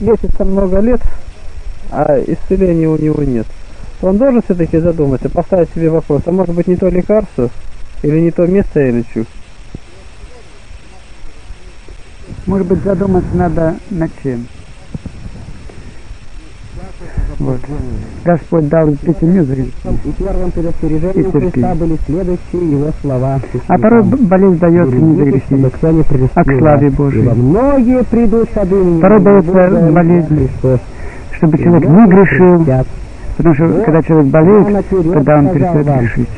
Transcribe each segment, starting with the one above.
лечится много лет, а исцеления у него нет, то он должен все-таки задуматься, поставить себе вопрос, а может быть не то лекарство, или не то место я лечу? Может быть, задуматься надо над чем? Вот. Господь дал пятимю зрелищем. И первым предостережением Христа были следующие его слова. А порой болезнь дается не зрелищем, а к славе Божией. Порой дается болезнь, чтобы человек не грешил, потому что когда человек болеет, тогда он перестает грешить.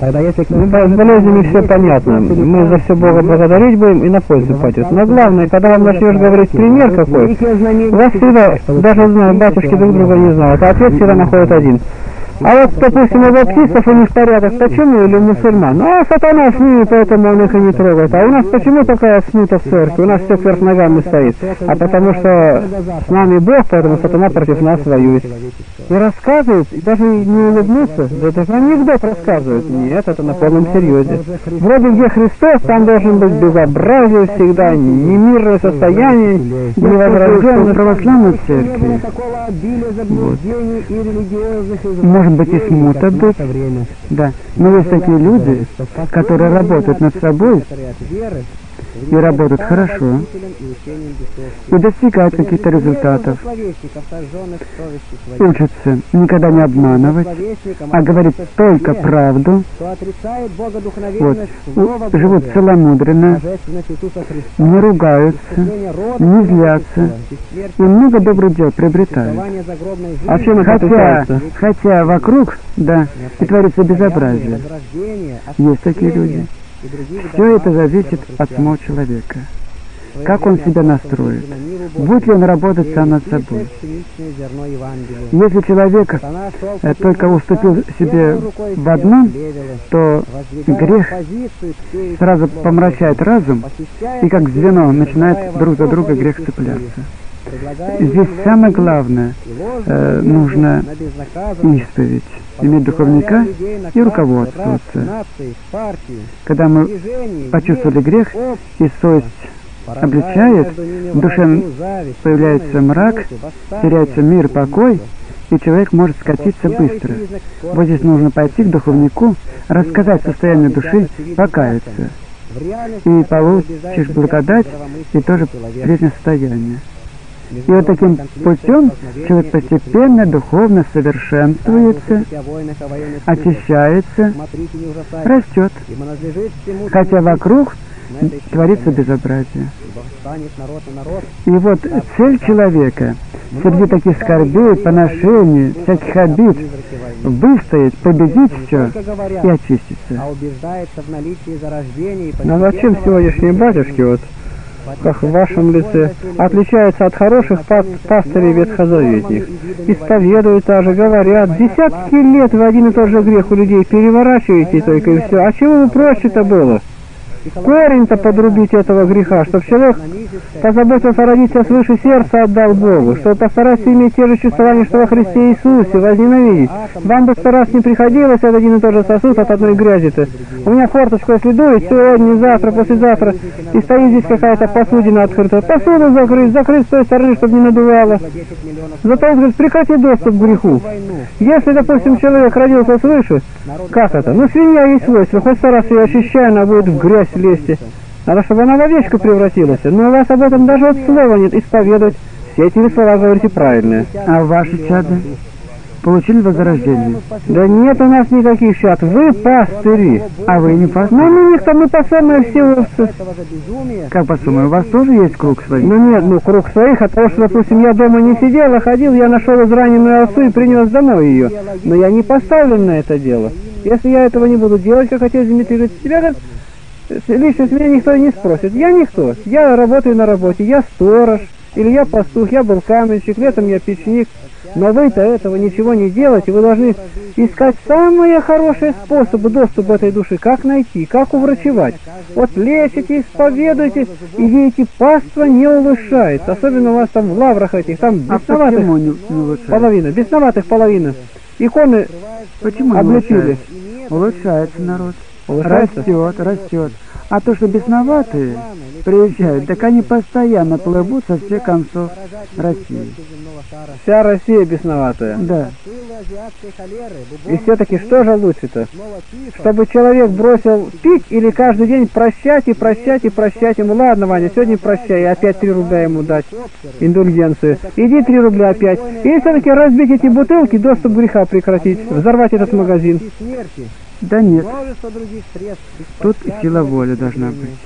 Ну, с болезнями все понятно. Мы за все Бога благодарить будем и на пользу пойдет. Но главное, когда вам начнешь говорить пример какой, у вас всегда, даже знаю, батюшки друг друга не знают, а ответ всегда находит один. А вот, допустим, у баптистов у них порядок, почему или у мусульман? Ну, а сатана с ними, поэтому он их и не трогает. А у нас почему такая смута в церкви? У нас все кверх ногами стоит. А потому что с нами Бог, поэтому сатана против нас воюет. И рассказывает, и даже не улыбнуться, да это же анекдот рассказывает. Нет, это на полном серьезе. Вроде где Христос, там должен быть безобразие всегда, немирное состояние, невозрожденное православной церкви. Вот. Может быть и смута быть, да, но есть такие люди, которые работают над собой и работают хорошо, и достигают каких-то результатов, учатся никогда не обманывать, а говорить только правду, вот, живут целомудренно, не ругаются, не злятся, и много добрых дел приобретают. А чем это отличается? Хотя вокруг, да, и творится безобразие. Есть такие люди. Все это зависит от самого человека. Как он себя настроит? Будет ли он работать сам над собой? Если человек только уступил себе в одном, то грех сразу помрачает разум, и как звено начинает друг за друга грех цепляться. Здесь самое главное, нужно исповедь, иметь духовника и руководствоваться. Когда мы почувствовали грех, и совесть обличает, в душе появляется мрак, теряется мир, покой, и человек может скатиться быстро. Вот здесь нужно пойти к духовнику, рассказать состояние души, покаяться. И получишь благодать и тоже прежнее состояние. И вот таким путем человек постепенно, духовно совершенствуется, очищается, растет, хотя вокруг творится безобразие. И вот цель человека среди таких скорбей, поношений, всяких обид выстоять, победить все и очиститься. Но зачем сегодняшние батюшки, вот, как в вашем лице, отличаются от хороших пастырей ветхозаветных? Исповедуют даже, говорят, десятки лет в один и тот же грех у людей переворачиваете только и все. А чего бы проще-то было? Корень-то подрубить этого греха, чтобы человек позаботился родиться свыше сердца, отдал Богу, чтобы постараться иметь те же чувствования, что во Христе Иисусе, возненавидеть. Вам бы сто раз не приходилось от один и тот же сосуд, от одной грязи-то. У меня форточка следует сегодня, завтра, послезавтра, и стоит здесь какая-то посудина открытая. Посуду закрыть с той стороны, чтобы не надувало. Зато он говорит, прекрати доступ к греху. Если, допустим, человек родился свыше, как это? Ну, свинья есть свойство, хоть сто раз ее очищаю, она будет в грязь лезьте. Надо, чтобы она в овечку превратилась. Но у вас об этом даже от слова нет. Исповедовать. Все эти слова говорите правильные. А ваши чады получили возрождение? Да нет у нас никаких чад. Вы пастыри. А вы не пастыри? Ну, мы никто, мы по самой все овцы. Как по самой? У вас тоже есть круг своих? Ну нет, ну круг своих от того, что, допустим, я дома не сидел, а ходил, я нашел израненную овцу и принес домой ее. Но я не поставлен на это дело. Если я этого не буду делать, как отец Дмитрий говорит, себя говорит, личность меня никто не спросит. Я никто. Я работаю на работе. Я сторож. Или я пастух. Я был каменщик. Летом я печник. Но вы-то этого ничего не делаете. Вы должны искать самые хорошие способы доступа этой души. Как найти? Как уврачевать? Вот лечите, исповедуйте. И видите, паства не улучшается. Особенно у вас там в лаврах этих. Там бесноватых половина. Бесноватых половина. Иконы почему облепили. Улучшается народ. Растет, растет. А то, что бесноватые, приезжают, так они постоянно плывут со всех концов России. Вся Россия бесноватая. Да. И все-таки что же лучше-то? Чтобы человек бросил пить или каждый день прощать и прощать и прощать ему? Ладно, Ваня, сегодня прощай, опять 3 рубля ему дать индульгенцию. Иди 3 рубля опять. И все-таки разбить эти бутылки, доступ греха прекратить, взорвать этот магазин. Да нет, тут сила воли должна быть.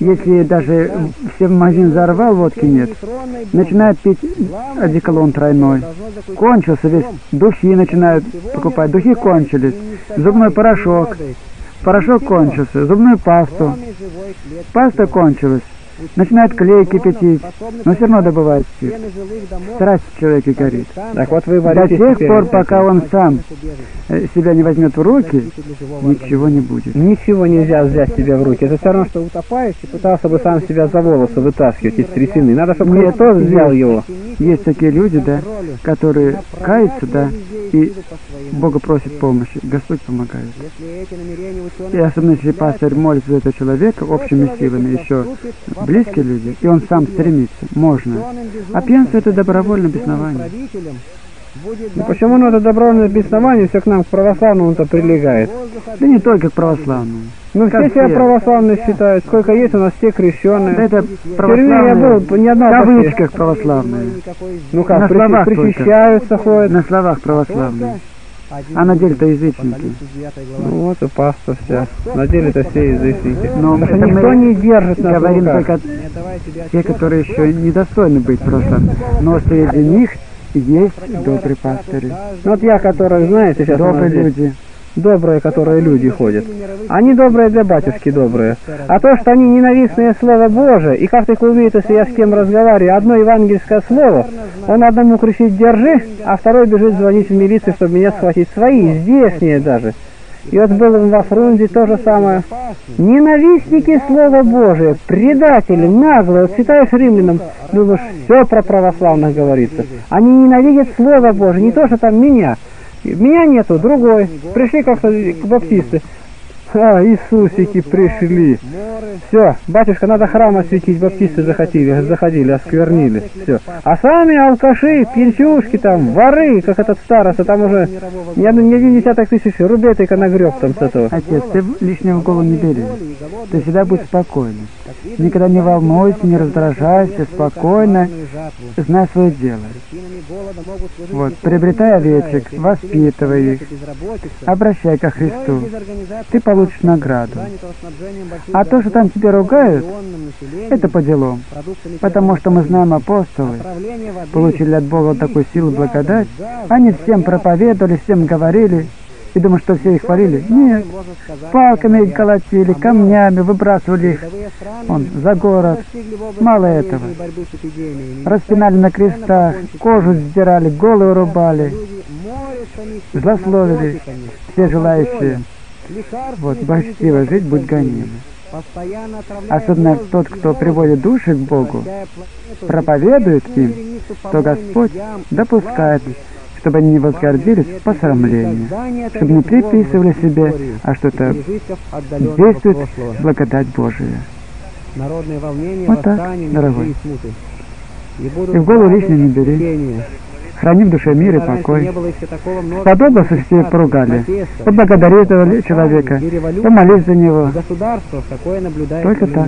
Если даже все магазин взорвал, водки нет, начинают пить одеколон тройной. Кончился весь, духи начинают покупать, духи кончились, зубной порошок, порошок кончился, зубную пасту, паста кончилась. Начинает клей кипятить, но все равно добывает спирт. Страсть в человеке горит. Так вот вы до тех пор, пока он сам себя не возьмет в руки, ничего не будет. Ничего нельзя взять себя в руки. Это все равно, что утопаешь и пытался бы сам себя за волосы вытаскивать из трясины. Надо, чтобы я тоже взял его. Есть такие люди, да, которые каются, да, и Бога просят помощи. Господь помогает. И особенно, если пастырь молится за этого человека общими силами, еще близкие люди, и он сам стремится. Можно. А пьянство — это добровольное беснование. Ну, почему надо добровольное беснование, все к нам, к православному-то прилегает? Да не только к православному. Ну, все себя православные считают, сколько есть у нас все крещеные. Да это православные, я был, ни одна в кавычках православные. Ну как, причащаются, ходят. На словах православные. А на деле-то язычники. Ну вот и паста вся. На деле-то все язычники. Но никто не держит нас в руках. Говорим только те, которые еще недостойны быть просто. Но среди них есть добрые пастыри. Вот я, который, знаете, сейчас добрые люди. Добрые, которые люди ходят. Они добрые для батюшки добрые. А то, что они ненавистные Слово Божие, и как только увидит, если я с кем разговариваю, одно евангельское слово, он одному кричит «держи», а второй бежит звонить в милицию, чтобы меня схватить. Свои, здешние даже. И вот было во Фрунзе то же самое. Ненавистники Слова Божия, предатели, наглые. Вот читаешь римлянам, думаешь, все про православных говорится. Они ненавидят Слово Божие, не то, что там меня. Меня нету, другой. Пришли как-то к баптисты. А, Иисусики пришли. Все, батюшка, надо храм осветить. Баптисты заходили, осквернили. Все. А сами алкаши, пьянчушки там, воры, как этот староста, там уже, я думаю, не 1 000 тысяч рублей только нагреб там с этого. Отец, ты лишнего в голову не бери. Ты всегда будь спокойным. Никогда не волнуйся, не раздражайся, спокойно. Знай свое дело. Вот, приобретай овечек, воспитывай их, обращай ко Христу. Ты получишь награду. А то, что там тебя ругают, это по делам. Потому что мы знаем, апостолы получили от Бога такую силу благодать, они всем проповедовали, всем говорили, и думают, что все их хвалили. Нет, палками их колотили, камнями выбрасывали их за город. Мало этого. Распинали на крестах, кожу сдирали, головы рубали, злословили все желающие. Вот, божественно жить будь гонимым. Особенно тот, кто приводит души к Богу, проповедует им, то Господь допускает, чтобы они не возгордились в посрамлении, чтобы не приписывали себе, а что-то действует благодать Божия. Вот так, дорогой. И в голову лишнего не бери. Храни в душе мир и покой. Сподобался, все поругали, поблагодари этого человека, помолись за него. Только так.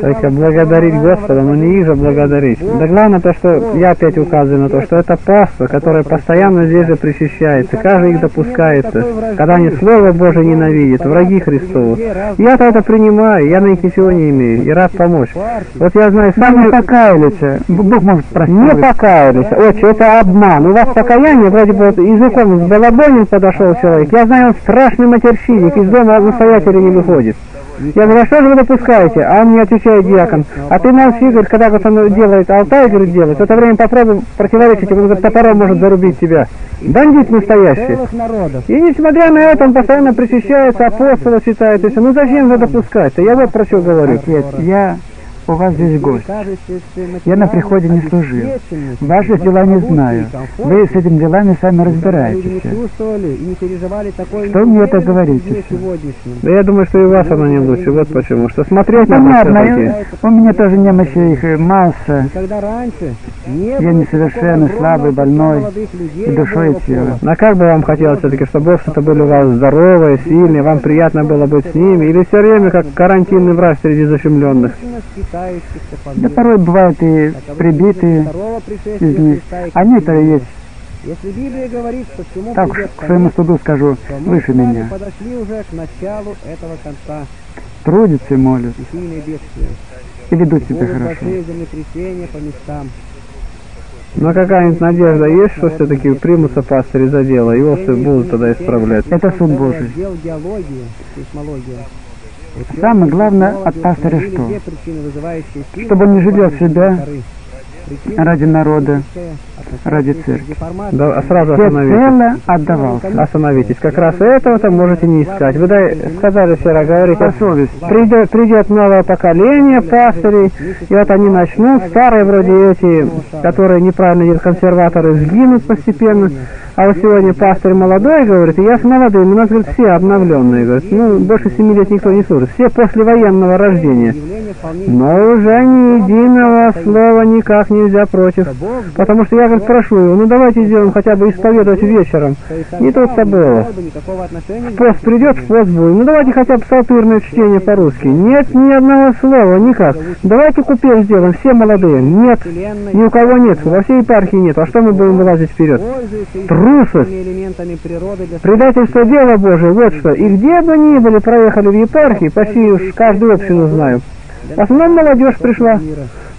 Только благодарить Господа, но не их же благодарить. Да главное то, что я опять указываю на то, что это паства, которая постоянно здесь же причащается, каждый их допускается, когда они Слово Божие ненавидят, враги Христовы. Я-то это принимаю, я на них ничего не имею, и рад помочь. Вот я знаю, сами покаялись, Бог может простить. Не покаялись, отче, это обман. У вас покаяние, вроде бы, языком с балабонин подошел человек, я знаю, он страшный матерщинник, из дома настоятеля не выходит. Я говорю, а что же вы допускаете? А он мне отвечает, диакон, а ты молчи, говорит, когда вот он делает алтай, говорит, делает, в это время попробуй противоречить, он говорит, топором может зарубить тебя. Бандит настоящий. И несмотря на это, он постоянно причащается, апостола читает, и все. Ну зачем же допускать-то? Я вот про что говорю. Отец, я у вас здесь гость. Я на приходе не служил. Ваши дела не знаю. Вы с этими делами сами разбираетесь. Что мне это говорите? Да я думаю, что и вас оно не лучше. Вот почему. Что смотреть на меня. У меня тоже немощи их масса. Я несовершенный, слабый, больной. И душой, и телом. Но как бы вам хотелось все-таки, чтобы овцы-то были у вас здоровые, сильные, вам приятно было быть с ними? Или все время как карантинный врач среди защемленных? Да порой бывают и прибитые из них. Они-то есть. Так уж, к своему суду скажу, выше меня. Трудятся и молят. И ведут себя хорошо. Но какая-нибудь надежда есть, что все-таки примутся пастыри за дело, и овцы будут тогда исправлять? Это суд Божий. Самое главное от пастыря что? Чтобы он не жалел себя ради народа, ради церкви. Да, сразу остановитесь. Остановитесь. Как раз этого-то можете не искать. Вы сказали вчера, говорите, придет новое поколение пастырей, и вот они начнут, старые вроде эти, которые неправильно консерваторы, сгинут постепенно. А вот сегодня пастырь молодой, говорит, и я с молодым, у нас, говорит, все обновленные, говорит, ну, больше 7 лет никто не служит, все послевоенного рождения. Но уже ни единого слова никак нельзя против, потому что я, говорит, прошу его, ну, давайте сделаем хотя бы исповедовать вечером, не то-то было. В пост придет, в пост будет, ну, давайте хотя бы псалтырное чтение по-русски, нет ни одного слова, никак, давайте купель сделаем, все молодые, нет, ни у кого нет, во всей епархии нет, а что мы будем вылазить вперед? Русость, предательство дела Божие, вот что. И где бы ни были, проехали в епархии, почти уж каждую общину знаю. В основном молодежь пришла.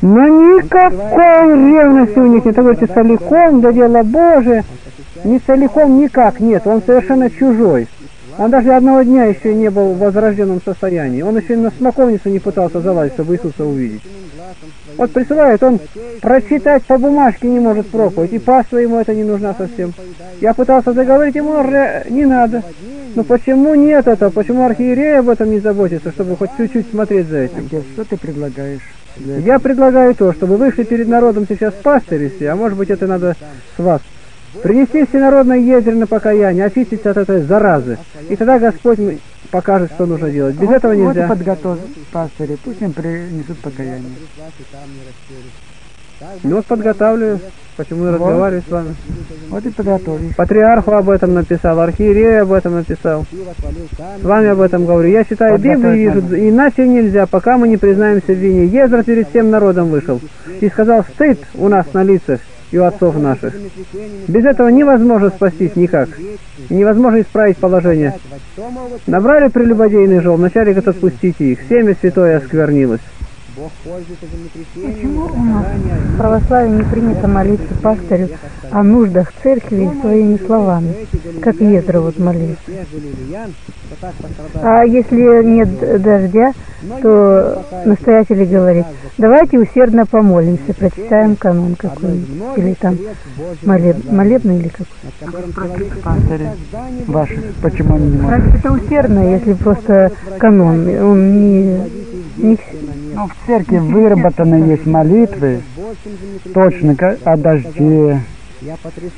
Но никакой ревности у них нет. Говорите, целиком, да дело Божие. Не целиком никак нет, он совершенно чужой. Он даже одного дня еще не был в возрожденном состоянии. Он еще на смоковницу не пытался залазить, чтобы Иисуса увидеть. Вот присылает, он прочитать по бумажке не может проповедь, и паства ему это не нужна совсем. Я пытался договорить ему, не надо. Но почему нет этого? Почему архиерей об этом не заботится, чтобы хоть чуть-чуть смотреть за этим? Что ты предлагаешь? Я предлагаю то, чтобы вышли перед народом сейчас пастыри все, а может быть это надо с вас. Принести всенародное ядерное покаяние, очиститься от этой заразы. И тогда Господь покажет, что нужно делать. Без этого нельзя. Вот подготовят пастыри, пусть им принесут покаяние. Ну вот подготавливаю, почему я разговариваю с вами. Вот и подготовлю. Патриарху об этом написал, архиерею об этом написал. С вами об этом говорю. Я считаю, Библию иначе нельзя, пока мы не признаемся в вине. Езра перед всем народом вышел и сказал, стыд у нас на лицах и у отцов наших. Без этого невозможно спастись никак. Невозможно исправить положение. Набрали прелюбодейный жол, начальник отпустите их. Семя святое осквернилось. Почему у нас в православии не принято молиться пастырю о нуждах церкви своими словами, как Езра вот молился? А если нет дождя, то настоятель говорит, давайте усердно помолимся, прочитаем канон какой-нибудь, или там молебный или какой-то. Ваших, почему они не молятся? Это усердно, если просто канон, он не... Ну, в церкви выработаны есть молитвы, точно о дожде,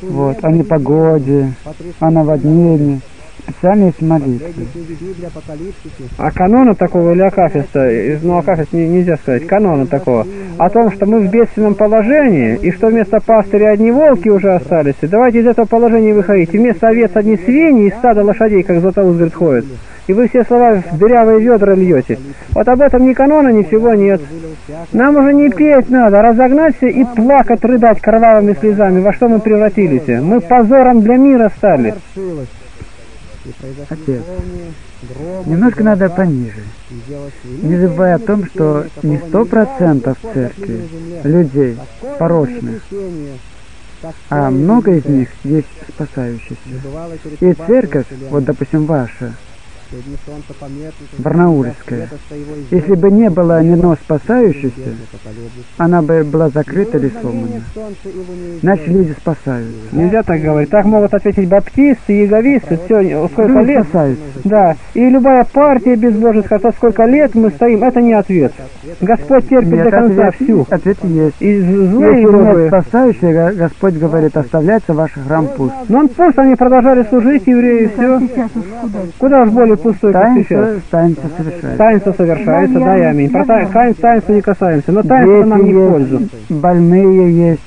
вот, о непогоде, о наводнении. Специально есть молитвы. А канона такого или акафиста, ну акафист нельзя сказать, канона такого, о том, что мы в бедственном положении, и что вместо пастыря одни волки уже остались, и давайте из этого положения выходить, и вместо овец одни свиньи, и стада лошадей, как Златоуст говорит, ходят. И вы все слова в дырявые ведра льете. Вот об этом ни канона, ничего нет. Нам уже не петь надо, разогнаться и плакать, рыдать кровавыми слезами, во что мы превратились. Мы позором для мира стали. Отец, немножко надо пониже. Не забывая о том, что не 100% церкви людей порочных, а много из них есть спасающиеся. И церковь, вот допустим ваша, барнаульская. Если бы не было Нино спасающейся, она бы была закрыта или сломана. Значит, люди спасаются. Нельзя так говорить. Так могут ответить баптисты, яговисты, все, сколько люди лет. Спасаются. Да. И любая партия безбожеская, то сколько лет мы стоим, это не ответ. Господь терпит нет, до конца ответ, всю. Ответ есть. И злые люди спасающие, Господь говорит, оставляется ваш храм пуст. Но он пуст, они продолжали служить, евреи, все. Куда уж более пустой, как сейчас. Таинство совершается. Таинство совершается, да, и аминь. Про таинство не касаемся, но таинство нам не в пользу. Больные есть,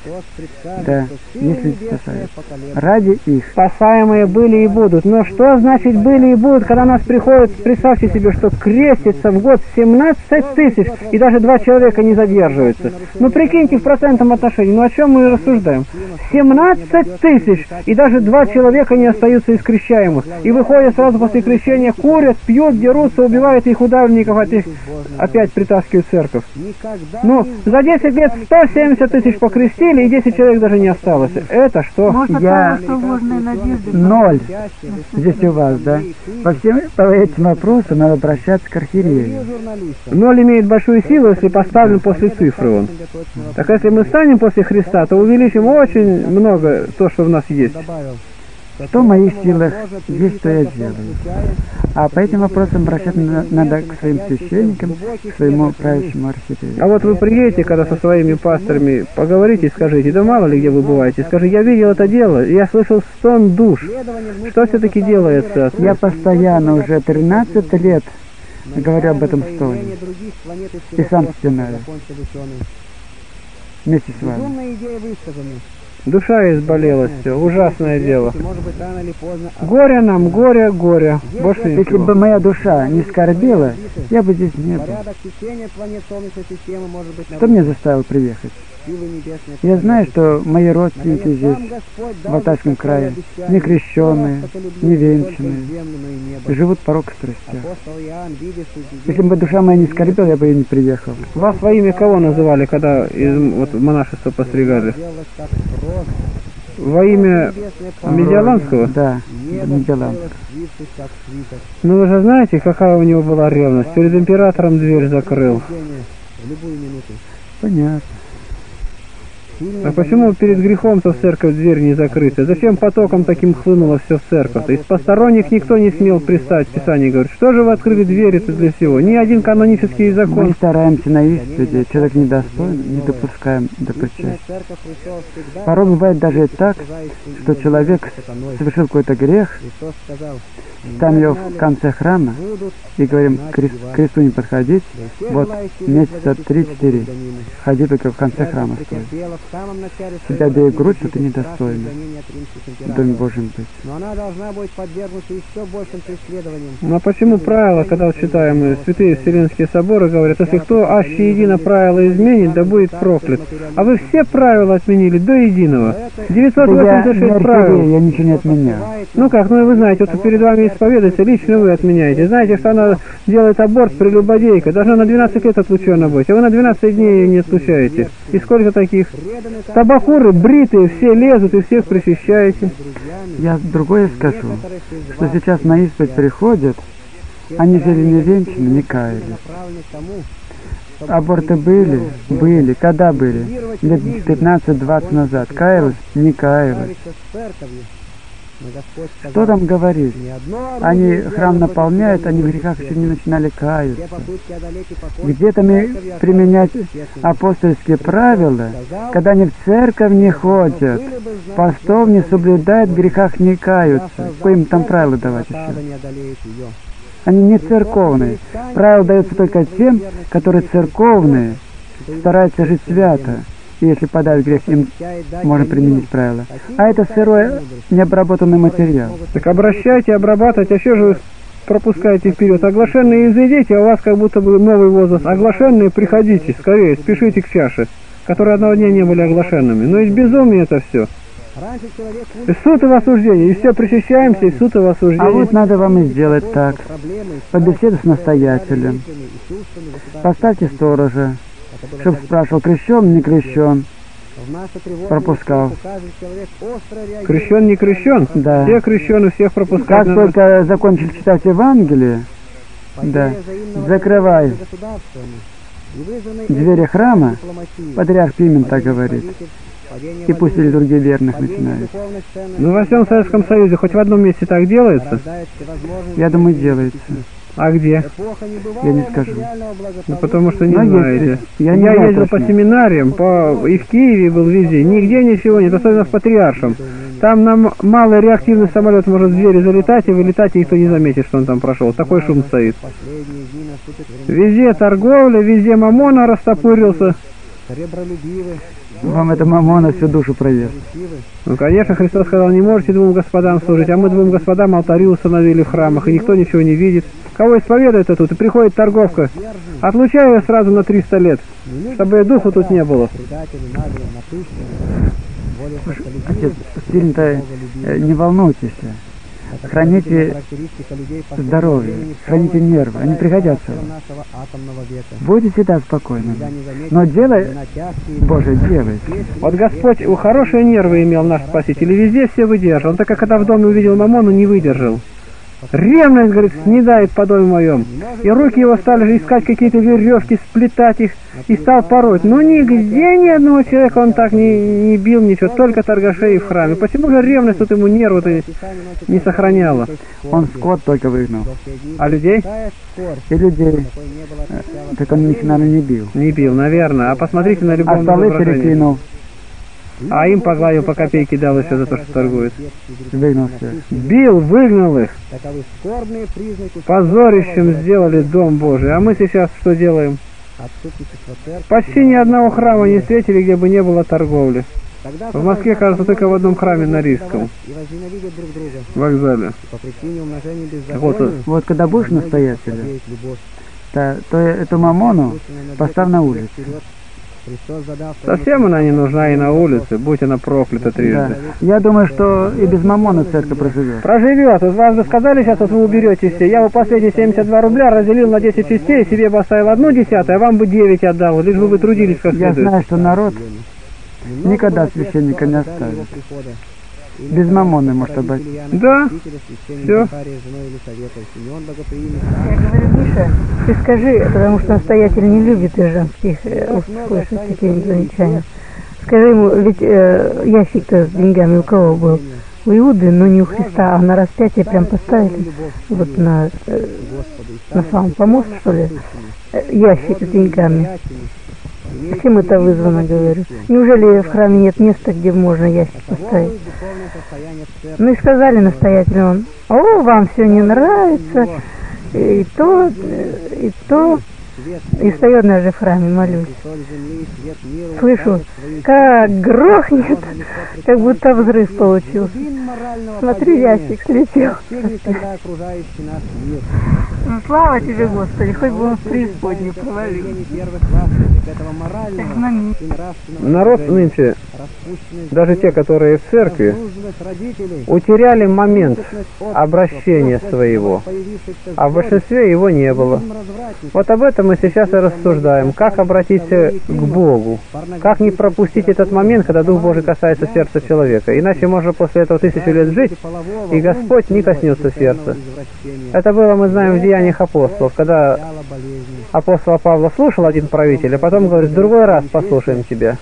да, если спасают. Ради их. Спасаемые были и будут. Но что значит были и будут, когда нас приходят, представьте себе, что крестится в год 17 тысяч, и даже 2 человека не задерживаются. Ну, прикиньте в процентном отношении, ну о чем мы рассуждаем? 17 тысяч, и даже 2 человека не остаются из крещаемых. И выходят сразу после крещения, курят, пьют, дерутся, убивают их удавников, от них опять притаскивают в церковь. Ну, за 10 лет 170 тысяч покрестили, и 10 человек даже не осталось. Это что? Может, я... Ноль. Здесь у вас, да? По всем этим вопросам надо обращаться к архиерею. Ноль имеет большую силу, если поставлен после цифры он. Так если мы станем после Христа, то увеличим очень много то, что в нас есть. Что в моих силах есть, что я делаю. А по этим вопросам обращаться надо к своим священникам, к своему правящему архиерею. А вот вы приедете, когда со своими пасторами поговорите и скажите, да мало ли где вы бываете, скажи, я видел это дело, я слышал стон душ. Что все-таки делается? Я постоянно уже 13 лет говорю об этом стоне. И сам стенаю. Вместе с вами. Душа изболелась, все, ужасное дело. Горе нам, горе, горе. Больше ничего. Если бы моя душа не скорбела, я бы здесь не был. Кто меня заставил приехать? Я знаю, что мои родственники здесь, в Алтайском крае, не крещенные, не венчанные, живут порок страстях. Если бы душа моя не скорбела, я бы ее не приехал. Вас во имя кого называли, когда из вот, монашества постригали? Во имя Медиаланского? Да, Медиаланского. Ну вы же знаете, какая у него была ревность? Перед императором дверь закрыл. Понятно. А почему перед грехом-то в церковь дверь не закрыта? Зачем потоком таким хлынуло все в церковь-то? Из посторонних никто не смел пристать. Писание говорит, что же вы открыли двери-то для всего? Ни один канонический закон. Мы стараемся на исповеди, человек недостоин, не допускаем до причастия. Порой бывает даже и так, что человек совершил какой-то грех, ставим его в конце храма и говорим, к кресту не подходить, вот месяца 3-4, ходи только в конце храма стоит. Себя бей грудь, что ты недостойна в Доме Божьем быть. Ну а почему правила, когда вот читаем святые вселенские соборы, говорят, если кто аще едино правило изменит, да будет проклят. А вы все правила отменили до единого. 986 правил. Я ничего не отменяю. Ну как, ну и вы знаете, вот перед вами исповедуется, лично вы отменяете. Знаете, что она делает аборт, прелюбодейка, должна на 12 лет отлучена быть, а вы на 12 дней ее не отлучаете. И сколько таких? Табахуры, бритые, все лезут и всех причащаете. Я другое скажу, что сейчас на исповедь приходят, они жили не венчаны, не каялись. Аборты были? Были. Когда были? Лет 15-20 назад. Каялась? Не каялась. Что там говорить? Они храм наполняют, они в грехах еще не начинали каяться. Где-то применять апостольские правила, когда они в церковь не ходят, постов не соблюдают, в грехах не каются. Какие им там правила давать еще? Они не церковные. Правила даются только тем, которые церковные, стараются жить свято. И если подавить грех, им можно применить правила. А это сырой, необработанный материал. Так обращайте, обрабатывайте, а что же вы пропускаете вперед? Оглашенные изойдите, а у вас как будто бы новый возраст. Оглашенные приходите, скорее, спешите к чаше, которые одного дня не были оглашенными. Но ведь безумие это все. И суд и осуждение, и все причащаемся, и суд и осуждение. А вот надо вам и сделать так. Побеседу с настоятелем. Поставьте сторожа, чтобы спрашивал, крещен, не крещен, пропускал. Крещен, не крещен? Да. Все крещены, всех пропускают. Как только закончил читать Евангелие, да, закрывай двери храма, патриарх Пимен так говорит, и пусть литургия верных начинает. Ну, во всем Советском Союзе хоть в одном месте так делается? Я думаю, делается. А где? Я не скажу. Ну, потому что не знаете. Я ездил точно по семинариям, и в Киеве был везде. Нигде ничего нет, особенно с патриаршем. Там нам малый реактивный самолет может в двери залетать и вылетать, и никто не заметит, что он там прошел. Такой шум стоит. Везде торговля, везде мамона растопырился. Вам это мамона всю душу проест. Ну, конечно, Христос сказал, не можете двум господам служить, а мы двум господам алтари установили в храмах, и никто ничего не видит. Кого исповедует-то тут? И приходит торговка. Отлучаю ее сразу на 300 лет, чтобы духу тут не было. Отец, сильно-то не волнуйтесь. Храните здоровье, храните нервы, они пригодятся вам. Будете так спокойны. Но дело Божие делает. Вот Господь хорошие нервы имел наш Спаситель, и везде все выдержал. Он так как когда в доме увидел мамону, не выдержал. Ревность, говорит, снедает по дому моем. И руки его стали искать какие-то веревки, сплетать их, и стал пороть. Но нигде ни одного человека он так не бил, ничего, только торгашей в храме. Почему же ревность тут ему нервы не сохраняла? Он скот только выгнал. А людей? И людей. Так он их, наверное, не бил. Не бил, наверное. А посмотрите на любом изображении. А им по главе по копейке дал еще за то, что торгуют. Выгнал всех. Бил, выгнал их. Позорищем сделали дом Божий. А мы сейчас что делаем? Почти ни одного храма не встретили, где бы не было торговли. В Москве, кажется, только в одном храме на Рижском вокзале. Вот когда будешь настоятелем, то эту мамону поставь на улицу. Совсем она не нужна и на улице, будь она проклята трижды. Да. Я думаю, что и без мамона церковь проживет. Проживет. Вот вам же сказали сейчас, вот вы уберете все. Я бы последние 72 рубля разделил на 10 частей, себе бы оставил 1/10, а вам бы 9 отдал, лишь бы вы трудились как следует. Я знаю, что народ никогда священника не оставит. Без мамоны, может быть. Да, все. Ты скажи, потому что настоятель не любит женских услышать такие замечания. Скажи ему, ведь ящик-то с деньгами у кого был? У Иуды, но не у Христа, а на распятие прям поставили вот на сам помост, что ли, ящик с деньгами. Чем это вызвано, говорю? Неужели в храме нет места, где можно ящик поставить? Ну и сказали настоятелю, он, о, вам все не нравится, и то, и то. И стою однажды в храме, молюсь. Слышу, как грохнет, как будто взрыв получился. Смотрю, ящик слетел. Ну, слава тебе, Господи, хоть бы он в преисподнюю провалил. Народ нынче, даже те, которые в церкви, утеряли момент обращения своего, а в большинстве его не было. Вот об этом мы сейчас и рассуждаем, как обратиться к Богу, как не пропустить этот момент, когда Дух Божий касается сердца человека, иначе можно после этого 1000 лет жить, и Господь не коснется сердца. Это было, мы знаем, в Деяниях апостолов, когда апостола Павла слушал один правитель, а потом говорит, в другой раз послушаем тебя.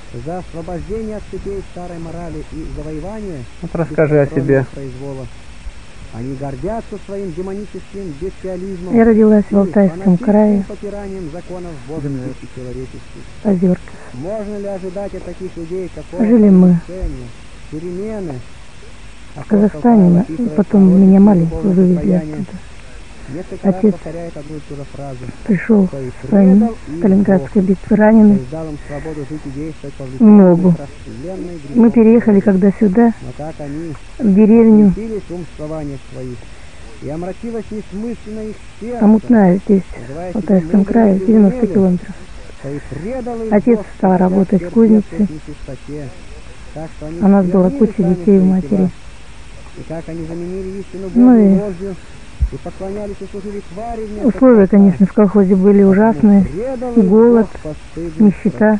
Вот расскажи о себе. Они гордятся своим демоническим бестиализмом. Я родилась в Алтайском крае, Озерка. Можно ли ожидать от таких людей, какое жили мы перемены? В Казахстане, потом меня маленькую вывезли оттуда. Отец пришел с войны, Сталинградской битвы, раненый, ногу. Мы переехали когда сюда, в деревню, а Мутная здесь, в Алтайском крае, 90 километров. Отец стал работать в кузнице, у нас была куча детей у матери. Ну и условия, конечно, в колхозе были ужасные, голод, нищета.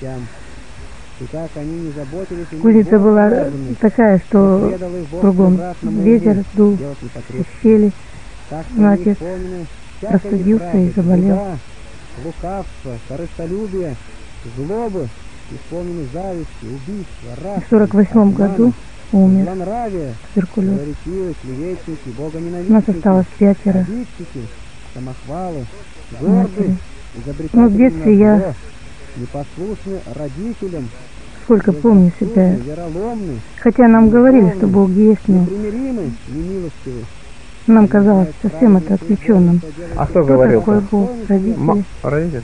Улица была такая, что кругом ветер дул, щели, но отец простудился и заболел. Лукавство, корыстолюбие, злобы, исполненные зависти, убийства, рабства. В 1948 году умер туберкулез. У нас осталось 5 матери. Но в детстве я, сколько помню себя, хотя нам говорили, что Бог есть, но нам казалось совсем это отвлеченным. А кто говорил? Такой Бог, родители,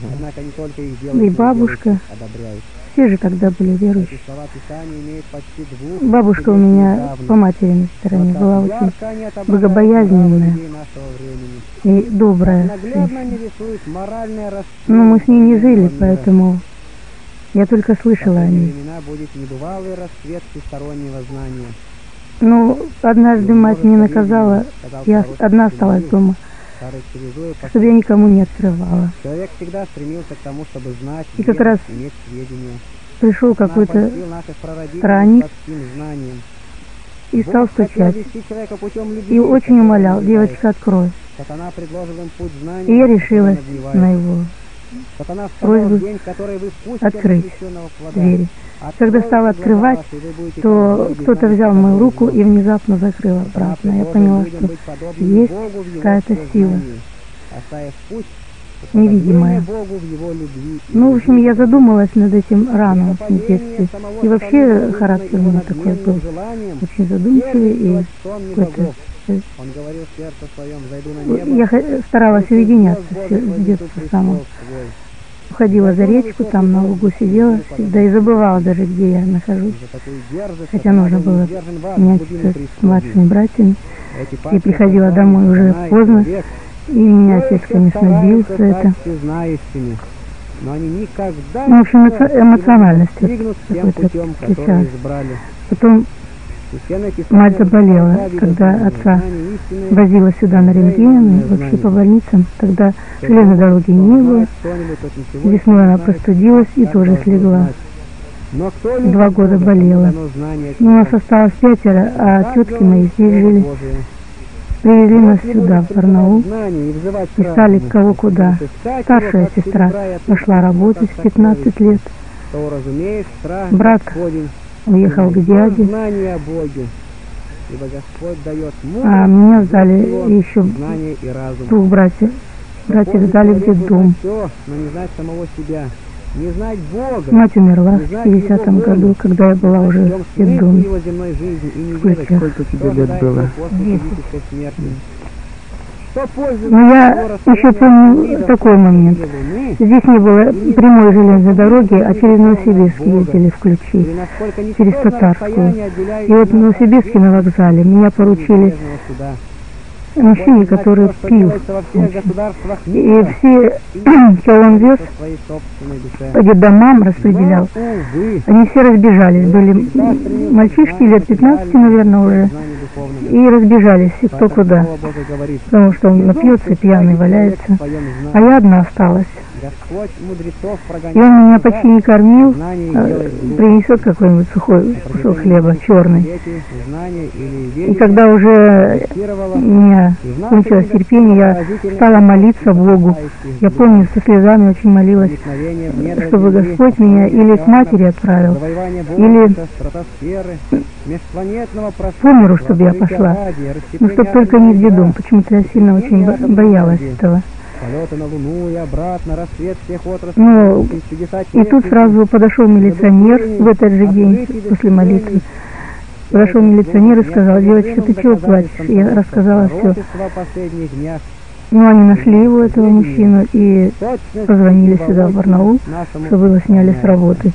и бабушка. Все же тогда были верующие. Бабушка у меня по материной стороне была очень богобоязненная и добрая. Но мы с ней не жили, поэтому я только слышала о ней. Но однажды мать меня наказала, я одна осталась дома, чтобы я никому не открывала. Человек всегда стремился к тому, чтобы знать, и как раз пришел какой-то странник и стал стучать. И очень умолял: девочка, открой. И я решилась на его просьбу открыть двери. Когда стала открывать, то кто-то взял мою руку и внезапно закрыл обратно. Я поняла, что есть какая-то сила невидимая. Ну, в общем, я задумалась над этим рано в детстве. И вообще характер у меня такой был очень задумчивый и какой-то... Я старалась уединяться в детстве сама. Ходила за речку, там на лугу сидела, да и забывала даже, где я нахожусь. Хотя нужно было нянчиться с младшими братьями. И приходила домой уже поздно, и меня отец, конечно, бил за это. Ну, в общем, эмоциональность какой-то встречалась. Потом мать заболела, когда отца возила сюда на рентген и вообще по больницам. Тогда железной дороги не было. Весной она простудилась и тоже слегла. 2 года болела. У нас осталось 5, а тетки мои здесь жили. Привезли нас сюда, в Барнаул, писали кого куда. Старшая сестра пошла работать в 15 лет. Брат уехал к дяде, а меня сдали еще 2 братьев. Братьев сдали в детдом. Мать умерла в 50-м году, когда я была уже в детдоме. Сколько тебе лет было? 10. Но я еще помню такой момент. Здесь не было прямой железной дороги, а через Новосибирск ездили в Ключи, через Татарскую. И вот в Новосибирске на вокзале меня поручили мужчине, который пил. И все, кого он вез, по домам распределял. Они все разбежались. Были мальчишки лет 15, наверное, уже. И разбежались все кто куда. Потому что он напьется, пьяный валяется. А я одна осталась. И он меня почти не кормил, принесет какой-нибудь сухой кусок хлеба, черный. И когда уже у меня кончилось терпение, я стала молиться Богу. Я помню, со слезами очень молилась, чтобы Господь меня или к матери отправил, или по миру, чтобы я пошла. Ну, чтобы только не в детдом. Почему-то я сильно очень боялась этого. Ну, и тут сразу подошел милиционер в этот же день после молитвы. Подошел милиционер и сказал: девочка, ты чего плачешь? Я рассказала все. Ну, они нашли его, этого мужчину, и позвонили сюда, в Барнаул, чтобы его сняли с работы.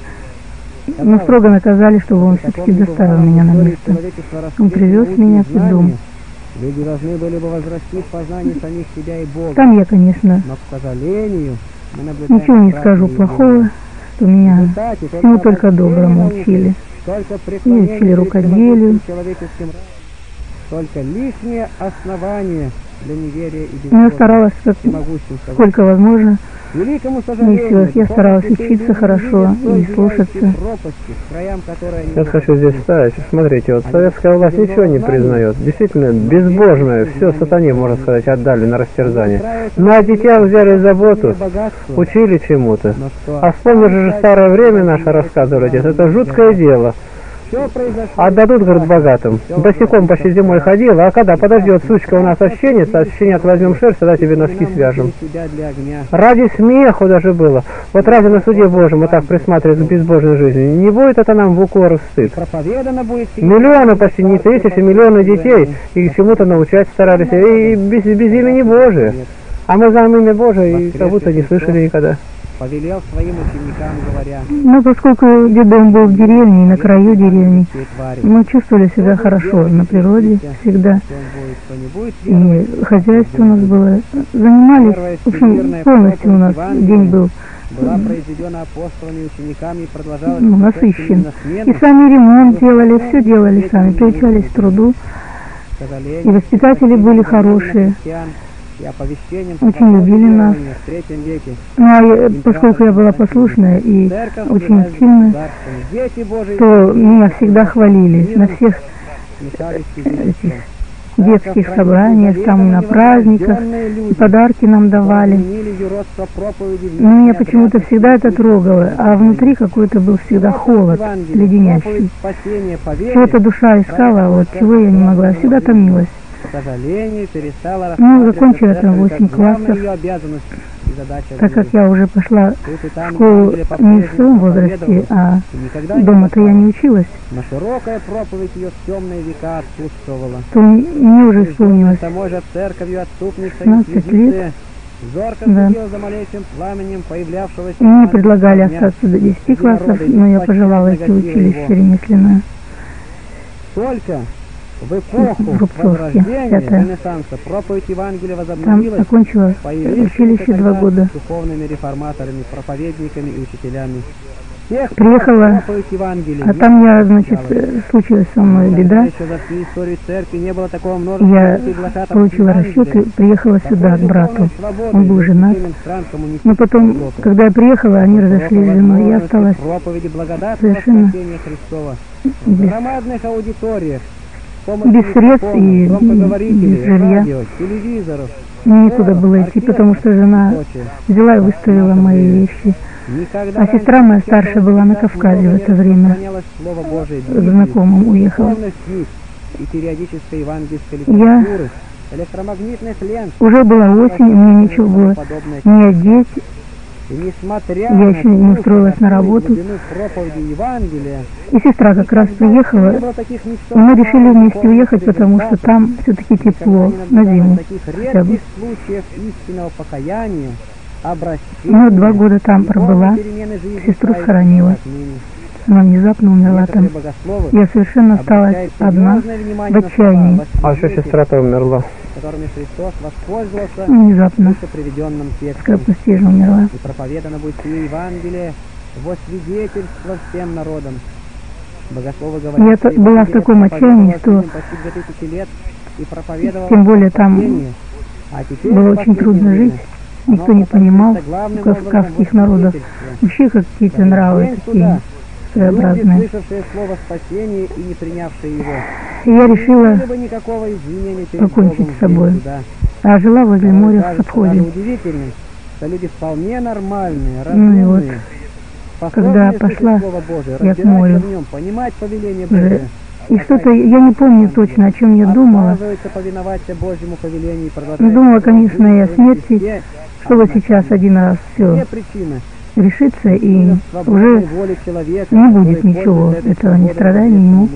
Но строго наказали, чтобы он все-таки доставил меня на место. Он привез меня в дом. Люди должны были бы возрасти в познании самих себя и Бога. Там я, конечно, но, к сожалению, ничего не скажу плохого, что меня всему только доброму учили. И учили рукоделию. Только лишнее основание Но я старалась, сколько возможно, в силах я старалась учиться хорошо и слушаться. Вот хочу здесь вставить. Смотрите, вот советская власть ничего не признает. Действительно, безбожное, все сатане, можно сказать, отдали на растерзание. На детях взяли заботу, учили чему-то. А вспомни же старое время наше рассказывать, это жуткое дело. Отдадут, говорит, богатым. Босиком почти зимой ходила, а когда подождет, сучка у нас ощенится, ощенят возьмем шерсть, тогда тебе носки свяжем. Ради смеху даже было. Вот разве на суде Божьем мы так присматриваем к безбожной жизни? Не будет это нам в укор и стыд. Миллионы, почти не тысячи, миллионы детей, и чему-то научать старались, и без имени Божия. А мы знаем имя Божие и как будто не слышали никогда. Повелел своим ученикам, говоря... Но поскольку Гедеон был в деревне, на краю деревни, мы чувствовали себя хорошо на природе всегда. И хозяйство у нас было. Занимались, в общем, полностью у нас день был. Была произведена апостолами и учениками и продолжалась... насыщен. И сами ремонт делали, все делали сами, приучались к труду. И воспитатели были хорошие. Очень любили нас. Но поскольку я была послушная и очень активная, то меня всегда хвалили на всех этих детских собраниях, там на праздниках, и подарки нам давали. Но меня почему-то всегда это трогало, а внутри какой-то был всегда холод леденящий. Чего-то душа искала, а вот чего я не могла, всегда томилась. Ну, закончила там 8 классов, так как я уже пошла в школу не в своем возрасте, а дома-то я не училась, то мне уже исполнилось 16 лет. Да. Мне предлагали остаться до 10 классов, но я пожелала идти в училище ремесленное. В эпоху Возрождения Ренессанса проповедь Евангелия возобновилась. Окончила училище 2 года. Духовными реформаторами, проповедниками и учителями. Приехала, а там я, значит, случилась со мной беда. Я получила расчеты, приехала сюда к брату. Он был женат. Но потом, когда я приехала, они разошлись с женой. Я осталась совершенно без... без средств и без жилья. Мне некуда было идти, потому что жена взяла и выставила мои вещи. А сестра моя старшая была на Кавказе в это время. К знакомым уехала. Я... Уже была осень, мне нечего было не одеть. Я еще не устроилась на работу, и сестра как раз приехала, и мы решили вместе уехать, потому что там все-таки тепло, на зиму хотя бы. Ну, 2 года там пробыла, сестру схоронила. Она внезапно умерла там. Я совершенно осталась одна в отчаянии. А еще сестра-то умерла. Внезапно. Скоропостижно умерла. И проповедано будет сие Евангелие во свидетельство всем народам. Я была в таком отчаянии, что тем более там было очень трудно жить. Никто не понимал кавказских народов. Вообще какие-то нравы такие. Люди, слышавшие слово спасение и не принявшие его. И я решила покончить с собой. А жила возле моря в подходе. Ну и вот, когда пошла я к морю, и что-то, я не помню точно, о чем я думала. Думала, конечно, и о смерти, что вот сейчас один раз все решится, и уже не будет ничего, этого не страдания, ему.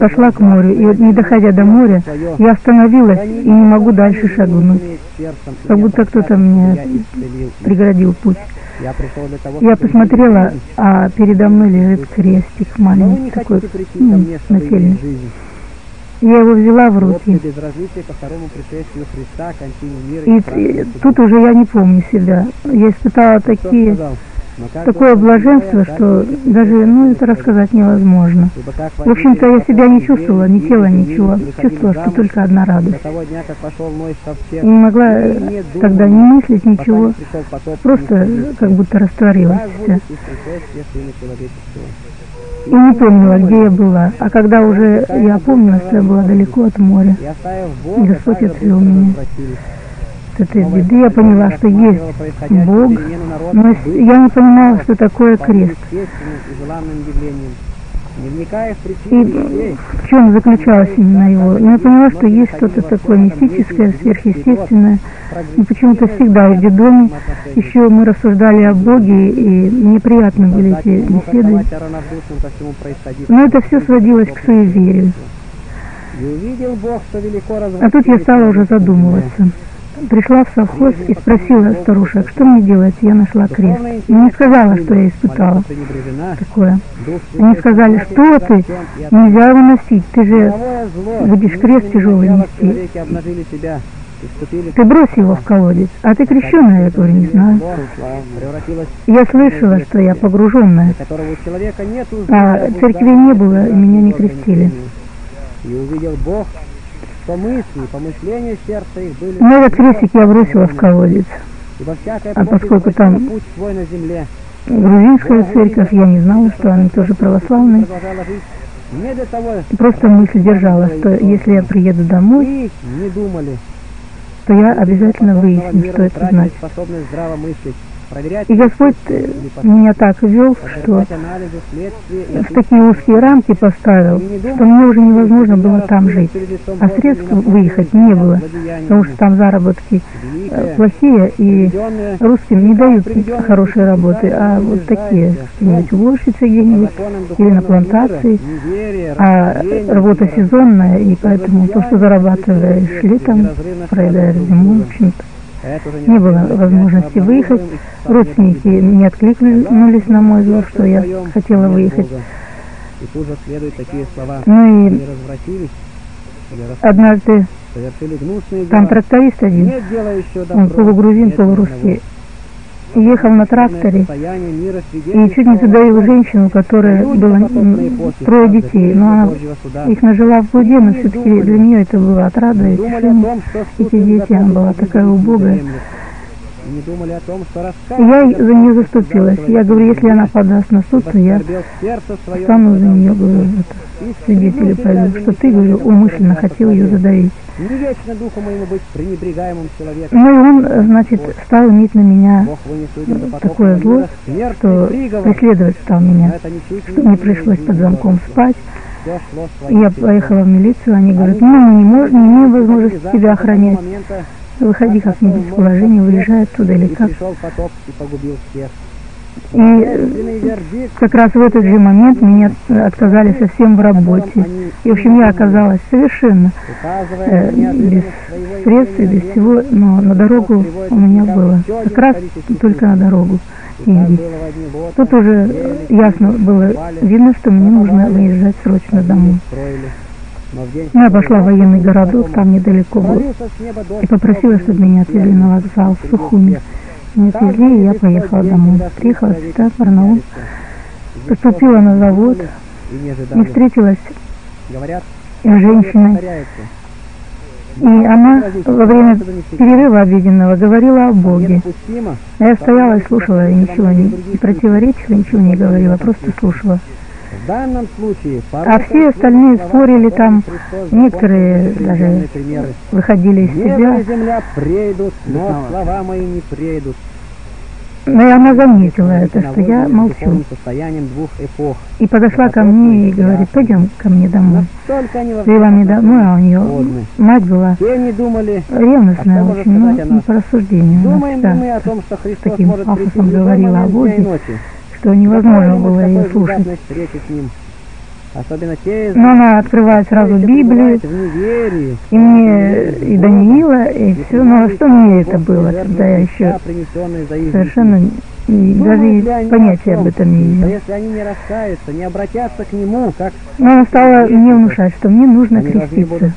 Пошла к морю, и вот, не доходя до моря, я остановилась и не могу дальше шагнуть, как будто кто-то мне преградил путь. Я посмотрела, а передо мной лежит крестик маленький такой, нательный. Я его взяла в руки. И тут уже я не помню себя. Я испытала такие такое блаженство, что даже, это рассказать невозможно. В общем-то, я себя не чувствовала, ни тела, ничего. Чувствовала, что только одна радость. И не могла тогда не мыслить ничего, просто как будто растворилась вся. И не помнила, где я была. А когда уже я опомнилась, я была далеко от моря. И Господь отвел меня. Этой беды, я поняла, что есть Бог, но я не понимала, что такое крест. И в чем заключалось именно его? Я поняла, что есть что-то такое мистическое, сверхъестественное. Но почему-то всегда в Гедеоне еще мы рассуждали о Боге, и мне приятно были эти беседы. Но это все сводилось к суеверию. А тут я стала уже задумываться. Пришла в совхоз и спросила старушек, что мне делать, я нашла крест. И не сказала, что я испытала такое. Они сказали, что ты, нельзя его носить, ты же будешь крест тяжелый нести. Ты брось его в колодец. А ты крещеная, я говорю, не знаю. Я слышала, что я погруженная. А церкви не было, и меня не крестили. Но этот крестик я бросила в колодец. А поскольку там грузинская церковь, я не знала, что они тоже православные. Просто мысль держала, что если я приеду домой, то я обязательно выясню, что это значит. И Господь меня так вел, что в такие узкие рамки поставил, что мне уже невозможно было там жить. А средств выехать не было, потому что там заработки плохие, и русским не дают хорошие работы, а вот такие, где-нибудь в Волжице где-нибудь, или на плантации, а работа сезонная, и поэтому то, что зарабатываешь летом, проедаешь зиму, в общем-то. Не было возможности выехать. Родственники не откликнулись на мой зов, что я хотела выехать. Ну и однажды там тракторист один, он полугрузин, полурусский, ехал на тракторе и чуть не задавил женщину, которая была трое детей, но она их нажила в блуде, но все-таки для нее это было отрада и утешение, эти дети, она была такая убогая. Я за нее заступилась, я говорю, если она подаст на суд, то я стану за нее, говорю, свидетелю пойду, что ты, говорю, умышленно хотел ее задавить. Ну и он, значит, стал иметь на меня такое зло, что преследовать стал меня, что мне пришлось под замком спать. Я поехала в милицию, они говорят, мы не можем, не имеем возможности тебя охранять. Выходи как-нибудь из положения, выезжай оттуда или как. И как раз в этот же момент меня отказали совсем в работе. И, в общем, я оказалась совершенно без средств и без всего, но на дорогу у меня было. Как раз только на дорогу. И тут уже ясно было видно, что мне нужно выезжать срочно домой. Я обошла военный городок, там недалеко был, и попросила, чтобы меня отвезли на вокзал в Сухуми. Меня отвезли, и я поехала домой. Приехала сюда, в Барнаул, поступила на завод и встретилась с женщиной. И она во время перерыва обеденного говорила о Боге. Я стояла и слушала, и ничего не противоречила, ничего не говорила, просто слушала. А все остальные спорили там, некоторые даже выходили из себя. Но и она заметила это, что я молчу. И подошла ко мне и говорит, пойдем ко мне домой. Привела мне домой, а у нее мать была ревностная очень, но по рассуждению. Она всегда с таким пафосом говорила о Боге, что невозможно было ее слушать. Но она открывает сразу Библию, и мне и Даниила, и все. Но что мне это было, когда я еще совершенно и даже понятия об этом не имел. Если они не раскаются, не обратятся к нему, как... Мама стала мне внушать, что мне нужно креститься.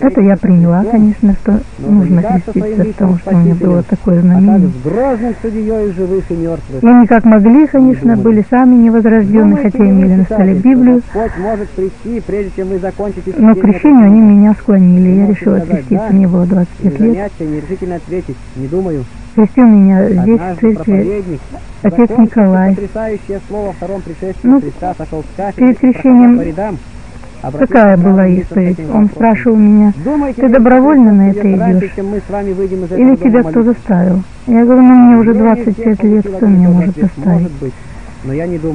Это я приняла, конечно, что нужно креститься, потому что у меня было такое знамение. И они как могли, конечно, были сами невозрожденные, хотя имели на столе Библию. Но к крещению они меня склонили. Я решила креститься, мне было 25 лет. Крестил меня здесь, в церкви, отец Николай. Ну, перед крещением такая была исповедь. Он спрашивал меня: ты добровольно на это идешь? Или тебя кто заставил? Я говорю: ну, мне уже 25 лет, кто меня может заставить?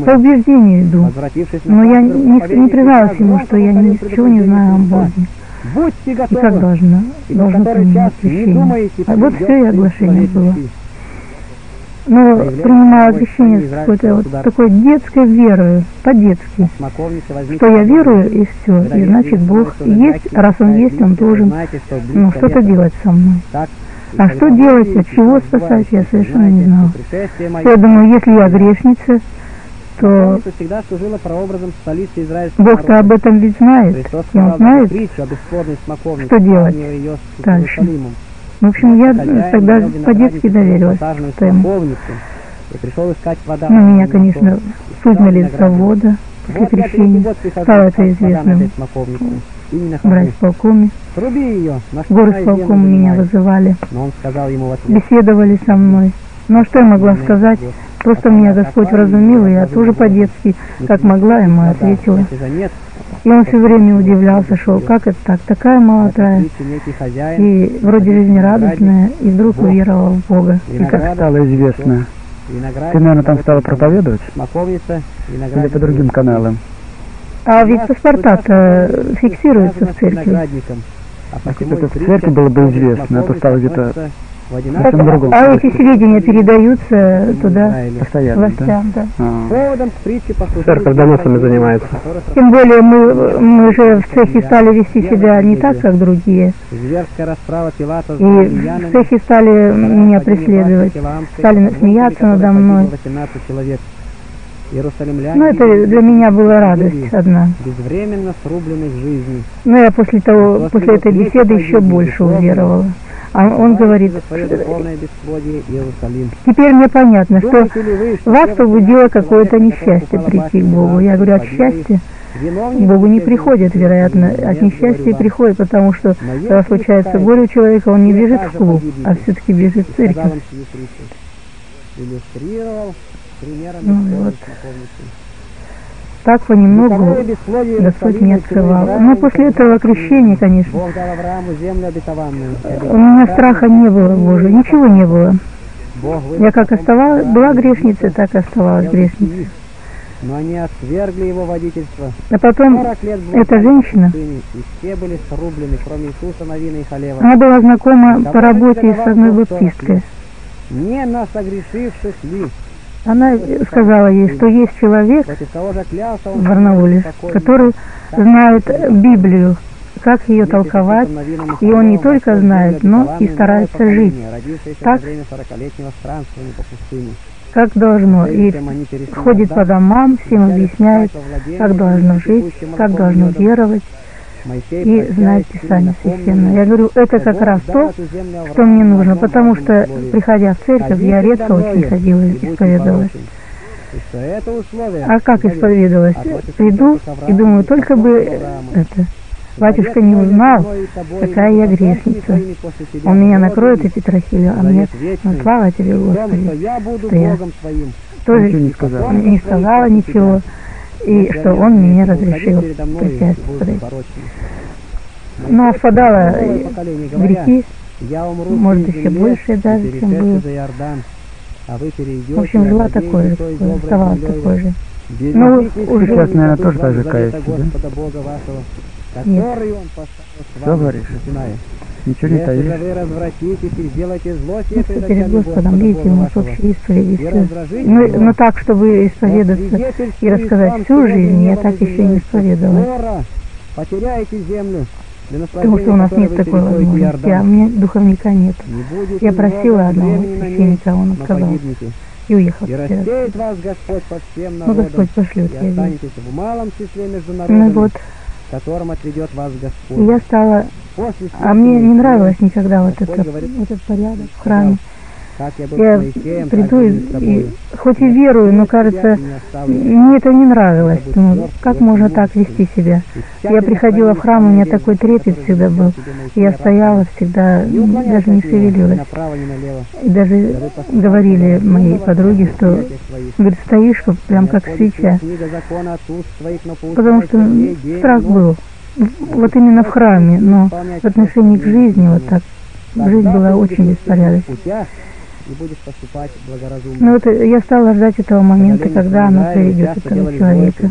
По убеждению иду. Но я не призналась ему, что я ничего не знаю о Боге. И как должно принимать крещение. А вот все и оглашение было. Но принимала крещение с какой-то вот такой детской верой, по-детски, что я верую и все, и значит Бог есть, а раз Он есть, Он должен что-то делать со мной. А что делать, от чего спасать, я совершенно не знала. Я думаю, если я грешница, то Бог-то об этом ведь знает, и Он знает, что делать дальше. В общем, я тогда по-детски доверилась, что ему. Ну, меня, конечно, суднули с завода после крещения, стало это известным брать-полкоме. Горосполком меня вызывали, беседовали со мной. Ну, а что я могла сказать? Просто меня Господь вразумил, и я тоже по-детски, как могла, ему ответила. И он все время удивлялся, что как это так, такая молодая, и вроде жизнерадостная, и вдруг уверовала в Бога. И как стало известно? Ты, наверное, там стала проповедовать? Или по другим каналам? А ведь паспорта-то фиксируются в церкви. Если это в церкви было бы известно, это стало где-то... Так, а эти сведения передаются туда, властям, да. Церковь доносами занимается. Тем более мы же в цехе стали вести себя не так, как другие. И в цехе стали меня преследовать, стали смеяться надо мной. Ну, это для меня была радость одна. Но я после этой беседы еще больше уверовала. А он говорит: теперь мне понятно, что вас побудило какое-то несчастье прийти к Богу. Я говорю: от счастья к Богу не приходит, вероятно, от несчастья приходит, потому что когда случается горе у человека, он не бежит в клуб, а все-таки бежит в церковь. Ну, вот. Так понемногу Господь не открывал. Но после этого крещения, конечно, у меня страха не было Божьего, ничего не было. Я как оставалась, была грешницей, так и оставалась грешницей. Но они отвергли его водительство. А потом эта женщина, она была знакома по работе с одной баптисткой. Не на согрешивших ли. Она сказала ей, что есть человек в Барнауле, который знает Библию, как ее толковать, и он не только знает, но и старается жить так, как должно, и ходит по домам, всем объясняет, как должно жить, как должно веровать и знать Писание Священное. Я говорю, это как раз то, что мне нужно, потому что, приходя в церковь, я редко очень ходила и исповедовалась. А как исповедовалась? Приду и думаю, только бы это... Батюшка не узнал, какая я грешница. Он меня накроет и петрохилью, а мне: ну, слава тебе, Господи, что я тоже не сказала ничего. И что он мне разрешил причаститься. Но впадала в грехи, может, еще больше даже, чем было. В общем, жила такой же, оставалась такой же. Ну, уже... Сейчас, наверное, тоже так же каешься, да? Нет. Что говоришь? Ничего не таишь. Если перед Господом, видите, у нас общие исповеди, все. Но так, чтобы исповедаться и рассказать всю жизнь, я так еще не исповедовала. Потому что у нас нет такой возможности, а у меня духовника нет. Я просила одного священника, он отказался. и уехал. И рассеет вас Господь по всем народам, Господь пошлет, и останетесь в малом числе между народами, вот, которым отведет вас Господь. И я стала... А мне не нравилось никогда вот этот порядок в храме. Я приду и хоть и верую, но, кажется, мне это не нравилось. Думаю, как можно так вести себя? Я приходила в храм, у меня такой трепет всегда был. Я стояла всегда, даже не шевелилась. И даже говорили мои подруги, что, говорит, стоишь прям как свеча. Потому что страх был. Вот именно в храме, но в отношении к жизни вот так. Жизнь была очень беспорядочной. Ну вот я стала ждать этого момента, когда она приведет этого человека.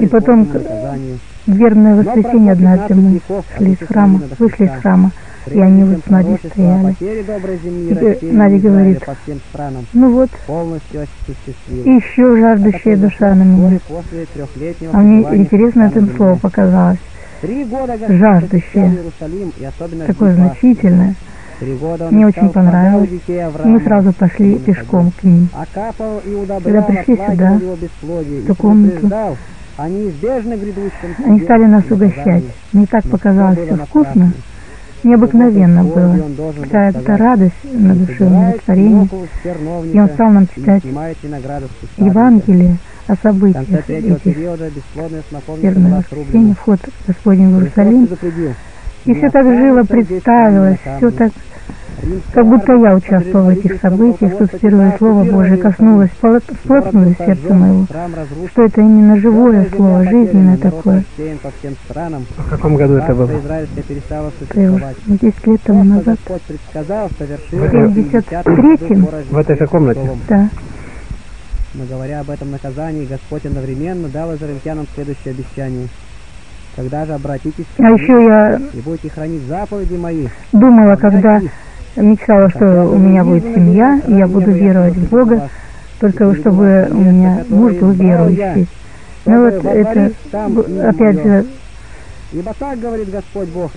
И потом верное воскресенье однажды мы шли из храма, вышли из храма, и они вот с Надей стояли. И Надя говорит, ну вот, еще жаждущая душа на меня. А мне интересно это слово показалось. Жаждущее, такое значительное. Мне очень понравилось. Мы сразу пошли пешком к ним. Когда пришли сюда, в эту комнату, они стали нас угощать. Мне так показалось, что вкусно. Необыкновенно было. Какая-то радость на душе, умиротворение. И он стал нам читать Евангелие о событиях этих верного воскресенья, вход Господень в Иерусалим. И все так жило, представилось, все так, как будто я участвовала в этих событиях, тут первое Слово Божие коснулось, вплотнулось сердце моего, что это именно живое Слово, жизненное такое. В каком году это было? 10 лет тому назад. В 1953-м. В этой же комнате? Да. Но говоря об этом наказании, Господь одновременно дал израильтянам следующее обещание. Когда же обратитесь к Нему и будете хранить заповеди мои. Думала, когда мечтала, что у меня будет семья, и я буду веровать в Бога, только чтобы у меня муж был верующий. Но вот это, опять же, ибо так говорит Господь Бог.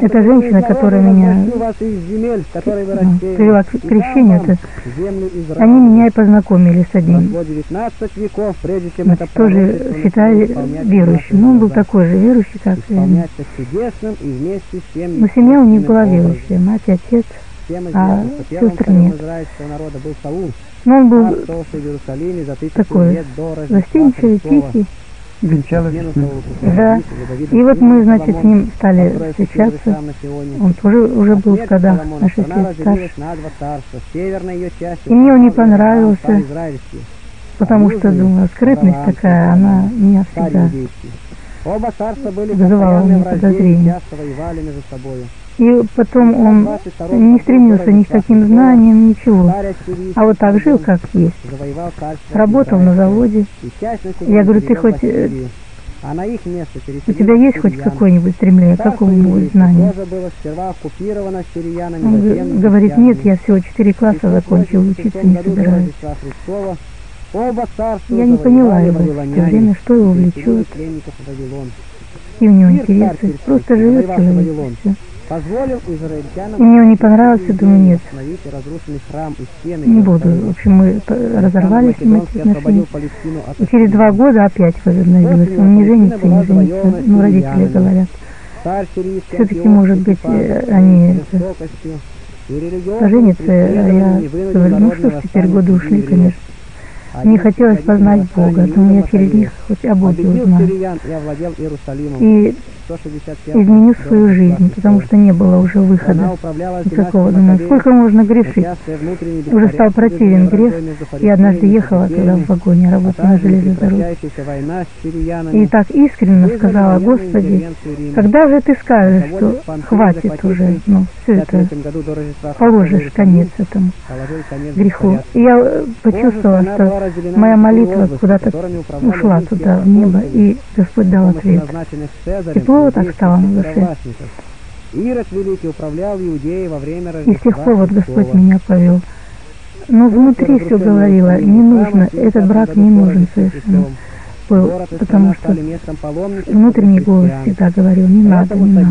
Это женщина, которая меня привела к крещению. Они меня и познакомили с одним. Мы тоже считали верующим. Но он был такой же верующий, как и я. Но семья у них была верующая. Мать, отец, а сестр нет. Но он был такой застенчивый, тихий. Да. И вот мы, значит, с ним стали встречаться. Он тоже уже был в годах, на 6 лет старше. И мне он не понравился, потому что, думаю, скрытность такая, она меня всегда вызывала мне подозрения. И потом он не стремился ни к каким знаниям, ничего, а вот так жил, как есть. Работал на заводе. Я говорю, ты хоть... У тебя есть хоть какое-нибудь стремление, какое-нибудь знание? Он говорит, нет, я всего 4 класса закончил, учиться не собираюсь. Я не поняла его в то время, что его влечет. И у него интересы, просто живет человек. И мне он не понравился, думаю, нет, не буду. В общем, мы разорвались, мы эти отношения. И через 2 года опять возобновилось. Он не женится, не женится. Ну, родители говорят. Все-таки, может быть, они поженятся. А я говорю, ну что ж, теперь годы ушли, конечно. Мне хотелось познать Бога, думаю, я через них хоть о Боге узнаю. И изменю свою жизнь, потому что не было уже выхода никакого. Думаю, сколько можно грешить? Уже стал противен грех. Я однажды ехала туда в вагоне, работала на железной дороге. И так искренне сказала, Господи, когда же ты скажешь, что хватит уже, ну, все это, положишь конец этому греху. И я почувствовала, что моя молитва куда-то ушла туда, в небо, и Господь дал ответ. Тепло так стало на душе. И с тех пор вот Господь меня повел. Но внутри все говорило, не нужно, этот брак не нужен совершенно. успокоил, потому что внутренний голос всегда говорил: не надо, не надо.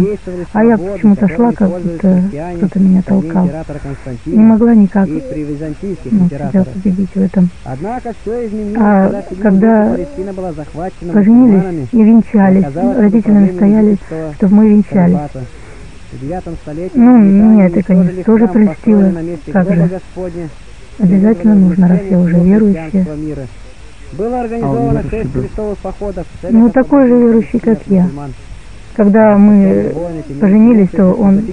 А я почему-то шла, как будто кто-то меня толкал. Не могла никак себя убедить в этом. А когда поженились и венчались, родители настояли, чтобы мы венчались. Ну, меня это, конечно, тоже прельстило. Как же? Обязательно нужно, раз я уже верующая. Было организовано 6 крестовых походов. Ну, такой же верующий, как я. Когда мы поженились, то он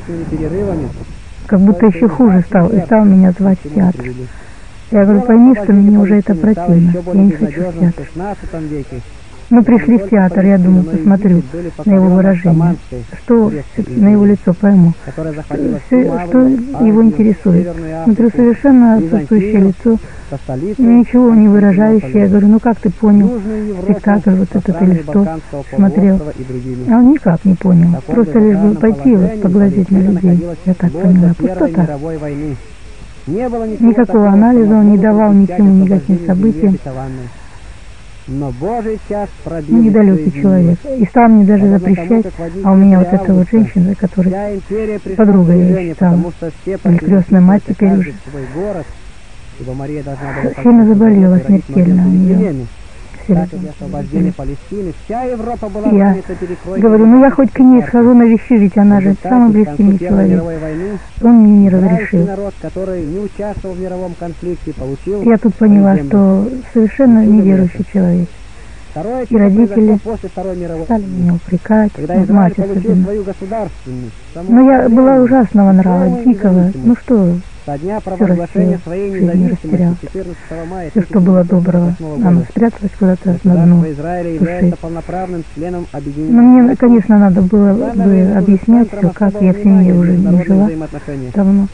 как будто еще хуже стал и стал меня звать в театр. Я говорю: пойми, что мне уже это противно, я не хочу в театр. Мы пришли в театр, я думаю, посмотрю на его выражение, что на его лицо пойму, что его интересует. Смотрю, совершенно отсутствующее лицо, ничего не выражающее. Я говорю: ну как ты понял спектакль вот этот или что смотрел? А он никак не понял, просто лишь бы пойти вот поглазеть на людей. Я так поняла, пустота. Никакого анализа он не давал никому, никаким событиям. Но Божий час пробил. Недалёкий человек. И стал мне даже запрещать, а у меня вот эта вот женщина, которая подруга, я её считала, или крёстная мать теперь уже, сильно заболела смертельно у неё. Я говорю: ну я хоть к ней схожу, навещу, ведь она же самый близкий мне человек. Он мне не разрешил. Я тут поняла, что совершенно неверующий человек. И родители стали меня упрекать, мать особенно. Но я была ужасного нрава, дикого, ну что... Все растет, жизнь растерял. Все, что было доброго, оно спряталось куда-то на дно души. Но мне, конечно, надо было бы объяснять все, как я в семье уже не жила давно.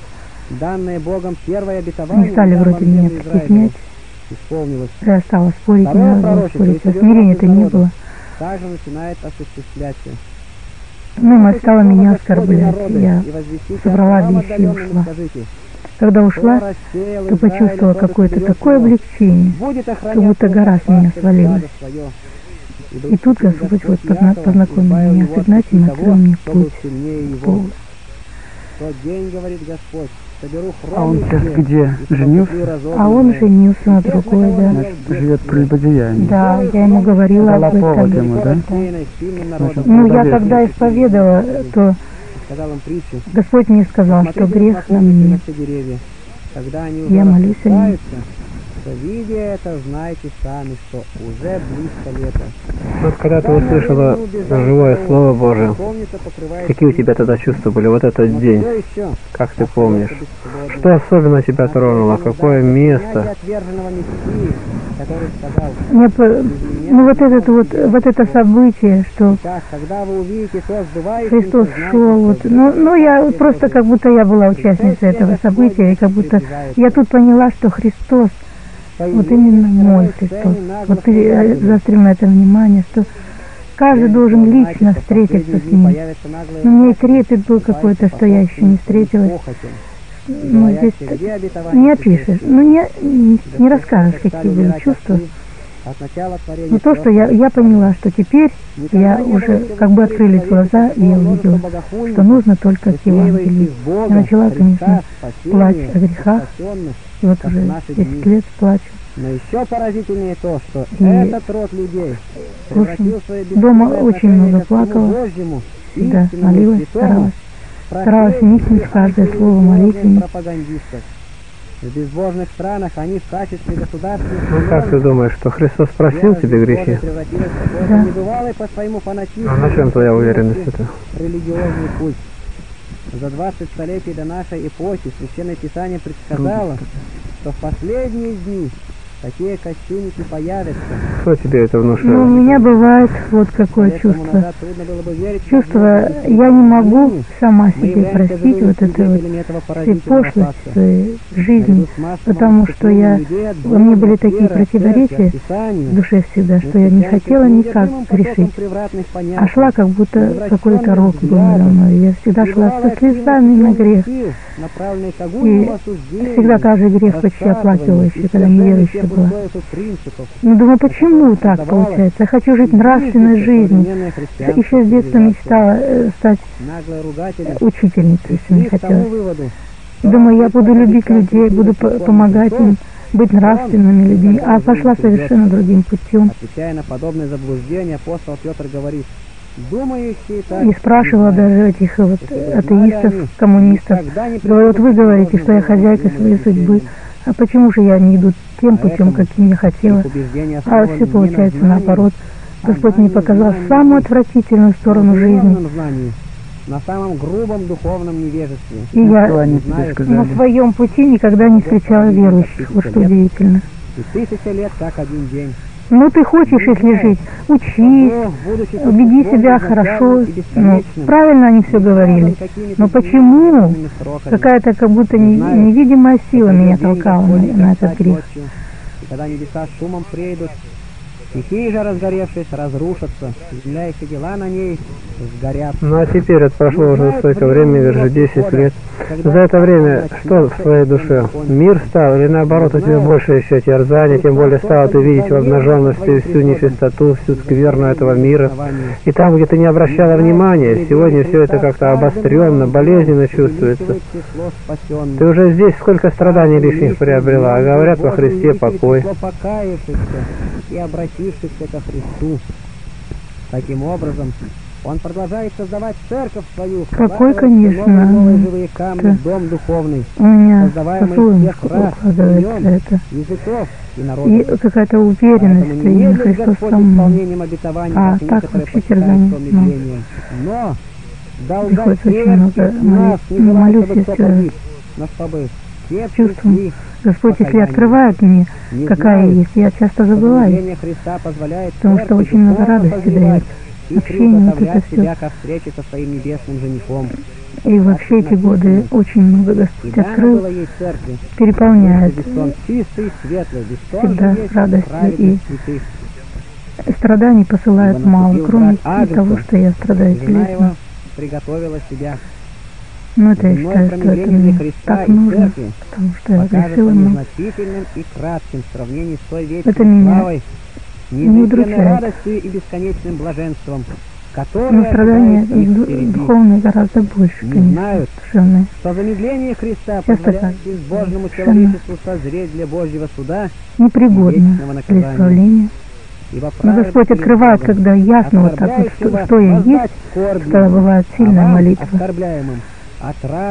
Не стали вроде меня притеснять. Я стала спорить, не надо было спорить. А смирения-то не было. Ну, мать стала меня оскорблять. Я собрала вещи и ушла. Когда ушла, то почувствовала какое-то такое облегчение, как будто гора с меня свалилась. И тут Господь вот познакомил меня с Игнатием, открыл мне путь. А он сейчас где? Женился? А он женился на другой, да. Значит, живет прелюбодеяние. Да, я ему говорила об этом. Да? Значит, ну, я когда исповедовала, то... Господь мне сказал, что грех на мне. Я молюсь о нем. Вот когда ты услышала живое Слово Божие, какие у тебя тогда чувства были вот этот день? Как ты помнишь? Что особенно тебя тронуло? Какое место? Ну вот это событие, что Христос шел, вот, ну я просто как будто я была участницей этого события, и как будто я тут поняла, что Христос, вот именно мой Христос, вот ты заострил на это внимание, что каждый должен лично встретиться с Ним. Но у меня и трепет был какой-то, что я еще не встретилась. Ну, здесь не опишешь, ну, не расскажешь, какие были чувства. Но то, что я поняла, что теперь я уже как бы открылись глаза, и я увидела, что нужно только к Евангелию. Я начала, конечно, плачь о грехах, и вот уже 10 лет плачу. Но еще поразительнее то, что этот род людей превратился... Дома очень много плакала, да, молилась, старалась. Старалась вникнуть в каждое слово молитвы. В безбожных странах они в качестве государственных... Ну как ты думаешь, что Христос простил тебе грехи? Да. А на чем твоя уверенность это? Религиозный путь. За 20 столетий до нашей эпохи Священное Писание предсказало, что в последние дни такие кощунники появятся. Что тебе это внушило? Ну, у меня бывает вот какое чувство. Чувство, я не могу сама себе простить вот это вот пошлость жизни, потому что я, у меня были такие противоречия в душе всегда, что я не хотела никак грешить, а шла как будто какой-то рок был надо мной. Я всегда шла со слезами на грех. И всегда каждый грех почти оплакивающий, когда неверующий. было. Но думаю, почему так получается? Я хочу жить нравственной жизнью. Еще с детства мечтала стать учительницей, если не хотела. Думаю, я буду любить людей, буду помогать им, быть нравственными людьми, а пошла совершенно другим путем. Отвечая на подобные заблуждения, апостол Петр говорит, и спрашивала даже этих вот атеистов, коммунистов, говорю, вот вы говорите, что я хозяйка своей судьбы, а почему же я не иду тем путем, каким я хотела, а все получается наоборот. Господь мне показал самую отвратительную сторону жизни. На самом грубом духовном невежестве. И я на своем пути никогда не встречала верующих. Вот что удивительно. И 1000 лет как один день. Ну ты хочешь, если жить, учись, убеди себя хорошо. Ну, правильно они все говорили. Но почему какая-то как будто невидимая сила меня толкала на этот грех? И когда небеса шумом придут, стихии же, разгоревшись, разрушатся, земля и все дела на ней сгорят. Ну а теперь это прошло уже столько времени, уже 10 лет. За это время что в твоей душе? Мир стал или наоборот у тебя больше еще терзаний, тем более стало ты видеть в обнаженности всю нечистоту, всю скверну этого мира. И там, где ты не обращала внимания, сегодня все это как-то обостренно, болезненно чувствуется. Ты уже здесь сколько страданий лишних приобрела, а говорят во Христе покой. Ко Христу. Таким образом, он продолжает создавать церковь свою. Какой, конечно, новые живые камни, дом духовный, создаваемый всех рас, племен, языков и народов. И какая-то уверенность, что именно Христос сам. А так вообще терзание. Но приходится очень много молитвы с чувством. Господь, если открывает мне, какая есть, я часто забываю, потому что очень много радости дает. Общение вот это все. И вообще эти годы очень много Господь открыл, переполняет всегда радостью и страданий посылает мало, кроме того, что я страдаю телесно. Ну, это я считаю, что это мне так нужно, потому что я грешила, но это меня не удручает. Но страдания духовные гораздо больше, конечно, душевные. Часто так, совершенно непригодно для исправления. Но Господь открывает, когда ясно вот так вот, что я есть, что бывает сильная молитва.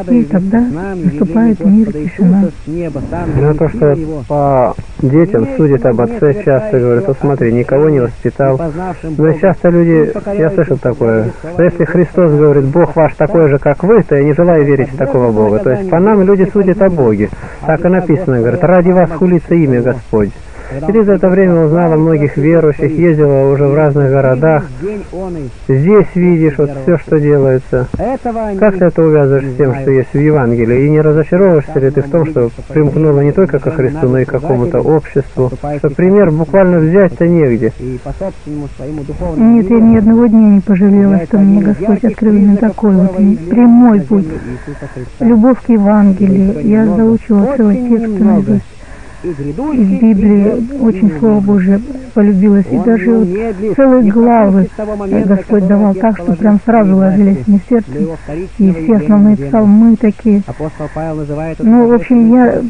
И тогда наступает мир, тишина. Ну, то, что по детям судят об отце, часто говорят, вот смотри, никого не воспитал. Но часто люди, я слышал такое, что если Христос говорит, Бог ваш такой же, как вы, то я не желаю верить в такого Бога. То есть по нам люди судят о Боге. Так и написано, говорят, ради вас хулится имя Господь. Через это время узнала многих верующих, ездила уже в разных городах. Здесь видишь вот все, что делается. Как ты это увязываешь с тем, что есть в Евангелии? И не разочаровываешься ли ты в том, что примкнула не только ко Христу, но и к какому-то обществу? Что пример буквально взять-то негде. Нет, я ни одного дня не пожалела, что мне Господь открыл именно такой вот прямой путь. Любовь к Евангелию. Я заучила целый текст наизусть. Из Библии очень Слово Божие полюбилось, и даже вот целые главы Господь давал так, что прям сразу ложились мне в сердце, и все основные псалмы такие. Ну, в общем, я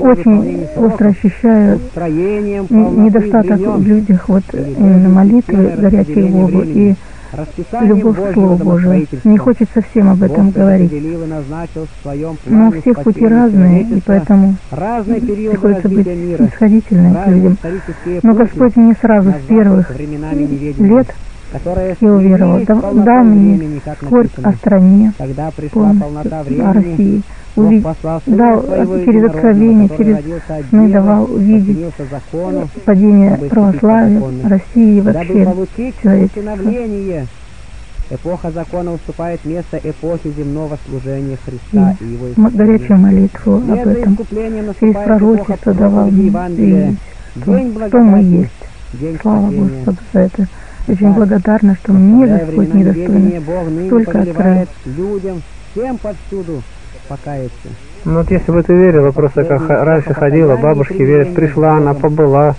очень остро ощущаю недостаток в людях вот именно молитвы, горячей Богу, и любовь к Слову Божию. Не хочется всем об этом говорить. Но у всех пути разные, и поэтому приходится быть исходительным к людям. Но Господь мне сразу с первых лет, я уверовал, дал мне скорбь о стране, о России. Дал через откровение, через сны давал увидеть падение православия, России и вообще человечества. Эпоха закона уступает место эпохе земного служения Христа и его искупления. Горячую молитву об этом через пророчество давал мне, что мы есть. Слава Господу за это. Очень благодарна, что мне Господь недостойный, только открыл. Всем повсюду покаяться. Ну вот если бы ты верила, просто как раньше ходила, бабушки верят, пришла она, побыла,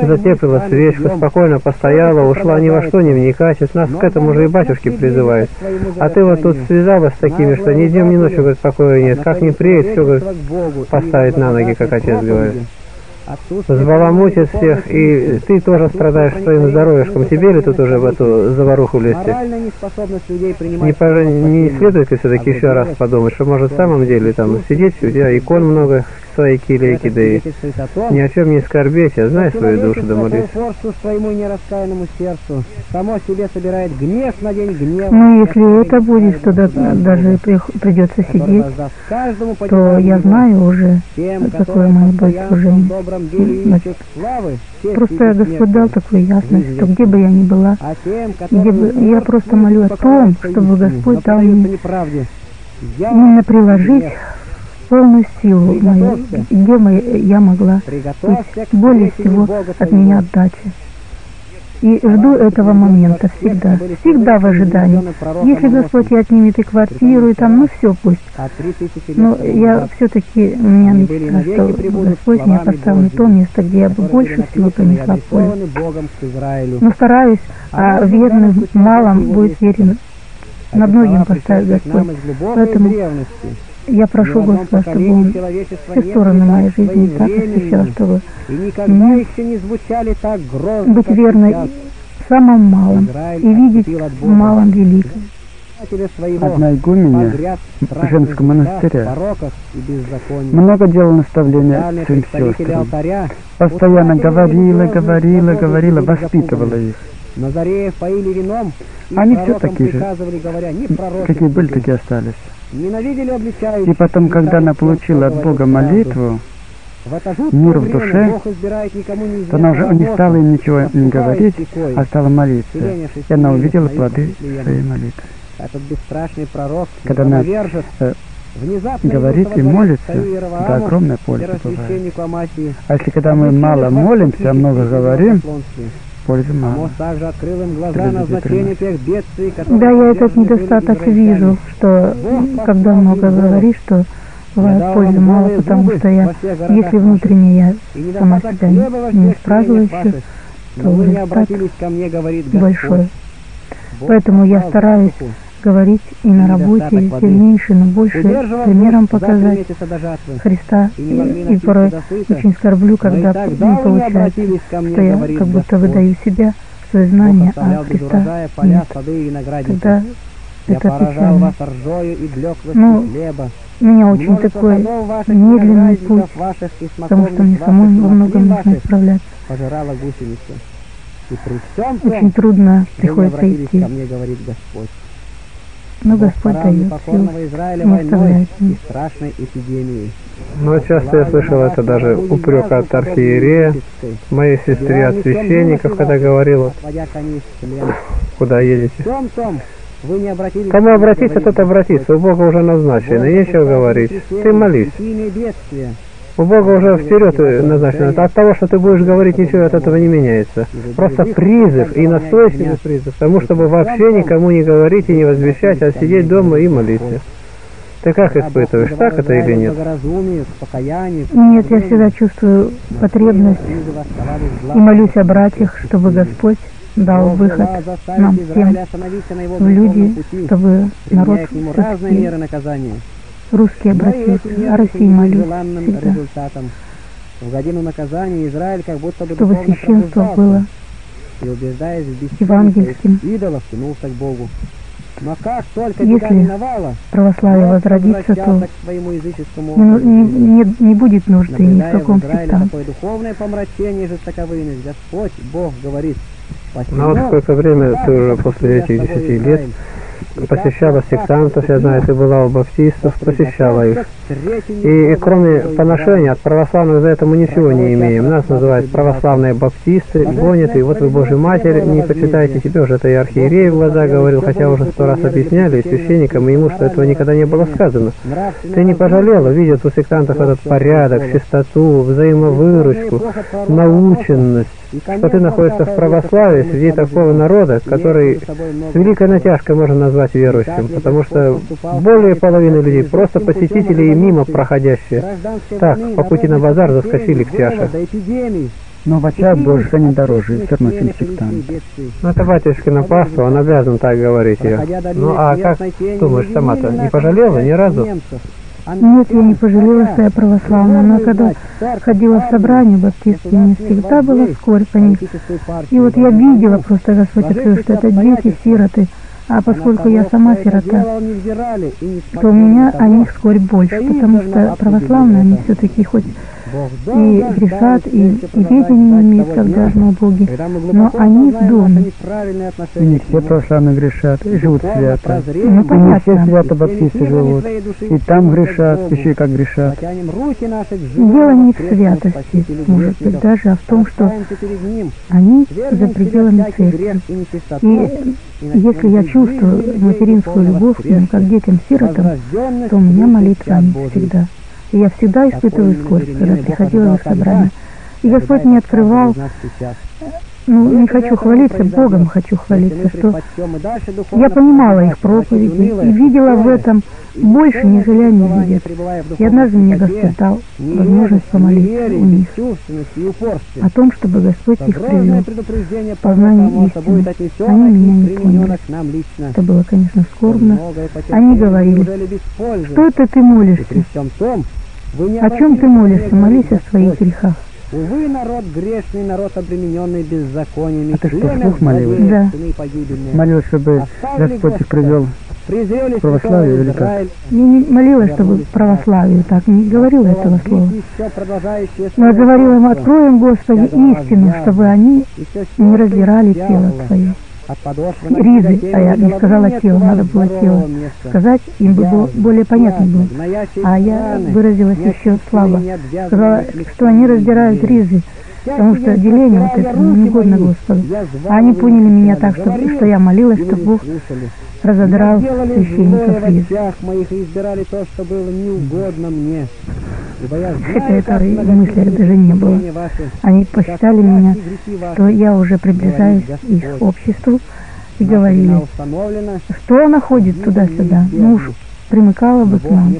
затеплила свечку, спокойно постояла, ушла, ни во что не вникать, ведь нас к этому же и батюшки призывают. А ты вот тут связалась с такими, что ни днем, ни ночью, говорит, покоя нет, как не приедет, все, говорит, поставить на ноги, как отец говорит. Сбаламутит всех, и ты тоже страдаешь своим здоровьем. Тебе ли тут уже в эту заваруху влезть? Не следует ли все-таки еще раз подумать, что может в самом деле там сидеть, у тебя икон много, свои килейки, да и ни о чем не скорбеть, а знай свою душу, да молись. Ну, если это будет, что даже придется сидеть, то я знаю уже, какое мое будет служение. Значит, просто Господь дал такую ясность, что где бы я ни была, где бы, я просто молю о том, чтобы Господь дал мне именно приложить полную силу мою, где я могла более всего от меня отдачи. И жду этого момента всегда, всегда в ожидании. Если Господь и отнимет и квартиру, и там, ну все пусть. Но я все-таки, у меня мечта, что Господь меня поставил на то место, где я бы больше всего принесла пользу. Но стараюсь, а верным малым будет верен. На многим поставит Господь. Поэтому я прошу Господа, чтобы Он все стороны моей жизни так освещал, чтобы мне быть верной в самом малом и видеть в малом великом. Одна игуменья женского монастыря много делала наставления своим сестрам. Постоянно говорила, воспитывала их. Они все такие же, какие были, такие остались. И потом, когда она получила от Бога молитву, мир в душе, то она уже не стала им ничего не говорить, а стала молиться. И она увидела плоды своей молитвы. Когда она говорит и молится, это огромная польза бывает. А если когда мы мало молимся, а много говорим, польза мало. Да, я этот недостаток вижу, что когда много говоришь, что бывает пользы мало, потому что я, если внутренне я сама себя не исправила еще, то уже так большой. Поэтому я стараюсь говорить и на работе, все меньше, но больше примером показать Христа. И порой очень скорблю, когда не получается, что я как будто выдаю себя, свои знания, а Христа нет. Тогда это печально. Ну, у меня очень такой медленный путь, потому что мне самой во многом нужно исправляться. Очень трудно приходится идти. Но Господь дает силу, не оставляет меня. Но часто я слышал это даже упрек от архиерея, моей сестре, от священников, когда говорила, куда едете. Кому обратиться, тот обратится, у Бога уже назначено, нечего говорить, ты молись. У Бога уже вперед назначено. От того, что ты будешь говорить, ничего от этого не меняется. Просто призыв и настойчивый призыв к тому, чтобы вообще никому не говорить и не возвещать, а сидеть дома и молиться. Ты как испытываешь, так это или нет? Нет, я всегда чувствую потребность и молюсь о братьях, чтобы Господь дал выход нам всем в люди, чтобы народ спасти. Русские обратились, а России молились всегда, чтобы священство было евангельским. Если православие возродится, то не будет нужды ни в каком сектанте. Но вот сколько времени ты уже после этих 10 лет посещала сектантов, я знаю, ты была у баптистов, посещала их. И кроме поношения от православных за это мы ничего не имеем. Нас называют православные баптисты, гонят, и вот вы Божьей Матери, не почитайте себе, уже это и архиерей в глаза говорил, хотя уже 100 раз объясняли, и священникам, и ему, что этого никогда не было сказано. Ты не пожалела, видят у сектантов этот порядок, чистоту, взаимовыручку, наученность, что ты находишься в православии среди такого народа, который с великой натяжкой можно назвать сказать верующим, потому что более половины людей просто посетители и мимо проходящие. Так, по пути на базар заскочили к чаше. Но в очах Божьих они дороже, и все равно, чем сектанты. Ну, это батюшкино паство, он обязан так говорить ее. Ну, а как думаешь сама-то, не пожалела ни разу? Нет, я не пожалела, что я православная, но когда ходила в собрание баптистские, мне всегда была скорбь по ним. И вот я видела просто за свой число, что это дети, сироты. А поскольку я сама сирота, то у меня о них скорбь больше, потому что православные, они все-таки хоть и грешат, и ведение имеют, как должно боги, но они в доме. И не все православные грешат, и живут свято. Ну, понятно. И не все свято-баптисты живут, и там грешат, еще и как грешат. Дело не в святости, может быть, даже, а в том, что они за пределами церкви. И если я чувствую материнскую любовь к ним, как детям-сиротам, то у меня молитва всегда. И я всегда испытываю скорбь, когда приходила в собрание. И Господь мне открывал, ну, не хочу хвалиться, Богом хочу хвалиться, что я понимала их проповеди и видела в этом больше, нежели они видят. И однажды мне Господь дал возможность помолиться у них о том, чтобы Господь их привел в познание истины. Они меня не поняли. Это было, конечно, скорбно. Они говорили, что это ты молишься? О чем ты молишься? Молись о своих грехах. Увы, народ грешный, народ обремененный беззакониями. А ты что, вслух молилась? Да. Молилась, чтобы Господь их привел в православие или как? Я не молилась, чтобы в православие, так, не говорила этого слова. Но я говорила им, откроем, Господи, истину, чтобы они не раздирали тело твое. Ризы, а я не сказала тело, надо было тело сказать, им бы более понятно было. А я выразилась еще слабо. Сказала, что они раздирают ризы, потому что деление вот это неугодно Господу. А они поняли меня так, что я молилась, чтобы Бог разодрал священников ризы. Хотя этой мысли даже не было. Они посчитали меня, что я уже приближаюсь их обществу, и говорили, что она ходит туда-сюда. Ну уж примыкала бы к нам.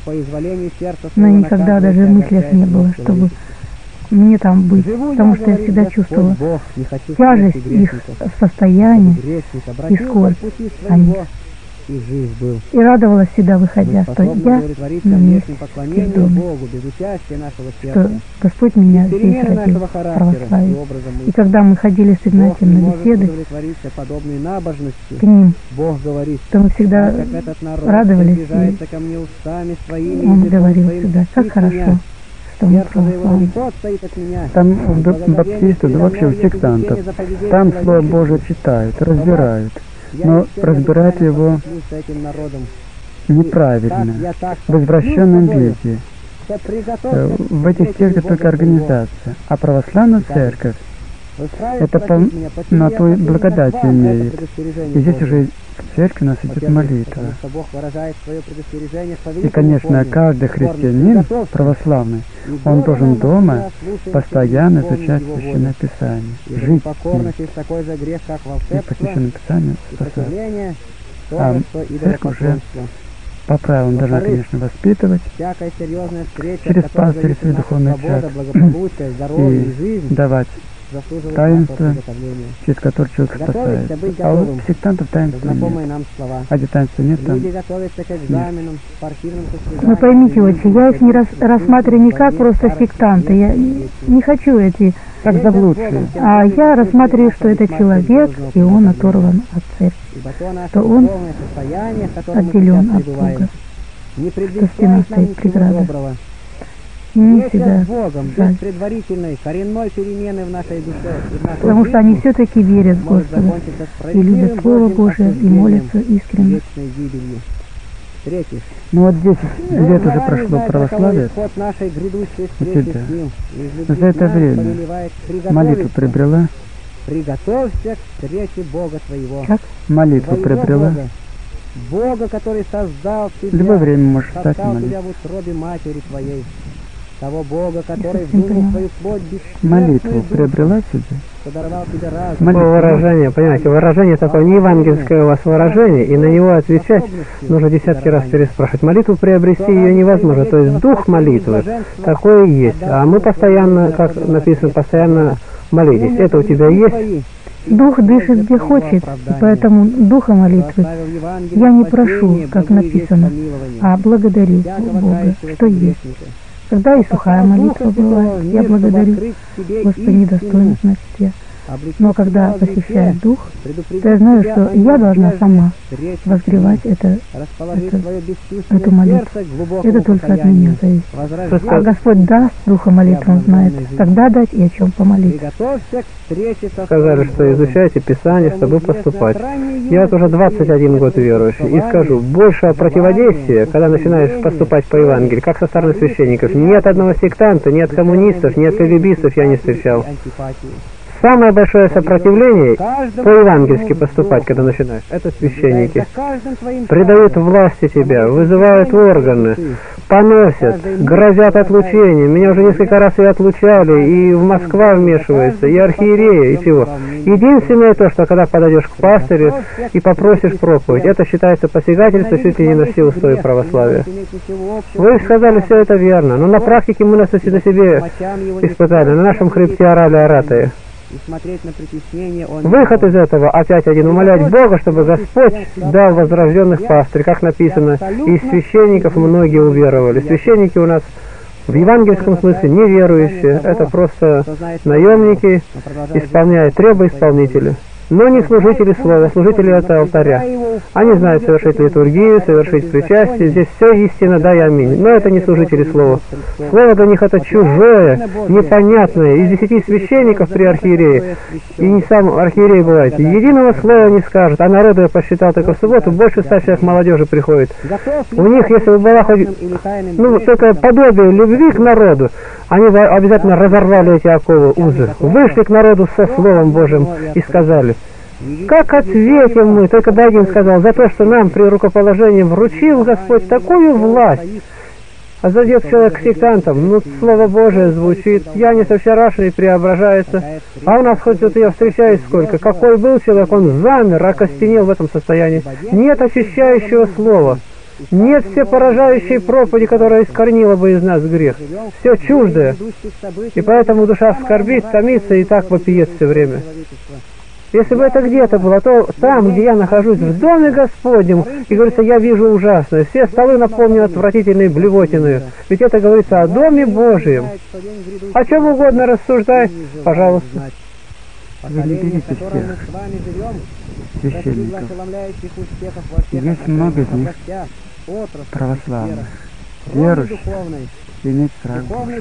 Но никогда даже в мыслях не было, чтобы мне там быть, потому что я всегда чувствовала тяжесть их состояния и скорбь о них. И радовалась всегда, выходя, что я на месте и в доме, что Господь меня здесь родил в православии. И когда мы ходили с Игнатием на беседы к ним, то мы всегда радовались, и он говорил всегда, как хорошо. Там баптисты, да вообще у сектантов, там Слово Божие читают, разбирают, но разбирают его неправильно, в извращенном виде. В этих церквях только организация, а православная церковь это полноту благодати имеет. И здесь уже в церкви нас идет молитва. И, конечно, каждый христианин православный, он должен дома постоянно изучать Священное Писание, жить и по Священному Писанию спасать. А церковь уже по правилам должна, конечно, воспитывать через пастырь, через духовный очаг и давать таинство, через которое человек спасается. А у сектантов таинства нет. А где таинства нет, там нет. Ну поймите, отче, я их не рассматриваю не как просто сектанты. Я не хочу эти... Как заблудшие. А я рассматриваю, что это человек, и он оторван от церкви. Что он отделен от Бога. Что стена стоит преграда. Не всегда, жаль. Потому что они все-таки верят в Господа и любят Слово Божие, и молятся искренне. Ну вот 10 лет уже прошло православие у тебя. За это время молитву приобрела? Как? Молитву приобрела? Любое время можешь стать молиться. того Бога, который вдунул свою плоть молитву приобрела сюда. Выражение, понимаете, выражение такое не евангельское у вас выражение, и на него отвечать нужно десятки раз переспрашивать. Молитву приобрести ее невозможно, то есть дух молитвы такое есть, а мы постоянно, как написано, постоянно молитесь. Это у тебя есть? Дух дышит где хочет, и поэтому духа молитвы я не прошу, как написано, а благодарю Бога, что есть. Когда и сухая молитва была, я благодарю, Господи, недостоин, значит, я. Но когда посещает дух, то я знаю, что я должна сама возгревать эту молитву. Это только от меня зависит. А Господь даст духа молитву, Он знает, когда дать и о чем помолиться. Сказали, что изучайте Писание, чтобы поступать. Я вот уже 21 год верующий, и скажу, больше противодействия, когда начинаешь поступать по Евангелию, как со стороны священников. Ни от одного сектанта, ни от коммунистов, ни от кагебистов я не встречал. Самое большое сопротивление по-евангельски поступать, когда начинаешь, это священники. Предают власти тебя, вызывают органы, поносят, грозят отлучением. Меня уже несколько раз и отлучали, и в Москва вмешивается, и архиерея, и всего. Единственное то, что когда подойдешь к пастырю и попросишь проповедь, это считается посягательством чуть ли не на все устои православия. Вы сказали, все это верно, но на практике мы нас и на себе испытали, на нашем хребте орали оратые. Выход из этого, опять один, умолять Бога, чтобы Господь дал возрожденных пастырей, как написано, из священников многие уверовали. Священники у нас в евангельском смысле неверующие, это просто наемники, исполняют требы исполнители. Но не служители слова, служители это алтаря. Они знают совершить литургию, совершить причастие, здесь все истина, да и аминь. Но это не служители слова. Слово для них это чужое, непонятное. Из 10 священников при архиерее, и не сам архиерей бывает, единого слова не скажет. А народу, я посчитал только в субботу, больше 100 человек молодежи приходит. У них, если бы была хоть, ну, только подобие любви к народу, они бы обязательно разорвали эти оковы, узы. Вышли к народу со Словом Божьим и сказали, как ответим мы, только Дагин сказал, за то, что нам при рукоположении вручил Господь такую власть, а зайдет человек к сектантам, ну, Слово Божие звучит, Янис вчерашний преображается, а у нас хоть вот я встречаюсь сколько, какой был человек, он замер, окостенел в этом состоянии, нет очищающего слова. Нет все поражающей проповеди, которая искорнила бы из нас грех. Все чуждое. И поэтому душа скорбит, томится и так вопиет все время. Если бы это где-то было, то там, где я нахожусь, в Доме Господнем, и говорится, я вижу ужасное, все столы наполнены отвратительной блевотиной. Ведь это говорится о Доме Божьем. О чем угодно рассуждай, пожалуйста. Вы не берите всех священников. Есть много из них православных, верующих, имеют страх Божий.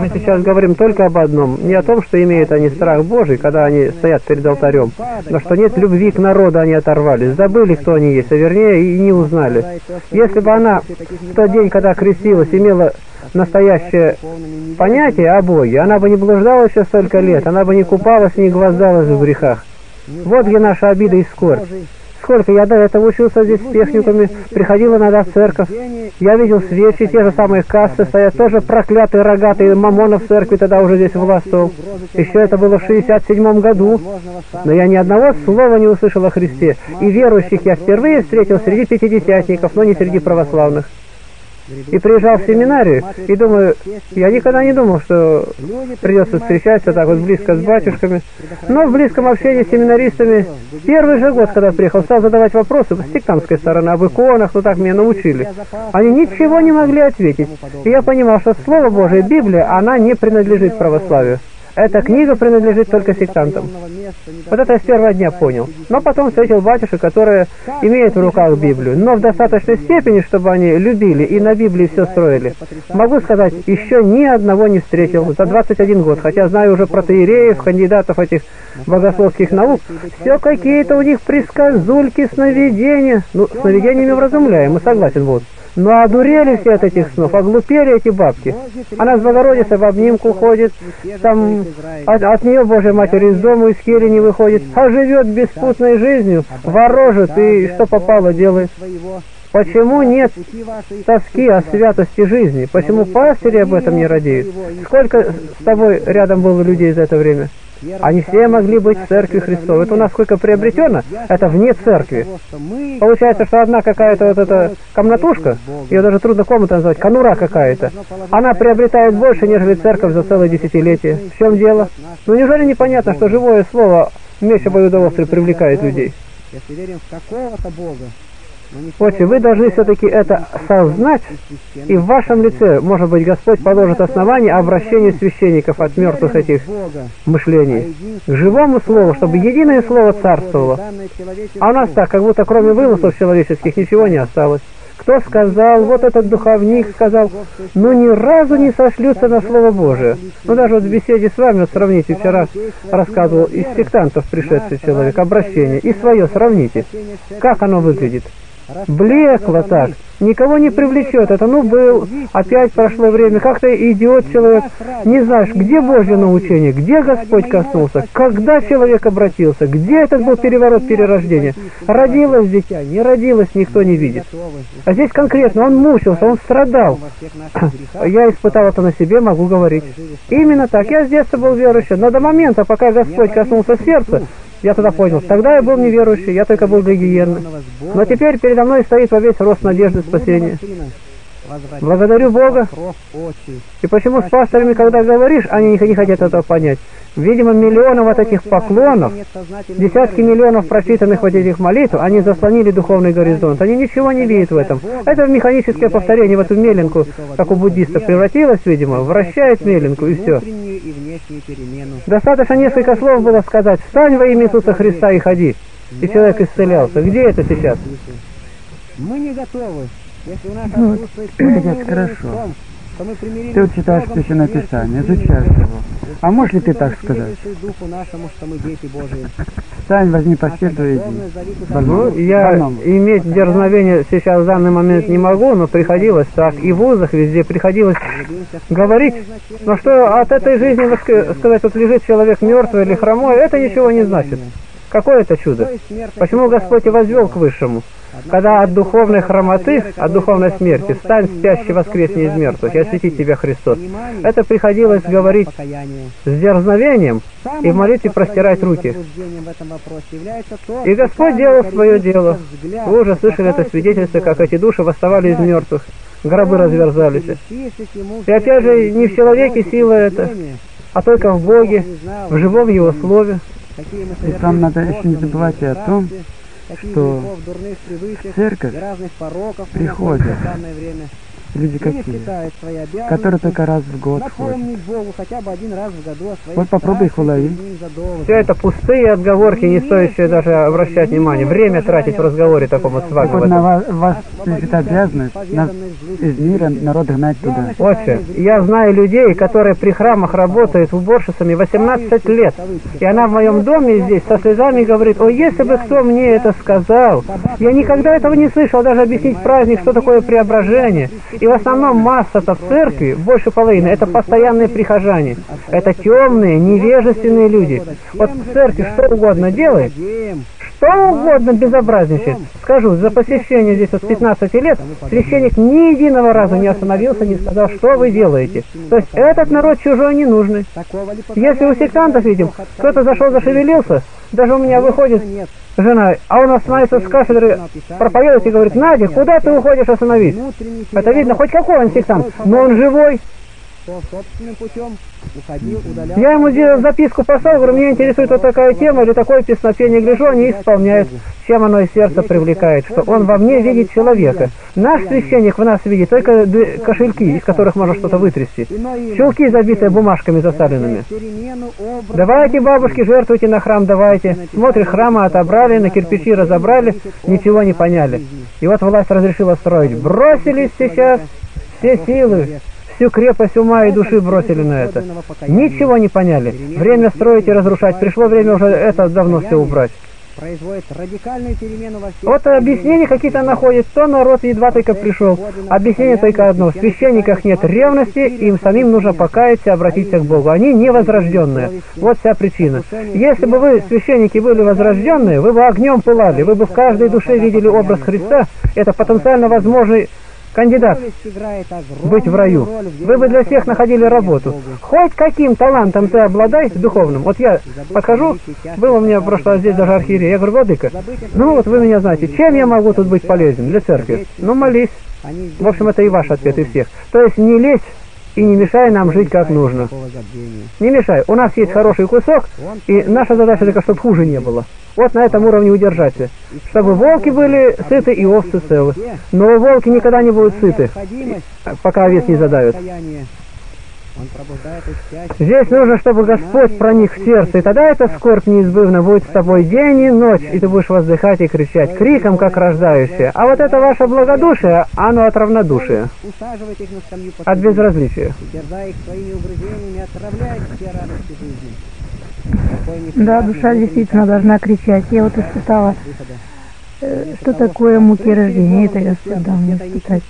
Мы сейчас говорим только об одном, не о том, что имеют они страх Божий, когда они стоят перед алтарем, но что нет любви к народу, они оторвались, забыли, кто они есть, а вернее, и не узнали. Если бы она в тот день, когда крестилась, имела настоящее понятие о Боге, она бы не блуждала еще столько лет, она бы не купалась, не гвоздалась в грехах. Вот где наша обида и скорбь. Сколько я до этого учился здесь с техниками, приходил иногда в церковь, я видел свечи, те же самые кассы стоят, тоже проклятые рогатые мамоны в церкви тогда уже здесь властвовал. Еще это было в 67 году, но я ни одного слова не услышал о Христе. И верующих я впервые встретил среди пятидесятников, но не среди православных. И приезжал в семинарию, и думаю, я никогда не думал, что придется встречаться так вот близко с батюшками. Но в близком общении с семинаристами первый же год, когда приехал, стал задавать вопросы по сектантской стороне, об иконах, ну так меня научили. Они ничего не могли ответить. И я понимал, что Слово Божие, Библия, она не принадлежит православию. Эта книга принадлежит только сектантам. Вот это я с первого дня понял. Но потом встретил батюшек, которые имеют в руках Библию, но в достаточной степени, чтобы они любили и на Библии все строили. Могу сказать, еще ни одного не встретил за 21 год, хотя знаю уже протоиереев, кандидатов этих богословских наук. Все какие-то у них присказульки, сновидения. Ну, сновидениями вразумляем, и согласен вот. Но одурели все от этих снов, оглупели эти бабки. Она с Богородицей в обнимку ходит, там от нее Божья Матерь из дома, из кельи не выходит, а живет беспутной жизнью, ворожит и что попало делает. Почему нет тоски о святости жизни? Почему пастыри об этом не радеют? Сколько с тобой рядом было людей за это время? Они все могли быть в Церкви Христовой. Это у нас сколько приобретено, это вне Церкви. Получается, что одна какая-то вот эта комнатушка, ее даже трудно комната назвать, конура какая-то, она приобретает больше, нежели Церковь за целое десятилетие. В чем дело? Ну неужели непонятно, что живое слово меч обоюдоострый привлекает людей? Если верим в какого-то Бога. Отче, вы должны все-таки это осознать, и в вашем лице, может быть, Господь положит основание обращению священников от мертвых этих мышлений к живому слову, чтобы единое слово царствовало. А у нас так, как будто кроме вымыслов человеческих ничего не осталось. Кто сказал, вот этот духовник сказал, но ни разу не сошлются на Слово Божие. Ну даже вот в беседе с вами, вот сравните, вчера рассказывал, из сектантов пришедший человек, обращение, и свое сравните, как оно выглядит. Блекло так, никого не привлечет, это ну был, опять прошло время, как-то идиот человек, не знаешь, где Божье научение, где Господь коснулся, когда человек обратился, где этот был переворот, перерождение, родилось дитя, не родилось, никто не видит. А здесь конкретно, он мучился, он страдал. Я испытал это на себе, могу говорить. Именно так, я с детства был верующим, но до момента, пока Господь коснулся сердца, я тогда понял, тогда я был неверующий, я только был гогиенный. Но теперь передо мной стоит во весь рост надежды спасения. Благодарю Бога. И почему с пасторами, когда говоришь, они не хотят этого понять? Видимо, миллионы вот этих поклонов, десятки миллионов прочитанных вот этих молитв, они заслонили духовный горизонт. Они ничего не видят в этом. Это механическое повторение, вот в меленку, как у буддистов превратилось, видимо, вращает меленку и все. Достаточно несколько слов было сказать: «Встань во имя Иисуса Христа и ходи». И человек исцелялся. Где это сейчас? Мы не готовы. Ну, это хорошо. Ты вот читаешь Священное Писание, изучаешь его. А можешь ли ты так сказать? Встань, возьми посету и иди. Я иметь дерзновение сейчас в данный момент не могу, но приходилось так. И в вузах везде приходилось говорить. Но что от этой жизни, сказать, вот лежит человек мертвый или хромой, это ничего не значит. Какое это чудо? Почему Господь и возвел к высшему? Когда от духовной хромоты, от духовной смерти, встань, спящий, воскресни из мертвых, и осветит тебя Христос. Это приходилось говорить с дерзновением и в молитве простирать руки. И Господь делал свое дело. Вы уже слышали это свидетельство, как эти души восставали из мертвых, гробы разверзались. И опять же, не в человеке сила это, а только в Боге, в живом Его Слове. И там надо еще не забывать и о том, что в церковь приходят люди какие, которые только раз в год ходят. Вот попробуй их уловить. Все это пустые отговорки, не стоящие даже обращать внимание. Время тратить в разговоре таком вот с вами. Вот на вас лежит обязанность нас из мира народ гнать туда. Отче, я знаю людей, которые при храмах работают уборщицами 18 лет. И она в моем доме здесь со слезами говорит: «О, если бы кто мне это сказал! Я никогда этого не слышал, даже объяснить праздник, что такое преображение». И в основном масса-то в церкви, больше половины, это постоянные прихожане. Это темные, невежественные люди. Вот в церкви что угодно делает, что угодно безобразничает. Скажу, за посещение здесь вот 15 лет священник ни единого раза не остановился, не сказал, что вы делаете. То есть этот народ чужой не нужный. Если у сектантов, видим, кто-то зашел, зашевелился, даже у меня выходит жена, а он остановится с кафедры, проповедует и говорит: «Надя, куда ты уходишь, остановись?» Это видно, хоть какой он сектант, но он живой. Я ему делал записку, послал, говорю: «Меня интересует вот такая тема или такое песнопение», гляжу, они исполняют, чем оно из сердца привлекает, что он во мне видит человека. Наш священник в нас видит только кошельки, из которых можно что-то вытрясти, чулки, забитые бумажками засаленными. Давайте, бабушки, жертвуйте на храм, давайте. Смотришь, храма отобрали, на кирпичи разобрали, ничего не поняли. И вот власть разрешила строить. Бросились сейчас все силы. Всю крепость ума и души бросили на это. Ничего не поняли. Время строить и разрушать. Пришло время уже это давно все убрать. производит радикальную перемену во всех... Вот объяснения какие-то находят, то народ едва только пришел. Объяснение только одно. В священниках нет ревности, им самим нужно покаяться и обратиться к Богу. Они невозрожденные. Вот вся причина. Если бы вы, священники, были возрожденные, вы бы огнем пылали, вы бы в каждой душе видели образ Христа. Это потенциально возможный кандидат быть в раю. Вы бы для всех находили работу. Хоть каким талантом ты обладай духовным. Вот я подхожу, был у меня прошло здесь даже архиерей, я говорю: владыка, ну вот вы меня знаете, чем я могу тут быть полезен для церкви? Ну молись. В общем, это и ваш ответ, и всех. То есть не лезь и не мешай нам жить как нужно. Не мешай. У нас есть хороший кусок, и наша задача только, чтобы хуже не было. Вот на этом уровне удержаться. Чтобы волки были сыты и овцы целы. Но волки никогда не будут сыты, пока овец не задавят. Здесь нужно, чтобы Господь проник в сердце, и тогда эта скорбь неизбывно будет с тобой день и ночь, и ты будешь воздыхать и кричать криком, как рождающая. А вот это ваше благодушие, оно от равнодушия, от безразличия. Да, душа действительно должна кричать. Я вот испытала, что такое муки рождения, это я всегда мне испытать.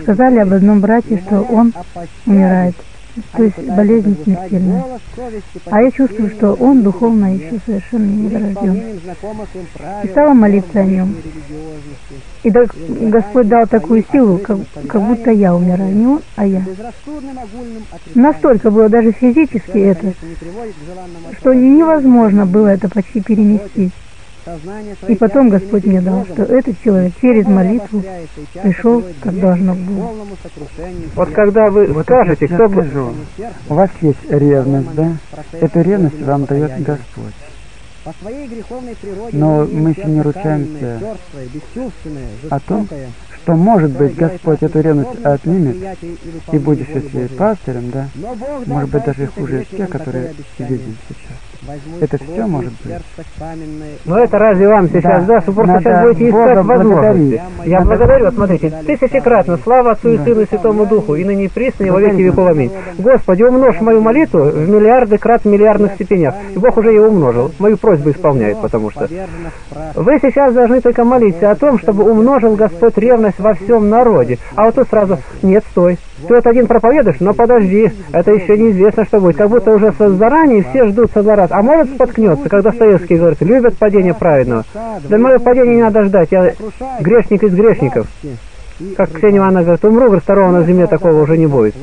Сказали об одном брате, что он умирает, то есть болезнь смертельная. А я чувствую, что он духовно еще совершенно недорожден. И стала молиться о нем. И Господь дал такую силу, как будто я умираю, не он, а я. Настолько было даже физически это, что невозможно было это почти перенести. И потом Господь мне дал, что этот человек через молитву пришел, как должно было. Вот когда вы вот скажете, кто пришел, у вас есть ревность, да? Эту ревность вам дает Господь. Но мы еще не ручаемся о том, что, может быть, Господь эту ревность отнимет, и будешь если пастырем, да, может быть, даже хуже те, которые видим сейчас. Это все может быть. Но это разве вам сейчас, да, супруг, сейчас будете искать возможности? Я благодарю, вот смотрите, тысячекратно, слава Отцу и Сыну и Святому Духу, и ныне присно, и во веки веков. Аминь. Господи, умножь мою молитву в миллиарды крат в миллиардных степенях. И Бог уже ее умножил, мою просьбу исполняет, потому что вы сейчас должны только молиться о том, чтобы умножил Господь ревность во всем народе. А вот тут сразу: нет, стой. Ты вот один проповедуешь, но подожди, это еще неизвестно, что будет. Как будто уже со заранее все ждут со заранее. А может споткнется, как Достоевский говорит: любят падение праведного. Да мое падение не надо ждать, я грешник из грешников. Как Ксения Ивановна говорит: умру, говорит, второго на земле такого уже не будет.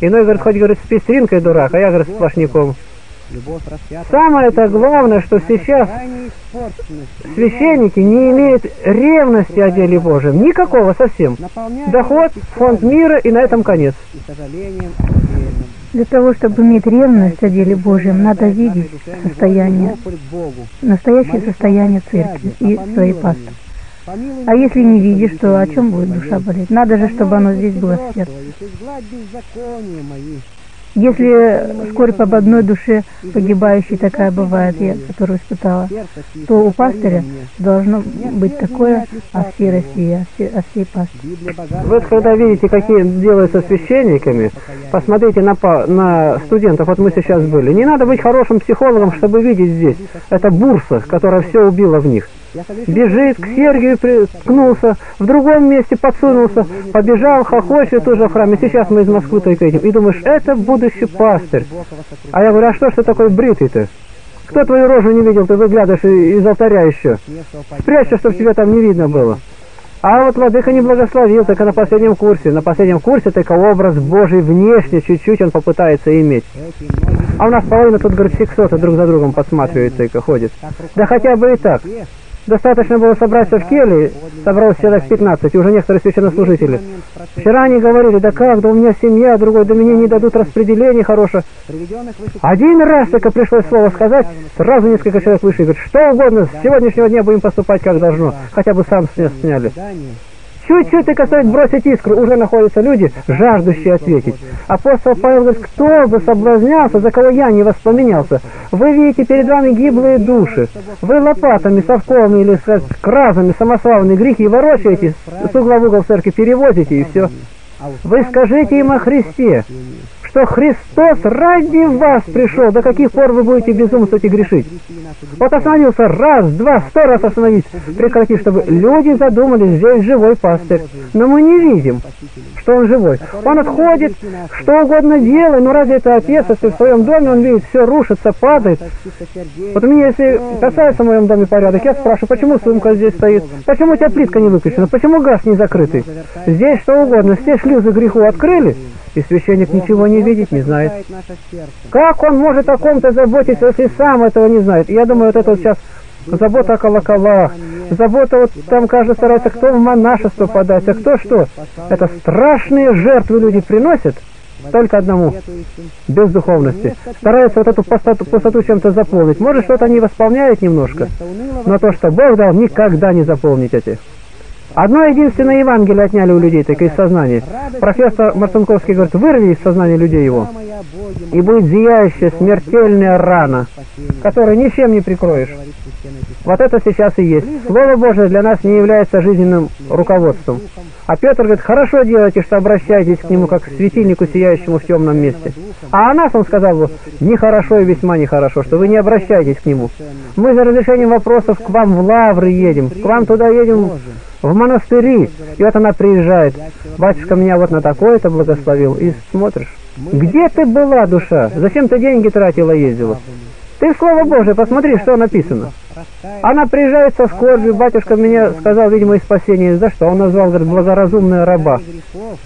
Иной говорит: хоть, говорит, с пестринкой дурак, а я, говорит, сплошняком. Самое-то главное, что сейчас священники не имеют ревности о деле Божьем. Никакого совсем. Доход, фонд мира, и на этом конец. Для того, чтобы иметь ревность о деле Божьем, надо видеть состояние, настоящее состояние церкви и своей пасты. А если не видишь, то о чем будет душа болеть? Надо же, чтобы оно здесь было в сердце. Если скорбь об одной душе погибающей такая бывает, я которую испытала, то у пастыря должно быть такое о всей России, о всей пастыре. Вот когда видите, какие делаются священниками, посмотрите на студентов, вот мы сейчас были. Не надо быть хорошим психологом, чтобы видеть здесь. Это бурса, которая все убила в них. Бежит, к Сергию приткнулся, в другом месте подсунулся, побежал, хохочет уже в храме. Сейчас мы из Москвы только идем. И думаешь, это будущий пастырь. А я говорю: а что ж ты такой бритый-то? Кто твою рожу не видел, ты выглядываешь из алтаря еще. Спрячься, чтобы тебя там не видно было. А вот владыка не благословил, только на последнем курсе. На последнем курсе только образ Божий внешне чуть-чуть он попытается иметь. А у нас половина тут, говорит, сексота друг за другом подсматривает только, ходит. Да хотя бы и так. Достаточно было собраться в келье, собралось человек 15, и уже некоторые священнослужители. Вчера они говорили: да как, да у меня семья, другой, да мне не дадут распределение хорошее. Один раз только пришлось слово сказать, сразу несколько человек выше и говорят: что угодно, с сегодняшнего дня будем поступать как должно, хотя бы сам сняли. Чуть-чуть и стоит бросить искру, уже находятся люди, жаждущие ответить. Апостол Павел говорит: кто бы соблазнялся, за кого я не воспламенялся? Вы видите перед вами гиблые души. Вы лопатами, совковыми или кразами самославные грехи ворочаете, с угла в угол церкви перевозите, и все. Вы скажите им о Христе, что Христос ради вас пришел, до каких пор вы будете безумствовать и грешить? Вот остановился раз, два, сто раз остановись, прекрати, чтобы люди задумались, здесь живой пастырь. Но мы не видим, что он живой. Он отходит, что угодно делает, но разве это отец, если в своем доме он видит, все рушится, падает. Вот у меня, если касается в моем доме порядок, я спрашиваю, почему сумка здесь стоит, почему у тебя плитка не выключена, почему газ не закрытый? Здесь что угодно, все шлюзы греху открыли, и священник ничего не видит, не знает. Как он может о ком-то заботиться, если сам этого не знает? Я думаю, вот это вот сейчас забота о колоколах, забота вот там каждый старается, кто в монашество подается, кто что. Это страшные жертвы люди приносят только одному, без духовности. Стараются вот эту пустоту чем-то заполнить. Может, что-то они восполняют немножко, но то, что Бог дал, никогда не заполнить эти. Одно единственное Евангелие отняли у людей, так и из сознания. Профессор Марцинковский говорит, вырви из сознания людей его, и будет зияющая смертельная рана, которую ничем не прикроешь. Вот это сейчас и есть. Слово Божие для нас не является жизненным руководством. А Петр говорит, хорошо делайте, что обращаетесь к нему, как к светильнику, сияющему в темном месте. А о нас он сказал, нехорошо и весьма нехорошо, что вы не обращаетесь к нему. Мы за разрешением вопросов к вам в Лавры едем, к вам туда едем, в монастыри. И вот она приезжает. Батюшка меня вот на такое-то благословил. И смотришь, где ты была, душа? Зачем ты деньги тратила, ездила? Ты в Слово Божие посмотри, что написано. Она приезжает со скорбью. Батюшка меня сказал, видимо, и спасение. За что? Он назвал, говорит, благоразумная раба.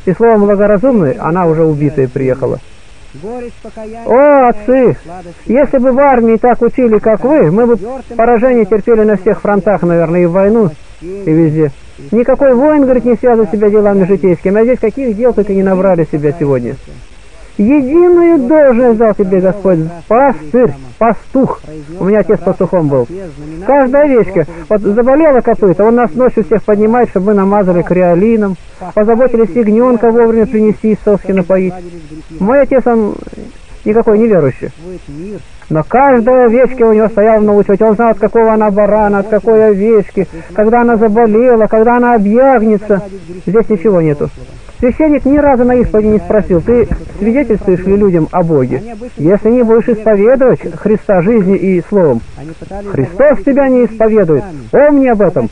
И словом благоразумный она уже убитая приехала. О, отцы! Если бы в армии так учили, как вы, мы бы поражение терпели на всех фронтах, наверное, и в войну, и везде. Никакой воин, говорит, не связывает себя делами житейскими, а здесь каких дел только не набрали себя сегодня. Единую должность дал тебе Господь, пастырь, пастух. У меня отец пастухом был. Каждая овечка, вот заболела копыта, он нас ночью всех поднимает, чтобы мы намазали креолином, позаботились ягненка вовремя принести из соски напоить. Мой отец, он никакой неверующий. Но каждая овечка у него стояла на учете. Он знал, от какого она барана, от какой овечки, когда она заболела, когда она объягнется. Здесь ничего нету. Священник ни разу на исповеди не спросил, ты свидетельствуешь ли людям о Боге? Если не будешь исповедовать Христа жизнью и словом, Христос тебя не исповедует. Помни об этом.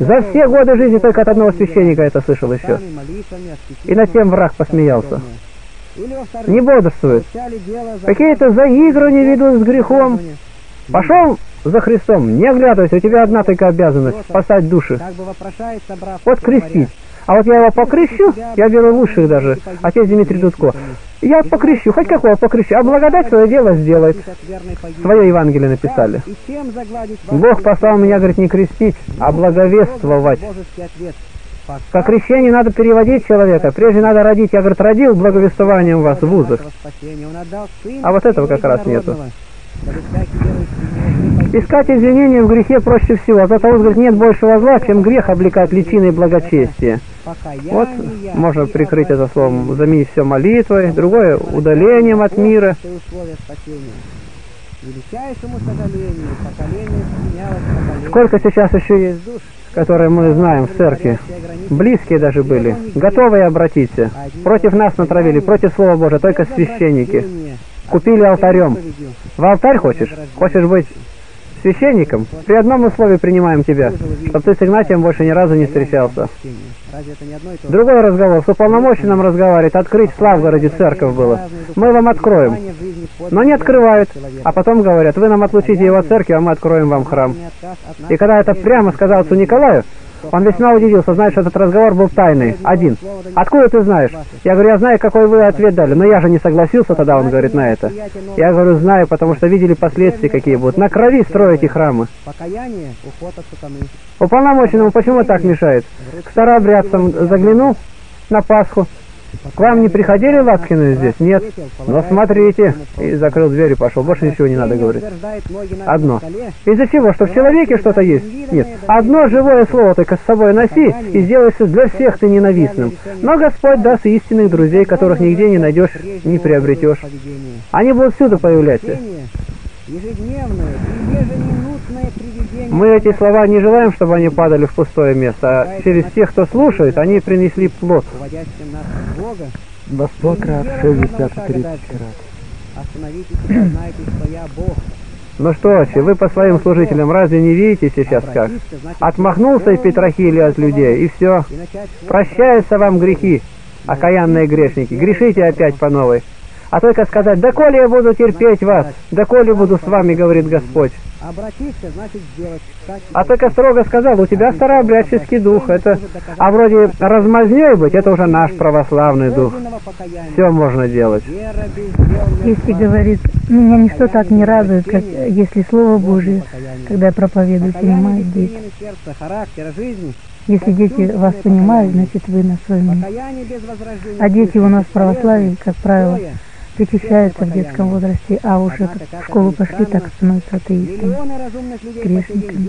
За все годы жизни только от одного священника это слышал еще. И над тем враг посмеялся. Не бодрствует. Какие-то заигрывания ведут с грехом. Пошел за Христом, не оглядывайся, у тебя одна только обязанность – спасать души. Вот крестить. А вот я его покрещу, я беру лучших даже, отец Дмитрий Дутко. Я покрещу, хоть какого покрещу, а благодать свое дело сделает. Свое Евангелие написали. Бог послал меня, говорит, не крестить, а благовествовать. Ко крещению надо переводить человека. Прежде надо родить. Я, говорит, родил благовествованием вас в вузах. А вот этого как раз нету. Искать извинения в грехе проще всего. Зато он говорит, нет большего зла, чем грех облекать личиной благочестия. Вот можно прикрыть это словом, заменить все молитвой, другое удалением от мира. Сколько сейчас еще есть душ, которые мы знаем в церкви, близкие даже были, готовые обратиться, против нас натравили, против Слова Божия, только священники. Купили алтарем. В алтарь хочешь? Хочешь быть священником? При одном условии принимаем тебя, чтобы ты с Игнатием больше ни разу не встречался. Другой разговор. С уполномоченным разговаривает. Открыть в Славгороде церковь было. Мы вам откроем. Но не открывают. А потом говорят, вы нам отлучите его от церкви, а мы откроем вам храм. И когда это прямо сказал отцу Николаю, он весьма удивился, знает, что этот разговор был тайный. Один. Откуда ты знаешь? Я говорю, я знаю, какой вы ответ дали. Но я же не согласился тогда, он говорит, на это. Я говорю, знаю, потому что видели последствия, какие будут. На крови строите храмы. Уполномоченному почему так мешает? К старообрядцам заглянул на Пасху. К вам не приходили Лапкины здесь? Нет. Но смотрите. И закрыл дверь и пошел. Больше ничего не надо говорить. Одно. Из-за чего? Что в человеке что-то есть? Нет. Одно живое слово только с собой носи, и сделайся для всех ты ненавистным. Но Господь даст истинных друзей, которых нигде не найдешь, не приобретешь. Они будут всюду появляться. Мы эти слова не желаем, чтобы они падали в пустое место, а через тех, кто слушает, они принесли плод. во 100 крат, 60 и 30 крат. Ну что же, вы по своим служителям разве не видите сейчас как? Отмахнулся и Петрохилия от людей, и все. Прощаются вам грехи, окаянные грешники, грешите опять по новой. А только сказать: «Доколе я буду терпеть вас, доколе буду с вами, говорит Господь». А только строго сказал: у тебя старообрядческий дух, это, а вроде размазнёй быть, это уже наш православный дух. Все можно делать. Если говорит, меня ничто так не радует, как если Слово Божие, когда я проповедую, понимают дети. Если дети вас понимают, значит вы на своем. А дети у нас в православии, как правило, причащаются в детском возрасте, а уже в школу пошли, так становятся атеистами, грешниками.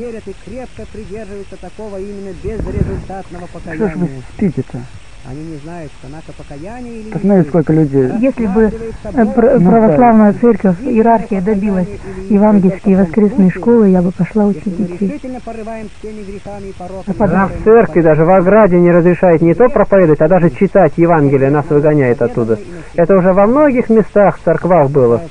Что ж вы спите-то? Они не знают, что наше покаяние или... Знаете, сколько людей... Если бы православная церковь, иерархия добилась евангельские воскресные школы, я бы пошла учить детей. Она в церкви даже в ограде не разрешает не то проповедовать, а даже читать Евангелие, нас выгоняет оттуда. Это уже во многих местах в церквах было.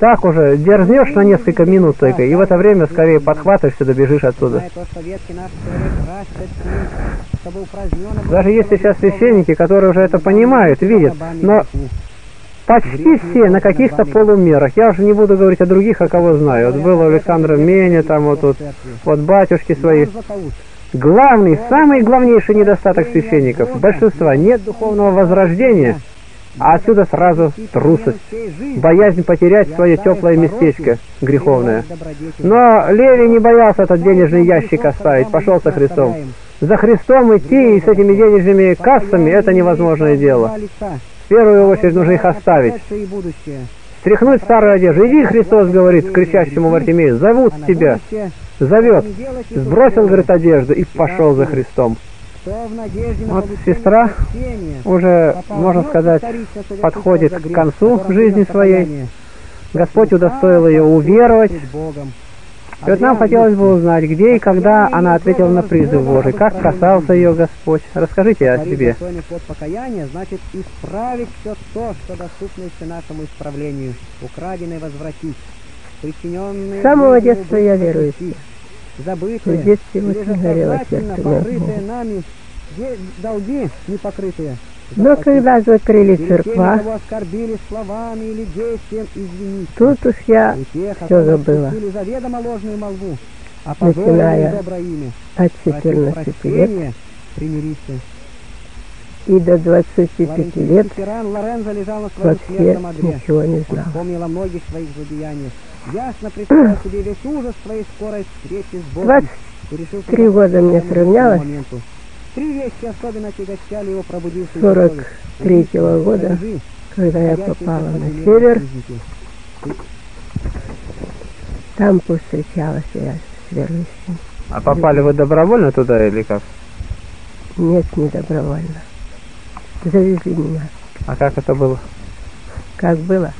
Так уже дерзнешь на несколько минут только, и в это время скорее подхватываешься, добежишь оттуда. Даже есть сейчас священники, которые уже это понимают, видят, но почти все на каких-то полумерах. Я уже не буду говорить о других, о кого знаю. Вот был у Александра Меня, там вот батюшки свои. Главный, самый главнейший недостаток священников. Большинства нет духовного возрождения, а отсюда сразу трусость, боязнь потерять свое теплое местечко греховное. Но Левий не боялся этот денежный ящик оставить, пошел со Христом. За Христом идти и с этими денежными кассами – это невозможное дело. В первую очередь нужно их оставить. Стряхнуть старую одежду. «Иди, Христос, — говорит, — кричащему Вартимею, — зовут тебя». Зовет. Сбросил, говорит, одежду и пошел за Христом. Вот сестра уже, можно сказать, подходит к концу жизни своей. Господь удостоил ее уверовать. И вот нам хотелось бы узнать, где и когда она ответила на призыв Божий, как касался ее Господь. Расскажите о себе. Значит, исправить все то, что доступно нашему исправлению, украденное возвратить, причиненное... С самого детства я верующий. В детстве очень горело сердце моего. Но когда закрыли церква, тут уж я все забыла, начиная от 14 лет и до 25 лет вообще ничего не знала. 23 года мне сравнялось. 43-го года, когда я попала на север, там повстречалась я с верующим. А попали вы добровольно туда или как? Нет, не добровольно. Завезли меня. А как это было? Как было?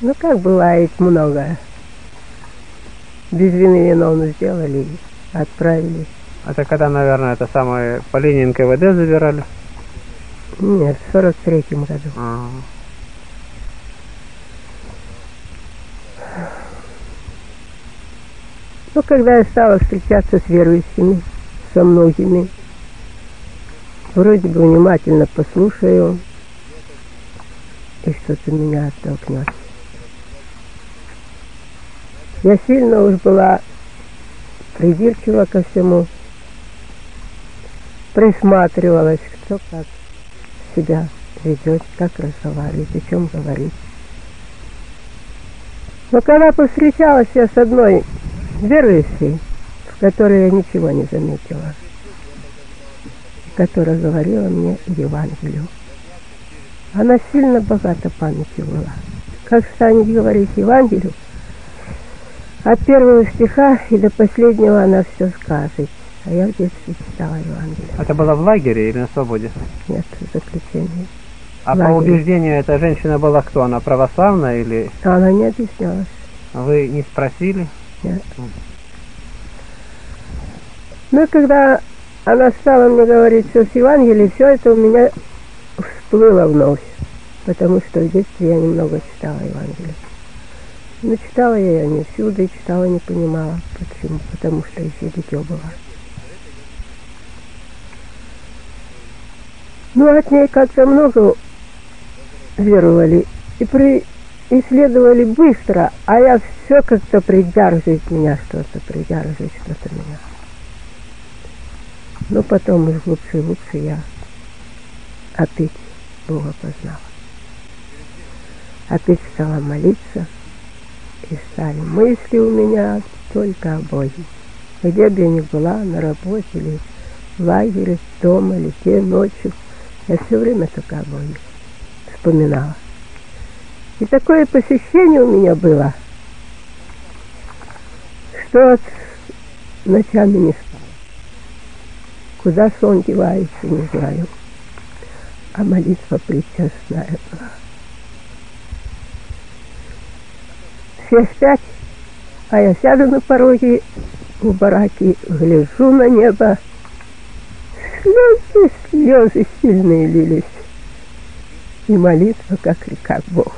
Ну, как бывает, многое. Без вины виновно сделали и отправились. Это когда, наверное, это самое по линии НКВД забирали? Нет, в 43-м году. А -а -а. Ну, когда я стала встречаться с верующими, со многими, вроде бы внимательно послушаю, и что-то меня оттолкнет. Я сильно уж была придирчива ко всему. Присматривалась, кто как себя ведет, как разговаривает, о чем говорит. Но когда повстречалась я с одной верующей, в которой я ничего не заметила, которая говорила мне Евангелию, она сильно богата памятью была. Как станет говорить Евангелию, от первого стиха и до последнего она все скажет. А я в детстве читала Евангелие. Это было в лагере или на свободе? Нет, в заключении. А лагере. По убеждению эта женщина была кто? Она православная или... Она не объяснялась. Вы не спросили? Нет. Ну, когда она стала мне говорить все с Евангелием, все это у меня всплыло вновь, потому что в детстве я немного читала Евангелие. Но читала я ее не всюду и читала не понимала. Почему? Потому что еще дитё была. Ну, от ней как-то много веровали и исследовали быстро, а я все как-то придерживает меня. Но потом уж лучше и лучше я опять Бога познала. Опять стала молиться, и стали мысли у меня только о Боге. Где бы я ни была, на работе или в лагере, дома, или те ночью, я все время только о Боге вспоминала. И такое посещение у меня было, что ночами не спала. Куда сон девается, не знаю. А молитва причастная была. Все спят, а я сяду на пороге у бараки, гляжу на небо. Слезы сильные лились. И молитва, как река к Богу.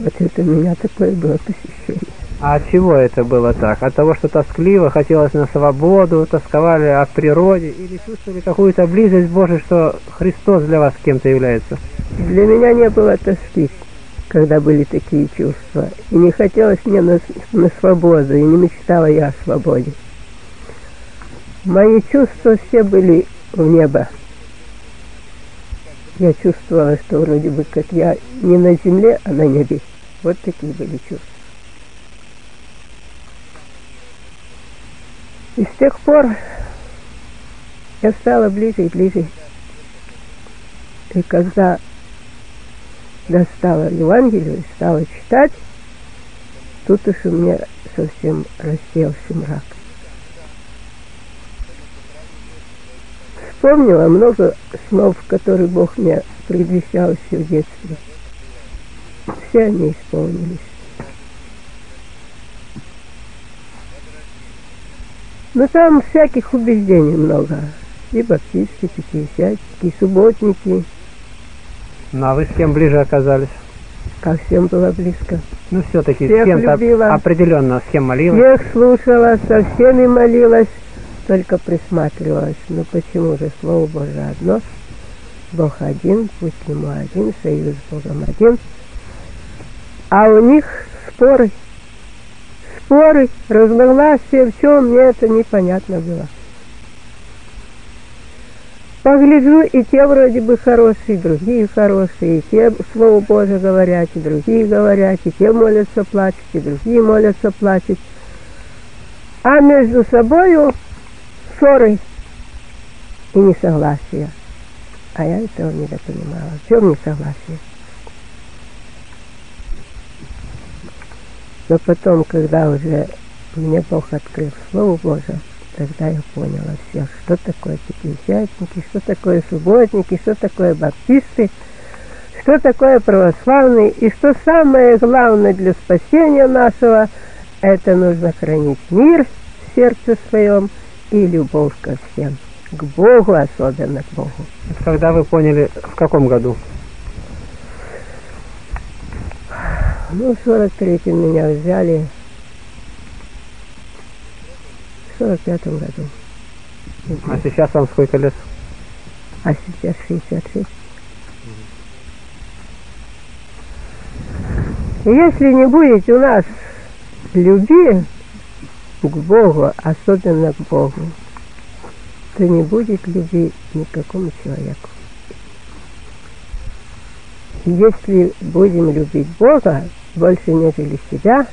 Вот это у меня такое было посещение. А от чего это было так? От того, что тоскливо, хотелось на свободу, тосковали о природе или чувствовали какую-то близость Божию, что Христос для вас кем-то является? Для меня не было тоски, когда были такие чувства. И не хотелось мне на свободу, и не мечтала я о свободе. Мои чувства все были в небо. Я чувствовала, что вроде бы как я не на земле, а на небе. Вот такие были чувства. И с тех пор я стала ближе и ближе. И когда достала Евангелие и стала читать, тут уж у меня совсем расселся мрак. Вспомнила много снов, которые Бог мне предвещал еще в детстве. Все они исполнились. Но там всяких убеждений много. И баптисты, пятидесятники, и субботники. Ну, а вы с кем ближе оказались? Ко всем было близко. Ну, все-таки с кем-то определенно, с кем молилась? Всех слушала, со всеми молилась. Только присматривалась, ну почему же Слово Божие одно, Бог один, путь к Нему один, союз с Богом один. А у них споры, разногласия, в чем мне это непонятно было. Погляжу, и те вроде бы хорошие, и другие хорошие, и те Слово Божие говорят, и другие говорят, и те молятся, плачут, и другие молятся, плачут. А между собою ссоры и несогласия. А я этого недопонимала. В чем несогласие? Но потом, когда уже мне Бог открыл Слово Божие, тогда я поняла все, что такое пятидесятники, что такое субботники, что такое баптисты, что такое православные, и что самое главное для спасения нашего, это нужно хранить мир в сердце своем, и любовь ко всем, к Богу, особенно к Богу. Когда вы поняли, в каком году? Ну, в 43-м меня взяли, в 45-м году. А сейчас вам сколько лет? А сейчас 66. Если не будет у нас любви к Богу, особенно к Богу, то не будет любви никакому человеку. Если будем любить Бога больше, нежели себя,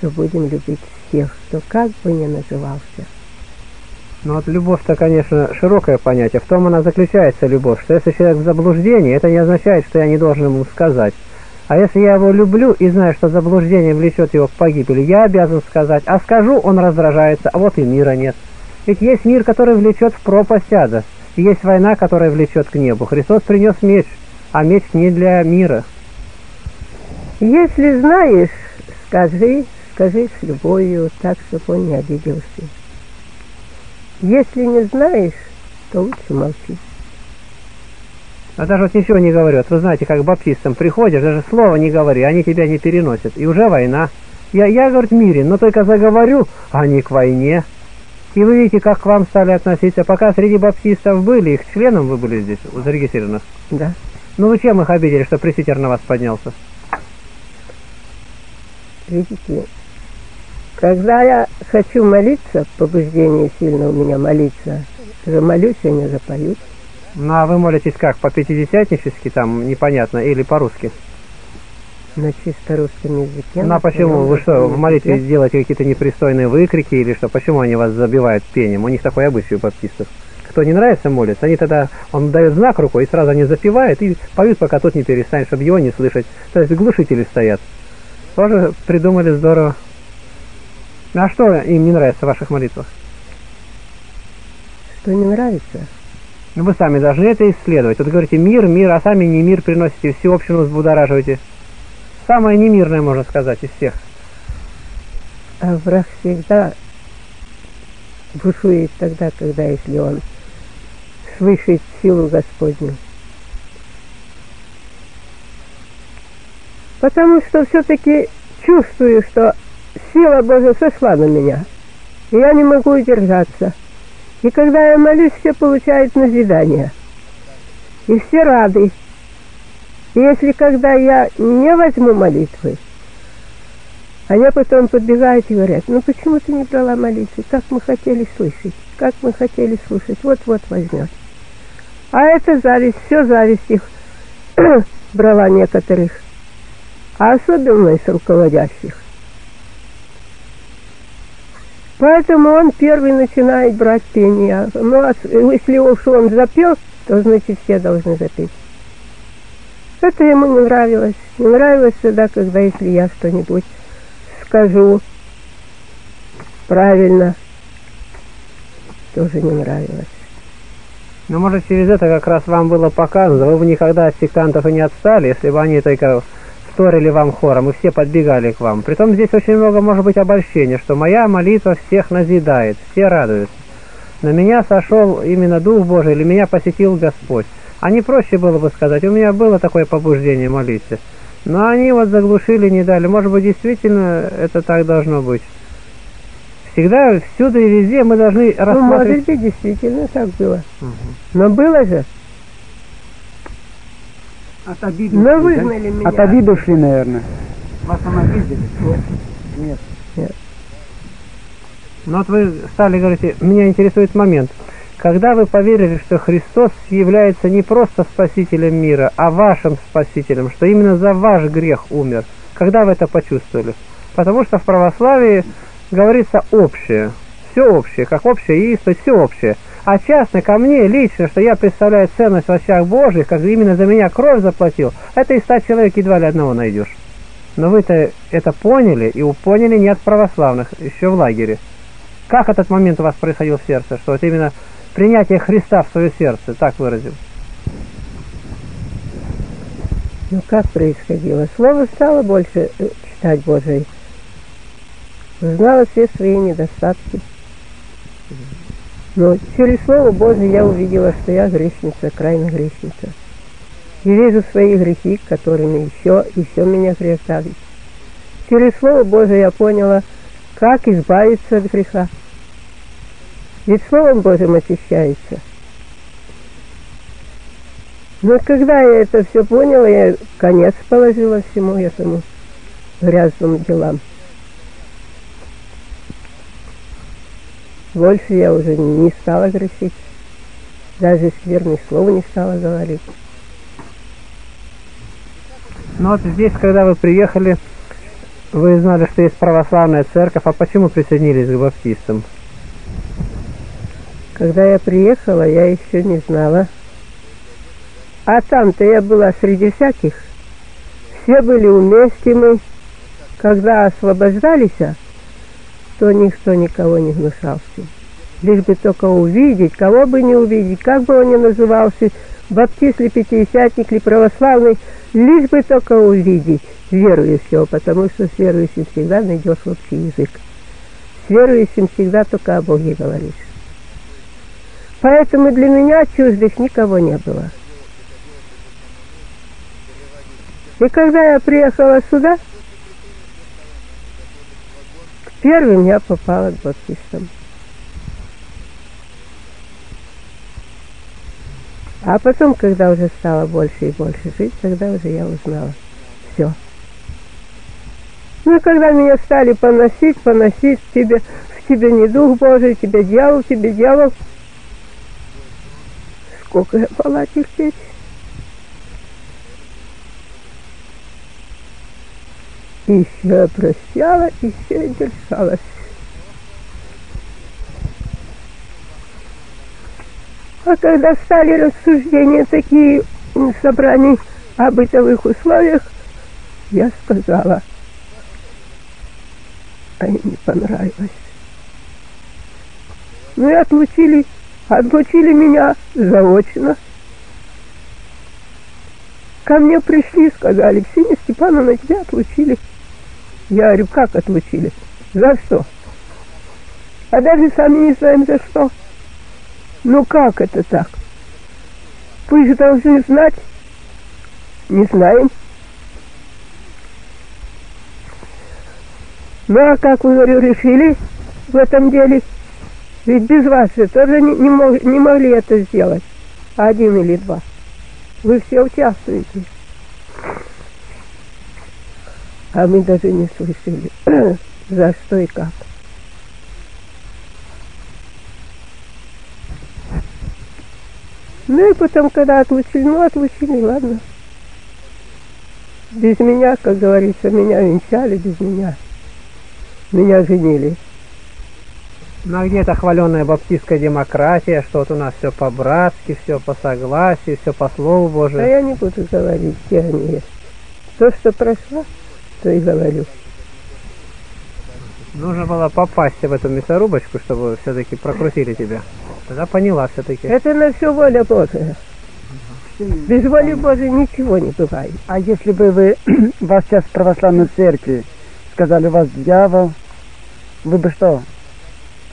то будем любить всех, кто как бы ни назывался. Ну вот любовь-то, конечно, широкое понятие. В том она заключается, любовь, что если человек в заблуждении, это не означает, что я не должен ему сказать. А если я его люблю и знаю, что заблуждение влечет его к погибели, я обязан сказать. А скажу, он раздражается, а вот и мира нет. Ведь есть мир, который влечет в пропасть ада. И есть война, которая влечет к небу. Христос принес меч, а меч не для мира. Если знаешь, скажи с любовью, так, чтобы он не обиделся. Если не знаешь, то лучше молчи. А даже вот ничего не говорят. Вы знаете, как к баптистам приходишь, даже слова не говори, они тебя не переносят. И уже война. Я говорю, мирен, но только заговорю, а не к войне. И вы видите, как к вам стали относиться. Пока среди баптистов были, их членом вы были здесь зарегистрированы? Да. Ну вы чем их обидели, что пресвитер на вас поднялся? Видите, когда я хочу молиться, побуждение сильно у меня молиться, замолюсь, я не запою. Ну а вы молитесь как, по-пятидесятнически там, непонятно, или по-русски? На чисто русском языке. Ну а почему? Вы что, в молитве делаете какие-то непристойные выкрики или что? Почему они вас забивают пением? У них такой обычай у баптистов. Кто не нравится, молится, они тогда, он дает знак рукой, и сразу они запевают и поют, пока тот не перестанет, чтобы его не слышать. То есть глушители стоят. Тоже придумали здорово. А что им не нравится в ваших молитвах? Что не нравится? Ну, вы сами должны это исследовать. Вот говорите мир, мир, а сами не мир приносите, всю общину взбудораживаете. Самое немирное, можно сказать, из всех. А враг всегда бушует тогда, когда, если он слышит силу Господню. Потому что все-таки чувствую, что сила Божья сошла на меня, и я не могу удержаться. И когда я молюсь, все получают назидание, и все рады. И если когда я не возьму молитвы, они потом подбегают и говорят, ну почему ты не брала молитвы, как мы хотели слышать, как мы хотели слушать, вот-вот возьмет. А это зависть, все зависть их брала некоторых. А особенно из руководящих. Поэтому он первый начинает брать пение. Но если уж он запел, то значит все должны запеть. Это ему не нравилось. Не нравилось всегда, когда если я что-нибудь скажу правильно, тоже не нравилось. Но может через это как раз вам было показано, вы бы никогда от сектантов и не отстали, если бы они только... вторили вам хором, и все подбегали к вам. Притом здесь очень много может быть обольщения, что моя молитва всех назидает, все радуются. На меня сошел именно Дух Божий, или меня посетил Господь. А не проще было бы сказать, у меня было такое побуждение молиться. Но они вот заглушили, не дали. Может быть, действительно это так должно быть. Всегда, всюду и везде мы должны рассматривать... Ну, может быть, действительно так было. Угу. Но было же. От обиды, но выгнали меня. От обиды ушли, наверное. Вас там обидели? Нет. Нет. Нет. Ну вот вы стали, говорите, меня интересует момент. Когда вы поверили, что Христос является не просто спасителем мира, а вашим спасителем, что именно за ваш грех умер, когда вы это почувствовали? Потому что в православии говорится общее. Все общее, как общее и все общее. А частно ко мне лично, что я представляю ценность в очах Божьих, как именно за меня кровь заплатил, это из 100 человек едва ли одного найдешь. Но вы-то это поняли, и поняли не от православных, еще в лагере. Как этот момент у вас происходил в сердце, что вот именно принятие Христа в свое сердце, так выразил? Ну как происходило? Слово стало больше читать Божие. Узнала все свои недостатки. Но через Слово Божие я увидела, что я грешница, крайне грешница. И вижу свои грехи, которыми еще меня грех давит. Через Слово Божие я поняла, как избавиться от греха. Ведь Словом Божьим очищается. Но когда я это все поняла, я конец положила всему этому грязным делам. Больше я уже не стала грешить, даже скверных слов не стала говорить. Ну вот здесь, когда вы приехали, вы знали, что есть православная церковь, а почему присоединились к баптистам? Когда я приехала, я еще не знала. А там-то я была среди всяких. Все были вместе мы. Когда освобождались, то никто никого не внушался. Лишь бы только увидеть, кого бы не увидеть, как бы он ни назывался, баптист ли, пятидесятник ли, православный, лишь бы только увидеть верующего, потому что с верующим всегда найдешь общий язык. С верующим всегда только о Боге говоришь. Поэтому для меня чуждых никого не было. И когда я приехала сюда, первым я попала к баптистам. А потом, когда уже стало больше и больше жить, тогда уже я узнала все. Ну и когда меня стали поносить, в тебе не Дух Божий, тебе дьявол. Сколько я была терпеть. Еще я прощала, еще и держалась. А когда стали рассуждения такие в собрании о бытовых условиях, я сказала, а им не понравилось. Ну и отлучили меня заочно. Ко мне пришли, сказали, Ксения Степановна, тебя отлучили. Я говорю, как отлучили? За что? А даже сами не знаем, за что. Ну как это так? Вы же должны знать. Не знаем. Ну а как, вы, говорю, решили в этом деле? Ведь без вас же тоже не могли это сделать. Один или два. Вы все участвуете. А мы даже не слышали, за что и как. Ну и потом, когда отлучили, ладно. Без меня, как говорится, меня венчали, без меня. Меня женили. Ну а где-то хваленая баптистская демократия, что вот у нас все по-братски, все по согласию, все по Слову Божию. А я не буду говорить, где они есть. То, что прошло, то и говорю. Нужно было попасть в эту мясорубочку, чтобы все-таки прокрутили тебя. Тогда поняла все-таки. Это на все воля Божия. Без воли Божией ничего не бывает. А если бы вы, вас сейчас в православной церкви сказали, у вас дьявол, вы бы что,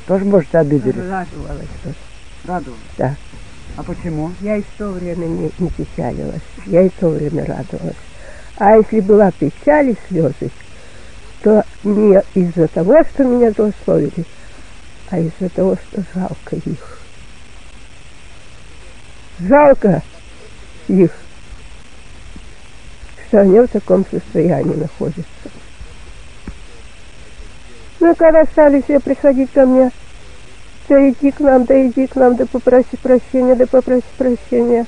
тоже, может, обидели? Радовалась. Радовалась? Да. А почему? Я и в то время не печалилась. Я и в то время радовалась. А если была печаль и слезы, то не из-за того, что меня злословили, а из-за того, что жалко их. Жалко их, что они в таком состоянии находятся. Ну, когда стали все приходить ко мне, да иди к нам, да попроси прощения,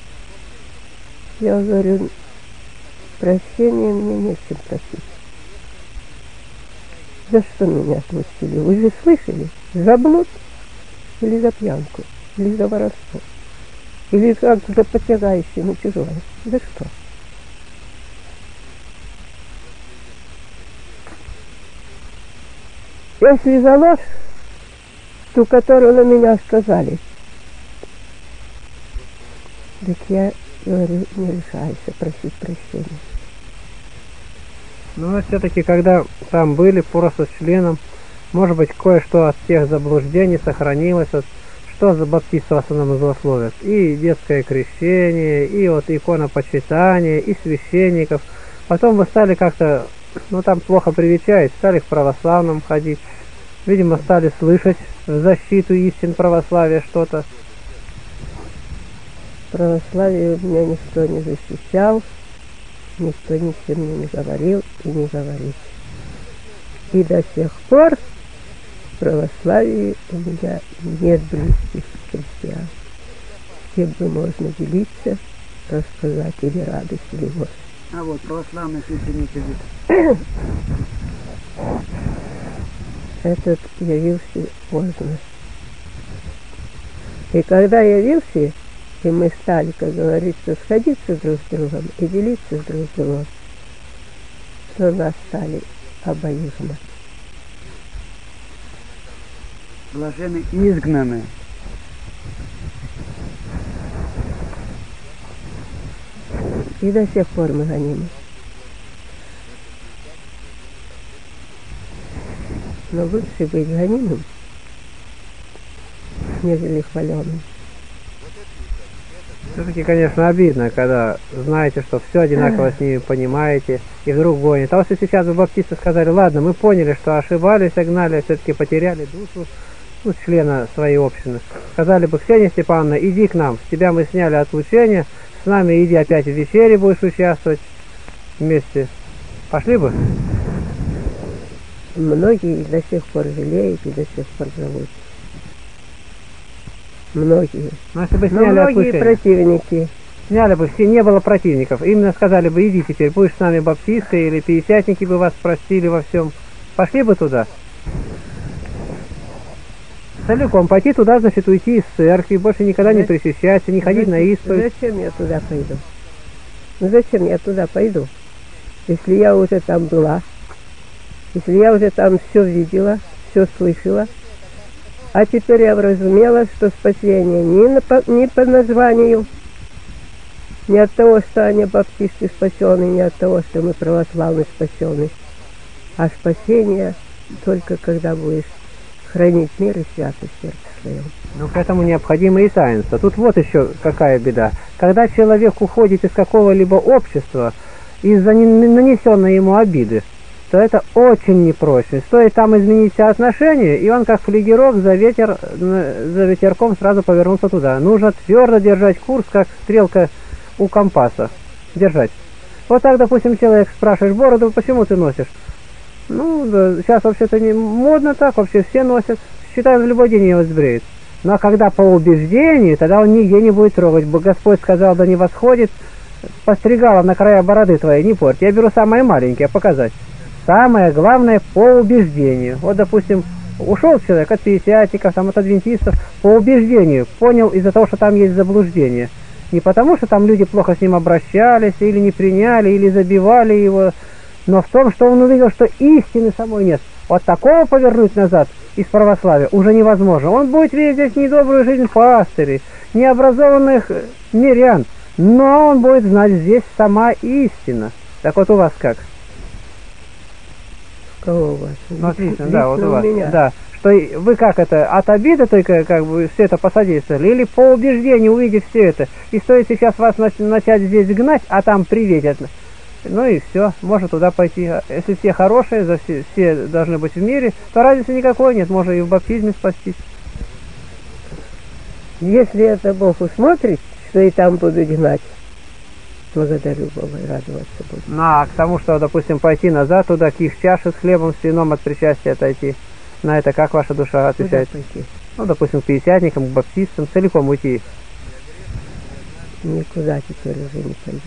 Я говорю, прощения мне нечем просить. За что меня отпустили? Вы же слышали? За блуд? Или за пьянку? Или за воровство? Или как за подтягающие на чужое? За что? Если за ложь, ту, которую на меня сказали, так я, говорю, не решаюсь просить прощения. Но все-таки, когда там были, просто с членом, может быть, кое-что от всех заблуждений сохранилось, вот, что за баптисты в основном злословят. И детское крещение, и вот иконопочитание, и священников. Потом вы стали как-то, ну там плохо привечать, стали к православным ходить. Видимо, стали слышать в защиту истин православия что-то. Православие меня никто не защищал. Никто ничем мне не говорил и не говорит. И до сих пор в православии у меня нет близких друзьям, с кем бы можно делиться, рассказать или радость, или вот. А вот православный священник идет. Этот явился поздно. И когда явился, и мы стали, как говорится, сходиться друг с другом и делиться друг с другом, то нас стали обоюдно. Блажены и изгнаны. И до сих пор мы гонимы. Но лучше быть гонимым, нежели хваленым. Все-таки, конечно, обидно, когда знаете, что все одинаково с ними понимаете, и вдруг гонит. А вот если сейчас бы баптисты сказали, ладно, мы поняли, что ошибались, огнали, все-таки потеряли душу, ну, члена своей общины. Сказали бы, Ксения Степановна, иди к нам, с тебя мы сняли отлучение, с нами иди опять в вечере будешь участвовать вместе. Пошли бы? Многие до сих пор жалеют и до сих пор живут. Многие. Многие противники. Сняли бы, все, не было противников. Именно сказали бы, иди теперь, будешь с нами баптисты или пятидесятники бы вас простили во всем. Пошли бы туда. Целиком пойти туда, значит, уйти из церкви, больше никогда не причащаться, не ходить на исповедь. Зачем я туда пойду? Ну зачем я туда пойду? Если я уже там была, если я уже там все видела, все слышала. А теперь я вразумела, что спасение не по названию, не от того, что они баптисты спасены, не от того, что мы православные спасены, а спасение только когда будешь хранить мир и святость сердца своего. Но к этому необходимо и таинство. Тут вот еще какая беда. Когда человек уходит из какого-либо общества из-за нанесенной ему обиды, то это очень непрочно. Стоит там изменить отношения, и он как флегерок за ветерком сразу повернулся туда. Нужно твердо держать курс, как стрелка у компаса. Держать. Вот так, допустим, человек спрашивает, бороду почему ты носишь? Ну, да, сейчас вообще-то не модно так, вообще все носят. Считаю, в любой день его сбреет. Но когда по убеждению, тогда он нигде не будет трогать. Господь сказал, да не восходит, постригала на края бороды твоей, не порть. Я беру самое маленькое, показать. Самое главное по убеждению. Вот, допустим, ушел человек от пятидесятников, там, от адвентистов, по убеждению, понял из-за того, что там есть заблуждение. Не потому, что там люди плохо с ним обращались, или не приняли, или забивали его, но в том, что он увидел, что истины самой нет. Вот такого повернуть назад из православия уже невозможно. Он будет видеть здесь недобрую жизнь пастырей, необразованных мирян, но он будет знать здесь сама истина. Так вот у вас как? Кого у вас? Ну, отлично, да, вот у вас. Да. Что вы как это, от обиды только как бы все это посодействовали, или по убеждению увидев все это, и стоит сейчас вас начать здесь гнать, а там приветят. Ну и все, можно туда пойти. Если все хорошие, за все должны быть в мире, то разницы никакой нет, можно и в баптизме спастись. Если это Бог усмотрит, что и там буду гнать, благодарю Бога и радоваться буду. А к тому, что, допустим, пойти назад туда, к их чаше с хлебом, с вином от причастия отойти, на это как ваша душа отвечает? Ну, допустим, к пятидесятникам, к баптистам, целиком уйти. Никуда теперь уже не пойду.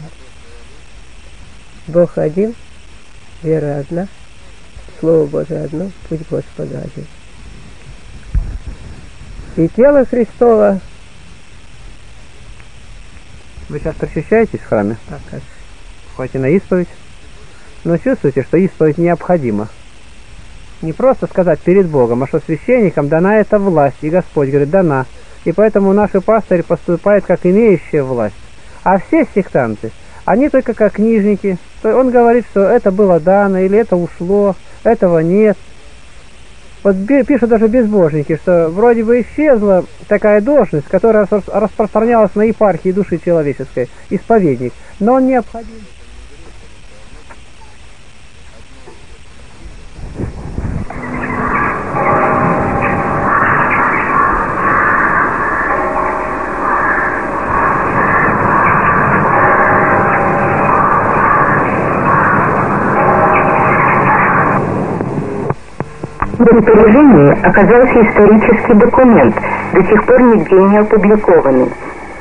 Бог один, вера одна, Слово Божие одно, путь Господа один. И тело Христово. Вы сейчас причащаетесь в храме? Так, как? Хотите на исповедь? Но чувствуете, что исповедь необходима. Не просто сказать перед Богом, а что священникам дана эта власть, и Господь говорит, дана. И поэтому наши пастыри поступают как имеющие власть. А все сектанты, они только как книжники. Он говорит, что это было дано, или это ушло, этого нет. Вот пишут даже безбожники, что вроде бы исчезла такая должность, которая распространялась на епархии души человеческой, исповедник, но он необходим. В распоряжении оказался исторический документ, до сих пор нигде не опубликованный.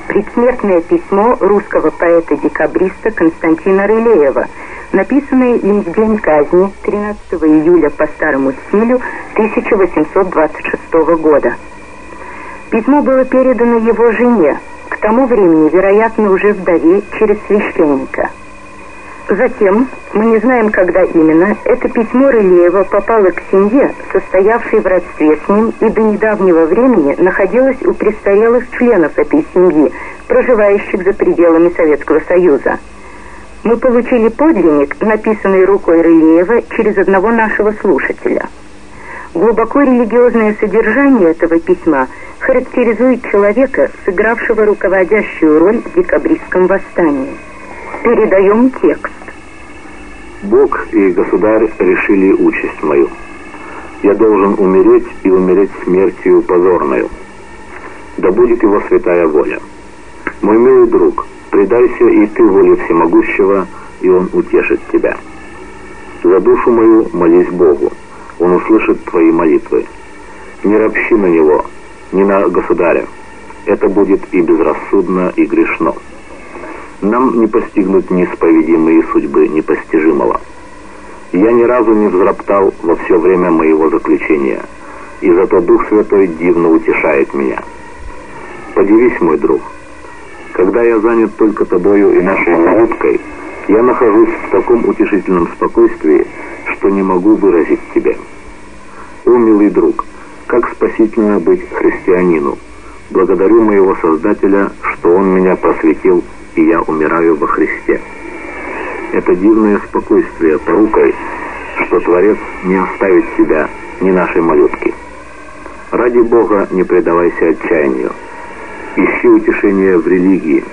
Предсмертное письмо русского поэта-декабриста Константина Рылеева, написанное им в день казни 13 июля по старому стилю 1826 года. Письмо было передано его жене, к тому времени, вероятно, уже вдове, через священника. Затем, мы не знаем, когда именно, это письмо Рылеева попало к семье, состоявшей в родстве с ним, и до недавнего времени находилось у престарелых членов этой семьи, проживающих за пределами Советского Союза. Мы получили подлинник, написанный рукой Рылеева, через одного нашего слушателя. Глубоко религиозное содержание этого письма характеризует человека, сыгравшего руководящую роль в декабристском восстании. Передаем текст. Бог и государь решили участь мою. Я должен умереть и умереть смертью позорною. Да будет его святая воля. Мой милый друг, предайся и ты воле всемогущего, и он утешит тебя. За душу мою молись Богу, он услышит твои молитвы. Не ропщи на него, не на государя. Это будет и безрассудно, и грешно. Нам не постигнуть неисповедимые судьбы непостижимого. Я ни разу не взроптал во все время моего заключения, и зато Дух Святой дивно утешает меня. Подивись, мой друг, когда я занят только тобою и нашей наруткой, я нахожусь в таком утешительном спокойствии, что не могу выразить тебе. О, милый друг, как спасительно быть христианину! Благодарю моего Создателя, что Он меня просветил, и я умираю во Христе. Это дивное спокойствие порукой, что Творец не оставит тебя, ни нашей малютки. Ради Бога не предавайся отчаянию. Ищи утешение в религии.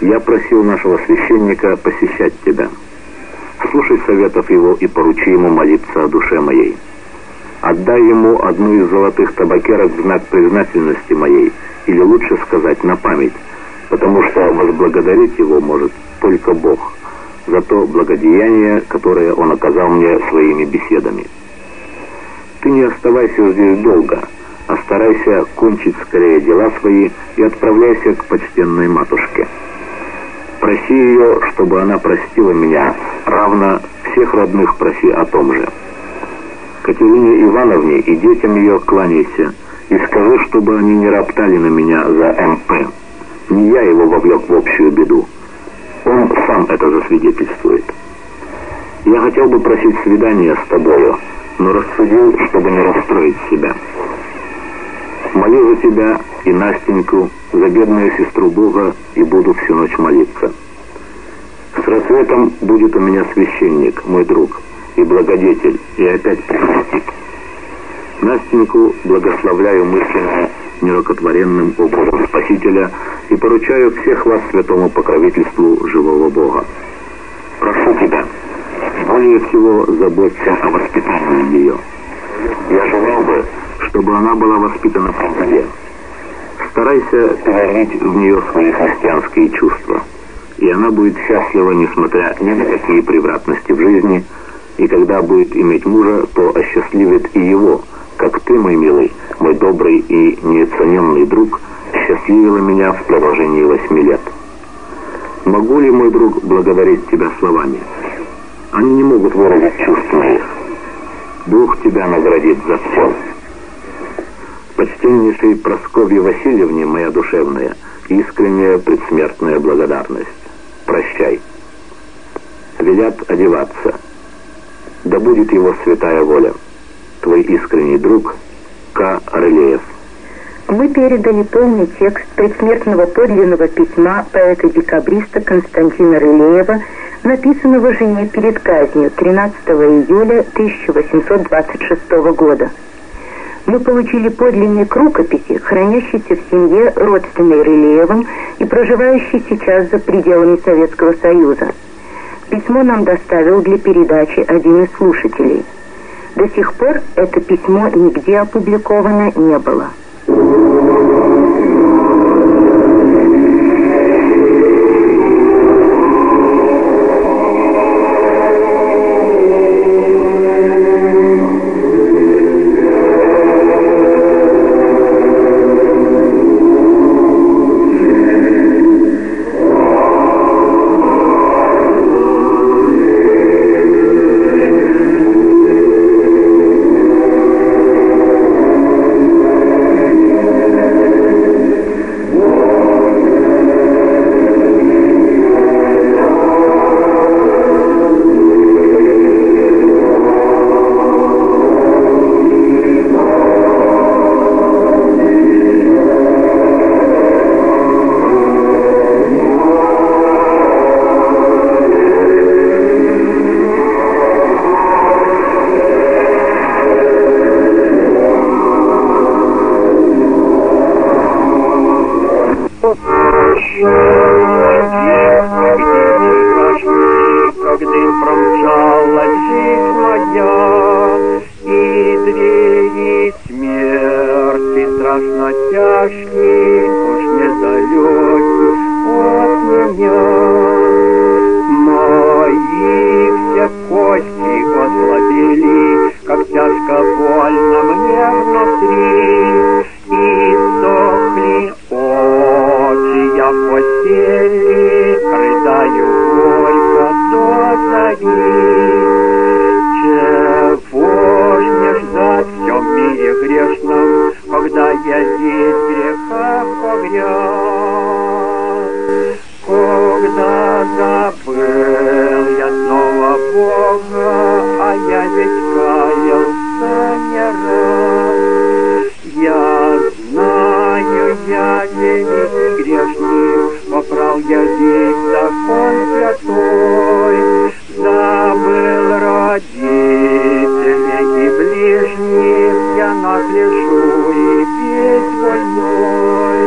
Я просил нашего священника посещать тебя. Слушай советов его и поручи ему молиться о душе моей. Отдай ему одну из золотых табакерок в знак признательности моей, или лучше сказать, на память, потому что возблагодарить его может только Бог за то благодеяние, которое он оказал мне своими беседами. Ты не оставайся здесь долго, а старайся кончить скорее дела свои и отправляйся к почтенной матушке. Проси ее, чтобы она простила меня, равно всех родных проси о том же. Катерине Ивановне и детям ее кланяйся и скажи, чтобы они не роптали на меня за МП. Не я его вовлек в общую беду. Он сам это засвидетельствует. Я хотел бы просить свидания с тобою, но рассудил, чтобы не расстроить себя. Молю за тебя и Настеньку, за бедную сестру Бога, и буду всю ночь молиться. С рассветом будет у меня священник, мой друг, и благодетель, и опять причастит. Настеньку благословляю мысленно нерукотворенным образом Спасителя и поручаю всех вас святому покровительству живого Бога. Прошу тебя, более всего заботься о воспитании ее. Я желал бы, чтобы она была воспитана по Боге. Старайся перелить в нее свои христианские чувства, и она будет счастлива, несмотря ни на какие превратности в жизни, и когда будет иметь мужа, то осчастливит и его, как ты, мой милый, мой добрый и неоцененный друг, счастливила меня в продолжении 8 лет. Могу ли, мой друг, благодарить тебя словами? Они не могут выразить чувств моих. Бог тебя наградит за все. Почтеннейшей Прасковье Васильевне моя душевная, искренняя предсмертная благодарность. Прощай. Велят одеваться. Да будет его святая воля. Твой искренний друг К. Рылеев. Мы передали полный текст предсмертного подлинного письма поэта-декабриста Константина Рылеева, написанного жене перед казнью 13 июля 1826 года. Мы получили подлинник рукописи, хранящийся в семье, родственной Рылеевым и проживающей сейчас за пределами Советского Союза. Письмо нам доставил для передачи один из слушателей. До сих пор это письмо нигде опубликовано не было. нас лежу и петь больной.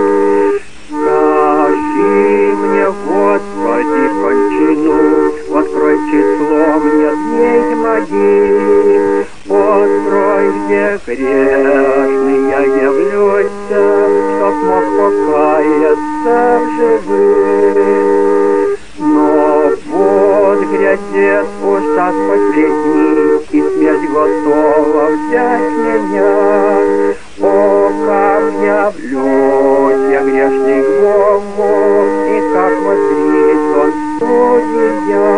Скажи мне, Господи, кончину, открой число мне дней моих. Открой мне грешный, я явлюсь, чтоб мог покаяться в живых. Но вот грядет ужас последний, и смерть готова взять меня. О, как явлюсь я грешник Богу, и как возрит он судья.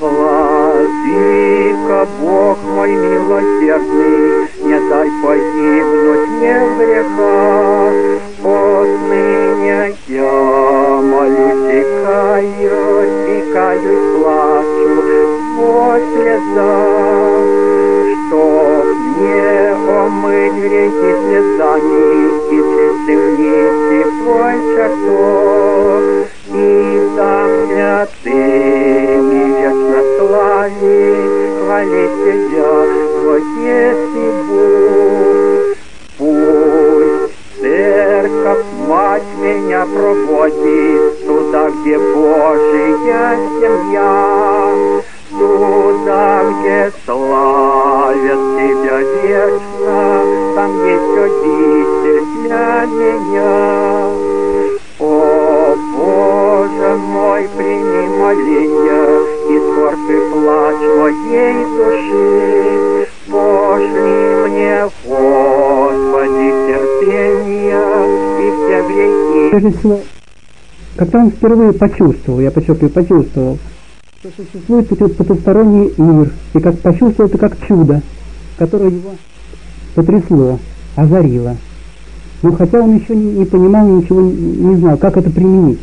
Владыка, Бог мой милосердный, не дай погибнуть мне в греха. Отныне я молюсь и каюсь, и каюсь, плачу сквозь слеза. Чтоб мне омыть грехи слезами и присоединиться в твой чертог. И там для тени вечно хвалить тебя, твой детский Бог. Пусть церковь, мать, меня проводит туда, где Божия семья, туда, где славят тебя вечно, там есть родитель для меня. О, Боже мой, прими моления и скорбь и плач моей души. Пошли мне, Господи, терпения и все грехи. Когда он впервые почувствовал, я подчеркиваю, почувствовал, что существует потусторонний мир, и как почувствовал это как чудо, которое его потрясло, озарило. Но хотя он еще не понимал, ничего не знал, как это применить.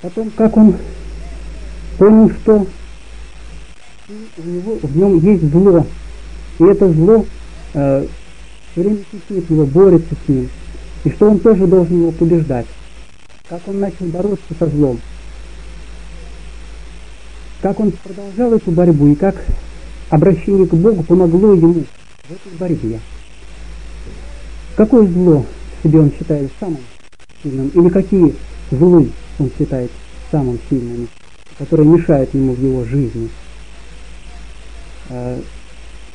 Потом, как он понял, что в нем есть зло, и это зло все время течет его, борется с ним, и что он тоже должен его побеждать. Как он начал бороться со злом, как он продолжал эту борьбу, и как обращение к Богу помогло ему в этой борьбе. Какое зло себе он считает самым сильным, или какие злы он считает самым сильными, которые мешают ему в его жизни.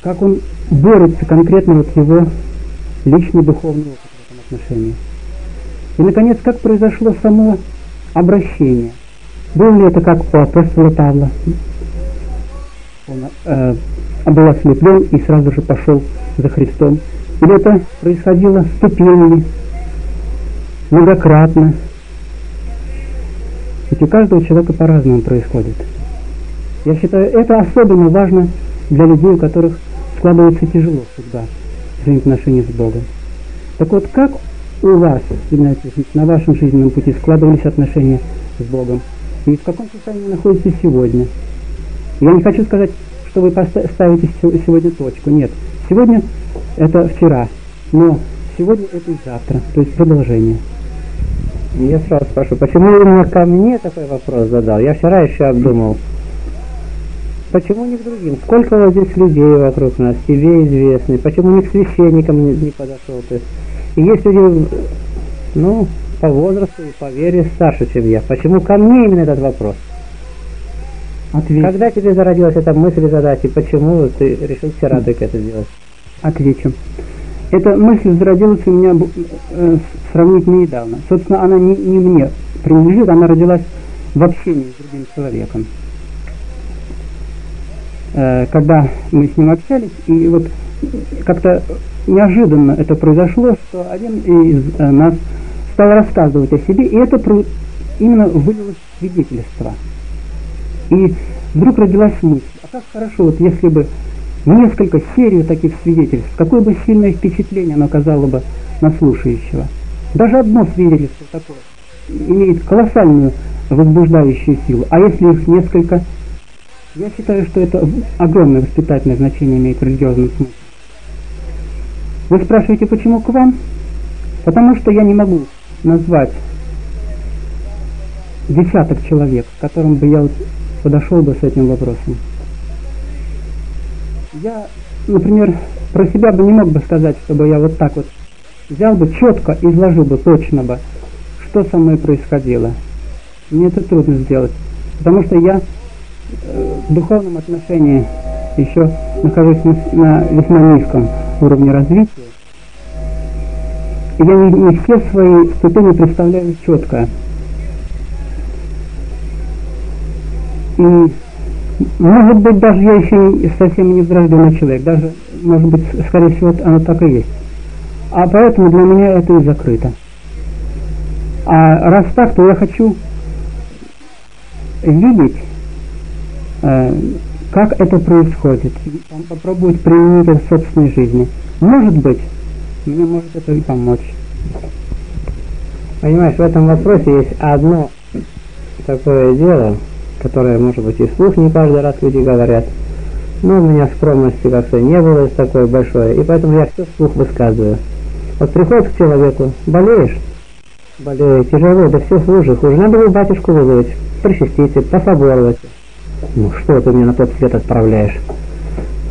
Как он борется конкретно от его личной духовной опыта в этом отношении. И, наконец, как произошло само обращение. Было ли это как у апостола Павла? Он был ослеплен и сразу же пошел за Христом. Или это происходило ступенями, многократно? Ведь у каждого человека по-разному происходит. Я считаю, это особенно важно для людей, у которых складывается тяжело судьба, взаимоотношения с Богом. Так вот, как у вас, Игнатий, на вашем жизненном пути складывались отношения с Богом? И в каком состоянии вы находитесь сегодня? Я не хочу сказать, что вы ставите сегодня точку. Нет. Сегодня это вчера, но сегодня это и завтра, то есть продолжение. Я сразу спрошу, почему именно ко мне такой вопрос задал? Я вчера еще обдумал. Почему не к другим? Сколько вот здесь людей вокруг нас, тебе известны? Почему не к священникам не подошел ты? И есть люди, ну, по возрасту и по вере старше, чем я. Почему ко мне именно этот вопрос? Ответ. Когда тебе зародилась эта мысль задать, и почему ты решил вчера только это делать? Отвечу. Эта мысль зародилась у меня сравнительно недавно. Собственно, она не мне принадлежит, она родилась в общении с другим человеком. Когда мы с ним общались, и вот как-то неожиданно это произошло, что один из нас стал рассказывать о себе, и это именно вылилось в свидетельство. И вдруг родилась мысль, а как хорошо, вот если бы несколько серий таких свидетельств, какое бы сильное впечатление оно оказало бы на слушающего. Даже одно свидетельство такое имеет колоссальную возбуждающую силу, а если их несколько, я считаю, что это огромное воспитательное значение имеет в религиозном смысле. Вы спрашиваете, почему к вам? Потому что я не могу назвать десяток человек, к которым бы я подошел бы с этим вопросом. Я например, про себя бы не мог бы сказать, чтобы я вот так вот взял бы четко и изложил бы точно бы, что со мной происходило. Мне это трудно сделать, потому что я в духовном отношении еще нахожусь на весьма низком уровне развития. Я не все свои ступени представляю четко. И, может быть, даже я еще совсем не возрожденный человек, даже, может быть, скорее всего, оно так и есть. А поэтому для меня это и закрыто. А раз так, то я хочу видеть, как это происходит, и там попробовать применить это в собственной жизни. Может быть, мне может это и помочь. Понимаешь, в этом вопросе есть одно такое дело, которое, может быть, и вслух не каждый раз люди говорят. Но у меня скромности как-то не было такой большой, и поэтому я все вслух высказываю. Вот приходит к человеку, болеешь? Болею, тяжело, да все служишь, уже надо было батюшку вызвать, причаститься, пособоровать. Ну что ты меня на тот свет отправляешь?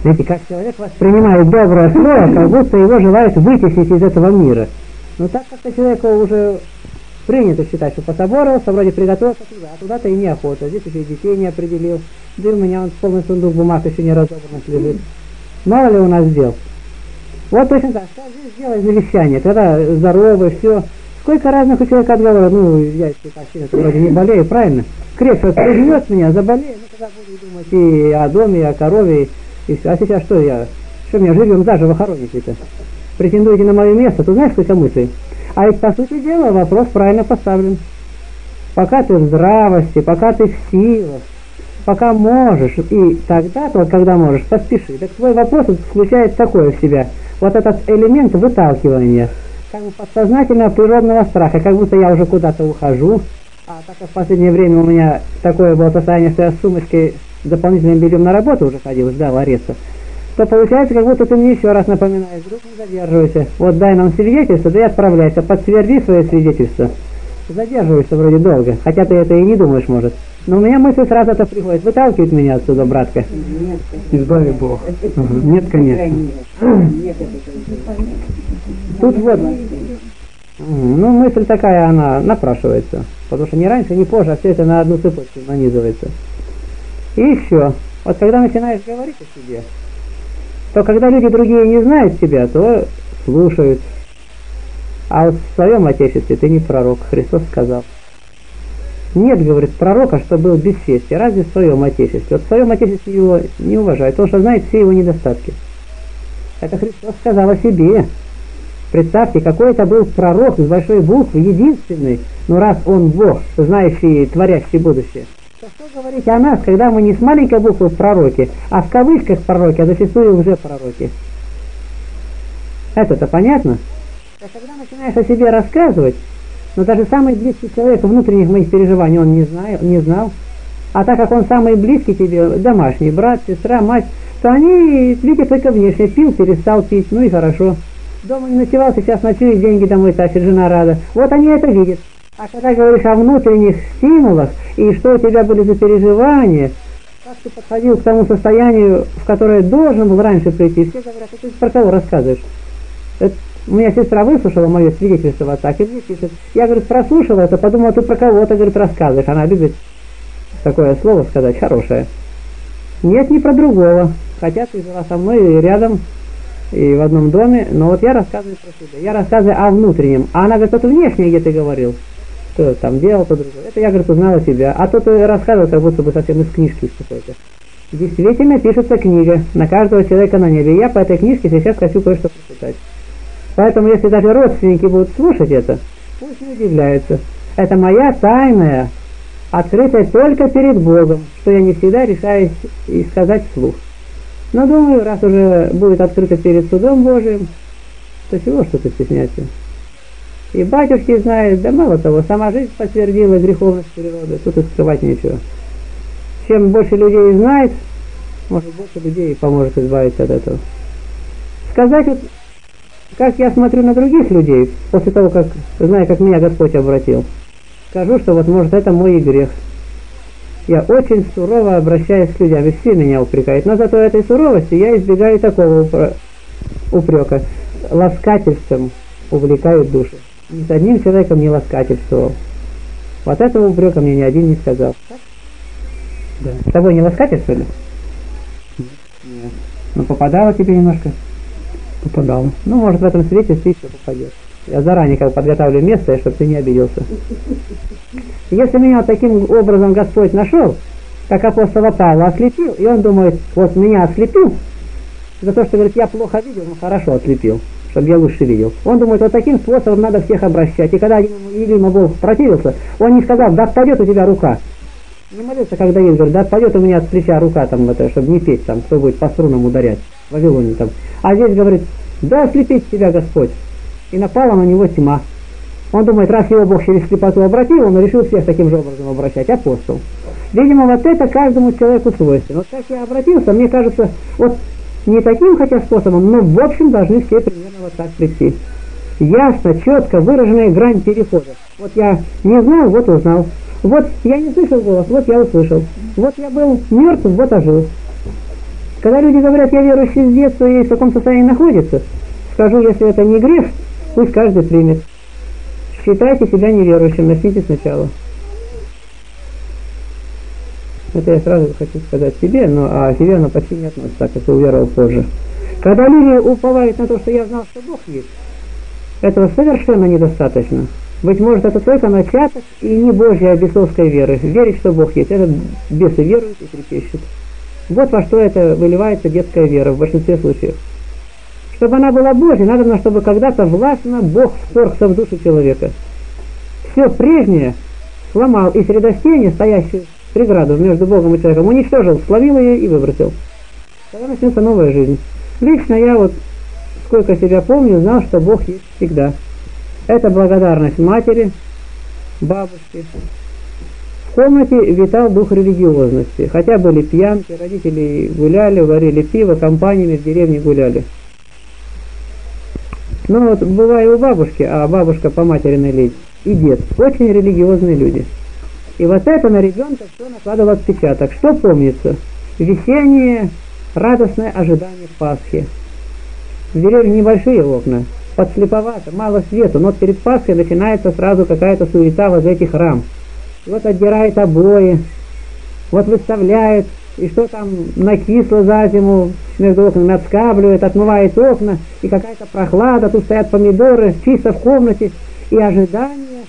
Знаете, как человек воспринимает доброе слово, как будто его желают вытеснить из этого мира. Но так как-то человеку уже принято считать, что пособоровался, вроде приготовился туда, а туда-то и неохота, здесь еще и детей не определил. Да у меня он полный сундук бумаг еще не разобранных лежит. Мало ли у нас дел. Вот точно так, сейчас здесь делаешь завещание, тогда здоровы, все. Сколько разных у человека отговоров, ну, я сейчас вроде не болею, правильно? Крест вот прижмет меня, заболею, ну, тогда буду думать и о доме, и о корове, и все. А сейчас что я? Что меня живем заживо хороните-то? Претендуете на мое место, то знаешь, сколько мыслей? А ведь, по сути дела, вопрос правильно поставлен. Пока ты в здравости, пока ты в силах, пока можешь, и тогда-то, вот когда можешь, поспеши. Так твой вопрос включает такое в себя. Вот этот элемент выталкивания, как бы подсознательного природного страха, как будто я уже куда-то ухожу. А так как в последнее время у меня такое было состояние, что я с сумочкой дополнительным бельем на работу уже ходил, ждал ареста, то получается, как будто ты мне еще раз напоминаешь, друг, не задерживайся. Вот дай нам свидетельство, да и отправляйся, подтверди свое свидетельство. Задерживаешься вроде долго, хотя ты это и не думаешь, может. Но у меня мысль сразу это приходит, выталкивает меня отсюда, братка. Нет, избави Бог. Нет, конечно. Тут вот, ну, мысль такая, она напрашивается. Потому что ни раньше, ни позже, а все это на одну цепочку нанизывается. И еще, вот когда начинаешь говорить о себе, то когда люди другие не знают тебя, то слушают. А вот в своем Отечестве ты не пророк, Христос сказал. Нет, говорит, пророка, что был без чести, разве в своем Отечестве. Вот в своем Отечестве его не уважают, потому что знает все его недостатки. Это Христос сказал о себе. Представьте, какой это был пророк из большой буквы, единственный, но раз он Бог, знающий и творящий будущее. То что говорить о нас, когда мы не с маленькой буквы пророки, а в кавычках пророки, а зачастую уже пророки. Это-то понятно? А когда начинаешь о себе рассказывать, но даже самый близкий человек внутренних моих переживаний он не знал, а так как он самый близкий тебе, домашний, брат, сестра, мать, то они видят только внешне, пил, перестал пить, ну и хорошо. Дома не ночевал, сейчас ночует, деньги домой тащит, жена рада. Вот они это видят. А когда говоришь о внутренних стимулах, и что у тебя были за переживания, как ты подходил к тому состоянию, в которое должен был раньше прийти, все говорят, ты про кого рассказываешь? Это, у меня сестра выслушала мое свидетельство вот так, и мне пишет. Я, говорит, прослушала это, подумала, ты про кого-то, говорит, рассказываешь. Она любит такое слово сказать, хорошее. Нет, не про другого. Хотя ты жила со мной и рядом, и в одном доме, но вот я рассказываю про себя, я рассказываю о внутреннем. А она говорит, вот внешне, где ты говорил, что там делал, то другое. Это я, говорит, узнала тебя. А то ты рассказывал, как будто бы совсем из книжки какой-то. Действительно пишется книга на каждого человека на небе. И я по этой книжке сейчас хочу кое-что прочитать. Поэтому, если даже родственники будут слушать это, пусть не удивляются. Это моя тайная, открытая только перед Богом, что я не всегда решаюсь и сказать вслух. Но думаю, раз уже будет открыто перед судом Божиим, то чего что-то стесняться. И батюшки знают, да мало того, сама жизнь подтвердила греховность природы, тут и скрывать нечего. Чем больше людей знает, может, больше людей поможет избавиться от этого. Сказать вот, как я смотрю на других людей, после того, как знаю, как меня Господь обратил, скажу, что вот, может, это мой и грех. Я очень сурово обращаюсь с людьми, все меня упрекают, но зато этой суровости я избегаю такого упрека. Ласкательством увлекают души. Ни с одним человеком не ласкательствовал. Вот этого упрека мне ни один не сказал. Да. С тобой не ласкательствовали? Нет. Ну попадало тебе немножко? Попадало. Ну может в этом свете ты еще попадешь. Я заранее как подготавливаю место, чтобы ты не обиделся. Если меня вот таким образом Господь нашел, как апостола Павла ослепил, и он думает, вот меня ослепил, за то, что говорит, я плохо видел, но хорошо ослепил, чтобы я лучше видел. Он думает, вот таким способом надо всех обращать. И когда Елима Бог противился, он не сказал, да отпадет у тебя рука. Не молился, когда Елим говорит, да отпадет у меня от плеча рука, там, это, чтобы не петь, там, кто будет по струнам ударять в Вавилоне. Там. А здесь говорит, да ослепить тебя Господь. И напала на него тьма. Он думает, раз его Бог через слепоту обратил, он решил всех таким же образом обращать. Апостол. Видимо, вот это каждому человеку свойственно. Вот как я обратился, мне кажется, вот не таким хотя способом, но в общем должны все примерно вот так прийти. Ясно, четко выраженная грань перехода. Вот я не знал, вот узнал. Вот я не слышал голос, вот я услышал. Вот я был мертв, вот ожил. Когда люди говорят, я верующий с детства и в таком состоянии находится, скажу, если это не грех, пусть каждый примет. Считайте себя неверующим, начните сначала. Это я сразу хочу сказать себе, но а себе оно почти не относится, так как уверовал позже. Когда люди уповают на то, что я знал, что Бог есть, этого совершенно недостаточно. Быть может, это только начаток и не Божья, а бесовской веры. Верить, что Бог есть, это бесы веруют и трепещут. Вот во что это выливается детская вера в большинстве случаев. Чтобы она была Божьей, надо, чтобы когда-то властно Бог вторгся в душу человека. Все прежнее сломал, и средостение, стоящее преграду между Богом и человеком, уничтожил, сломил ее и выбросил. Тогда начнется новая жизнь. Лично я вот, сколько себя помню, знал, что Бог есть всегда. Это благодарность матери, бабушки. В комнате витал дух религиозности. Хотя были пьянки, родители гуляли, варили пиво, компаниями в деревне гуляли. Ну вот была и у бабушки, а бабушка по материной линии, и дед, очень религиозные люди. И вот это на ребенка все накладывало отпечаток. Что помнится? Весеннее радостное ожидание Пасхи. В деревне небольшие окна, подслеповато, мало свету, но перед Пасхой начинается сразу какая-то суета возле этих рам. Вот отдирает обои, вот выставляет, и что там накисло за зиму, между окнами отскабливает, отмывает окна, и какая-то прохлада, тут стоят помидоры, чисто в комнате, и ожидание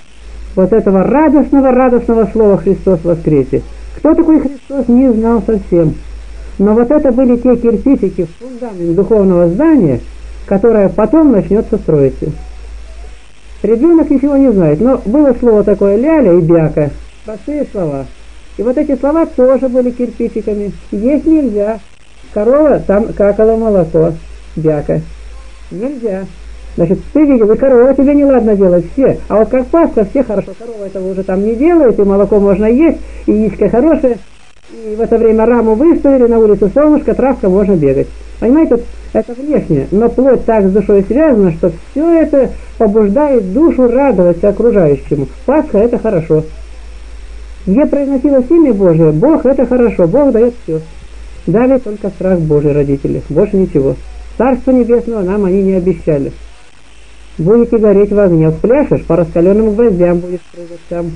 вот этого радостного слова «Христос воскресе». Кто такой Христос, не знал совсем. Но вот это были те кирпичики в фундаменте духовного здания, которое потом начнется строиться. Ребенок ничего не знает, но было слово такое «ляля» и «бяка». Простые слова. И вот эти слова тоже были кирпичиками. Есть нельзя. Корова, там какало молоко. Бяка. Нельзя. Значит, ты видел, и корова тебе неладно делать, все. А вот как Пасха, все хорошо. Корова этого уже там не делает, и молоко можно есть, и яичко хорошее. И в это время раму выставили, на улице солнышко, травка, можно бегать. Понимаете, это внешне. Но плоть так с душой связана, что все это побуждает душу радоваться окружающему. Пасха – это хорошо. Где произносилось имя Божие, Бог – это хорошо, Бог дает все. Дали только страх Божий родители, больше ничего. Царство Небесного нам они не обещали. Будете гореть в огне, спляшешь, по раскаленным гвоздям будешь прыгать там.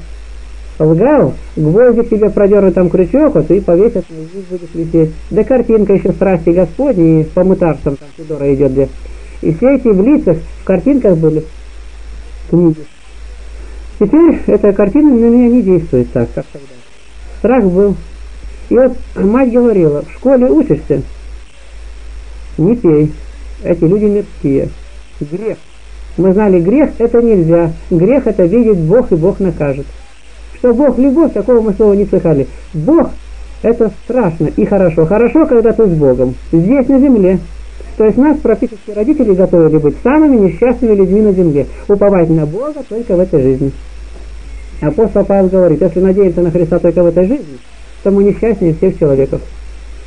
Лгал, гвозди тебе продернут там крючок, а ты повесят, и здесь будешь лететь. Да картинка еще «Страсти Господни» и по мытарствам там Федора идет где. И все эти в лицах, в картинках были книги. Теперь эта картина на меня не действует так, как тогда. Страх был. И вот мать говорила, в школе учишься, не пей. Эти люди мирские. Грех. Мы знали, грех это нельзя. Грех это видеть Бог, и Бог накажет. Что Бог любовь, такого мы слова не слыхали. Бог это страшно и хорошо. Хорошо, когда ты с Богом. Здесь на земле. То есть нас практически родители готовили быть самыми несчастными людьми на земле. Уповать на Бога только в этой жизни. Апостол Павел говорит, если надеяться на Христа только в этой жизни, то мы несчастнее всех человеков.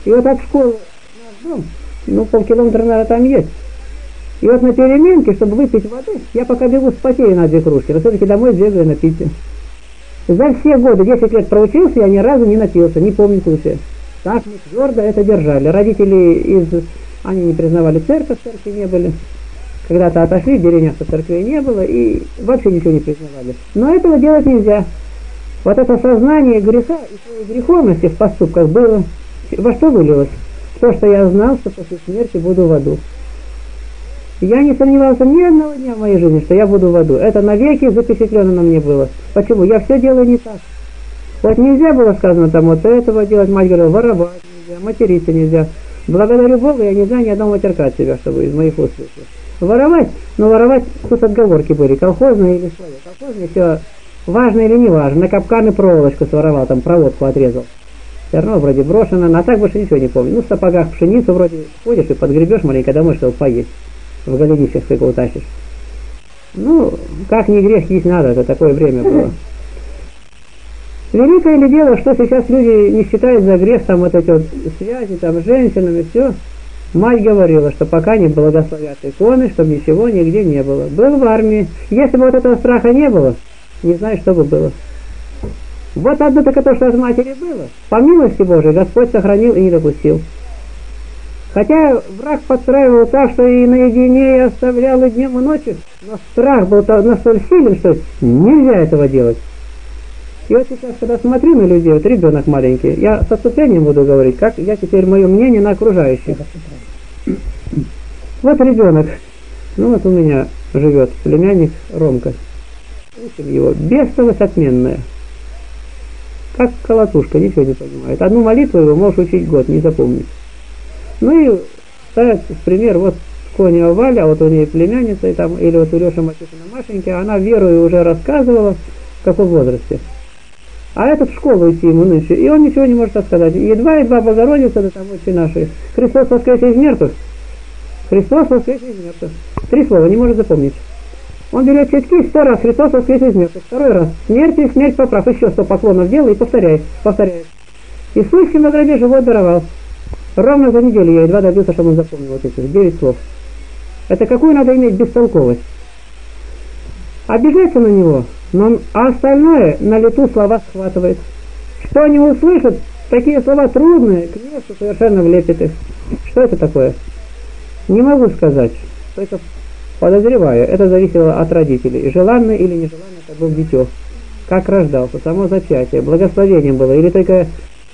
И вот от школы наш дом, ну полкилометра, наверное, там есть. И вот на переменке, чтобы выпить воды, я пока бегу с потери на 2 кружки, но все-таки домой бегаю на пите. За все годы, 10 лет проучился, я ни разу не напился, не помню случая. Так мы твердо это держали. Родители они не признавали церковь, церкви не были. Когда-то отошли, в деревнях церкви не было, и вообще ничего не признавали. Но этого делать нельзя. Вот это сознание греха и своей греховности в поступках было, во что вылилось? То, что я знал, что после смерти буду в аду. Я не сомневался ни одного дня в моей жизни, что я буду в аду. Это навеки запечатлено на мне было. Почему? Я все делаю не так. Вот нельзя было сказано там, вот этого делать, мать говорила, воровать нельзя, материться нельзя. Благодарю Бога, я не знаю ни одного матерка от себя, чтобы из моих уст вышло. Воровать, но воровать тут отговорки были, колхозные или свои. Колхозные все важно или не важно. На капканы проволочку своровал, там проводку отрезал. Все равно вроде брошено, но так больше ничего не помню. Ну, в сапогах пшеницу вроде ходишь и подгребешь маленько домой, чтобы поесть. В голедищах ты его утащишь. Ну, как не грех есть надо, это такое время было. Великое ли дело, что сейчас люди не считают за грех, там вот эти вот связи, там с женщинами, все. Мать говорила, что пока не благословят иконы, чтобы ничего нигде не было. Был в армии. Если бы вот этого страха не было, не знаю, что бы было. Вот одно только то, что от матери было. По милости Божией Господь сохранил и не допустил. Хотя враг подстраивал так, что и наедине я оставлял и днем, и ночью, но страх был настолько силен, что нельзя этого делать. И вот сейчас, когда смотрю на людей, вот ребенок маленький, я с отступлением буду говорить, как я теперь мое мнение на окружающих. Вот ребенок, ну вот у меня живет племянник Ромка, учим его, бестолочь отменная, как колотушка, ничего не понимает. Одну молитву его можешь учить год, не запомнить. Ну и ставят в пример, вот Коня Валя, вот у нее племянница, и там, или вот у Леши Матюшина Машеньки, она верою уже рассказывала, в каком возрасте. А этот в школу идти ему нынче, и он ничего не может рассказать. Едва-едва Богородица, да там очень наши. Христос воскрес из мертвых. Христос воскрес из мертвых. Три слова, не может запомнить. Он берет читки, 100 раз Христос воскрес из мертвых, 2 раз. Смерть и смерть поправ, еще 100 поклонов делает и повторяет. И сущим на гробе живой даровал. Ровно за неделю я едва добился, чтобы он запомнил вот эти 9 слов. Это какую надо иметь бестолковость? Обижаться на него, но остальное на лету слова схватывает. Что они услышат, такие слова трудные, к месту совершенно влепит их. Что это такое? Не могу сказать, только подозреваю, это зависело от родителей. Желанное или нежеланное, это был дитё. Как рождался, само зачатие, благословением было, или только...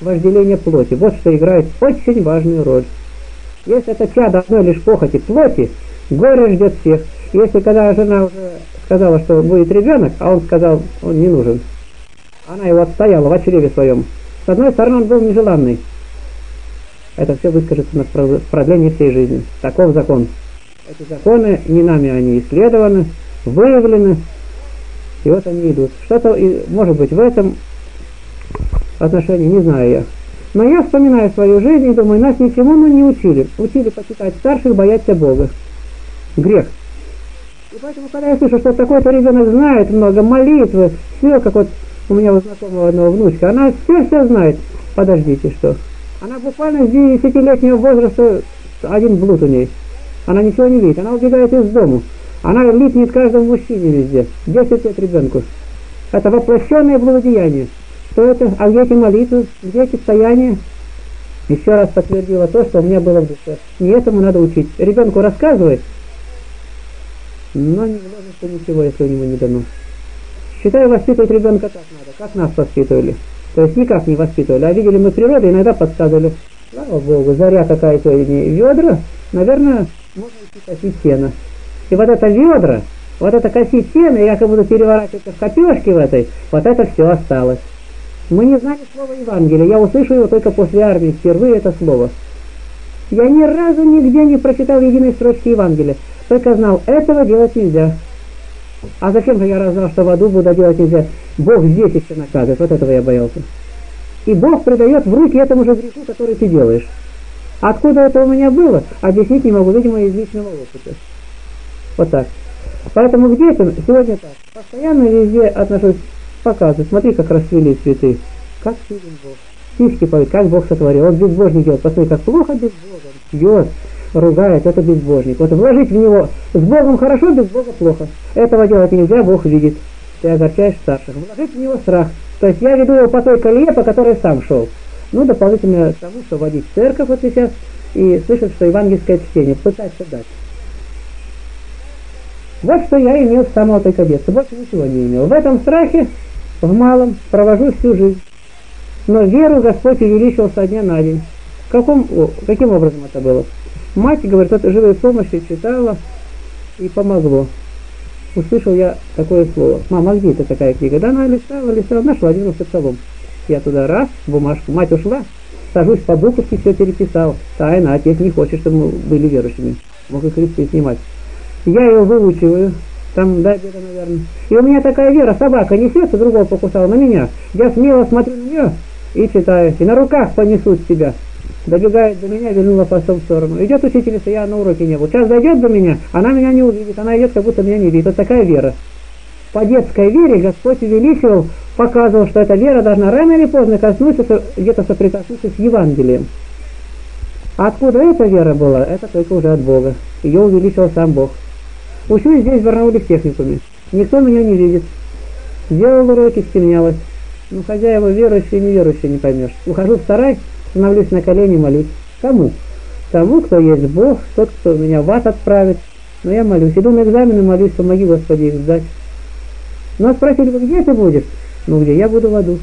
вожделение плоти. Вот что играет очень важную роль. Если это чадо одной лишь похоти плоти, горе ждет всех. Если когда жена уже сказала, что будет ребенок, а он сказал, он не нужен, она его отстояла в чреве своем. С одной стороны, он был нежеланный. Это все выскажется на продлении всей жизни. Таков закон. Эти законы, не нами они исследованы, выявлены, и вот они идут. Что-то, может быть, в этом отношений не знаю я. Но я вспоминаю свою жизнь и думаю, нас ничему не учили. Учили почитать старших, бояться Бога. Грех. И поэтому, когда я слышу, что такой-то ребенок знает много молитвы, все, как вот у меня у знакомого одного внучка, она все знает. Подождите, что? Она буквально с 10-летнего возраста один блуд у ней. Она ничего не видит, она убегает из дома. Она липнет каждому мужчине везде. 10 лет ребенку. Это воплощенное блудодеяние. Что это? А где эти молитвы? Где эти стояния? Еще раз подтвердило то, что у меня было в душе. И этому надо учить. Ребенку рассказывает, но не вложится ничего, если ему не дано. Считаю, воспитывать ребенка как надо, как нас воспитывали. То есть никак не воспитывали, а видели мы природу, иногда подсказывали. Слава Богу, заря какая-то или ведра, наверное, можно идти косить сено. И вот это ведра, вот это косить сено, я как буду переворачиваться в копешке в этой, вот это все осталось. Мы не знали слова Евангелия, я услышу его только после армии, впервые это слово. Я ни разу нигде не прочитал единой строчки Евангелия, только знал, этого делать нельзя. А зачем же я раз знал, что в аду буду делать нельзя? Бог здесь еще наказывает, вот этого я боялся. И Бог придает в руки этому же греху, который ты делаешь. Откуда это у меня было, объяснить не могу, видимо, из личного опыта. Вот так. Поэтому к детям сегодня так, постоянно везде отношусь. Показывает, смотри, как расцвели цветы, как силен Бог. Птички поют, как Бог сотворил. Он безбожник делает, посмотри, как плохо без Бога. Бьет, ругает, это безбожник. Вот вложить в него, с Богом хорошо, без Бога плохо. Этого делать нельзя, Бог видит. ты огорчаешь старших. Вложить в него страх. То есть я веду его по той колее, по которой сам шел. Ну, дополнительно к тому, что водить в церковь вот сейчас и слышать, что евангельское чтение, пытаться дать. Вот что я имел с самого только детства, больше ничего не имел. В этом страхе, в малом, провожу всю жизнь. Но веру Господь увеличил со дня на день. Каким образом это было? Мать, говорит, вот живой помощи читала и помогло. Услышал я такое слово. Мама, где это такая книга? Да она листала, нашла 90 псалом. Я туда раз, бумажку, мать ушла, сажусь по буковке, все переписал. Тайна, отец не хочет, чтобы мы были верующими. Мог и крестцы снимать. Я ее выучиваю, там, да, где-то, наверное. И у меня такая вера, собака несется, другого покусала на меня. Я смело смотрю на нее и читаю. И на руках понесут тебя. Добегает до меня, вернула пасом в сторону. Идет учительница, я на уроке не был. Сейчас дойдет до меня, она меня не увидит. Она идет, как будто меня не видит. Вот такая вера. По детской вере Господь увеличивал, показывал, что эта вера должна рано или поздно коснуться, где-то соприкоснуться с Евангелием. А откуда эта вера была, это только уже от Бога. Ее увеличил сам Бог. Учусь здесь в Барнауле в техникуме. Никто меня не видит. Делал уроки, стемнялось. Ну, хозяева верующие, неверующие, не поймешь. Ухожу в сарай, становлюсь на колени молюсь. Кому? Тому, кто есть Бог, тот, кто меня в ад отправит. Но я молюсь. Иду на экзамены, молюсь, помоги, Господи, их сдать. Но спросили бы, где ты будешь? Ну, где? Я буду в аду.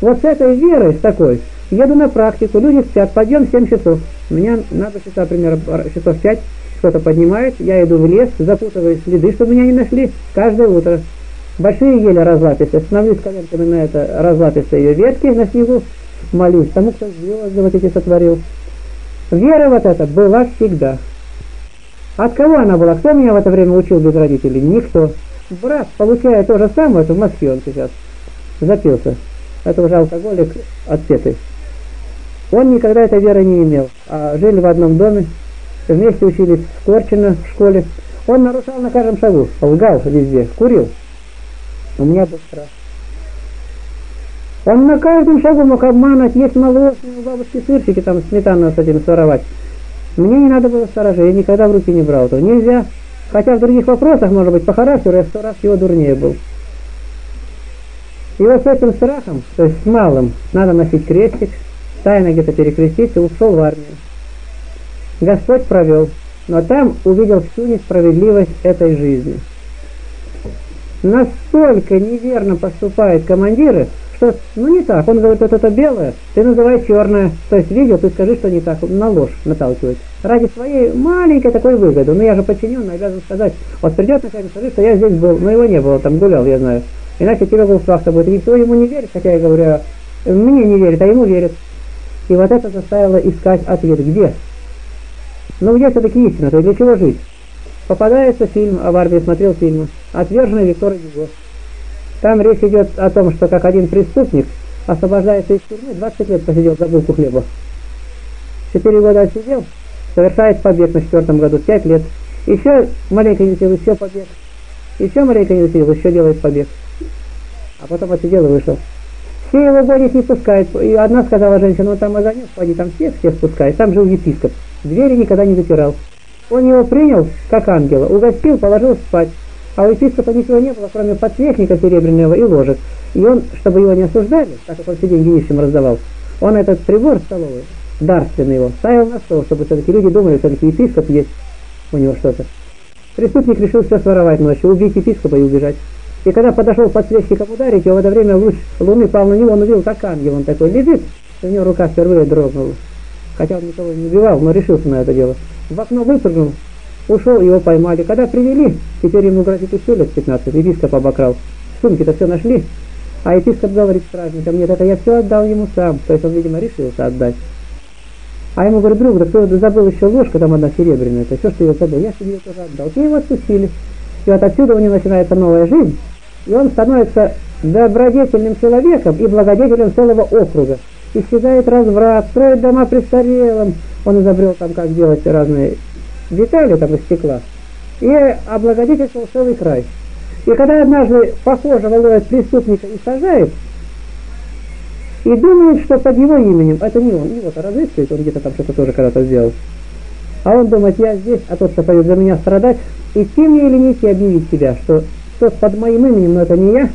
Вот с этой верой, с такой, еду на практику, люди спят, подъем в 7 часов. Меня надо часа, примерно, часов 5, кто-то поднимает, я иду в лес, запутываюсь в следы, чтобы меня не нашли, каждое утро. Большие ели разлапистые, становлюсь коленками на это разлапистые ее ветки на снегу, молюсь тому, кто звезды вот эти сотворил. Вера вот эта была всегда. От кого она была? Кто меня в это время учил без родителей? Никто. Брат, получая то же самое, это в Москве он сейчас запился. Это уже алкоголик отпетый. Он никогда этой веры не имел. А жили в одном доме, вместе учились в Корчино, в школе. Он нарушал на каждом шагу, лгал везде, курил. У меня был страх. Он на каждом шагу мог обмануть, есть молочные у бабушки сырчики, там сметану с этим своровать. Мне не надо было сторожить, я никогда в руки не брал этого. Нельзя. Хотя в других вопросах, может быть, по характеру я 100 раз его дурнее был. И вот с этим страхом, то есть с малым, надо носить крестик, тайно где-то перекрестить, и ушел в армию. Господь провел, но там увидел всю несправедливость этой жизни. Настолько неверно поступают командиры, что, ну не так, он говорит, вот это белое, ты называй черное, то есть видел, ты скажи, что не так, на ложь наталкивает. Ради своей маленькой такой выгоды, но я же подчиненный, обязан сказать, вот придет начальник, скажи, что я здесь был, но его не было, там гулял, я знаю, иначе тебе голфахта будет, никто ему не верит, хотя я говорю, мне не верит, а ему верит. И вот это заставило искать ответ, где? Ну где все-таки истина, то для чего жить? Попадается фильм, а в армии смотрел фильмы, «Отверженный» Виктора Гюго. Там речь идет о том, что как один преступник освобождается из тюрьмы, 20 лет посидел за булку хлеба. 4 года отсидел, совершает побег на 4-м году, 5 лет. Еще маленько не сидел, еще побег. Еще маленько не сидел, еще делает побег. А потом отсидел и вышел. Все его гонят, не пускают. И одна сказала женщина, ну там Азанец, пойди, там всех пускают. Там жил епископ. Двери никогда не запирал. Он его принял, как ангела, угостил, положил спать. А у епископа ничего не было, кроме подсвечника серебряного и ложек. И он, чтобы его не осуждали, так как он все деньги нищим раздавал, он этот прибор столовый, дарственный его, ставил на стол, чтобы все-таки люди думали, все-таки епископ есть у него что-то. Преступник решил все своровать ночью, убить епископа и убежать. И когда подошел подсвечником ударить, его в это время луч луны пал на него, он увидел, как ангел он такой лежит, и у него рука впервые дрогнула. Хотя он никого не убивал, но решился на это дело. В окно выпрыгнул, ушел, его поймали. Когда привели, теперь ему грозит еще лет 15, епископ обокрал. Сумки-то все нашли, а епископ говорит стражникам, нет, это я все отдал ему сам. То есть он, видимо, решился отдать. А ему говорит, друг, да кто забыл еще ложку, там одна серебряная, это все, что я забыл, я себе ее тоже отдал. И его отпустили. И вот отсюда у него начинается новая жизнь, и он становится добродетельным человеком и благодетелем целого округа. Исчезает разврат, строит дома престарелым. Он изобрел там, как делать разные детали там из стекла. И облагодетельствовал целый край. И когда однажды похожего ловят преступника и сажают, и думают, что под его именем, это не он, его-то разыскивает, он где-то там что-то тоже когда-то сделал. А он думает, я здесь, а тот, кто пойдет за меня страдать, идти мне или не идти, объявить себя, что что под моим именем, но это не я,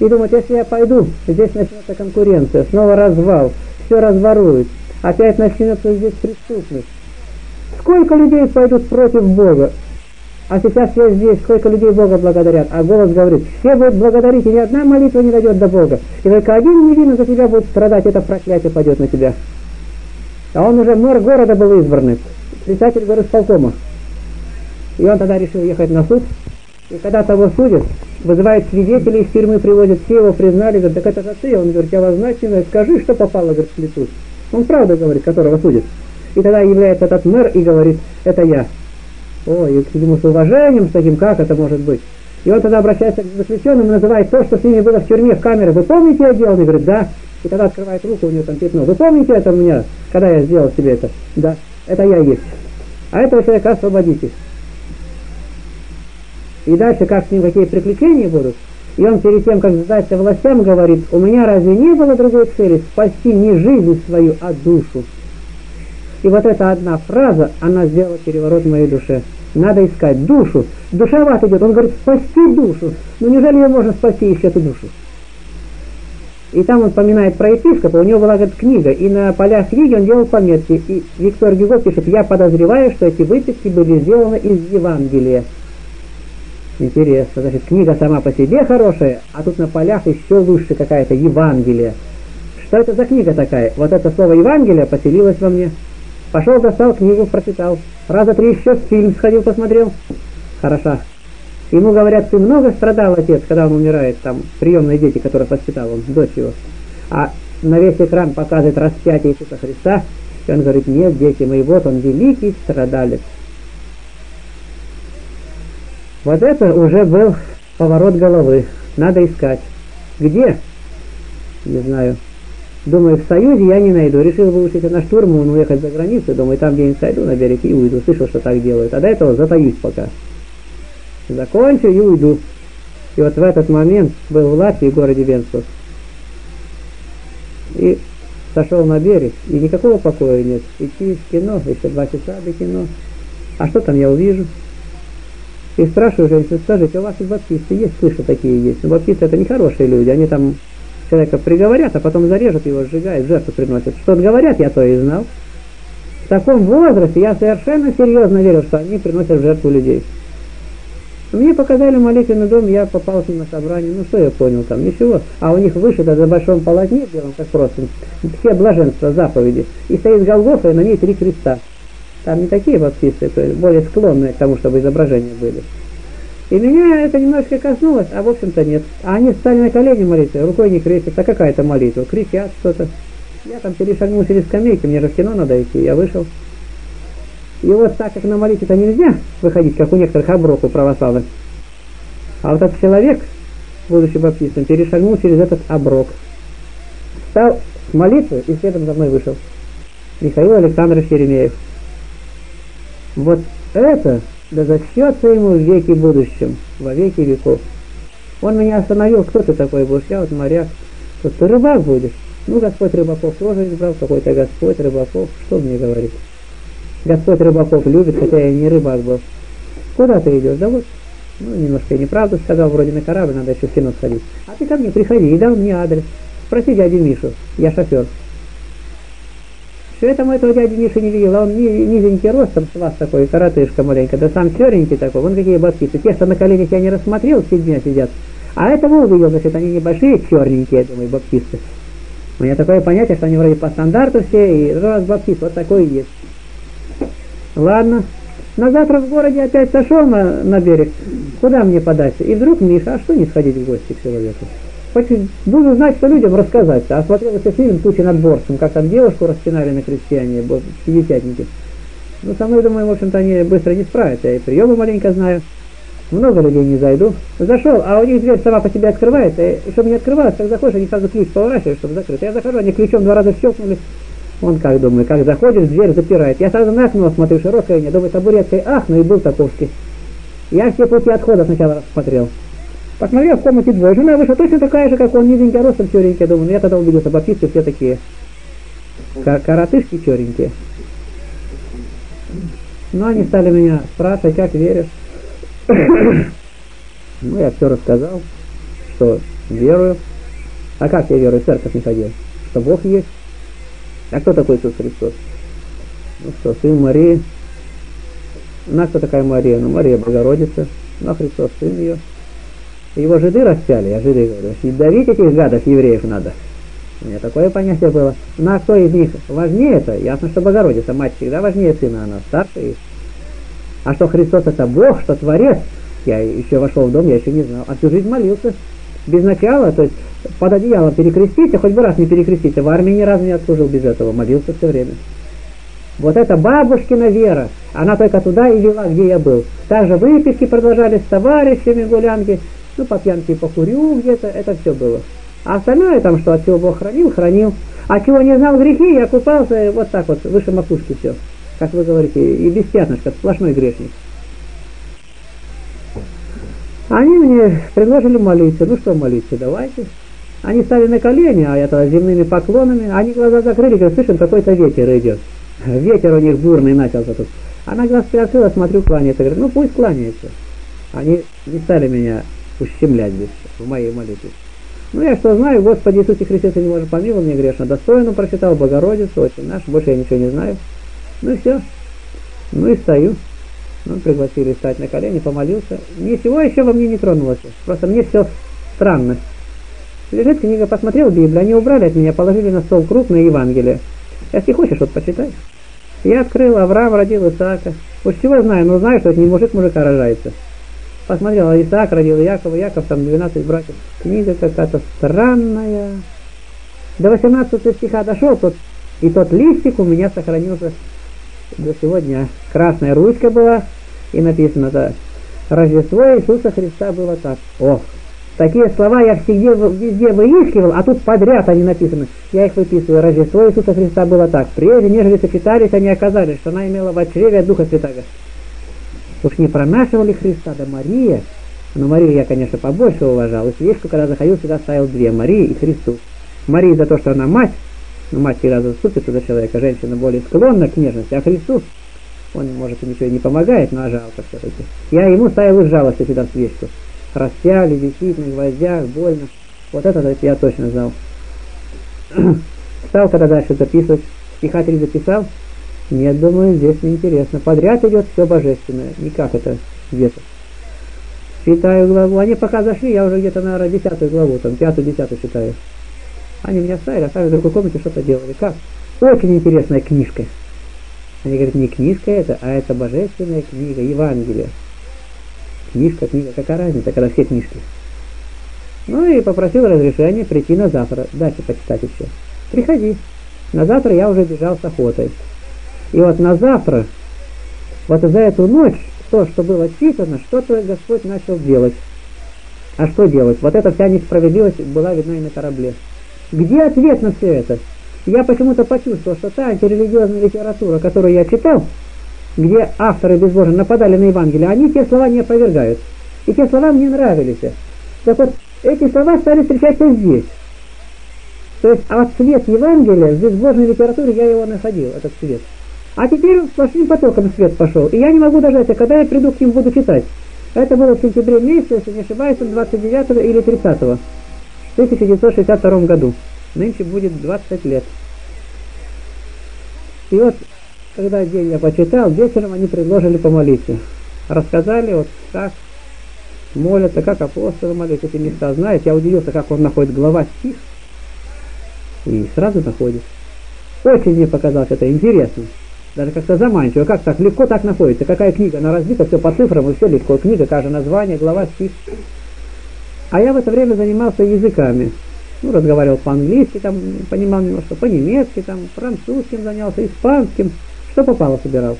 и думать, если я пойду, здесь начнется конкуренция, снова развал, все разворуют, опять начнется здесь преступность. Сколько людей пойдут против Бога? А сейчас я здесь, сколько людей Бога благодарят, а голос говорит, все будут благодарить, и ни одна молитва не дойдет до Бога, и только один невинный за тебя будет страдать, это проклятие пойдет на тебя. А он уже мэр города был избранный, председатель горосполкома. И он тогда решил ехать на суд, и когда того судят, вызывает свидетелей из тюрьмы, приводят, все его признали, говорят, так это же ты, он говорит, я возначенный, скажи, что попало, говорит, в клету. Он правда говорит, которого судят. И тогда является этот мэр и говорит, это я. О, и к нему с уважением, с таким, как это может быть? И он тогда обращается к заключенным и называет то, что с ними было в тюрьме, в камере. Вы помните, я делал? И говорит, да. И тогда открывает руку, у него там пятно. Вы помните это у меня, когда я сделал себе это? Да, это я есть. А этого человека освободите. И дальше, как с ним, какие приключения будут? И он перед тем, как сдаться властям, говорит, у меня разве не было другой цели спасти не жизнь свою, а душу? И вот эта одна фраза, она сделала переворот в моей душе. Надо искать душу. Душеват идет. Он говорит, спасти душу. Ну неужели ее можно спасти еще эту душу? И там он вспоминает про епископа. У него была, говорит, книга. И на полях книги он делал пометки. И Виктор Гюго пишет, я подозреваю, что эти выписки были сделаны из Евангелия. Интересно. Значит, книга сама по себе хорошая, а тут на полях еще выше какая-то Евангелие. Что это за книга такая? Вот это слово Евангелие поселилось во мне. Пошел, достал книгу, прочитал. Раза три еще фильм сходил, посмотрел. Хороша. Ему говорят, ты много страдал, отец, когда он умирает, там, приемные дети, которых воспитал он, дочь его. А на весь экран показывает распятие Иисуса Христа. И он говорит, нет, дети мои, вот он великий страдалец. Вот это уже был поворот головы. Надо искать. Где? Не знаю. Думаю, в Союзе я не найду. Решил выучиться на штурман, уехать за границу. Думаю, там где-нибудь сойду на берег и уйду. Слышал, что так делают. А до этого затаюсь пока. Закончу и уйду. И вот в этот момент был в Латвии, в городе Венспилс. И сошел на берег. И никакого покоя нет. Идти в кино, еще 2 часа до кино. А что там я увижу? И спрашиваю женщину, скажите, у вас и баптисты есть? Слышу, такие есть. Но баптисты это нехорошие люди. Они там... Человека приговорят, а потом зарежут его, сжигают, жертву приносят. Что говорят, я то и знал. В таком возрасте я совершенно серьезно верил, что они приносят в жертву людей. Мне показали молитвенный дом, я попался на собрание, ну что я понял там, ничего. А у них выше, даже на большом полотне, белом, как просто, все блаженства, заповеди. И стоит Голгофа, и на ней 3 креста. Там не такие баптисты, то есть более склонные к тому, чтобы изображения были. И меня это немножко коснулось, а в общем-то нет. А они стали на колени молиться, рукой не крестят, а какая-то молитва, кричат что-то. Я там перешагнул через скамейки, мне же в кино надо идти, я вышел. И вот так как на молитве-то нельзя выходить, как у некоторых оброк у православных. А вот этот человек, будучи баптистом, перешагнул через этот оброк. Встал с молитвы и следом за мной вышел. Михаил Александрович Еремеев. Вот это... Да зачтется ему в веке будущем, во веки веков. Он меня остановил, кто ты такой будешь? Я вот моряк. Ты рыбак будешь? Ну, Господь рыбаков тоже избрал, какой-то Господь рыбаков. Что мне говорит? Господь рыбаков любит, хотя я не рыбак был. Куда ты идешь? Да вот, ну, немножко неправду сказал, вроде на корабль, надо еще в кино сходить. А ты ко мне приходи и дал мне адрес. Спроси дядю Мишу, я шофер. Все это этого дяди Миши не видел, а он низенький ростом, с вас такой, коротышка маленько, да сам черенький такой, вон какие баптисты. Те, что на коленях я не рассмотрел, все дня сидят, а этого увидел, значит, они небольшие, черненькие, я думаю, баптисты. У меня такое понятие, что они вроде по стандарту все, и раз баптист, вот такой и есть. Ладно, но завтра в городе опять сошел на берег, куда мне податься? И вдруг, Миша, а что не сходить в гости к человеку? Буду знать, что людям рассказать-то. А смотрел этот фильм «Тучи над Борском», как там девушку распинали на крестьяне, пятидесятники. Ну, со мной, думаю, в общем-то, они быстро не справятся. Я и приемы маленько знаю. Много людей не зайду. Зашел, а у них дверь сама по себе открывается. И чтобы не открывалась, как заходишь, они сразу ключ поворачивают, чтобы закрыть. Я захожу, они ключом 2 раза щелкнули. Он как, думаю, как заходишь, дверь запирает. Я сразу на окно смотрю, широкое, не думаю, табуреткой, ах, ну и был таковский. Я все пути отхода сначала рассмотрел. Посмотрел, в комнате двое. Жена вышла точно такая же, как он, низенькая, ростом черенькая. Думаю, ну я тогда убедился, баптисты все такие коротышки черенькие. Но они стали меня спрашивать, как веришь. Ну, я все рассказал, что верую. А как я верую? В церковь не ходил. Что Бог есть. А кто такой Иисус Христос? Ну что, Сын Марии. Она кто такая Мария? Ну, Мария Богородица. Ну, а Христос Сын ее. Его жиды распяли, я жиды говорю. И давить этих гадов евреев надо. У меня такое понятие было. Ну, а кто из них важнее это? Ясно, что Богородица. Мать всегда важнее сына, она старше. И... А что Христос это Бог, что Творец? Я еще вошел в дом, я еще не знал. А всю жизнь молился. Без начала, то есть под одеялом перекрестить, а хоть бы раз не перекрестить. А в армии ни разу не отслужил без этого. Молился все время. Вот эта бабушкина вера, она только туда и вела, где я был. Также выпивки продолжались с товарищами, гулянки, ну по пьянке покурю где-то, это все было. А остальное там, что от чего Бог хранил, хранил. А чего не знал грехи, я купался вот так вот, выше макушки все. Как вы говорите, и без пятнышка, сплошной грешник. Они мне предложили молиться, ну что молиться, давайте. Они стали на колени, а я тогда земными поклонами, они глаза закрыли, говорят, слышим, какой-то ветер идет. Ветер у них бурный начался тут. Она глаз приоткрыла, смотрю, кланяется. Говорит, ну пусть кланяется. Они не стали меня ущемлять здесь, в моей молитве. Ну я что знаю, Господи Иисусе Христе, Ты не можешь помиловать меня грешно. Достойно прочитал Богородицу, очень наш, больше я ничего не знаю. Ну и все. Ну и стою. Ну, пригласили встать на колени, помолился. Ничего еще во мне не тронулось. Просто мне все странно. Лежит книга, посмотрел Библию, они убрали от меня, положили на стол крупное Евангелие. Если хочешь, вот почитай. Я открыл, Авраам родил Исаака. Уж чего знаю, но знаю, что это не мужик мужика рожается. Посмотрел, а Исаак родил Якова, Яков там 12 братьев. Книга какая-то странная. До 18 стиха дошел, и тот листик у меня сохранился до сегодня. Красная ручка была, и написано, да, Рождество Иисуса Христа было так. Ох! Такие слова я везде выискивал, а тут подряд они написаны. Я их выписываю. Рождество Иисуса Христа было так. Прежде, нежели сочетались, они оказались, что она имела в очреве Духа Святаго. Уж не пронашивали Христа, да Мария. Но Марию я, конечно, побольше уважал. И свечку, когда заходил, всегда ставил две. Марии и Христу. Марии за то, что она мать. Но мать всегда заступится за человека. Женщина более склонна к нежности. А Христу, он, может, ничего и не помогает, но жалко все-таки. Я ему ставил из жалости всегда свечку. Распяли, висит на гвоздях, больно. Вот это я точно знал. Стал когда дальше записывать. Стиха 3 записал. Нет, думаю, здесь неинтересно. Подряд идет все божественное. Никак это где-то. Читаю главу. Они пока зашли, я уже где-то, наверное, 10 главу, там, 5-10 читаю. Они меня ставили, а сами в другой комнате что-то делали. Как? Очень интересная книжка. Они говорят, не книжка это, а это божественная книга, Евангелие. Книжка, какая разница, когда все книжки. Ну и попросил разрешения прийти на завтра, дальше почитать еще. Приходи. На завтра я уже бежал с охотой. И вот на завтра, вот за эту ночь, то, что было читано, что-то Господь начал делать. А что делать? Вот эта вся несправедливость была видна и на корабле. Где ответ на все это? Я почему-то почувствовал, что та антирелигиозная литература, которую я читал, где авторы безбожно нападали на Евангелие, они те слова не опровергают. И те слова мне нравились. Так вот, эти слова стали встречаться здесь. То есть, а вот свет Евангелия в безбожной литературе, я его находил, этот свет. А теперь сплошным потоком свет пошел. И я не могу дождаться, когда я приду к ним, буду читать. Это было в сентябре месяце, если не ошибаюсь, 29 или 30 в 1962 году. Нынче будет 20 лет. И вот... Когда день я почитал, вечером они предложили помолиться. Рассказали, вот как молятся, как апостолы молятся, эти места знают. Я удивился, как он находит глава стих. И сразу находит. Очень мне показалось это интересно. Даже как-то заманчиво. Как так? Легко так находится. Какая книга? Она разбита, все по цифрам, и все легко. Книга, каждое название, глава, стих. А я в это время занимался языками. Ну, разговаривал по-английски, там, понимал немножко, по-немецки, там, французским занялся, испанским. Что попало собирал.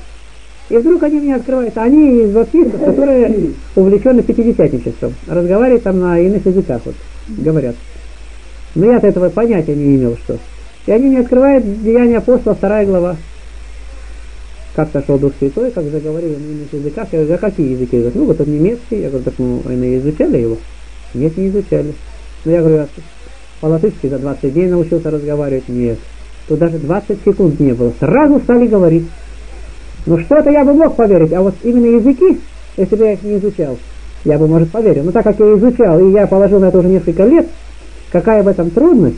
И вдруг они меня открывают. Они из баптистов, которые увлечены пятидесятничеством. Разговаривают там на иных языках, вот, говорят. Но я от этого понятия не имел, что. И они мне открывают Деяния апостола, 2 глава. Как сошел Дух Святой, как заговорил на иных языках. Я говорю, а какие языки? Говорят, ну, вот он немецкий. Я говорю, так мы иные изучали его? Нет, не изучали. Но я говорю, а по-латышски за 20 дней научился разговаривать? Нет. Тут даже 20 секунд не было. Сразу стали говорить. Ну что-то я бы мог поверить, а вот именно языки, если бы я их не изучал, я бы, может, поверил. Но так как я изучал, и я положил на это уже несколько лет, какая в этом трудность,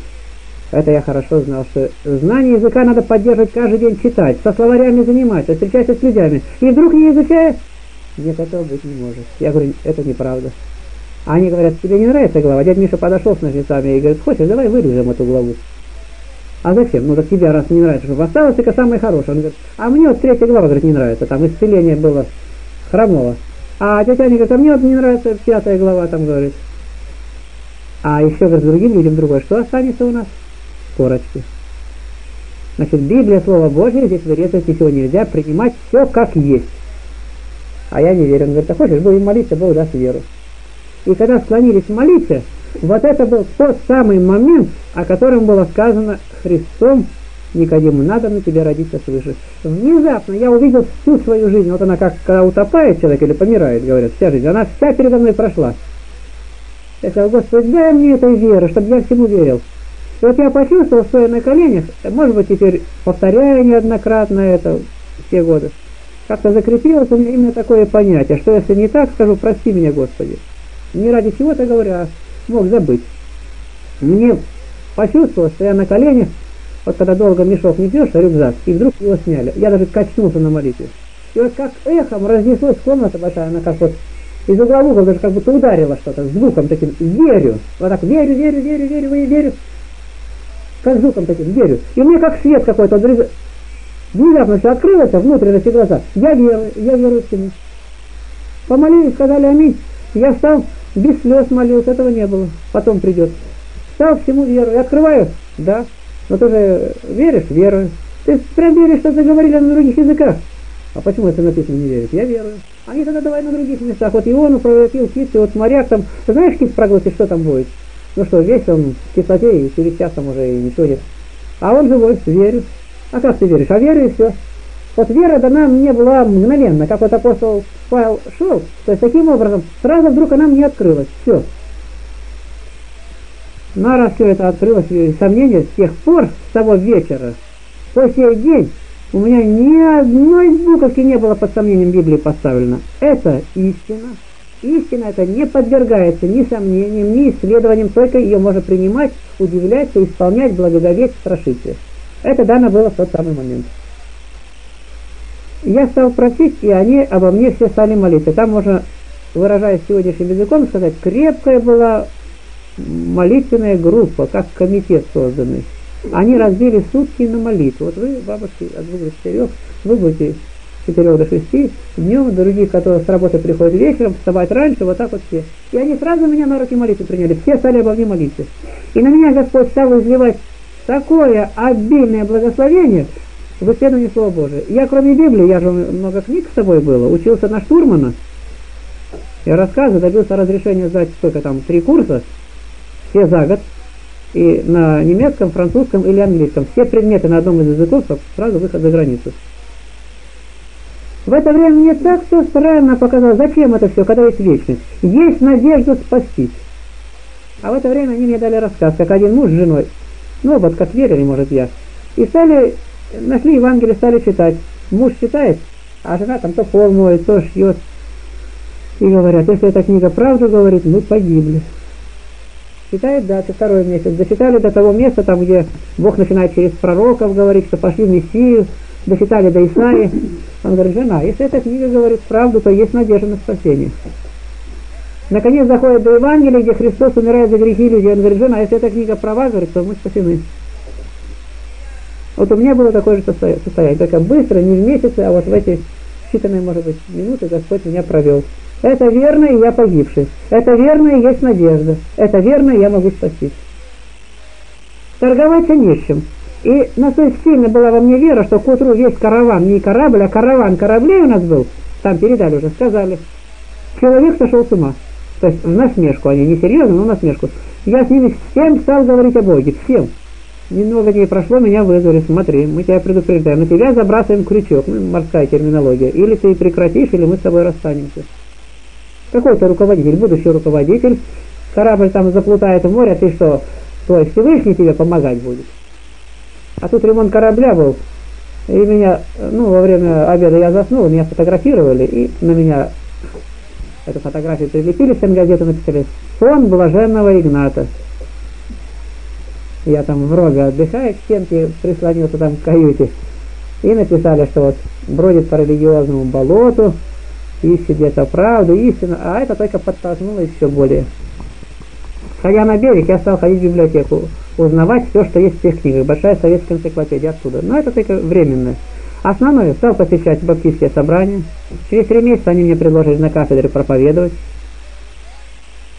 это я хорошо знал, что знание языка надо поддерживать каждый день, читать, со словарями заниматься, встречаться с людьми. И вдруг не изучая, нет, этого быть не может. Я говорю, это неправда. Они говорят, тебе не нравится глава? Дядя Миша подошел с ножницами и говорит, хочешь, давай вырежем эту главу. А зачем? Ну так тебе, раз не нравится, чтобы осталось только самое хорошее. Он говорит, а мне вот третья глава, говорит, не нравится, там исцеление было хромого. А тетя Аня говорит, а мне вот не нравится пятая глава, там, говорит. А еще, говорит, другим людям другое, что останется у нас? Корочки. Значит, Библия, Слово Божье, здесь вырезать ничего нельзя, принимать все как есть. А я не верю. Он говорит, а хочешь, будем молиться, Бог даст веру. И когда склонились молиться, вот это был тот самый момент, о котором было сказано Христом Никодиму, надо на тебе родиться свыше. Внезапно я увидел всю свою жизнь, вот она как, когда утопает человек или помирает, говорят, вся жизнь, она вся передо мной прошла. Я сказал, Господи, дай мне этой веры, чтобы я всему верил. И вот я почувствовал, стоя на коленях, может быть, теперь повторяя неоднократно это все годы, как-то закрепилось у меня именно такое понятие, что если не так, скажу, прости меня, Господи. Не ради чего-то говорю, а мог забыть. Мне почувствовалось, что я на коленях, вот когда долго мешок не пьешь, рюкзак, и вдруг его сняли. Я даже качнулся на молитве. И вот как эхом разнеслась комната большая, она как вот из угла в угол даже как будто ударила что-то, звуком таким, верю. Вот так, верю, верю, верю, верю, верю. Как звуком таким, верю. И мне как свет какой-то, внезапно все открылось, внутренности глаза. Я верю всему. Помолились, сказали аминь. Я встал, без слез молился, этого не было. Потом придет. Встал, всему веру. Я открываю? Да. Но ты же веришь? Верую. Ты прям веришь, что заговорили на других языках. А почему это написано не верить? Я верую. Они тогда давай на других местах. Вот Иону превратил кит, вот моряк там. Ты знаешь, кит проглотит, что там будет? Ну что, весь он в кислоте, и через час там уже и ничего нет. А он живой, верю. А как ты веришь? А верю и все. Вот вера дана мне была мгновенно, как вот апостол Павел шел, то есть таким образом, сразу вдруг она мне открылась, все. Но раз все это открылось, сомнения, с тех пор, с того вечера, по сей день, у меня ни одной буковки не было под сомнением Библии поставлено. Это истина. Истина это не подвергается ни сомнениям, ни исследованиям, только ее можно принимать, удивляться, исполнять, благоговеть, страшиться. Это дано было в тот самый момент. Я стал просить, и они обо мне все стали молиться. Там можно, выражаясь сегодняшним языком, сказать, крепкая была молитвенная группа, как комитет созданный. Они разбили сутки на молитву. Вот вы, бабушки, от 2 до 4, вы будете с 4 до 6 днем, другие, которые с работы приходят вечером, вставать раньше, вот так вот все. И они сразу меня на руки молитвы приняли, все стали обо мне молиться. И на меня Господь стал изливать такое обильное благословение, в исследовании Слова Божия. Я кроме Библии, я же много книг с собой было, учился на штурмана. Я рассказываю, добился разрешения сдать сколько там, 3 курса, все за год, и на немецком, французском или английском. Все предметы на одном из языков, сразу выход за границу. В это время мне так все странно показалось, зачем это все, когда есть вечность. Есть надежда спастись. А в это время они мне дали рассказ, как один муж с женой, ну вот как верили, может, я, и стали... Нашли Евангелие, стали читать. Муж читает, а жена там то пол моет, то шьет. И говорят, если эта книга правду говорит, мы погибли. Читает дату, 2-й месяц. Дочитали до того места, там, где Бог начинает через пророков говорить, что пошли в Мессию. Дочитали до Исаии. Он говорит, жена, если эта книга говорит правду, то есть надежда на спасение. Наконец заходит до Евангелия, где Христос умирает за грехи людей. Он говорит, жена, если эта книга права, говорит, то мы спасены. Вот у меня было такое же состояние, только быстро, не в месяце, а вот в эти считанные, может быть, минуты Господь меня провел. Это верно, и я погибший. Это верно, и есть надежда. Это верно, и я могу спастись. Торговаться нищим. И настолько сильно была во мне вера, что к утру весь караван, не корабль, а караван кораблей у нас был, там передали уже, сказали, человек сошел с ума. То есть в насмешку, они не серьезно, но в насмешку. Я с ними всем стал говорить о Боге, всем. Немного дней прошло, меня вызвали, смотри, мы тебя предупреждаем, на тебя забрасываем крючок, ну, морская терминология, или ты прекратишь, или мы с тобой расстанемся. Какой-то руководитель, будущий руководитель, корабль там заплутает в море, а ты что, твой Всевышний тебе помогать будет? А тут ремонт корабля был, и меня, ну, во время обеда я заснул, меня фотографировали, и на меня эту фотографию прилепили, всем газетам написали «Сон блаженного Игната». Я там в рове отдыхаю, к стенке прислонился там в каюте. И написали, что вот бродит по религиозному болоту, ищет где-то правду, истину, а это только подтолкнуло еще более. Ходя на берег, я стал ходить в библиотеку, узнавать все, что есть в тех книгах. Большая советская энциклопедия оттуда. Но это только временно. Основное, стал посещать баптистские собрания. Через 3 месяца они мне предложили на кафедре проповедовать.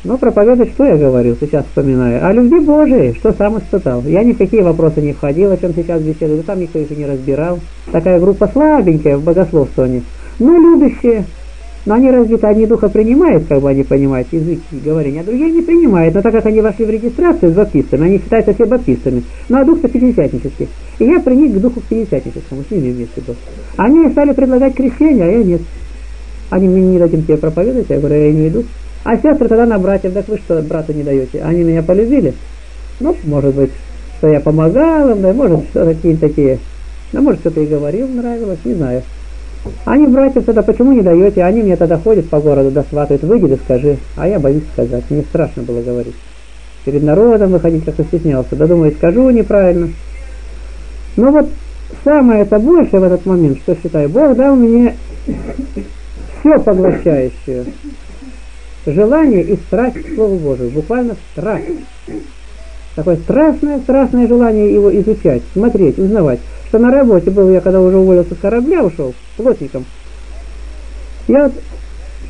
Но проповедовать, что я говорил, сейчас вспоминаю? О любви Божией, что сам испытал. Я ни в какие вопросы не входил, о чем сейчас беседую, там никто их и не разбирал. Такая группа слабенькая в богословствовании. Но любящие, но они развиты, одни духа принимают, как бы они понимают, языки говорения, а другие не принимают. Но так как они вошли в регистрацию с баптистами, они считаются все баптистами. Ну а дух-то пятидесятнический. И я приник к духу пятидесятническому, с ними вместе был. Они стали предлагать крещение, а я нет. Они мне не дадим тебе проповедовать, я говорю, я не иду. А сестры тогда на братьев, так вы что, брату не даете? Они меня полюбили? Ну, может быть, что я помогал им, да, может, что какие-то такие. Да, может, что-то и говорил, нравилось, не знаю. Они, братьев, тогда почему не даете? Они мне тогда ходят по городу, да сватают, выйди да скажи. А я боюсь сказать, мне страшно было говорить. Перед народом выходить как-то стеснялся, да думаю, скажу неправильно. Но вот самое-то большее в этот момент, что считаю, Бог дал мне все поглощающее. Желание и страсть к Слову Божию, буквально страсть. Такое страстное желание его изучать, смотреть, узнавать. Что на работе был я, когда уже уволился с корабля, ушел плотником. Я вот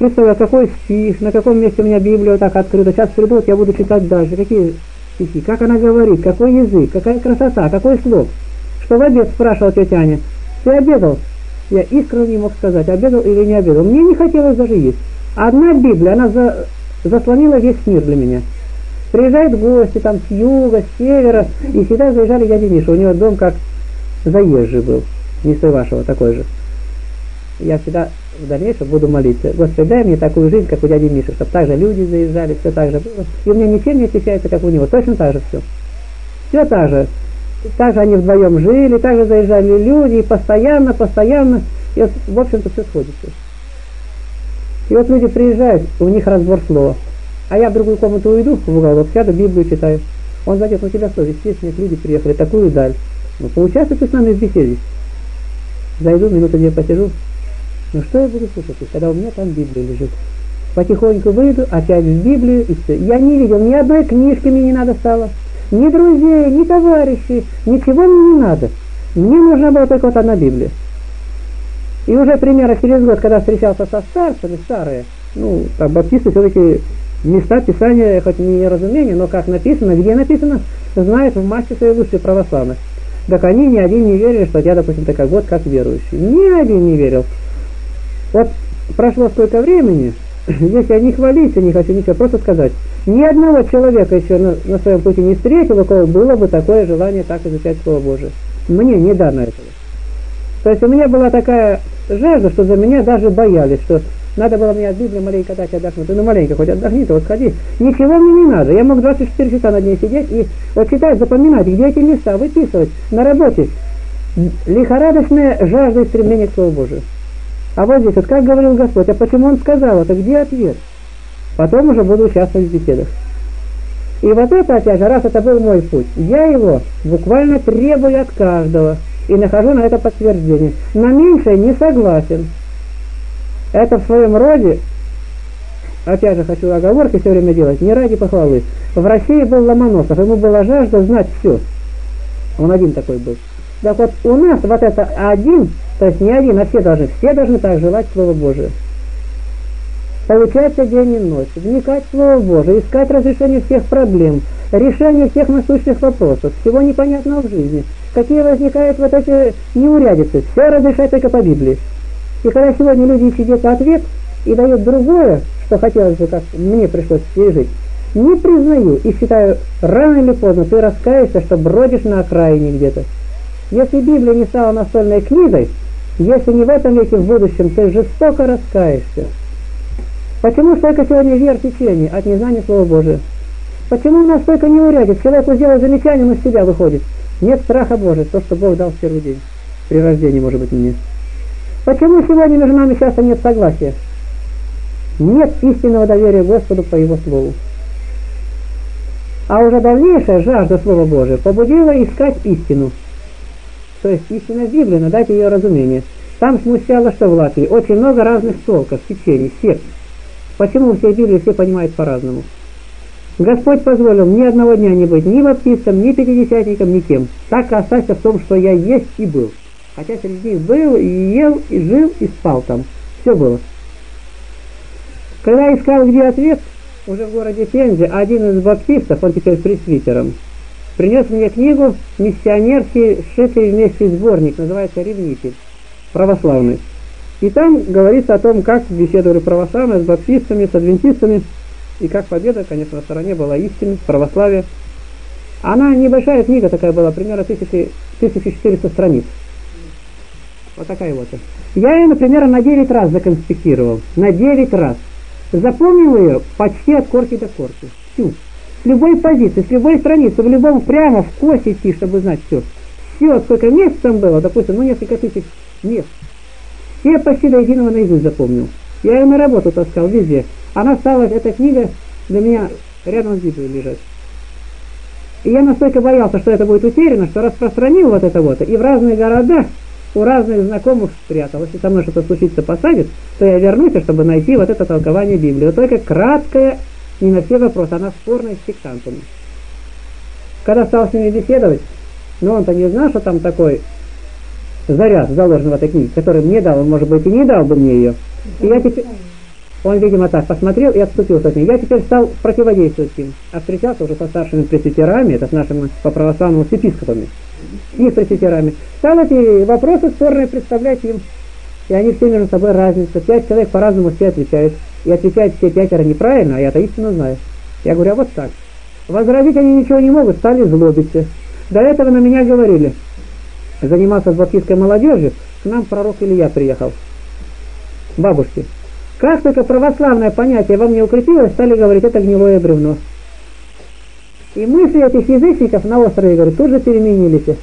представляю, какой стих, на каком месте у меня Библия вот так открыта. Сейчас приду, вот я буду читать дальше, какие стихи, как она говорит, какой язык, какая красота, какой слог. Что в обед спрашивал тетя Аня, ты обедал? Я искренне не мог сказать, обедал или не обедал. Мне не хотелось даже есть. Одна Библия, она заслонила весь мир для меня. Приезжают гости там с юга, с севера, и всегда заезжали дядя Миша. У него дом как заезжий был, не с вашего такой же. Я всегда в дальнейшем буду молиться. Господи, дай мне такую жизнь, как у дяди Миши, чтобы так же люди заезжали, все так же было. И у меня ничем не отличается, как у него. Точно так же все. Все так же. Так же они вдвоем жили, так же заезжали люди, и постоянно. И вот, в общем-то, все сходится. И вот люди приезжают, у них разбор слова. А я в другую комнату уйду, в уголок, сяду, Библию читаю. Он зайдет, у тебя что, естественно, люди приехали, такую даль. Ну, поучаствуй ты с нами в беседе. Зайду, минуту-две посижу. Ну, что я буду слушать, когда у меня там Библия лежит? Потихоньку выйду, опять в Библию, и все. Я не видел, ни одной книжки мне не надо стало. Ни друзей, ни товарищей, ничего мне не надо. Мне нужна была только вот одна Библия. И уже примерно через год, когда встречался со старцами, старые, ну, так, баптисты все-таки места писания, хоть не разумение, но как написано, где написано, знают в массе своей лучшей православных. Так они ни один не верили, что я, допустим, такой год, как верующий. Ни один не верил. Вот прошло столько времени, здесь я не хвалиться, не хочу ничего, просто сказать, ни одного человека еще на своем пути не встретил, у кого было бы такое желание так изучать Слово Божие. Мне не дано этого. То есть у меня была такая жажда, что за меня даже боялись, что надо было мне от Библии маленько дать отдохнуть. Ну маленько хоть отдохни, то вот сходи. Ничего мне не надо. Я мог 24 часа над ней сидеть и вот читать, запоминать, где эти места, выписывать на работе. Лихорадочная жажда и стремление к Слову Божию. А вот здесь, вот как говорил Господь, а почему Он сказал, это где ответ? Потом уже буду участвовать в беседах. И вот это, опять же, раз это был мой путь, я его буквально требую от каждого. И нахожу на это подтверждение. На меньшее не согласен. Это в своем роде, опять же хочу оговорки все время делать, не ради похвалы. В России был Ломоносов, ему была жажда знать все. Он один такой был. Так вот у нас вот это один, то есть не один, а все должны так желать Слово Божие. Получается день и ночь, вникать в Слово Божие, искать разрешение всех проблем, решение всех насущных вопросов, всего непонятного в жизни. Какие возникают вот эти неурядицы, все разрешает только по Библии. И когда сегодня люди сидят ответ и дают другое, что хотелось бы, как мне пришлось пережить, не признаю и считаю, рано или поздно ты раскаешься, что бродишь на окраине где-то. Если Библия не стала настольной книгой, если не в этом веке, в будущем, ты жестоко раскаешься. Почему столько сегодня вер течений от незнания Слова Божия? Почему у нас столько неурядиц? Человеку сделал замечание, но из себя выходит. Нет страха Божия, то, что Бог дал в первый день. При рождении, может быть, мне. Почему сегодня между нами часто нет согласия? нет истинного доверия Господу по Его Слову. А уже дальнейшая жажда Слова Божия побудила искать истину. То есть истина в Библии, но дайте ее разумение. Там смущало, что в Латвии очень много разных толков, течений, сект. Почему все Библии все понимают по-разному? Господь позволил ни одного дня не быть ни баптистом, ни пятидесятником, ни кем. Так и остаться в том, что я есть и был. Хотя среди них был, и ел, и жил, и спал там. Все было. Когда искал, где ответ, уже в городе Пензе, один из баптистов, он теперь пресвитером, принес мне книгу «Миссионерский, сшитый вместе сборник», называется «Ревнитель», православный. И там говорится о том, как беседовали православные с баптистами, с адвентистами, и как победа, конечно, на стороне была истины, православия. Она небольшая книга такая была, примерно 1400 страниц. Вот такая вот. Я ее, например, на 9 раз законспектировал. На 9 раз. Запомнил ее почти от корки до корки. Всю. С любой позиции, с любой страницы, в любом прямо в кость идти, чтобы знать все. Все, сколько мест там было, допустим, ну несколько тысяч мест. Я почти до единого наизусть запомнил. Я ее на работу таскал везде. Она стала, эта книга, для меня рядом с Библией лежать. И я настолько боялся, что это будет утеряно, что распространил вот это вот. И в разных городах у разных знакомых спрятал. Если со мной что-то случится, посадит, то я вернусь, чтобы найти вот это толкование Библии. Вот только краткое, не на все вопросы, она спорная с сектантами. Когда стал с ними беседовать, но он-то не знал, что там такой заряд заложен в этой книге, который мне дал, он, может быть, и не дал бы мне ее. И я теперь... Он, видимо, так посмотрел и отступился от меня. Я теперь стал противодействовать им. А встречался уже со старшими пресвитерами, это с нашими по православному с епископами, их пресвитерами. Стал эти вопросы спорные представлять им. И они все между собой разница. 5 человек по-разному все отвечают. И отвечают все 5 неправильно, а я-то истину знаю. Я говорю, а вот так. Возразить они ничего не могут, стали злобиться. До этого на меня говорили. Занимался с баптистской молодежью, к нам пророк Илья приехал. Бабушки. Как только православное понятие во мне укрепилось, стали говорить, это гнилое бревно. И мысли этих язычников на острове, говорю, тут же переменились.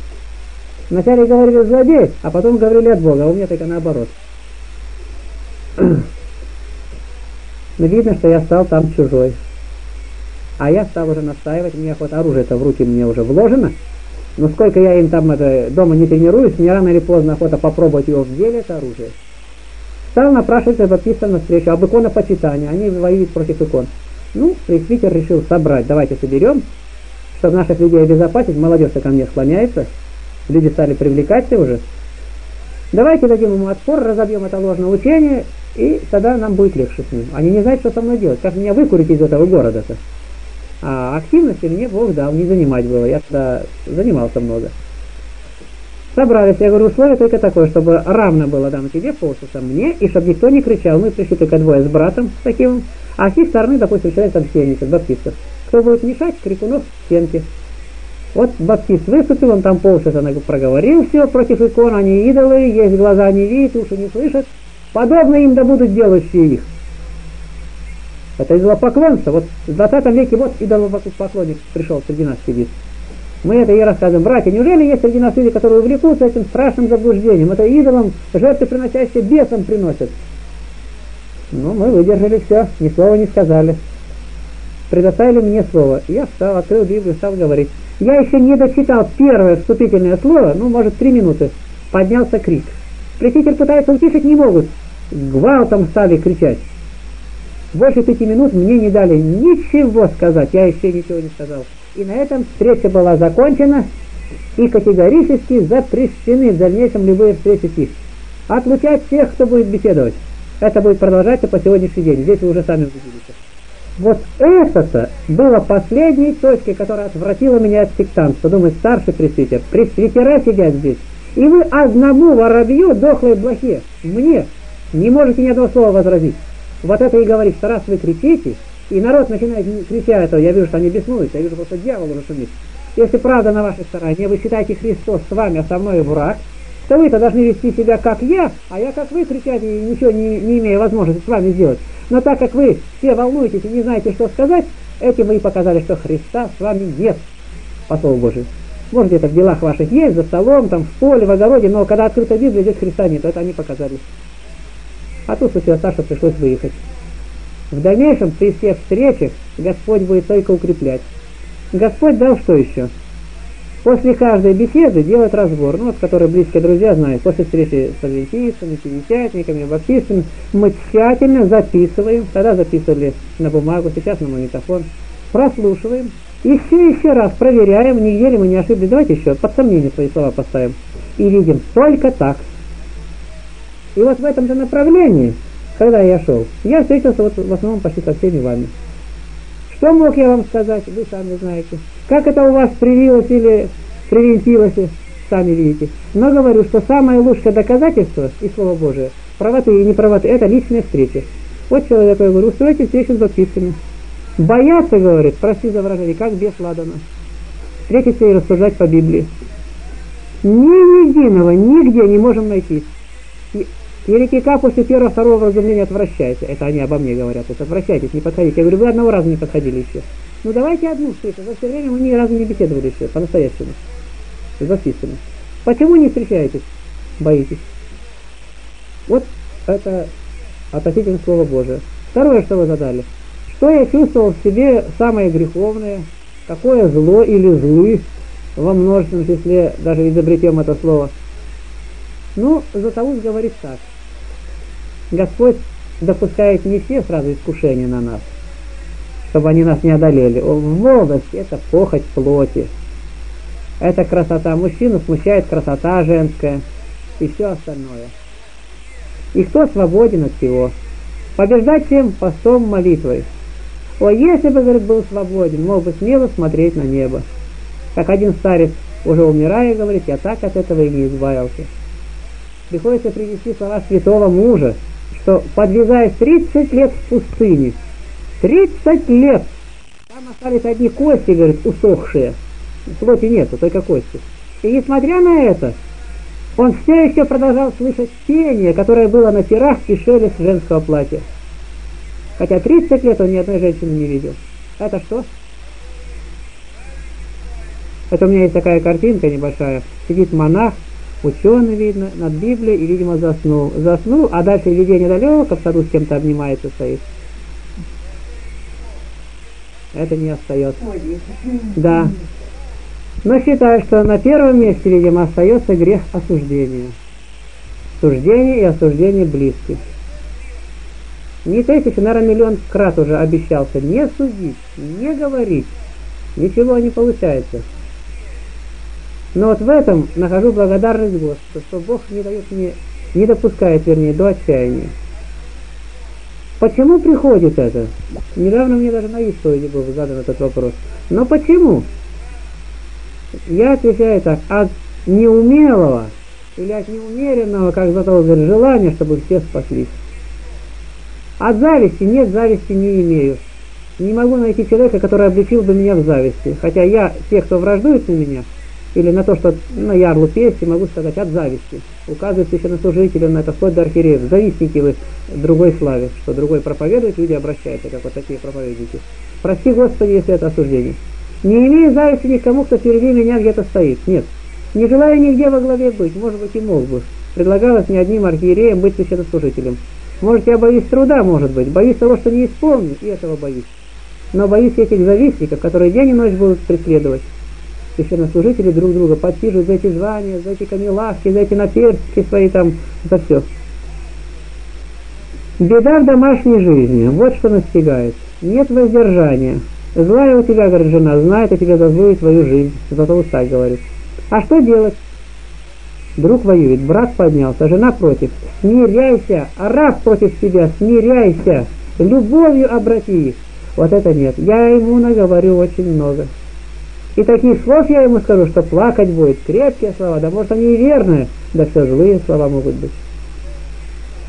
Вначале говорили злодей, а потом говорили от Бога, а у меня только наоборот. Но видно, что я стал там чужой. А я стал уже настаивать, у меня вот оружие-то в руки мне уже вложено. Но сколько я им там это, дома не тренируюсь, мне рано или поздно охота попробовать его в деле, это оружие. Стал напрашиваться баптистам на встречу об иконопочитании, они воюют против икон. Ну, пресвитер решил собрать, давайте соберем, чтобы наших людей обезопасить, молодежь-то ко мне склоняется, люди стали привлекаться уже. Давайте дадим ему отпор, разобьем это ложное учение, и тогда нам будет легче с ним. Они не знают, что со мной делать, как меня выкурить из этого города-то. А активности мне Бог дал, не занимать было, я тогда занимался много. Собрались, я говорю, условие только такое, чтобы равно было дано тебе, полчаса мне, и чтобы никто не кричал. Мы пришли только двое с братом таким, а с их стороны, допустим, человек там 70 баптистов. Кто будет мешать, крикунов в стенке. Вот баптист выступил, он там полчаса проговорил все против икон, они идолы, есть глаза не видят, уши не слышат. Подобно им да будут делающие их. Это идолопоклонство. Вот в 20 веке вот идолопоклонник пришел среди нас сидит. Мы это и рассказываем. Братья, неужели есть среди нас люди, которые увлекутся этим страшным заблуждением? Это идолам, жертвы приносящие, бесам приносят. Ну, мы выдержали все, ни слова не сказали. Предоставили мне слово. Я встал, открыл Библию, стал говорить. Я еще не дочитал первое вступительное слово, ну, может, 3 минуты. Поднялся крик. Пресвитер пытается утешить, не могут. Гвалтом стали кричать. Больше 5 минут мне не дали ничего сказать. Я еще ничего не сказал. И на этом встреча была закончена, и категорически запрещены в дальнейшем любые встречи их. Отлучать всех, кто будет беседовать. Это будет продолжаться по сегодняшний день. Здесь вы уже сами убедились. Вот это-то было последней точкой, которая отвратила меня от сектантства. Думаю, старший пресвитер. Пресвитера сидят здесь. И вы одному воробью, дохлой блохе, мне не можете ни одного слова возразить. Вот это и говорит, что раз вы кричите... И народ начинает кричать, я вижу, что они беснуются, я вижу, что дьявол уже шумит. Если правда на вашей стороне, вы считаете Христос с вами, а со мной враг, то вы-то должны вести себя как я, а я как вы, кричать, и ничего не имея возможности с вами сделать. Но так как вы все волнуетесь и не знаете, что сказать, этим вы и показали, что Христа с вами нет, по слову Божию. Может, это в делах ваших есть, за столом, там, в поле, в огороде, но когда открыта Библия, здесь Христа нет, это они показали. А тут, случилось так, что пришлось выехать. В дальнейшем при всех встречах Господь будет только укреплять. Господь дал что еще? После каждой беседы делать разбор, ну, вот, который близкие друзья знают, после встречи с адвентистами, пятидесятниками, баптистами, мы тщательно записываем, тогда записывали на бумагу, сейчас на магнитофон, прослушиваем, еще раз проверяем, нигде ли мы не ошиблись, давайте еще под сомнение свои слова поставим, и видим, только так. И вот в этом же направлении, когда я шел, я встретился вот в основном почти со всеми вами. Что мог я вам сказать, вы сами знаете. Как это у вас привилось или привинтилось, сами видите. Но говорю, что самое лучшее доказательство, и слово Божие, правоты и неправоты, это личная встреча. Вот человеку я говорю, устройте встречу с баптистами. Бояться, говорит, прости за выражение, как бес ладана. Встретиться и рассуждать по Библии. Ни единого нигде не можем найти. Еретика после первого-второго вразумления отвращается. Это они обо мне говорят. Это отвращайтесь, не подходите. Я говорю, вы одного раза не подходили еще. Ну давайте одну встречу. За все время мы ни разу не беседовали еще, по-настоящему. Записано. Почему не встречаетесь? Боитесь. Вот это относительно Слова Божия. Второе, что вы задали. Что я чувствовал в себе самое греховное, какое зло или злы, во множественном числе, даже изобретем это слово. Ну, Златоуст говорит так. Господь допускает не все сразу искушения на нас, чтобы они нас не одолели. Молодость – это похоть плоти. Это красота. Мужчину смущает красота женская и все остальное. И кто свободен от всего? Побеждать чем? Постом, молитвой. О, если бы, говорит, был свободен, мог бы смело смотреть на небо. Как один старец, уже умирая, говорит, я так от этого и не избавился. Приходится привести слова святого мужа, что подвязаясь 30 лет в пустыне, 30 лет, там остались одни кости, говорит, усохшие, плоти нету, только кости. И несмотря на это, он все еще продолжал слышать пение, которое было на пирах и шелест женского платья. Хотя 30 лет он ни одной женщины не видел. Это что? Это у меня есть такая картинка небольшая. Сидит монах, ученый, видно, над Библией и, видимо, заснул. Заснул, а дальше видение далеко, в саду с кем-то обнимается, стоит. Это не остается. Да. Но считаю, что на первом месте, видимо, остается грех осуждения. Суждение и осуждение близких. Не тысячи, наверное, миллион крат уже обещался не судить, не говорить. Ничего не получается. Но вот в этом нахожу благодарность Господу, что Бог не дает мне, не допускает, вернее, до отчаяния. Почему приходит это? Недавно мне даже на исповеди был задан этот вопрос. Но почему? Я отвечаю так, от неумелого или от неумеренного, как зато говорит, желания, чтобы все спаслись. От зависти нет, зависти не имею. Не могу найти человека, который обличил бы меня в зависти. Хотя я, те, кто враждует на меня, или на то, что на ярлу песни, могу сказать, от зависти. Указывает священнослужителям на это, вплоть до архиереев. Завистники вы другой славе, что другой проповедует, люди обращаются, как вот такие проповедники. Прости, Господи, если это осуждение. Не имею зависти никому, кто впереди меня где-то стоит. Нет. Не желаю нигде во главе быть, может быть, и мог бы. Предлагалось мне одним архиереем быть священнослужителем. Может, я боюсь труда, может быть, боюсь того, что не исполню, и этого боюсь. Но боюсь этих завистников, которые день и ночь будут преследовать. Священнослужители друг друга подпишут за эти звания, за эти камелавки, за эти наперстки свои там, за все. Беда в домашней жизни, вот что настигает. Нет воздержания. Злая у тебя, говорит, жена, знает о тебе за злую твою жизнь, зато устать, говорит. А что делать? Друг воюет, брат поднялся, жена против. Смиряйся, а раб против тебя, смиряйся, любовью обрати их. Вот это нет. Я ему наговорю очень много. И таких слов я ему скажу, что плакать будет. Крепкие слова, да может они и верные, да все злые слова могут быть.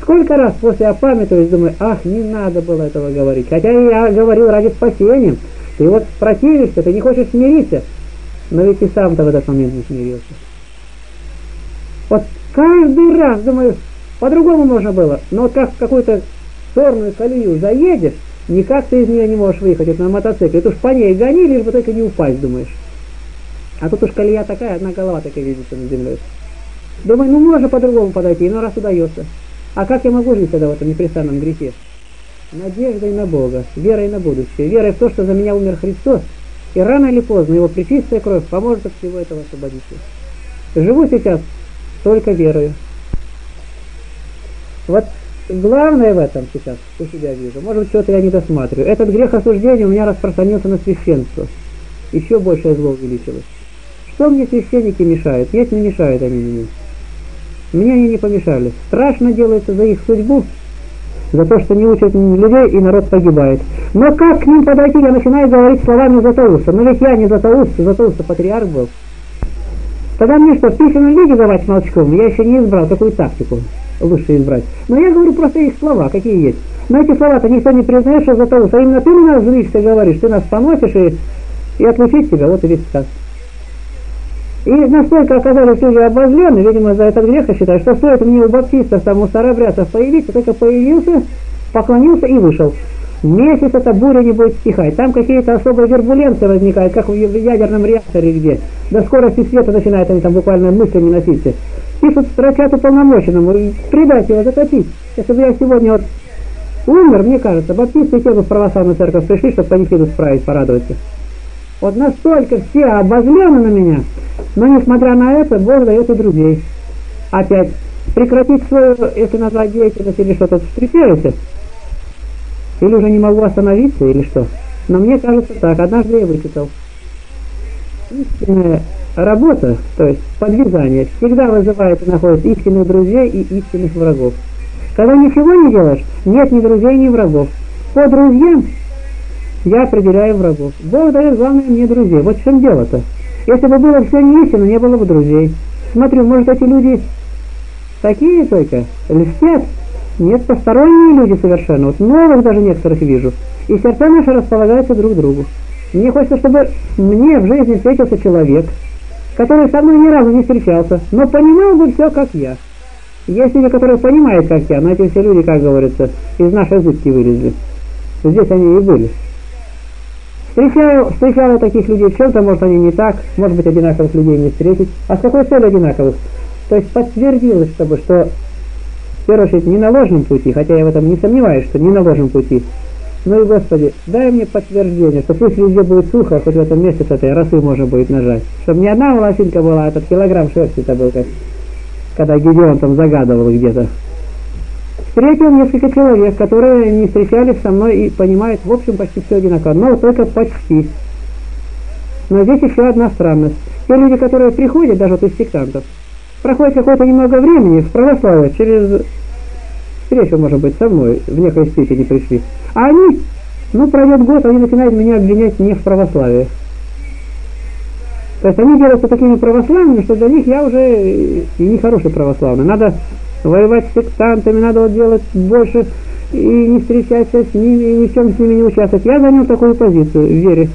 Сколько раз после опамятования думаю, ах, не надо было этого говорить. Хотя я говорил ради спасения. Ты вот противишься, ты не хочешь смириться. Но ведь и сам-то в этот момент не смирился. Вот каждый раз, думаю, по-другому можно было. Но вот как в какую-то черную колею заедешь, никак ты из нее не можешь выехать, это на мотоцикле. Это уж по ней гони, лишь бы только не упасть, думаешь. А тут уж колея такая, одна голова такая видится над землей. Думаю, ну можно по-другому подойти, но раз удается. А как я могу жить тогда в этом непрестанном грехе? надеждой на Бога, верой на будущее, верой в то, что за меня умер Христос, и рано или поздно его пречистая кровь поможет от всего этого освободиться. Живу сейчас только верою. Вот главное в этом сейчас у себя вижу, может быть, что-то я не досматриваю. Этот грех осуждения у меня распространился на священство. Еще большее зло увеличилось. Что мне священники мешают? Нет, не мешают они мне. Мне они не помешали. Страшно делается за их судьбу, за то, что не учат людей, и народ погибает. Но как к ним подойти? Я начинаю говорить словами Златоуста. Но ведь я не Златоуст, Златоуст патриарх был. Тогда мне что, в писаном виде давать молчком? Я еще не избрал такую тактику, лучше избрать. Но я говорю просто их слова, какие есть. Но эти слова-то никто не признает, что Златоуст, а именно ты на нас злишься, говоришь, ты нас поносишь и отлучить тебя, вот и весь сказ. И настолько оказались люди обозлены, видимо, за этот грех, я считаю, что стоит мне у баптистов, там, у старобрядцев появиться, только появился, поклонился и вышел. Месяц эта буря не будет стихать, там какие-то особые вербуленции возникают, как в ядерном реакторе где. До скорости света начинают они там буквально мысли не носиться. Пишут, строчат уполномоченному, предать его, затопить. Если бы я сегодня вот умер, мне кажется, баптисты и те бы в православную церковь пришли, чтобы панихиду справить, порадоваться. Вот настолько все обозлены на меня, но несмотря на это, Бог дает и друзей. Опять прекратить свою, если назвать деятельность или что-то встречается, или уже не могу остановиться, или что. Но мне кажется так, однажды я вычитал. Истинная работа, то есть подвязание, всегда вызывает и находит истинных друзей и истинных врагов. Когда ничего не делаешь, нет ни друзей, ни врагов. По друзьям я определяю врагов. Бог дает, главное, мне друзей. Вот в чем дело-то. Если бы было все не истинно, не было бы друзей. Смотрю, может, эти люди такие только, льстят. Нет, посторонние люди совершенно. Вот новых даже некоторых вижу. И сердца наши располагаются друг к другу. Мне хочется, чтобы мне в жизни встретился человек, который со мной ни разу не встречался, но понимал бы все, как я. Есть люди, которые понимают, как я, но эти все люди, как говорится, из нашей зыбки вылезли. Здесь они и были. Встречаю таких людей в чем-то, может, они не так, может быть, одинаковых людей не встретить. А с какой целью одинаковых? То есть подтвердилось, чтобы, что, в первую очередь, не на ложном пути, хотя я в этом не сомневаюсь, что не на ложном пути. Ну и, Господи, дай мне подтверждение, что пусть везде будет сухо, хоть в этом месте с этой росы можно будет нажать. Чтобы не одна волосинка была, а этот килограмм шерсти-то был, как, когда Гедеон там загадывал где-то. Встретил несколько человек, которые не встречались со мной и понимают, в общем, почти все одинаково, но только почти. Но здесь еще одна странность. Те люди, которые приходят, даже вот из сектантов, проходит какое-то немного времени в православие, через встречу, может быть, со мной, в некой степени пришли. А они, ну, пройдет год, они начинают меня обвинять не в православии. То есть они делаются такими православными, что для них я уже и нехороший православный. Надо воевать с сектантами, надо вот делать больше и не встречаться с ними, и ни в чем с ними не участвовать. Я занял такую позицию в вере.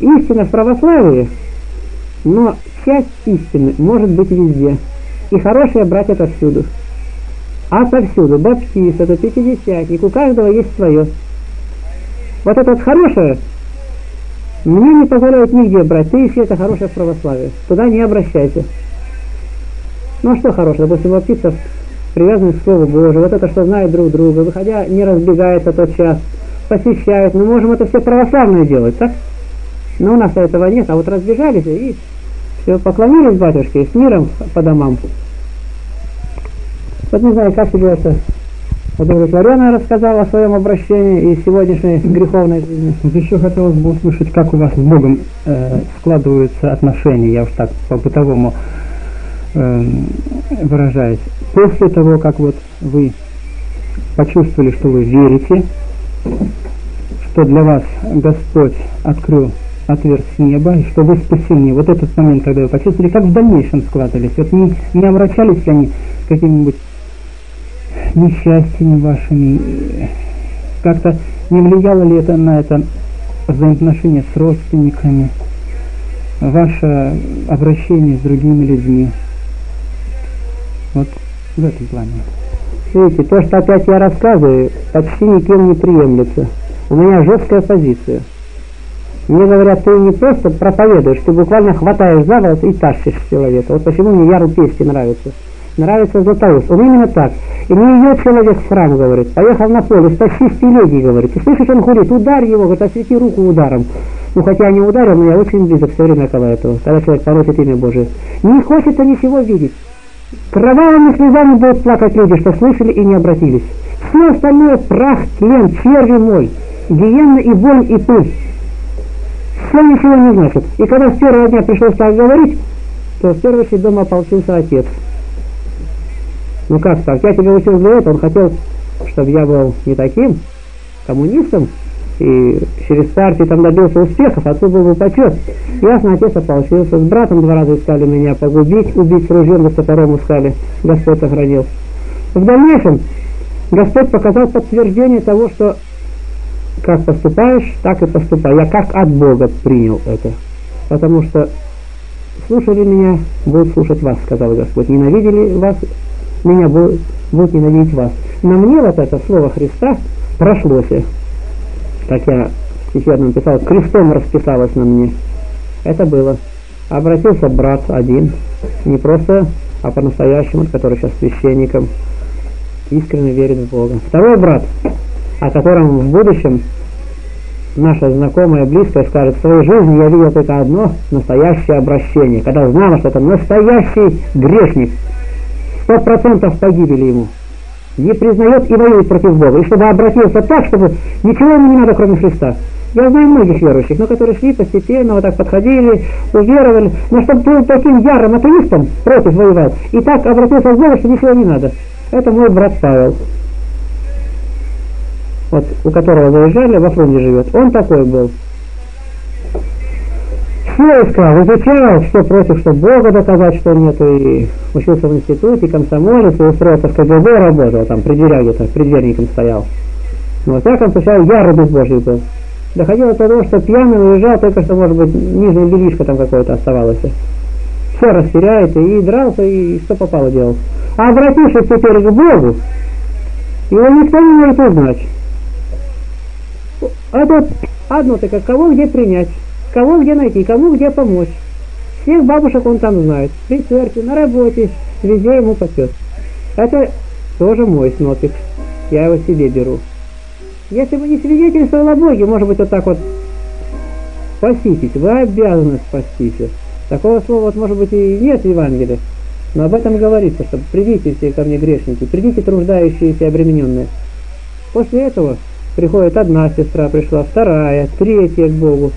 Истина в православии, но часть истины может быть везде. И хорошее брать отовсюду. Отовсюду. Баптист, это пятидесятник, у каждого есть свое. Вот это вот хорошее мне не позволяет нигде брать. Ты ищи это хорошее в православии. Туда не обращайся. Ну а что хорошего, допустим, баптистов привязаны к Слову Божию, вот это, что знают друг друга, выходя, не разбегается тот час, посещают, мы можем это все православное делать, так? Но у нас этого нет, а вот разбежались и все, поклонились батюшке, с миром по домам. Вот не знаю, как тебе это удовлетворенно рассказал о своем обращении и сегодняшней греховной жизни. Еще хотелось бы услышать, как у вас с Богом складываются отношения, я уж так по-бытовому выражаясь, после того, как вот вы почувствовали, что вы верите, что для вас Господь открыл отверстие неба, и что вы спасены. Вот этот момент, когда вы почувствовали, как в дальнейшем складывались, вот не обращались они какими-нибудь несчастьями вашими, как-то не влияло ли это на это взаимоотношения с родственниками, ваше обращение с другими людьми? Вот в этом плане. Видите, то, что опять я рассказываю, почти никем не приемлется. У меня жесткая позиция. Мне говорят, ты не просто проповедуешь, ты буквально хватаешь за волос и тащишь человека. Вот почему мне яру песни нравится. нравится Златоуст. Он именно так. И не идет человек в храм, говорит, поехал на поле, стащи в телеге, говорит. И слышишь, он курит, ударь его, говорит, освети руку ударом. Ну, хотя не ударил, но я очень близок все время около этого, когда человек порочит имя Божие. Не хочет он ничего видеть. Кровавыми слезами будут плакать люди, что слышали и не обратились. Все остальное прах, тлен, черви мой, гиенна и боль и пыль. Все ничего не значит. И когда с первого дня пришлось так говорить, то в первый день дома ополчился отец. Ну как так? Я тебя учил за это, он хотел, чтобы я был не таким коммунистом, и через партию там добился успехов, отцу был бы почет. Ясно, отец ополчился, с братом два раза искали меня погубить, убить с ружьем, да с топором искали. Господь сохранил. В дальнейшем Господь показал подтверждение того, что как поступаешь, так и поступай. Я как от Бога принял это, потому что слушали меня, будут слушать вас, сказал Господь. Ненавидели вас, меня будут ненавидеть вас. Но мне вот это слово Христа прошлось. Как я в стихе одном писал, крестом расписалось на мне. Это было. Обратился брат один, не просто, а по-настоящему, который сейчас священником, искренне верит в Бога. Второй брат, о котором в будущем наша знакомая, близкая скажет, в своей жизни я видел только одно настоящее обращение, когда знала, что это настоящий грешник, 100% погибели ему, не признает и воюет против Бога, и чтобы обратился так, чтобы ничего ему не надо, кроме Христа. Я знаю многих верующих, но которые шли постепенно, вот так подходили, уверовали, но чтобы был таким ярым атеистом, против воевал, и так обратился к Богу, что ничего не надо. Это мой брат Павел. Вот, у которого заезжали, во Флунде живет. Он такой был. Все искал, изучал, что против, что Бога доказать, что нет. И учился в институте, комсомолец, и устроился в КГБ, работал там, при дверях где-то, предверником стоял. Но во всяком случае, ярый безбожий был. Доходило до того, что пьяный уезжал, только что, может быть, нижняя белишка там какое-то оставалось. Все растеряет, и дрался, и что попало делал. А обратившись теперь к Богу, его никто не может узнать. Это одно-то, кого где принять, кого где найти, кому где помочь. Всех бабушек он там знает, при церкви, на работе, везде ему попёт. Это тоже мой снопик, я его себе беру. Если бы не свидетельствовал о Боге, может быть, вот так вот спаситесь, вы обязаны спастись. Такого слова, вот, может быть, и нет в Евангелии, но об этом говорится, что придите все ко мне грешники, придите труждающиеся и обремененные. После этого приходит одна сестра, пришла вторая, третья к Богу.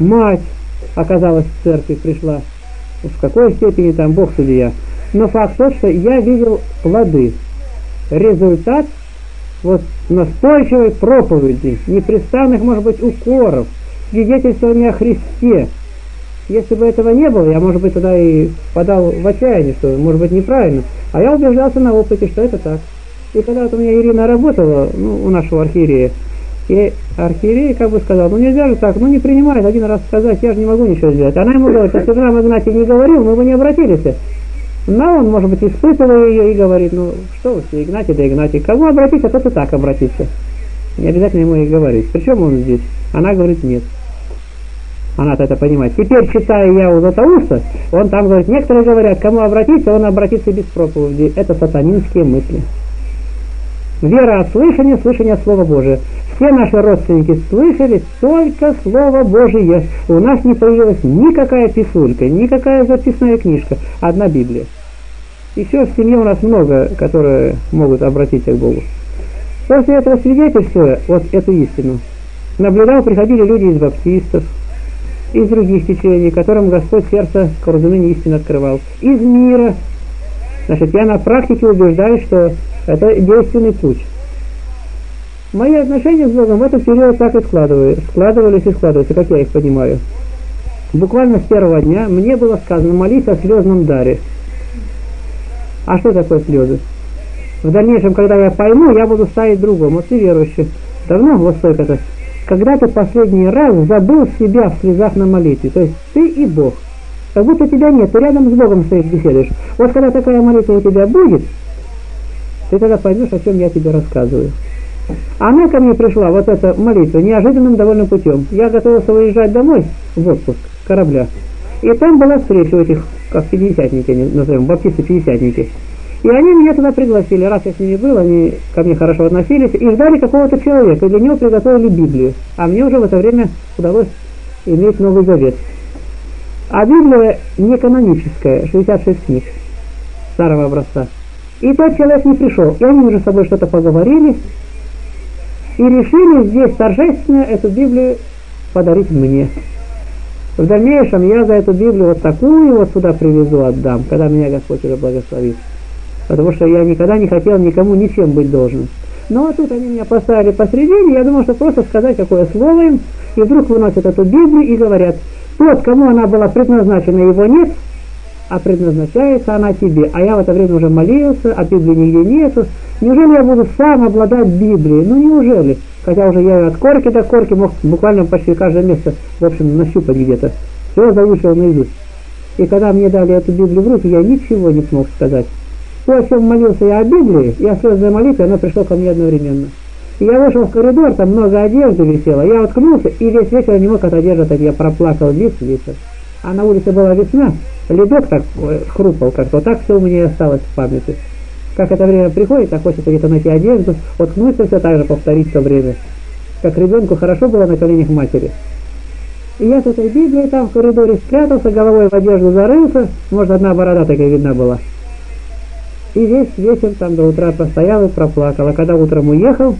Мать оказалась в церкви, пришла. В какой степени там Бог судья. Но факт тот, что я видел плоды. Результат вот настойчивой проповеди, непрестанных, может быть, укоров, свидетельствования о Христе. Если бы этого не было, я, может быть, тогда и подал в отчаяние, что, может быть, неправильно. А я убеждался на опыте, что это так. И когда вот у меня Ирина работала, ну, у нашего архиерея, и архиерей как бы сказал, ну нельзя же так, ну не принимает один раз сказать, я же не могу ничего сделать. Она ему говорит, если бы нам Игнатий не говорил, мы бы не обратились. Но он, может быть, испытывал ее и говорит, ну что вы все, Игнатий да Игнатий, кому обратиться, тот и так обратиться. Не обязательно ему и говорить. Причем он здесь? Она говорит, нет. Она-то это понимает. Теперь, читая я у Златоуста, он там говорит, некоторые говорят, кому обратиться, он обратится без проповеди. Это сатанинские мысли. Вера от слышания, слышание от Слова Божия. Все наши родственники слышали только Слово Божие. У нас не появилась никакая писулька, никакая записная книжка, одна Библия. Еще в семье у нас много, которые могут обратиться к Богу. После этого свидетельствуя вот эту истину, наблюдал, приходили люди из баптистов, из других течений, которым Господь сердце к разумению истины открывал, из мира. Значит, я на практике убеждаюсь, что это действенный путь. Мои отношения с Богом в этот период так и складывались и складываются, как я их понимаю. Буквально с первого дня мне было сказано молись о слезном даре. А что такое слезы? В дальнейшем, когда я пойму, я буду ставить другому. Вот ты верующий. Давно вот столько-то. Когда ты последний раз забыл себя в слезах на молитве, то есть ты и Бог. Как будто тебя нет, ты рядом с Богом стоишь, беседуешь. Вот когда такая молитва у тебя будет, ты тогда поймешь, о чем я тебе рассказываю. Она ко мне пришла, вот эта молитва, неожиданным довольно путем. Я готовился выезжать домой в отпуск корабля. И там была встреча у этих, как пятидесятники назовем, баптисты-пятидесятники. И они меня туда пригласили, раз я с ними был, они ко мне хорошо относились, и ждали какого-то человека, и для него приготовили Библию. А мне уже в это время удалось иметь Новый Завет. А Библия не каноническая, 66 книг старого образца. И тот человек не пришел, и они уже с собой что-то поговорили, и решили здесь торжественно эту Библию подарить мне. В дальнейшем я за эту Библию вот такую вот сюда привезу, отдам, когда меня Господь уже благословит. Потому что я никогда не хотел никому ничем быть должен. Ну а тут они меня поставили посредине, я думал, что просто сказать какое слово им, и вдруг выносят эту Библию и говорят: тот, кому она была предназначена, его нет, а предназначается она тебе. А я в это время уже молился, а Библии нигде нету. Неужели я буду сам обладать Библией? Ну неужели? Хотя уже я от корки до корки мог буквально почти каждое место, в общем, нащупать где-то. Все заучил наизусть. И когда мне дали эту Библию в руки, я ничего не смог сказать. То, о чем молился я о Библии, и о слезной молитве, оно пришло ко мне одновременно. И я вышел в коридор, там много одежды висело, я уткнулся, и весь вечер не мог от одежды, так я проплакал весь вечер. А на улице была весна, ледок так хрупал как-то, вот так все у меня и осталось в памяти. Как это время приходит, так хочется где-то найти одежду, уткнуться, все так же повторить то время. Как ребенку хорошо было на коленях матери. И я с этой Библией там в коридоре спрятался, головой в одежду зарылся, может, одна борода такая видна была. И весь вечер там до утра постоял и проплакал. А когда утром уехал,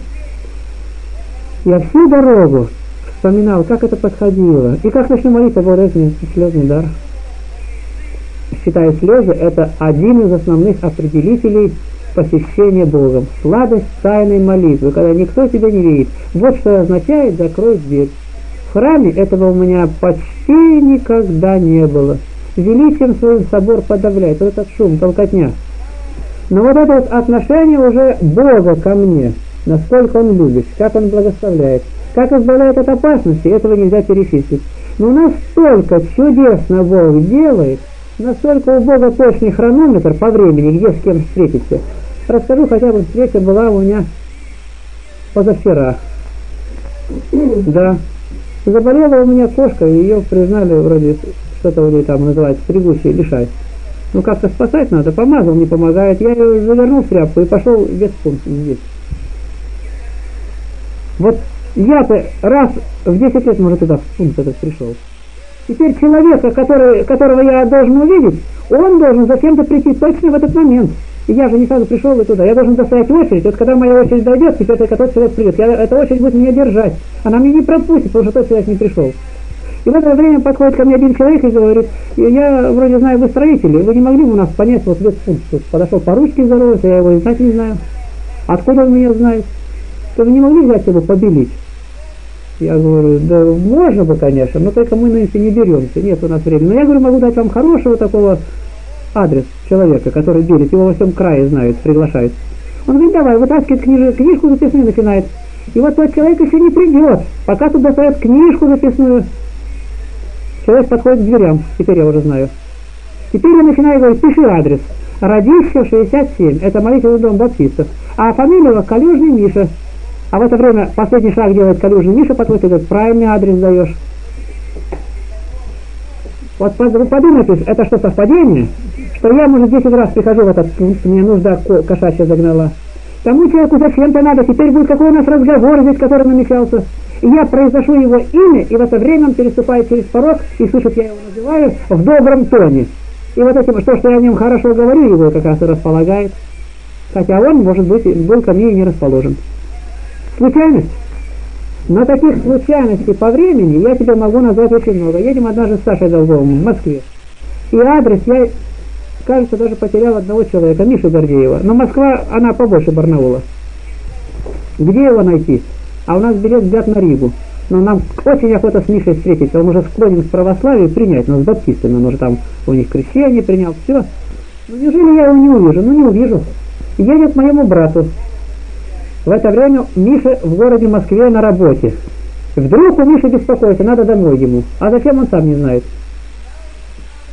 я всю дорогу вспоминал, как это подходило. И как начну молиться, Бог мне слезный дар. Считаю, слезы – это один из основных определителей посещения Богом. Сладость тайной молитвы, когда никто тебя не видит. Вот что означает «закрой дверь». В храме этого у меня почти никогда не было. Величием своим собор подавляет. Вот этот шум, толкотня. Но вот это вот отношение уже Бога ко мне, насколько Он любит, как Он благословляет, как избавляет от опасности, этого нельзя перечислить. Но настолько чудесно Бог делает, настолько у Бога точный хронометр по времени, где с кем встретиться. Расскажу, хотя бы встреча была у меня позавчера. Да. Заболела у меня кошка, ее признали вроде, что-то у нее там называется, стригущий лишай. Ну как-то спасать надо, помазал, не помогает. Я ее завернул в тряпку и пошел в ветпункт здесь. Вот я-то раз в 10 лет, может, туда в пункт этот пришел. Теперь человека, которого я должен увидеть, он должен зачем-то прийти точно в этот момент. И я же не сразу пришел и туда. Я должен достоять очередь. Вот когда моя очередь дойдет, теперь только тот человек придет. Эта очередь будет меня держать. Она меня не пропустит, потому что тот человек не пришел. И в это время подходит ко мне один человек и говорит: я вроде знаю, вы строители, вы не могли бы у нас понять вот этот пункт? Подошел по-русски, здоровался, я его и знать не знаю. Откуда он меня знает? То вы не могли взять его побелить? Я говорю: да можно бы, конечно, но только мы нынче не беремся, нет у нас времени. Но я говорю, могу дать вам хорошего такого адрес человека, который белит, его во всем крае знают, приглашают. Он говорит: давай, вытаскивает книжку записную, начинает. И вот тот человек еще не придет, пока тут достает книжку записную. Человек подходит к дверям, теперь я уже знаю. Теперь я начинаю говорить: пиши адрес. Радищев, 67, это молитвенный дом баптистов. А фамилия Калюжный Миша. А в это время последний шаг делает Калюжный Миша, подходит и говорит: правильный адрес даешь. Вот подумайте, это что, совпадение? Что я, может, 10 раз прихожу в этот пункт, мне нужда кошачья загнала. Тому человеку зачем-то надо, теперь будет какой у нас разговор здесь, который намечался. И я произношу его имя, и в это время он переступает через порог, и слышит, я его называю в добром тоне. И вот это, что я о нем хорошо говорю, его как раз и располагает. Хотя он, может быть, был ко мне и не расположен. Случайность. Но таких случайностей по времени я тебе могу назвать очень много. Едем однажды с Сашей Долговым в Москве. И адрес я, кажется, даже потерял одного человека, Мишу Гордеева. Но Москва, она побольше Барнаула. Где его найти? А у нас билет взят на Ригу. Но нам очень охота с Мишей встретиться. Он уже склонен к православию принять, но с баптистами. Он уже там у них крещение принял, все. Ну неужели я его не увижу? Ну не увижу. Едет к моему брату. В это время Миша в городе Москве на работе. Вдруг у Миши беспокоится, надо домой ему. А зачем, он сам не знает.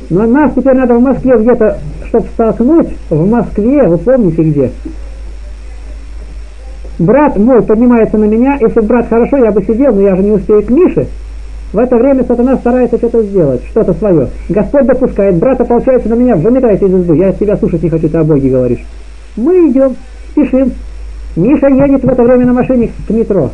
Но нас теперь надо в Москве где-то, чтобы столкнуть, в Москве, вы помните где. Брат мой поднимается на меня, если бы брат хорошо, я бы сидел, но я же не успею к Мише. В это время сатана старается что-то сделать, что-то свое. Господь допускает, брат ополчается на меня, выметает из избы, я тебя слушать не хочу, ты о Боге говоришь. Мы идем, спешим. Миша едет в это время на машине к метро.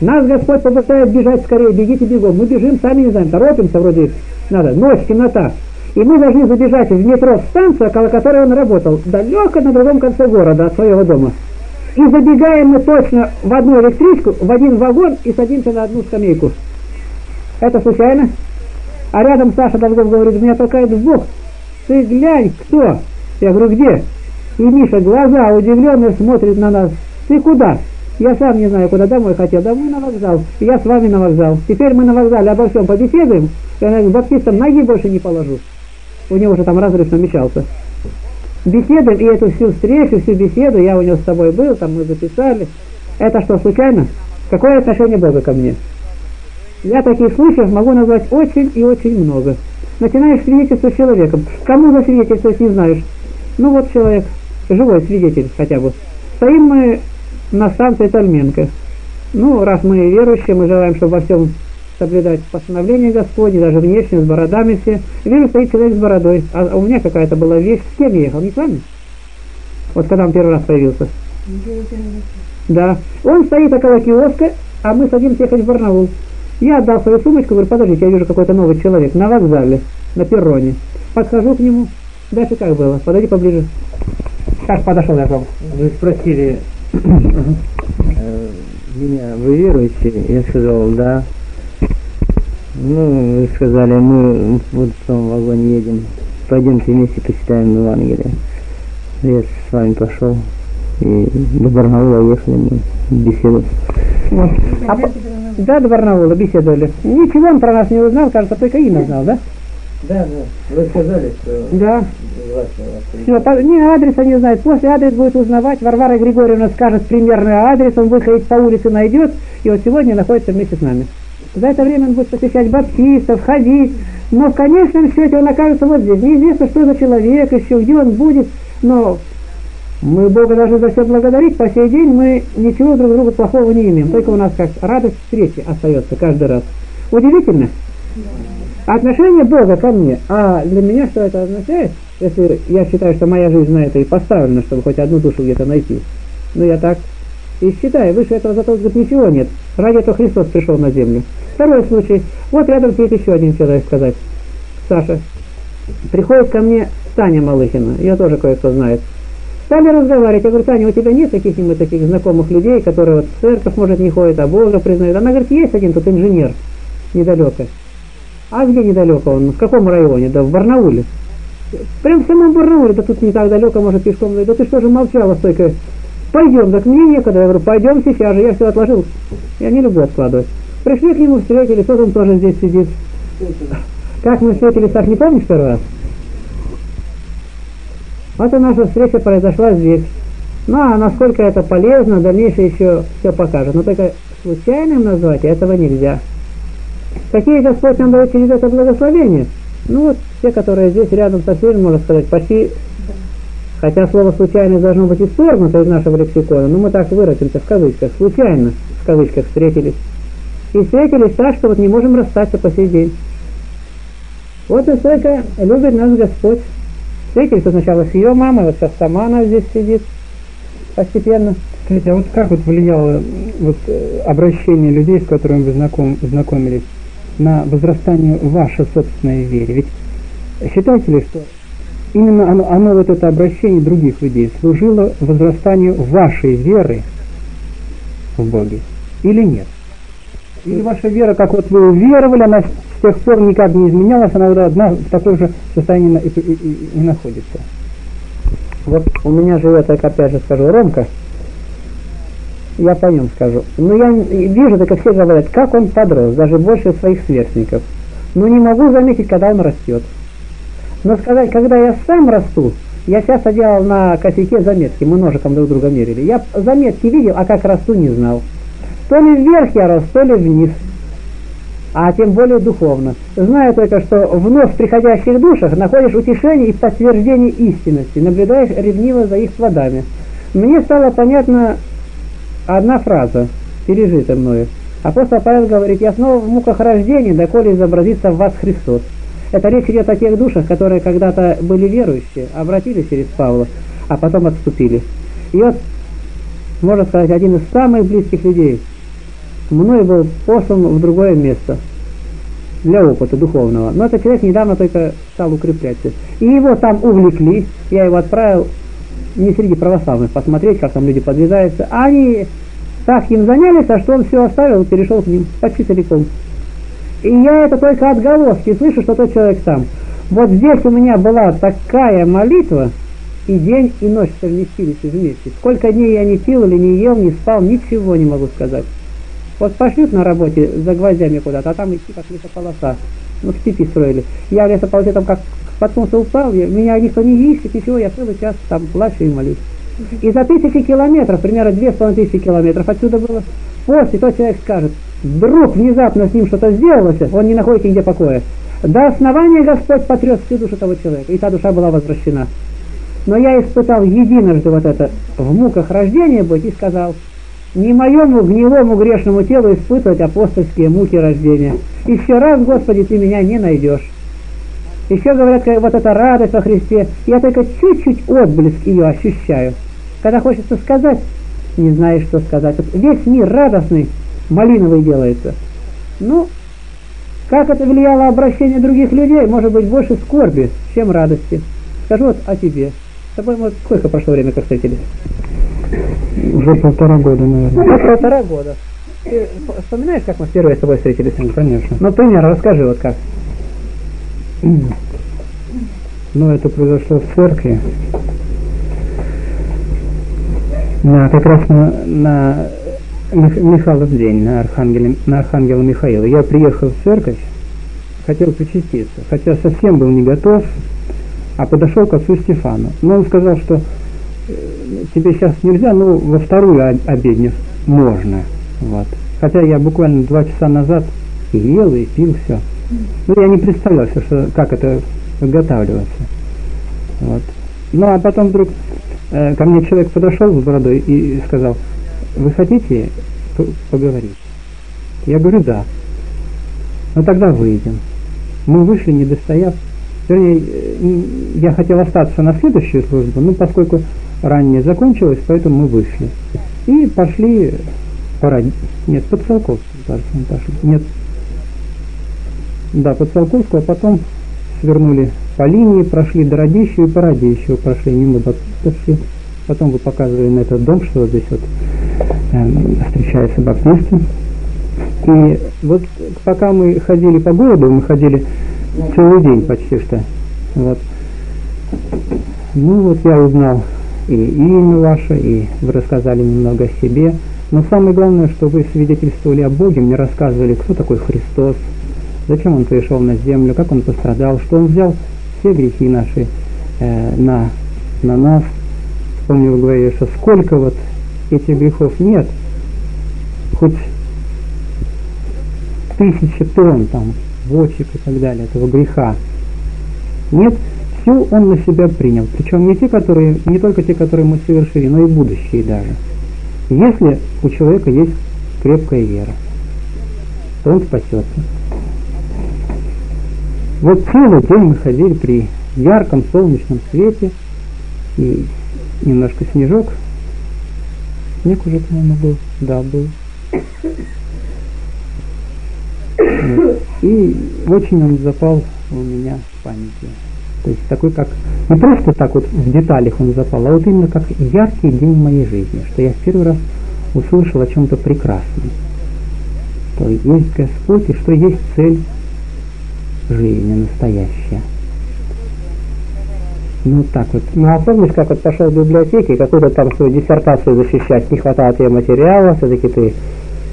Нас Господь побуждает бежать скорее, бегите бегом. Мы бежим, сами не знаем, торопимся вроде надо. Ночь, темнота. И мы должны забежать в метро в станцию, около которой он работал, далеко на другом конце города от своего дома. И забегаем мы точно в одну электричку, в один вагон и садимся на одну скамейку. Это случайно? А рядом Саша Долгов говорит, меня толкает в бок. Ты глянь, кто? Я говорю, где? И Миша глаза удивленные смотрит на нас. Ты куда? Я сам не знаю, куда, домой хотел. Домой на вокзал. И я с вами на вокзал. Теперь мы на вокзале обо всем побеседуем. И она говорит, баптистам ноги больше не положу. У него уже там разрыв намечался. Беседуем, и эту всю встречу, всю беседу, я у него с тобой был, там мы записали. Это что, случайно? Какое отношение Бога ко мне? Я таких случаев могу назвать очень и очень много. Начинаешь свидетельствовать с человеком. Кому засвидетельствовать не знаешь? Ну вот человек, живой свидетель хотя бы. Стоим мы на станции Тальменко. Ну, раз мы верующие, мы желаем, чтобы во всем соблюдать постановление Господне, даже внешне, с бородами все. Вижу, стоит человек с бородой. А у меня какая-то была вещь. С кем я ехал? Не с вами? Вот когда он первый раз появился. Да. Он стоит около киоска, а мы садимся ехать в Барнаул. Я отдал свою сумочку, говорю, подождите, я вижу какой-то новый человек на вокзале, на перроне. Подхожу к нему. Дальше как было? Подойди поближе. Как подошел я к вам? Вы спросили меня, вы верующие? Я сказал, да. Ну, вы сказали, мы вот в том вагоне едем. Пойдемте вместе почитаем Евангелие. Я с вами пошел. И до Барнаула ехали мы, беседу. Вот. Да, до Барнаула беседовали. Ничего он про нас не узнал, кажется, только Инна знал, да? Да, да. Вы сказали, что... Да. Все, не адреса не знает. После адрес будет узнавать. Варвара Григорьевна скажет примерный адрес, он будет ходить по улице, найдет. И вот сегодня находится вместе с нами. За это время он будет посещать баптистов, ходить, но в конечном счете он окажется вот здесь. Неизвестно, что за человек еще, где он будет, но мы Бога должны за все благодарить. По сей день мы ничего друг другу плохого не имеем, только у нас как радость встречи остается каждый раз. Удивительно? Отношение Бога ко мне, а для меня что это означает, если я считаю, что моя жизнь на это и поставлена, чтобы хоть одну душу где-то найти, но я так... И считай, выше этого зато ничего нет. Ради этого Христос пришел на землю. Второй случай. Вот рядом сидит еще один человек, сказать. Саша. Приходит ко мне Таня Малыхина. Ее тоже кое-кто знает. Стали разговаривать. Я говорю, Таня, у тебя нет каких-нибудь таких знакомых людей, которые вот в церковь, может, не ходят, а Бога признают? Она говорит, есть один тут инженер. Недалеко. А где недалеко он? В каком районе? Да в Барнауле. Прям в самом Барнауле. Да тут не так далеко, может, пешком. Да ты что же молчала столько... Пойдем, так мне некогда. Я говорю, пойдем сейчас же, я все отложил. Я не люблю откладывать. Пришли к нему, встретили, тот он тоже здесь сидит. Как мы встретились, так не помнишь первый раз? Вот и наша встреча произошла здесь. Ну, а насколько это полезно, дальнейшее еще все покажет. Но только случайным назвать этого нельзя. Какие Господь нам дает через это благословение? Ну вот, те, которые здесь рядом со всеми, можно сказать, почти... Хотя слово «случайно» должно быть исторгнуто из нашего лексикона, но мы так выразимся в кавычках. Случайно, в кавычках, встретились. И встретились так, что вот не можем расстаться по сей день. Вот настолько любит нас Господь. Встретились сначала с ее мамой, вот сейчас сама она здесь сидит постепенно. Кстати, а вот как вот влияло вот обращение людей, с которыми вы знакомились, на возрастание вашей собственной веры? Ведь считаете ли, что... Именно оно вот это обращение других людей, служило возрастанию вашей веры в Боге? Или нет? Или ваша вера, как вот вы уверовали, она с тех пор никак не изменялась, она одна в таком же состоянии и находится? Вот у меня живет, так опять же скажу, Ромка, я по нем скажу. Но я вижу, так как все говорят, как он подрос, даже больше своих сверстников. Но не могу заметить, когда он растет. Но сказать, когда я сам расту, я сейчас делал на косяке заметки, мы ножиком друг друга мерили. Я заметки видел, а как расту, не знал. То ли вверх я рос, то ли вниз. А тем более духовно. Знаю только, что в вновь приходящих душах находишь утешение и подтверждение истинности, наблюдаешь ревниво за их плодами. Мне стала понятна одна фраза, пережита мною. Апостол Павел говорит, я снова в муках рождения, доколе изобразится в вас Христос. Это речь идет о тех душах, которые когда-то были верующие, обратились через Павла. а потом отступили. И вот, можно сказать, один из самых близких людей мной был послан в другое место для опыта духовного. Но этот человек недавно только стал укрепляться. И его там увлекли, я его отправил не среди православных посмотреть, как там люди подвязаются, а они так им занялись, а что он все оставил и перешел к ним почти целиком. И я это только отголоски слышу, что тот человек там. Вот здесь у меня была такая молитва, и день, и ночь совместились вместе. Сколько дней я не пил, или не ел, не спал, ничего не могу сказать. Вот пошлют на работе за гвоздями куда-то, а там идти как лесополоса. Ну, в степи строили. Я в лесополосе там как под солнце упал, меня никто не ищет, ничего, я целый час там плачу и молюсь. И за 1000 километров, примерно 2500 километров отсюда было, после тот человек скажет, вдруг внезапно с ним что-то сделалось, он не находит нигде покоя. До основания Господь потряс всю душу того человека, и та душа была возвращена. Но я испытал единожды вот это, в муках рождения быть, и сказал, не моему гнилому грешному телу испытывать апостольские муки рождения. Еще раз, Господи, Ты меня не найдешь. Еще говорят, вот эта радость во Христе, я только чуть-чуть отблеск ее ощущаю. Когда хочется сказать, не знаешь, что сказать. Вот весь мир радостный, малиновый делается. Ну, как это влияло обращение других людей, может быть, больше скорби, чем радости. Скажу вот о тебе. С тобой, может, сколько прошло время, как встретились? Уже 1,5 года, наверное. Уже 1,5 года. Ты вспоминаешь, как мы впервые с тобой встретились? Ну, конечно. Ну, пример, расскажи, вот как. Ну, это произошло в церкви. Как раз на Михайлов день, на Архангела Михаила. Я приехал в церковь, хотел причаститься, хотя совсем был не готов, а подошел к отцу Стефану. Но он сказал, что тебе сейчас нельзя, но во вторую обедню можно. Вот. Хотя я буквально 2 часа назад и ел, и пил все. Ну, я не представлял, что, как это подготавливается. Вот. Ну, а потом вдруг ко мне человек подошел с бородой и сказал, вы хотите поговорить? Я говорю, да. Ну, тогда выйдем. Мы вышли, не достояв. Вернее, я хотел остаться на следующую службу, но поскольку ранее закончилось, поэтому мы вышли. И пошли под Циолковскую даже мы пошли. Нет. Да, под Циолковскую, а потом свернули по линии, прошли до Радищева и по Радищеву прошли, мимо Баптистовки. Потом вы показывали на этот дом, что здесь вот встречаются баптисты. И вот пока мы ходили по городу, мы ходили целый день почти что. Вот. Ну вот я узнал и имя ваше, и вы рассказали немного о себе. Но самое главное, что вы свидетельствовали о Боге, мне рассказывали, кто такой Христос, зачем Он пришел на землю, как Он пострадал, что Он взял все грехи наши на нас. Помню, вы говорили, что сколько вот этих грехов нет, хоть 1000 тонн там, бочек и так далее, этого греха. Нет, все Он на себя принял. Причем не только те, которые мы совершили, но и будущие даже. Если у человека есть крепкая вера, то он спасется. Вот целый день мы ходили при ярком солнечном свете, и немножко снежок. Снег уже, по-моему, был. Да, был. И очень он запал у меня в памяти. То есть такой как... Не просто так вот в деталях он запал, а вот именно как яркий день моей жизни, что я в первый раз услышал о чем-то прекрасном. Что есть Господь и что есть цель жизни настоящая. Ну так вот. Ну а помнишь, как вот пошел в библиотеке, какую-то там свою диссертацию защищать, не хватало тебе материала, все-таки ты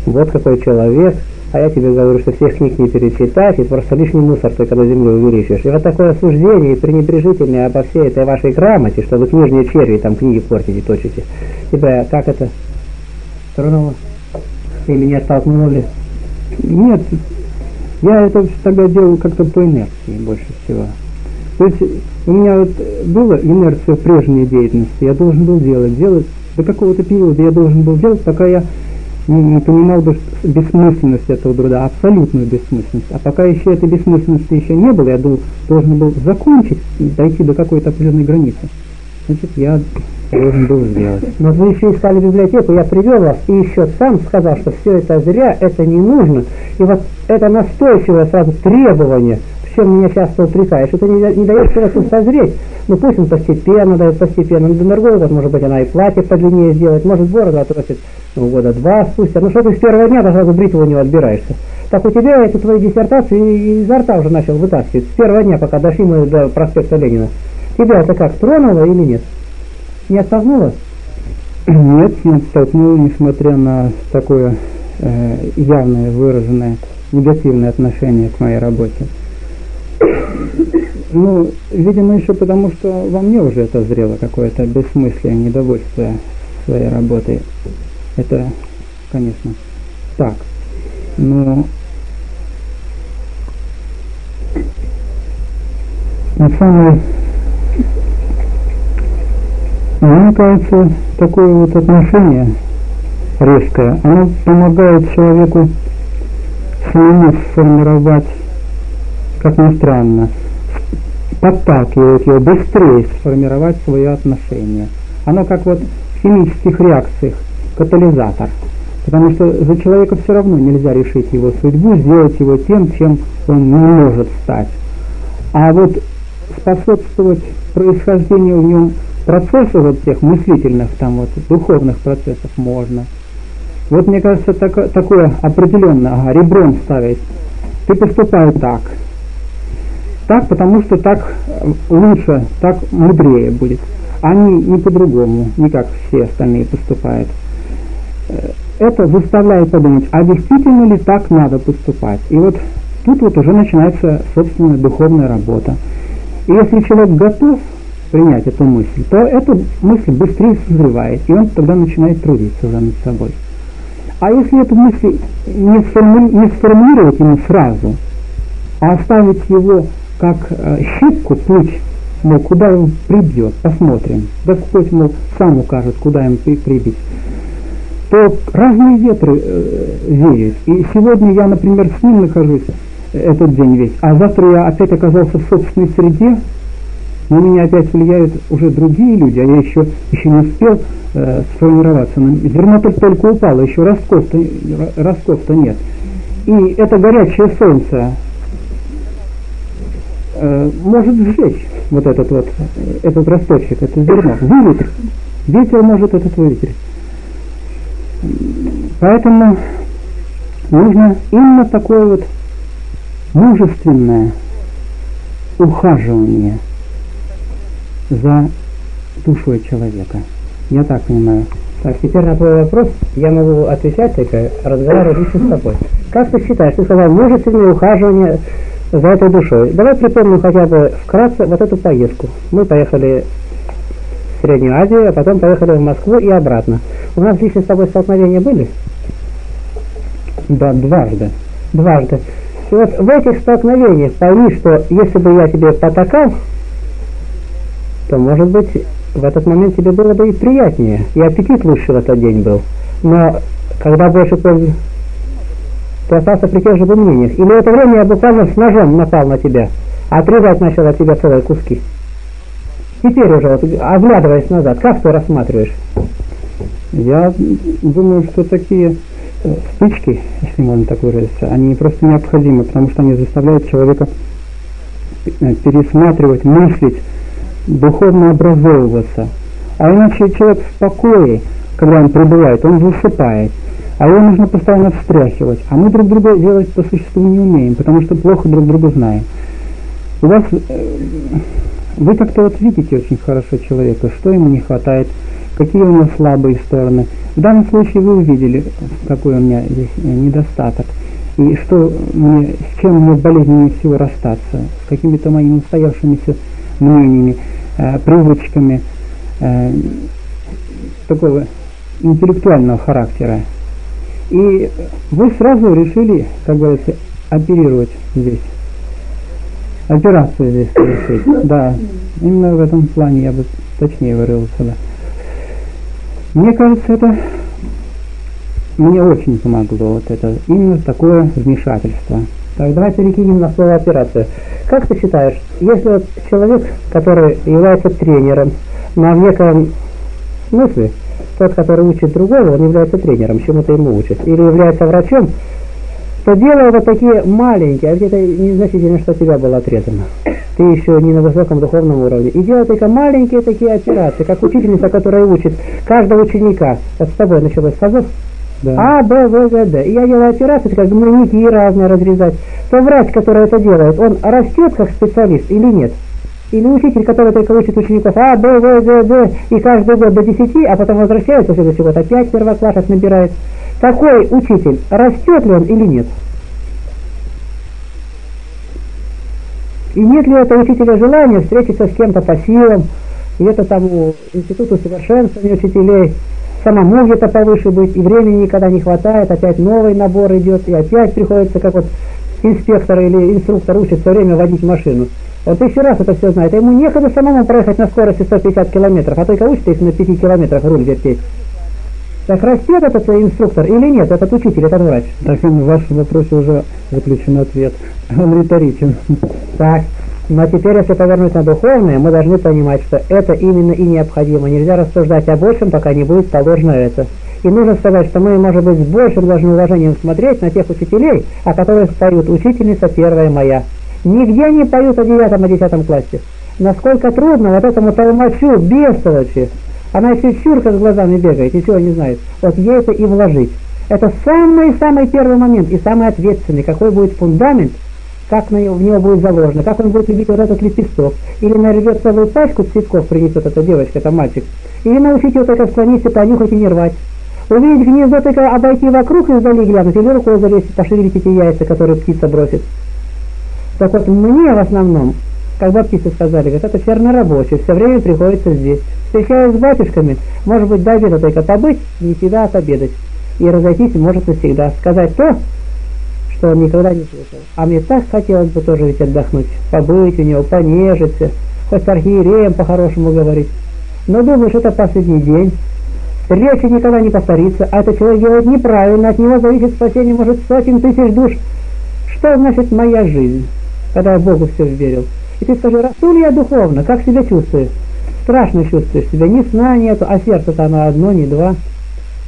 вот какой человек, а я тебе говорю, что всех книг не перечитать, и просто лишний мусор только на землю увеличишь. И вот такое осуждение пренебрежительное обо всей этой вашей грамоте, что вы книжные черви там книги портите, точите. Тебя как это тронуло? И меня оттолкнуло ли? Нет, я это тогда делал как-то по инерции больше всего. То есть у меня вот была инерция прежней деятельности, я должен был делать, до какого-то периода я должен был делать, пока я не понимал бы бессмысленность этого труда, абсолютную бессмысленность. А пока еще этой бессмысленности еще не было, я должен был закончить и дойти до какой-то определенной границы. Значит, я должен был сделать. Но вы еще искали библиотеку, я привел вас и еще сам сказал, что все это зря, это не нужно. И вот это настойчивое сразу требование, в чем меня часто упрекаешь, это не дает человеку созреть. Ну пусть он постепенно дает, постепенно. До другого года, может быть, она и платье подлиннее сделает, может, бороду отрастет, ну, года два спустя. Ну что ты с первого дня даже бритву у него отбираешься? Так у тебя эту твою диссертацию изо рта уже начал вытаскивать. С первого дня, пока дошли мы до проспекта Ленина. Тебя это как, тронуло или нет? Не оттолкнуло? Нет, не оттолкнуло, несмотря на такое явное, выраженное негативное отношение к моей работе. Ну, видимо, еще потому, что во мне уже это зрело какое-то бессмыслие, недовольство своей работой. Это, конечно, так. Но на самом мне кажется, такое вот отношение резкое, оно помогает человеку самому сформировать, как ни странно, подталкивает его быстрее сформировать свое отношение. Оно как вот в химических реакциях, катализатор. Потому что за человека все равно нельзя решить его судьбу, сделать его тем, чем он не может стать. А вот способствовать происхождению в нем процессов вот тех мыслительных, там вот духовных процессов можно. Вот мне кажется, такое определенно, ага, ребром ставить. Ты поступай так. Так, потому что так лучше, так мудрее будет. Они не по-другому, не как все остальные поступают. Это заставляет подумать, а действительно ли так надо поступать. И вот тут вот уже начинается, собственно, духовная работа. И если человек готов принять эту мысль, то эта мысль быстрее созревает, и он тогда начинает трудиться над собой. А если эту мысль не сформулировать ему сразу, а оставить его как щипку, путь, мол, куда его прибьет, посмотрим, да Господь, мол, сам укажет, куда им прибить, то разные ветры веют. И сегодня я, например, с ним нахожусь этот день весь, а завтра я опять оказался в собственной среде, на меня опять влияют уже другие люди, а я еще не успел сформироваться. Зерно только упало, еще ростков-то нет. И это горячее солнце может сжечь этот росточек, это зерно. Выветрить. Ветер может этот выветрить. Поэтому нужно именно такое вот мужественное ухаживание за душой человека. Я так понимаю. Так, теперь на твой вопрос я могу отвечать только, разговаривая лично с тобой. Как ты считаешь, ты сказал мужественное ухаживание за этой душой. Давай припомним хотя бы вкратце вот эту поездку. Мы поехали в Среднюю Азию, а потом поехали в Москву и обратно. У нас лично с тобой столкновения были? Да, дважды. Дважды. И вот в этих столкновениях пойми, что если бы я тебе потакал, то, может быть, в этот момент тебе было бы и приятнее, и аппетит лучше в этот день был. Но когда больше пользы, ты остался при тех же мнениях. И на это время я буквально с ножом напал на тебя, отрезать начал от тебя целые куски. Теперь уже, вот, оглядываясь назад, как ты рассматриваешь? Я думаю, что такие стычки, если можно так выразиться, они просто необходимы, потому что они заставляют человека пересматривать, мыслить, духовно образовываться. А иначе человек в покое, когда он пребывает, он засыпает. А его нужно постоянно встряхивать. А мы друг друга делать по существу не умеем, потому что плохо друг друга знаем. У вас, вы как-то вот видите очень хорошо человека, что ему не хватает, какие у него слабые стороны. В данном случае вы увидели, какой у меня здесь недостаток. И что мне, с чем мне болезненнее всего расстаться, с какими-то моими устоявшимися мнениями, привычками такого интеллектуального характера. И вы сразу решили, как говорится, оперировать здесь. Операцию здесь решить. Да, именно в этом плане я бы точнее выразился. Да. Мне кажется, это мне очень помогло, вот это, именно такое вмешательство. Так, давай перекинем на слово операцию. Как ты считаешь, если вот человек, который является тренером, магнитом мысли тот, который учит другого, он является тренером, чему-то ему учит, или является врачом, то делая вот такие маленькие, а ведь это незначительно, что тебя было отрезано. Ты еще не на высоком духовном уровне. И делай только маленькие такие операции, как учительница, которая учит каждого ученика. Это с тобой началось, с тобой? Да. А, Б, В, Г, Д. И я делаю операции, как гнойники разные разрезать. То врач, который это делает, он растет как специалист или нет? Или учитель, который только учит учеников А, Б, В, Г, Д, и каждый год до 10, а потом возвращается уже до чего-то, опять первоклашек набирает. Такой учитель, растет ли он или нет? И нет ли у этого учителя желания встретиться с кем-то по силам, где-то там у института совершенствования учителей, самому где-то повыше быть, и времени никогда не хватает, опять новый набор идет, и опять приходится, как вот инспектор или инструктор учит все время водить машину. Он тысячу раз это все знает, а ему некогда самому проехать на скорости 150 километров, а только учится, если на 5 километрах руль вертеть. Так растет этот свой инструктор или нет, этот учитель, этот врач? Так, в вашем вопросе уже выключен ответ. Он риторичен. Так, ну а теперь, если повернуть на духовное, мы должны понимать, что это именно и необходимо. Нельзя рассуждать о большем, пока не будет положено это. И нужно сказать, что мы, может быть, с большим должны уважением смотреть на тех учителей, о которых поют «Учительница первая моя». Нигде они поют о 9-10 классе. Насколько трудно вот этому толмачу, бестолочи. Она еще чурка с глазами бегает, ничего не знает. Вот ей это и вложить. Это самый-самый первый момент и самый ответственный. Какой будет фундамент, как в него будет заложено, как он будет любить вот этот лепесток. Или нарвет целую пачку цветков, принесет эта девочка, это мальчик. Или научить его только склониться, понюхать и не рвать. Увидеть гнездо, только обойти вокруг и вдали глянуть, или рукой залезть, пошевелить эти яйца, которые птица бросит. Так вот, мне в основном, как баптисты сказали, говорят, это чернорабочий, все время приходится здесь. Встречаясь с батюшками, может быть, до обеда только побыть, не всегда отобедать. И разойтись может навсегда. Сказать то, что он никогда не слышал. А мне так хотелось бы тоже ведь отдохнуть, побыть у него, понежиться, хоть с архиереем по-хорошему говорить. Но думаешь, это последний день, речи никогда не повторится, а этот человек делает неправильно, от него зависит спасение, может, сотен тысяч душ. Что значит моя жизнь, когда я Богу все верил? И ты скажи, расту ли я духовно, как себя чувствую? Страшно чувствуешь себя, ни сна нету, а сердце-то оно одно, не два.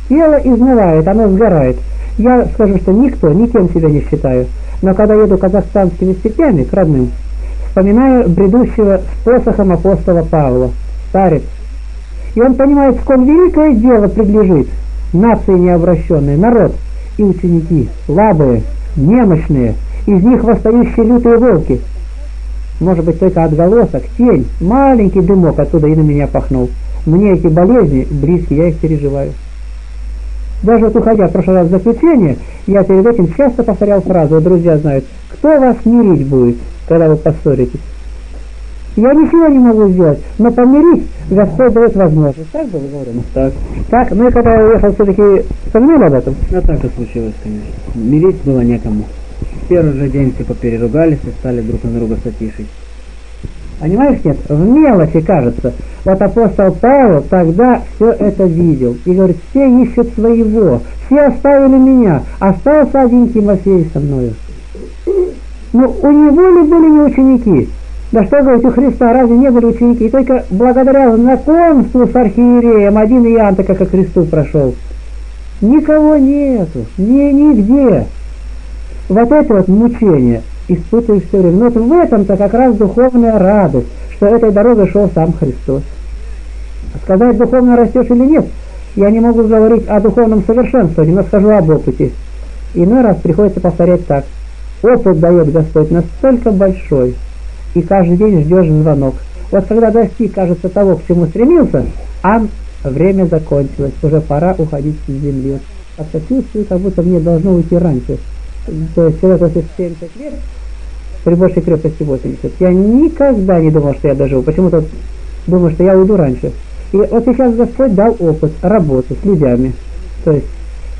Тело изнывает, оно сгорает. Я скажу, что никто, никем себя не считаю. Но когда еду казахстанскими степями к родным, вспоминаю бредущего с посохом апостола Павла, старец. И он понимает, сколь великое дело приближит нации необращенные, народ и ученики, слабые, немощные, из них восстающие лютые волки. Может быть, только отголосок, тень, маленький дымок оттуда и на меня пахнул. Мне эти болезни близкие, я их переживаю. Даже вот уходя в прошлый раз в заключение, я перед этим часто повторял фразу, друзья знают, кто вас мирить будет, когда вы поссоритесь? Я ничего не могу сделать, но помирить Господь дает возможность. Так было говорено? Так. Так, ну и когда я уехал, все-таки вспомнил об этом? А так и случилось, конечно. Мирить было некому. В первый же день все попереругались и стали друг на друга сатишить. Понимаешь, нет? В мелочи, кажется. Вот апостол Павел тогда все это видел. И говорит, все ищут своего, все оставили меня, остался один Тимофей со мною. Ну, у него ли были не ученики? Да что говорить, у Христа разве не были ученики? И только благодаря знакомству с архиереем один Иоанн только ко Христу прошел. Никого нету, нигде. Вот это вот мучение испытываешь все время. Но вот в этом-то как раз духовная радость, что этой дорогой шел сам Христос. Сказать, духовно растешь или нет, я не могу говорить о духовном совершенствовании, но скажу об опыте. Иной раз приходится повторять так. Опыт дает Господь настолько большой, и каждый день ждешь звонок. Вот когда достиг, кажется, того, к чему стремился, время закончилось, уже пора уходить с земли. Как-то чувствую, как будто мне должно уйти раньше. То есть человек после 70 лет, при большей крепости 80. Я никогда не думал, что я доживу. Почему-то думал, что я уйду раньше. И вот сейчас Господь дал опыт работы с людьми. То есть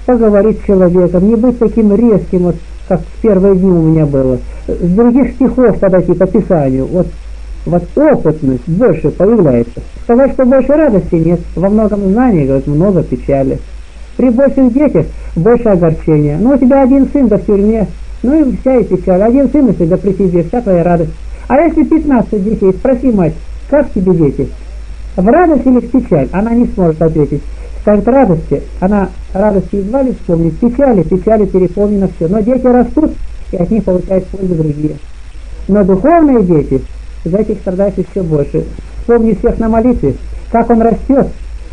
поговорить с человеком, не быть таким резким, вот, как в первые дни у меня было. С других стихов подойти по Писанию. Вот опытность больше появляется. Сказать, что больше радости нет. Во многом знаний, говорят, много печали. При больших детях больше огорчения. Ну, у тебя один сын, да в тюрьме. Ну, и вся и печаль. Один сын, если да при тебе, вся твоя радость. А если 15 детей, спроси мать, как тебе дети? В радость или в печаль она не сможет ответить. Скажет радости, она радости едва ли вспомнит, печали переполнено все. Но дети растут, и от них получают пользу другие. Но духовные дети из этих страдают еще больше. Вспомни всех на молитве, как он растет.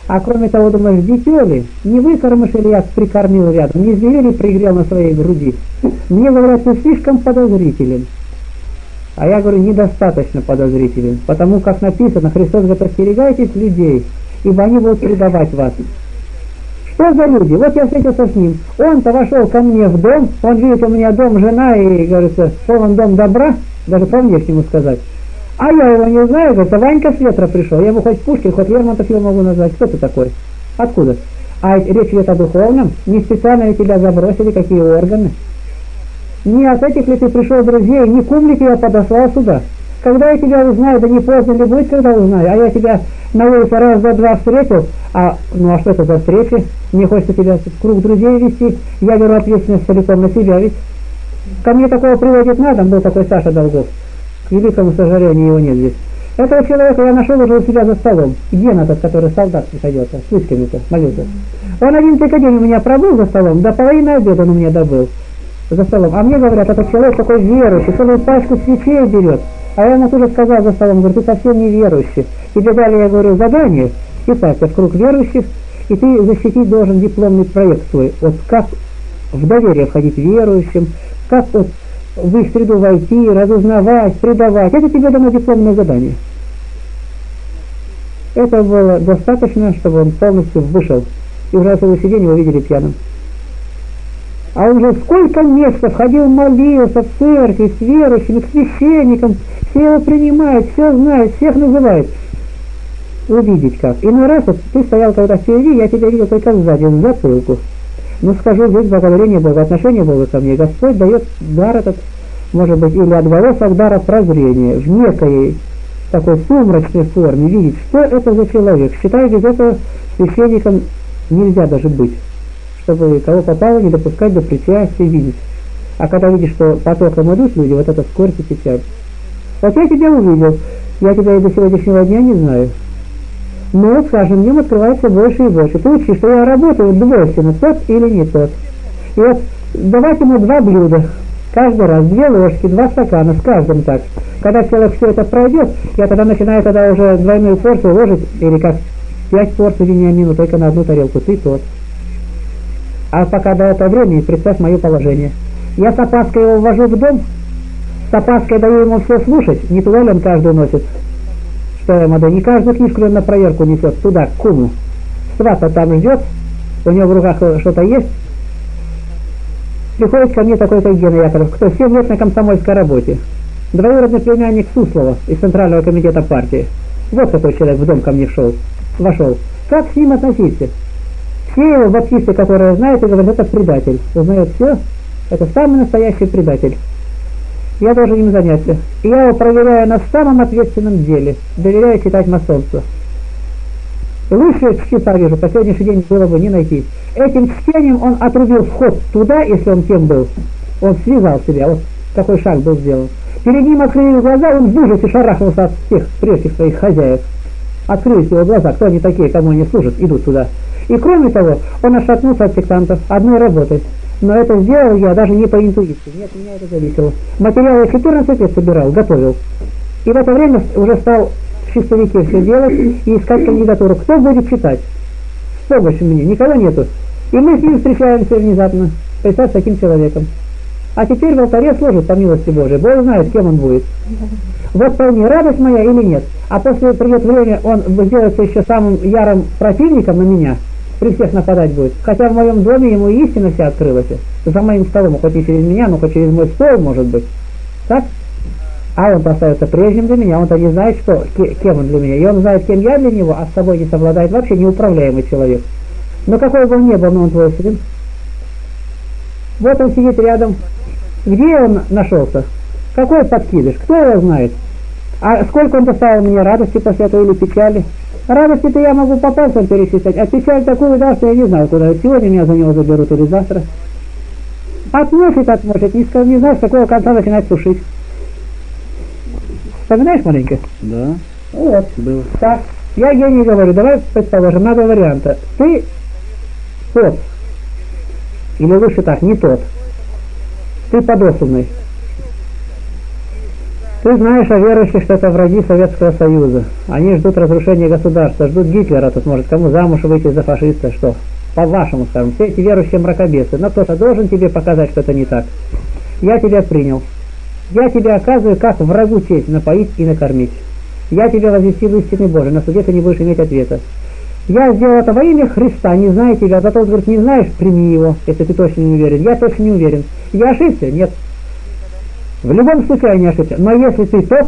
А кроме того, думаешь, дитё ли, не выкормишь или я прикормил рядом, не зверя ли пригрел на своей груди. Мне говорят, ты слишком подозрителен. А я говорю, недостаточно подозрителен, потому как написано, Христос говорит, остерегайтесь людей, ибо они будут предавать вас. Что за люди? Вот я встретился с ним. Он-то вошел ко мне в дом, он видит, у меня дом, жена, и, говорится, полон дом добра, даже по внешнему сказать. А я его не знаю, говорит, а Ванька с ветра пришел, я ему хоть Пушкин, хоть Лермонтов его могу назвать, кто ты такой? Откуда? А речь идет о духовном, не специально тебя забросили, какие органы. Не от этих ли ты пришел, друзей, не кумлик я подослал сюда. Когда я тебя узнаю, да не поздно ли будет, когда узнаю, а я тебя на улице раз за два встретил, а что это за встречи? Мне хочется тебя в круг друзей вести, я беру ответственность целиком на себя, ведь ко мне такого приводит на дом, был такой Саша Долгов. К великому сожалению, его нет здесь. Этого человека я нашел уже у себя за столом. Ген этот, который солдат приходился, с лыжками-то, молился. Он один только день у меня пробыл за столом, до половины обеда он у меня добыл за столом. А мне говорят, этот человек такой верующий, целую пачку свечей берет. А я ему тоже сказал за столом, говорю, ты совсем не верующий. Тебе дали, я говорю, задание, и так, в круг верующих, и ты защитить должен дипломный проект свой. Вот как в доверие входить верующим, как вот в их среду войти, разузнавать, предавать. Это тебе дано дипломное задание. Это было достаточно, чтобы он полностью вышел. И уже на следующий день его видели пьяным. А уже сколько месяцев ходил, молился в церкви, с верующими, к священникам. Все его принимают, все знают, всех называют. Увидеть как. Иной раз вот, ты стоял когда впереди, я тебя видел только сзади, в затылку. Ну, скажу, здесь благодарение Богу, отношение Бога ко мне. Господь дает дар этот, может быть, или от волос, от дара прозрения, в некой такой сумрачной форме, видеть, что это за человек. Считаю, без этого священником нельзя даже быть, чтобы кого попало не допускать до причастия видеть. А когда видишь, что потоком идут люди, вот это скорость и печаль. Вот я тебя увидел, я тебя и до сегодняшнего дня не знаю. Но, скажем, мне открывается больше и больше. Ты учишь, что я работаю двойственно, тот или не тот. И вот давать ему два блюда, каждый раз, две ложки, два стакана, с каждым так. Когда человек все это пройдет, я тогда начинаю тогда уже двойную порцию ложить, или как 5 порций вениамина, только на одну тарелку, ты тот. А пока до этого времени, представь мое положение. Я с опаской его ввожу в дом, с опаской даю ему все слушать, не туда ли он каждую носит. Не каждую книжку он на проверку несет туда, к куму. Свата там ждет, у него в руках что-то есть. Приходит ко мне такой-то Гена Яковлев, кто 7 лет на комсомольской работе. Двоюродный племянник Суслова из Центрального комитета партии. Вот такой человек в дом ко мне вошел. Как с ним относиться? Все его баптисты, которые знают, и говорят, это предатель. Узнает все, это самый настоящий предатель. Я должен им заняться. И я его проверяю на самом ответственном деле. Доверяю читать масонство. Лучше чтеца вижу, по сегодняшний день было бы не найти. Этим чтением он отрубил вход туда, если он кем был. Он связал себя, вот такой шаг был сделан. Перед ним открыли глаза, он в ужасе шарахнулся от всех прежних своих хозяев. Открылись его глаза, кто они такие, кому они служат, идут туда. И кроме того, он отшатнулся от сектантов одной работой. Но это сделал я даже не по интуиции, нет, меня это зависело. Материал я 14 лет собирал, готовил. И в это время уже стал в чистовике все делать и искать кандидатуру. Кто будет читать? С помощью мне, никого нету. И мы с ним встречаемся внезапно, представь, с таким человеком. А теперь в алтаре служит, по милости Божией, Бог знает, кем он будет. Вот вполне радость моя или нет. А после придет время, он сделается еще самым ярым противником на меня. При всех нападать будет. Хотя в моем доме ему истина вся открылась. За моим столом, хоть и через меня, но хоть через мой стол, может быть. Так? А он остается прежним для меня. Он-то не знает, что, кем он для меня. И он знает, кем я для него, а с собой не совладает вообще неуправляемый человек. Но какой бы он ни был, но он твой сын. Вот он сидит рядом. Где он нашелся? Какой подкидыш? Кто его знает? А сколько он доставил мне радости после этого или печали? Радости-то я могу по пальцам перечислять, а печаль такую, да, что я не знаю, куда. Сегодня меня за него заберут или завтра. Отмочит, не знаешь, с какого конца начинать сушить. Вспоминаешь маленько? Да. Вот. Было. Так. Я ей не говорю, давай, предположим, на два варианта. Ты тот, или лучше так, не тот. Ты подосланный. Ты знаешь о верующих, что это враги Советского Союза. Они ждут разрушения государства, ждут Гитлера, тут может кому замуж выйти за фашиста, что? По-вашему, скажем, все эти верующие мракобесы. Но кто-то должен тебе показать, что это не так. Я тебя принял. Я тебе оказываю, как врагу честь напоить и накормить. Я тебя возвестил в истины Божией, на суде ты не будешь иметь ответа. Я сделал это во имя Христа, не знаю тебя, зато он говорит, не знаешь, прими его, если ты точно не уверен. Я точно не уверен. Я ошибся? Нет. В любом случае я не ошибся. Но если ты тот,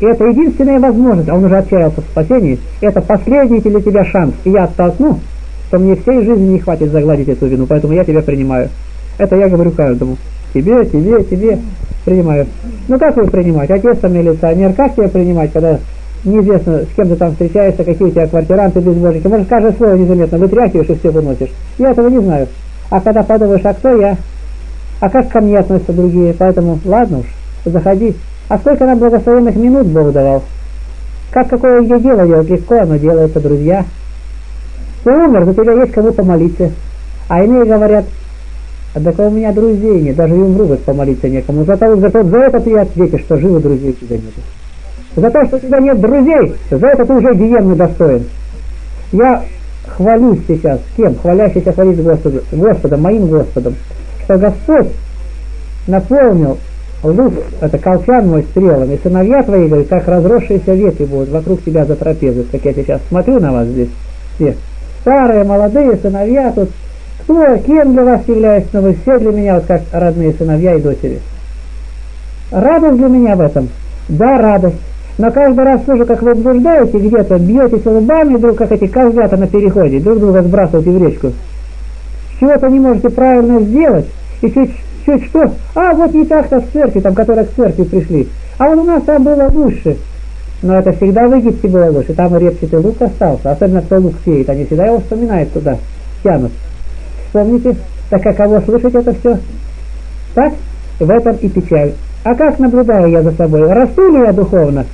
это единственная возможность, а он уже отчаялся в спасении, это последний для тебя шанс, и я оттолкну, то мне всей жизни не хватит загладить эту вину, поэтому я тебя принимаю. Это я говорю каждому. Тебе. Принимаю. Ну как его принимать? Отец там милиционер, как тебя принимать, когда неизвестно, с кем ты там встречаешься, какие у тебя квартиранты, безбожники. Может, каждое слово незаметно вытряхиваешь и все выносишь. Я этого не знаю. А когда подумаешь, а кто я? А как ко мне относятся другие? Поэтому, ладно уж, заходи. А сколько нам благословенных минут Бог давал? Как какое где дело делать? Легко оно делается, друзья. Ты умер, но тебя есть кому помолиться. А иные говорят, а так у меня друзей нет, даже и умру, вот помолиться некому. Зато за это ты и ответишь, что живы друзей у тебя нет. За то, что у тебя нет друзей, за это ты уже гиенны достоин. Я хвалюсь сейчас, с кем? Хвалящийся хвалить Господа, моим Господом, что Господь наполнил лук, это колчан мой, стрелами, сыновья твои, говорят, как разросшиеся ветви будут вокруг тебя за трапезой, как я сейчас смотрю на вас здесь, все. Старые, молодые, сыновья тут. Кто, кем для вас является, но вы все для меня, вот как родные сыновья и дочери. Радость для меня в этом? Да, радость. Но каждый раз слышу, как вы блуждаете где-то, бьетесь лбами, вдруг как эти козлята на переходе, друг друга сбрасываете в речку. Чего-то не можете правильно сделать, и чуть что, а вот не так-то в церкви, там, которые к церкви пришли, а вот у нас там было лучше. Но это всегда в Египте было лучше, там и репчатый лук остался, особенно кто лук сеет, они всегда его вспоминают туда, тянут. Помните, так каково слышать это все? Так? В этом и печаль. А как наблюдаю я за собой? Расту ли я духовно?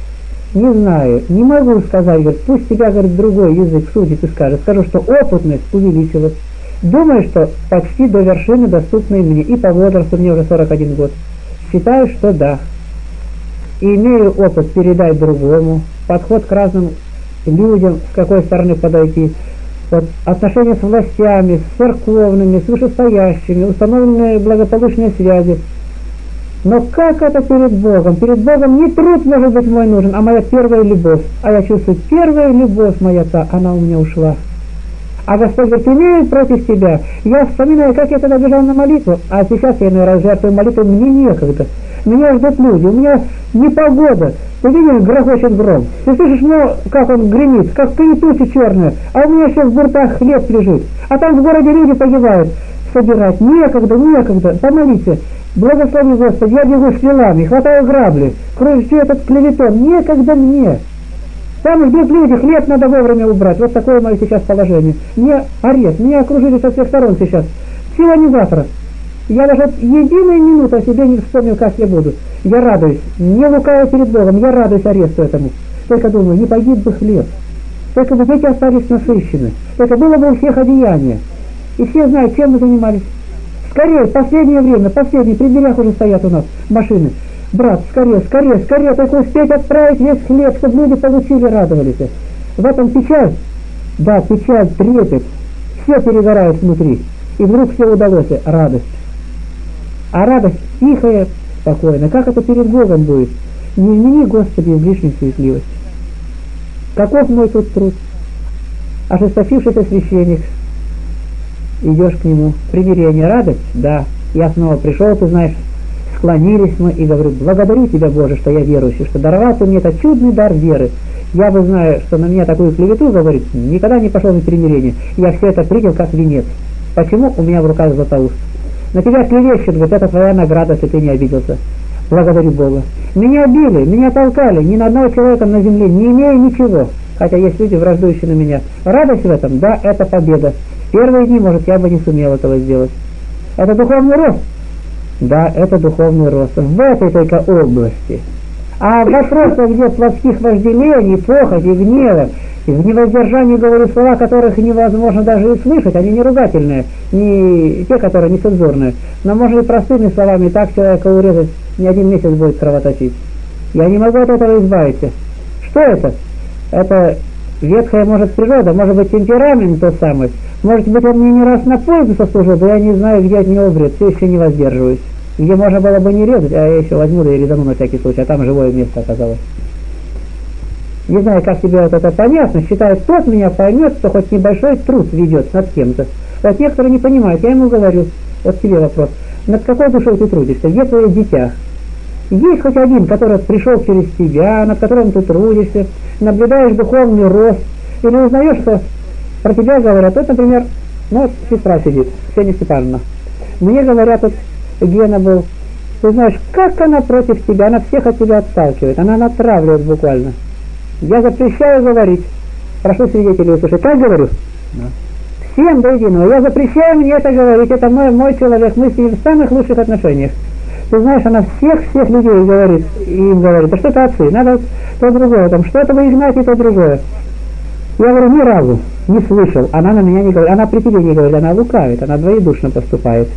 Не знаю, не могу сказать. Говорит, пусть тебя, говорит, другой язык судит и скажет. Скажу, что опытность увеличилась. Думаю, что почти до вершины доступны мне. И по возрасту мне уже 41 год. Считаю, что да. И имею опыт передать другому. Подход к разным людям, с какой стороны подойти. Вот отношения с властями, с церковными, с вышестоящими, установленные благополучные связи. Но как это перед Богом? Перед Богом не труд, может быть, мой нужен, а моя первая любовь. А я чувствую, первая любовь моя та, она у меня ушла. А Господь говорит, имею против тебя. Я вспоминаю, как я тогда бежал на молитву, а сейчас я, наверное, жертвую молитву, мне некогда. Меня ждут люди, у меня непогода. Ты видишь, грохочет гром. Ты слышишь, ну, как он гремит, как ты и тучи черные. А у меня сейчас в буртах хлеб лежит. А там в городе люди погибают. Собирать некогда. Помолите. Благослови Господи, я бегу с лилами, хватаю грабли. Кручу этот клеветон. Некогда мне. Там идут люди, хлеб надо вовремя убрать. Вот такое мое сейчас положение. Мне арест, меня окружили со всех сторон сейчас. Сегодня, завтра. Я даже единую минуту о себе не вспомнил, как я буду. Я радуюсь, не лукаю перед Богом, я радуюсь аресту этому. Только думаю, не погиб бы хлеб, только бы дети остались насыщены, только было бы у всех одеяние. И все знают, чем мы занимались. Скорее, в последнее время, при дверях уже стоят у нас машины. Брат, скорее, только успеть отправить весь хлеб, чтобы люди получили, радовались. В этом печаль, да, печаль, трепет, все перегорают внутри. И вдруг все удалось, радость. А радость тихая, спокойная. Как это перед Богом будет? Не измени, Господи, излишней суетливости. Каков мой тут труд? Ожесточившийся священник. Идешь к нему. Примирение, радость? Да. Я снова пришел, ты знаешь, склонились мы и говорю, благодарю тебя, Боже, что я верующий, что даровал ты мне этот чудный дар веры. Я бы знаю, что на меня такую клевету говорит, никогда не пошел на примирение. Я все это принял как венец. Почему у меня в руках златоуст? На тебя клевещут, вот это твоя награда, если ты не обиделся. Благодарю Бога. Меня били, меня толкали, ни на одного человека на земле, не имею ничего. Хотя есть люди, враждующие на меня. Радость в этом? Да, это победа. В первые дни, может, я бы не сумел этого сделать. Это духовный рост? Да, это духовный рост. В этой только области. А в вопросах, где плотских вожделений, похоти, гнева, в невоздержании говорю слова, которых невозможно даже и слышать, они не ругательные, не те, которые не цензурные. Но можно и простыми словами так человека урезать, не один месяц будет кровоточить. Я не могу от этого избавиться. Что это? Это ветхая, может, природа, может быть, темперамент тот самый. Может быть, он мне не раз на пользу сослужил, да я не знаю, где от него вред, все еще не воздерживаюсь. Где можно было бы не резать, а я еще возьму да и резану на всякий случай, а там живое место оказалось. Не знаю, как тебе вот это понятно, считаю, тот меня поймет, что хоть небольшой труд ведет над кем-то. Вот некоторые не понимают, я ему говорю, вот тебе вопрос, над какой душой ты трудишься, где твое дитя? Есть хоть один, который пришел через тебя, над которым ты трудишься, наблюдаешь духовный рост, или узнаешь, что про тебя говорят, вот, например, ну, сестра сидит, Ксения Степановна, мне говорят, вот Гена был, ты знаешь, как она против тебя, она всех от тебя отталкивает, она натравливает буквально. Я запрещаю говорить. Прошу свидетелей услышать. Так говорю? Да. Всем до единого. Я запрещаю мне это говорить. Это мой человек. Мы с ним в самых лучших отношениях. Ты знаешь, она всех людей говорит. И им говорит. Да что это отцы? Надо то другое. Там что-то вы, Игнатий, то другое. Я говорю, ни разу не слышал. Она на меня не говорит. Она при тебе не говорит. Она лукавит. Она двоедушно поступает.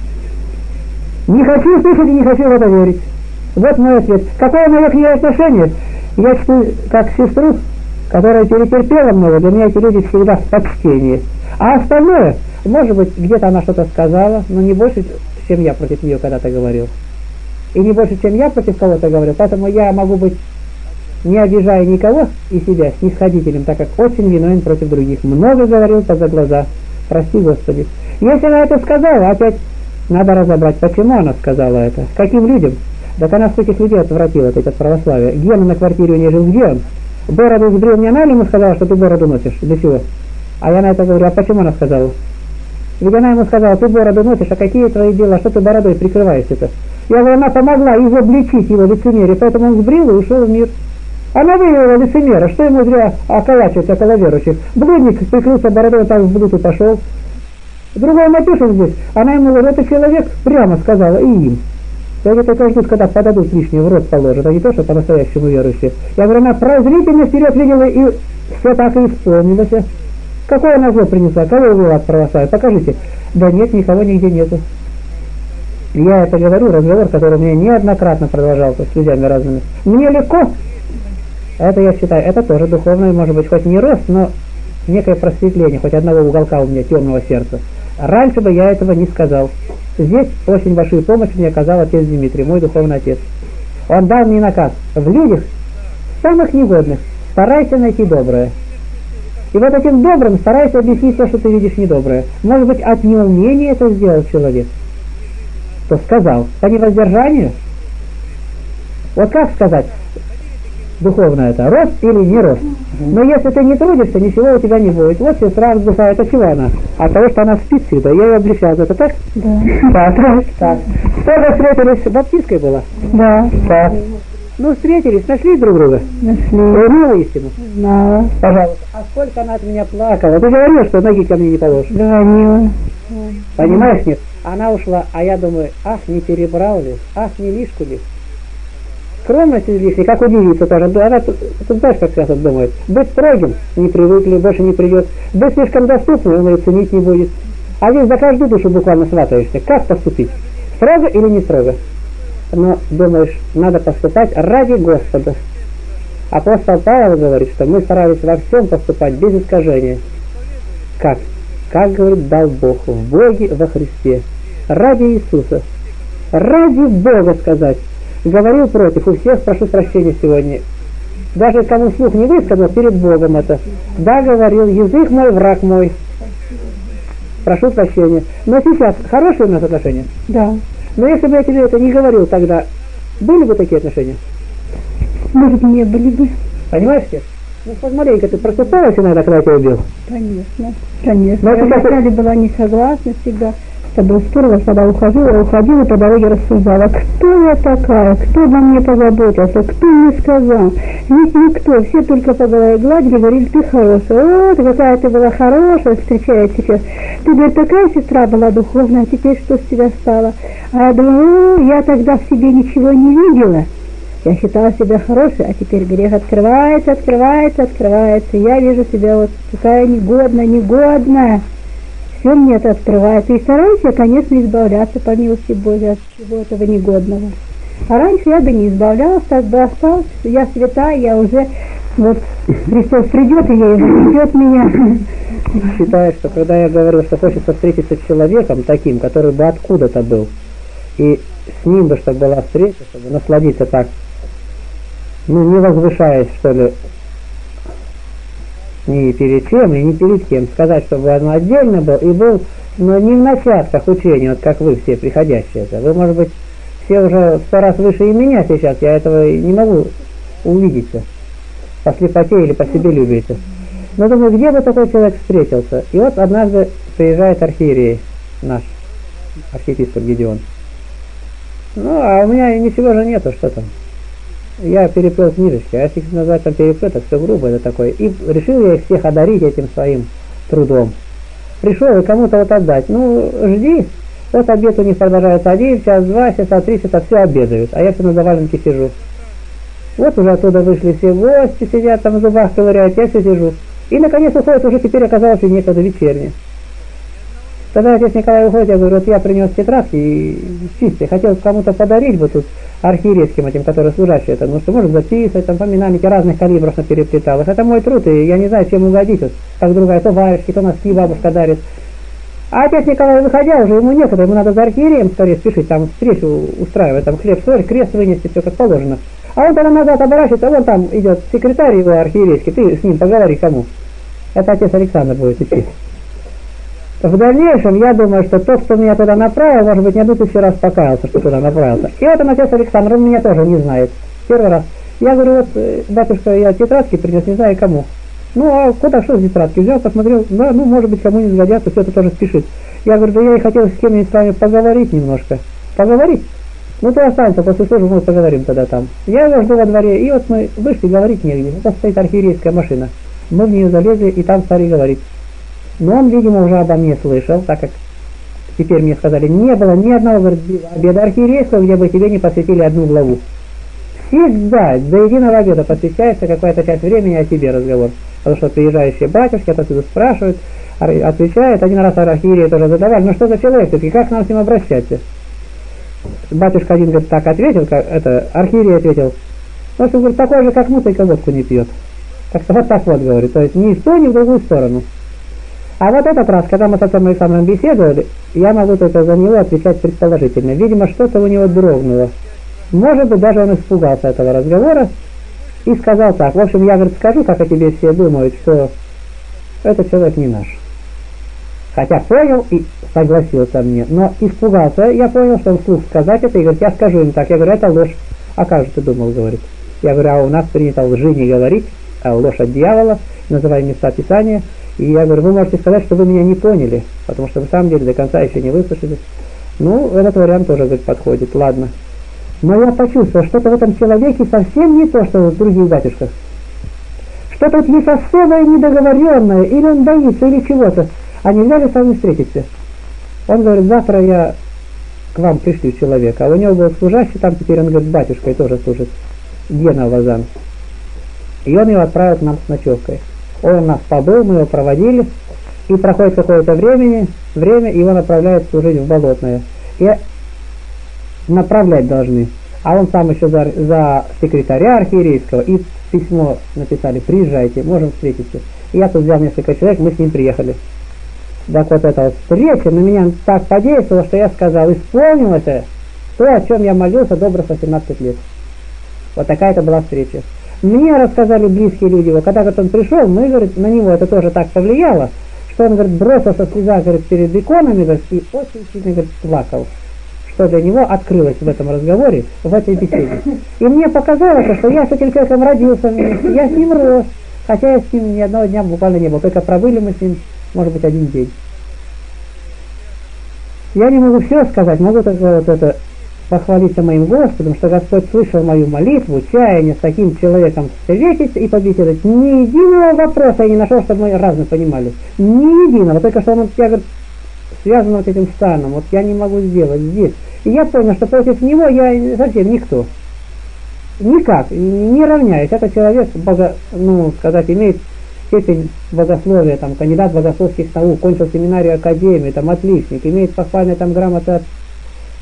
Не хочу слышать и не хочу в это верить. Вот мой ответ. Какое мое к ней отношение? Я чту как сестру, которая перетерпела много, для меня эти люди всегда в почтении. А остальное, может быть, где-то она что-то сказала, но не больше, чем я против нее когда-то говорил. И не больше, чем я против кого-то говорил. Поэтому я могу быть, не обижая никого и себя, снисходителем, так как очень виновен против других. Много говорил поза глаза. Прости, Господи. Если она это сказала, опять надо разобрать, почему она сказала это, каким людям. Так она скольких людей отвратила от православия. Гена на квартире у нее жил, где он? Бороду сбрил мне на ему сказала, что ты бороду носишь. Для чего? А я на это говорю, а почему она сказала? Ведь она ему сказала, ты бороду носишь, а какие твои дела, что ты бородой прикрываешься-то? Я говорю, она помогла изобличить его лицемерие, поэтому он сбрил и ушел в мир. Она выявила лицемера, что ему зря околачивать около верующих. Блудник прикрылся бородой, так в блуд и пошел. Другой напишет здесь, она ему говорит, это человек, прямо сказала, и им. Я говорю, только ждут, когда подадут лишнее, в рот положат, а не то, что по-настоящему верующие. Я говорю, она прозрительно вперед видела, и все так и исполнилось. Какое она зло принесла? Кого увела от православия? Покажите. Да нет, никого нигде нету. Я это говорю, разговор, который у меня неоднократно продолжался с людьми разными. Мне легко. Это, я считаю, это тоже духовное, может быть, хоть не рост, но некое просветление, хоть одного уголка у меня темного сердца. Раньше бы я этого не сказал. Здесь очень большую помощь мне оказал отец Дмитрий, мой духовный отец. Он дал мне наказ. В людях, самых негодных, старайся найти доброе. И вот этим добрым старайся объяснить то, что ты видишь недоброе. Может быть, от неумения это сделал человек. Кто сказал? По невоздержанию? Вот как сказать, духовно это, рост или не рост? Но если ты не трудишься, ничего у тебя не будет. Вот сестра вздыхает, а чего она? От того, что она спит всегда. Я ее облегчал за это, так? Да. Так. Тоже встретились, баптисткой была? Да. Так. Ну, встретились, нашли друг друга? Нашли. Узнала истину? Узнала. Пожалуйста. А сколько она от меня плакала? Ты говорила, что ноги ко мне не положишь? Говорила. Понимаешь, нет? Она ушла, а я думаю, ах, не перебрал ли? Ах, не лишку ли? Скромность излишняя, как у девицы тоже. Она тут знаешь, как сейчас думает. Быть строгим не привыкли, больше не придет. Быть слишком доступным, он и ценить не будет. А здесь за каждую душу буквально сватаешься. Как поступить? Строго или не строго? Но думаешь, надо поступать ради Господа. Апостол Павел говорит, что мы старались во всем поступать без искажения. Как? Как, говорит, дал Бог. В Боге, во Христе. Ради Иисуса. Ради Бога сказать. Говорил против, у всех прошу прощения сегодня. Даже кому вслух не высказал, перед Богом это. Да, говорил, язык мой, враг мой. Прошу прощения. Но сейчас хорошие у нас отношения? Да. Но если бы я тебе это не говорил тогда, были бы такие отношения? Может, не были бы. Понимаешь, Кир? Ну, хоть маленько ты просыпалась иногда, когда я тебя убил? Конечно, конечно. Но я вначале была не согласна всегда. Это был спор, когда уходила, по дороге рассуждала, кто я такая, кто обо мне позаботился, кто мне сказал, ведь никто, все только по голове гладили, говорили, ты хорошая, вот какая ты была хорошая, встречает сейчас, ты, говорит, такая сестра была духовная, а теперь что с тебя стало? А я думаю, я тогда в себе ничего не видела, Я считала себя хорошей, а теперь грех открывается, открывается, открывается. Я вижу себя вот такая негодная. Все мне это открывается. И стараюсь я, конечно, избавляться по милости Божьей от всего этого негодного. А раньше я бы не избавлялась, так бы осталась. Я святая, я уже... Вот Христос придет, и я придет меня. Считаю, что когда я говорил, что хочется встретиться с человеком таким, который бы откуда-то был, и с ним бы, чтобы была встреча, чтобы насладиться так, ну, не возвышаясь, что ли, ни перед чем, и ни перед кем, сказать, чтобы он отдельно был, и был, но не в начатках учения, вот как вы все приходящие. Вы, может быть, все уже в 100 раз выше и меня сейчас, я этого не могу увидеться. По слепоте или по себе любите. Но думаю, где бы такой человек встретился? И вот однажды приезжает архиерей наш, архиепископ Гедеон. Ну, а у меня ничего же нету, что там. Я переплел книжечки, а если назвать там переплет, это все грубо, это такое. И решил я их всех одарить этим своим трудом. Пришел и кому-то вот отдать. Ну, жди. Вот обед у них продолжается 1 час, 2 часа, 3 часа, все обедают. А я все на заваленке сижу. Вот уже оттуда вышли все гости, сидят там в зубах, ковыряют, я все сижу. И наконец уходит, уже теперь оказалось и некогда вечерне. Тогда отец Николай уходит, я говорю, вот я принес тетрадки и чистые, хотел кому-то подарить бы тут архиерейским этим, которые служащие, там, ну что может записывать, там поминальники разных калибров напереплетал их. Это мой труд, и я не знаю, чем угодить, вот, как другая, то варежки, то носки бабушка дарит. А отец Николай, выходя, уже ему некуда, ему надо за архиереем скорее спешить, там встречу устраивать, там хлеб, соль, крест вынести, все как положено. А он тогда назад оборачивается, а вон там идет секретарь его архиерейский, ты с ним поговори кому. Это отец Александр будет идти. В дальнейшем, я думаю, что тот, кто меня туда направил, может быть, не в тысячу раз покаялся, что туда направился. И вот он, отец Александр, он меня тоже не знает. Первый раз. Я говорю, вот, батюшка, я тетрадки принес, не знаю кому. Ну, а куда что с тетрадки? Взял, посмотрел, да, ну, может быть, кому не сгодятся, все-то тоже спешит. Я говорю, да я и хотел с кем-нибудь с вами поговорить немножко. Поговорить? Ну, ты останься, после службы мы поговорим тогда там. Я его жду во дворе, и вот мы вышли, говорить негде. Это стоит архиерейская машина. Мы в нее залезли, и там старый говорит. Но он, видимо, уже обо мне слышал, так как теперь мне сказали, не было ни одного обеда архиерейского, где бы тебе не посвятили одну главу. Всегда до единого обеда посвящается какая-то часть времени о тебе разговор. Потому что приезжающие батюшки отсюда спрашивают, отвечают. Один раз архиереи тоже задавали, ну что за человек все-таки, как нам с ним обращаться? Батюшка один, говорит, так ответил, как, это, архиерей ответил, в общем, говорит, такой же, как мы, только водку не пьет. Так-то вот так вот, говорит, то есть ни в ту, ни в другую сторону. А вот этот раз, когда мы с отцом Александром беседовали, я могу только за него отвечать предположительно. Видимо, что-то у него дрогнуло. Может быть, даже он испугался этого разговора и сказал так. В общем, я, говорит, скажу, как о тебе все думают, что этот человек не наш. Хотя понял и согласился мне, но испугался, я понял, что он вслух сказать это, и говорит, я скажу им так, я говорю, это ложь. А как же ты думал, говорит. Я говорю, а у нас принято лжи не говорить, а ложь от дьявола, называем места Писания, и я говорю, вы можете сказать, что вы меня не поняли, потому что вы, в самом деле, до конца еще не выслушали. Ну, этот вариант тоже, говорит, подходит, ладно. Но я почувствовал, что-то в этом человеке совсем не то, что в других батюшках. Что-то вот есть особое недоговоренное, или он боится, или чего-то. А нельзя ли с вами встретиться? Он говорит, завтра я к вам пришлю человека. А у него был служащий, там теперь он, говорит, батюшкой тоже служит. Гена Вазан. И он его отправил к нам с ночевкой. Он у нас побыл, мы его проводили. И проходит какое-то время его направляют служить в Болотное. И направлять должны. А он сам еще за секретаря архиерейского. И письмо написали, приезжайте, можем встретиться. И я тут взял несколько человек, мы с ним приехали. Так вот эта вот встреча на меня так подействовала, что я сказал, исполнилось то, о чем я молился добрых 18 лет. Вот такая это была встреча. Мне рассказали близкие люди его, когда он пришел, мы, говорит, на него это тоже так повлияло, что он, говорит, бросился в слезах, говорит, перед иконами, говорит, и очень сильно, говорит, плакал, что для него открылось в этом разговоре, в этой беседе. И мне показалось, что я с этим человеком родился вместе, я с ним рос, хотя я с ним ни одного дня буквально не был, только пробыли мы с ним, может быть, один день. Я не могу все сказать, могу только вот это похвалиться моим Господом, что Господь слышал мою молитву, чаяние с таким человеком встретиться и побеседовать. Ни единого вопроса я не нашел, чтобы мы разные понимали. Ни единого, только что он, я, говорит, связан вот этим станом, вот я не могу сделать здесь. И я понял, что против него я совсем никто. никак, не равняясь. Это человек, ну, сказать, имеет степень богословия, там, кандидат богословских наук, кончил семинарию академии, там, отличник, имеет похвальные там грамоты от,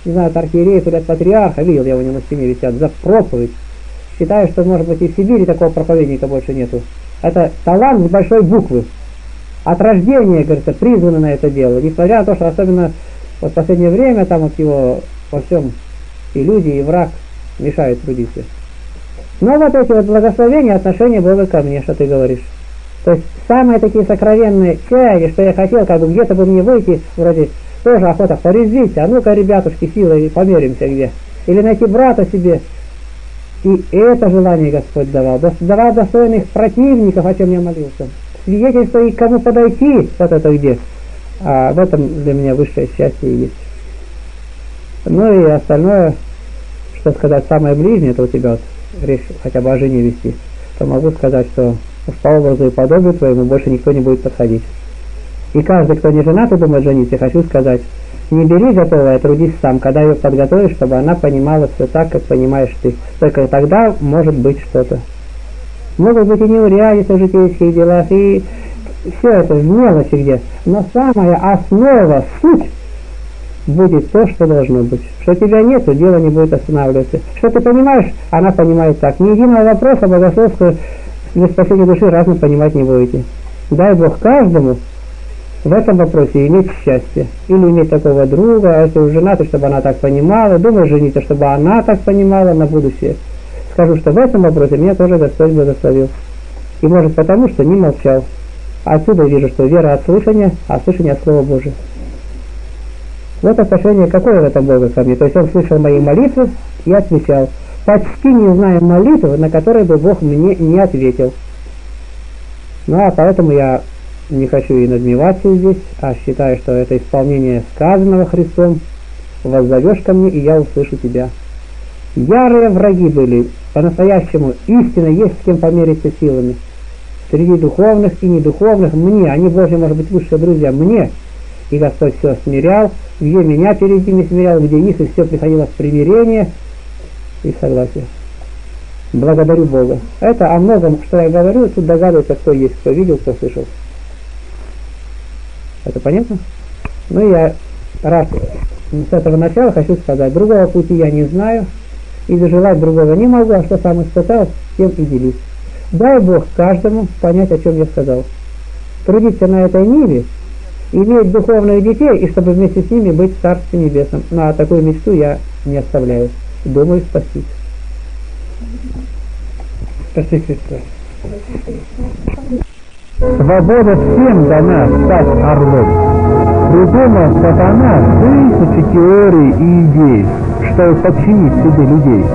не знаю, от архиереев или от патриарха, видел я у него на стене висят, за проповедь. Считаю, что, может быть, и в Сибири такого проповедника больше нету. Это талант с большой буквы. От рождения, говорится, призваны на это дело. Несмотря на то, что особенно вот в последнее время там вот его во всем и люди, и враг мешают трудиться. Но вот эти вот благословения, отношения Бога ко мне, что ты говоришь. То есть самые такие сокровенные чаяния, что я хотел, как бы где-то бы мне выйти, вроде тоже охота, порезвить, а ну-ка, ребятушки, силой померимся где. Или найти брата себе. И это желание Господь давал. Давал достойных противников, о чем я молился. Свидетельство и кому подойти, вот это где. А в этом для меня высшее счастье есть. Ну и остальное, что сказать, самое ближнее, это у тебя вот речь хотя бы о жене вести, то могу сказать, что уж по образу и подобию твоему больше никто не будет подходить. И каждый, кто не женат и думает жениться, хочу сказать, не бери готовое, а трудись сам, когда ее подготовишь, чтобы она понимала все так, как понимаешь ты. Только тогда может быть что-то. Могут быть и неурядицы в житейских делах, и все это в мелочи где. Но самая основа, суть, будет то, что должно быть. Что тебя нету, дело не будет останавливаться. Что ты понимаешь, она понимает так. Ни единого вопроса богословского для спасения души разно понимать не будете. Дай Бог каждому в этом вопросе иметь счастье. Или иметь такого друга, а если женаты, чтобы она так понимала, думаешь, жениться, чтобы она так понимала на будущее. Скажу, что в этом вопросе меня тоже Господь благословил. И может потому, что не молчал. Отсюда вижу, что вера от слышания, а слышание от Слова Божия. Вот отношение какое в этом Бога ко мне. То есть Он слышал мои молитвы и отвечал. Почти не знаю молитвы, на которые бы Бог мне не ответил. Ну а поэтому я не хочу и надмеваться здесь, а считаю, что это исполнение сказанного Христом. Воззовешь ко мне, и я услышу тебя. Ярые враги были, по-настоящему истинно есть с кем помериться силами. Среди духовных и недуховных мне, они, Божьи, может быть, лучшие друзья, мне. И Господь все смирял, где меня перед ними смирял, где них, и все приходило в примирение и согласие. Благодарю Бога. Это о многом, что я говорю, тут догадывается, кто есть, кто видел, кто слышал. Это понятно? Ну, я раз с этого начала хочу сказать, другого пути я не знаю, и желать другого не могу, а что сам испытал, тем и делюсь. Дай Бог каждому понять, о чем я сказал. Трудиться на этой ниве, иметь духовных детей, и чтобы вместе с ними быть в Царстве Небесном. Ну, а такую мечту я не оставляю. Думаю, спасти. Спасибо, Христос. Свобода всем дана стать орлом. Придумал сатана тысячи теорий и идей, чтобы подчинить себе людей.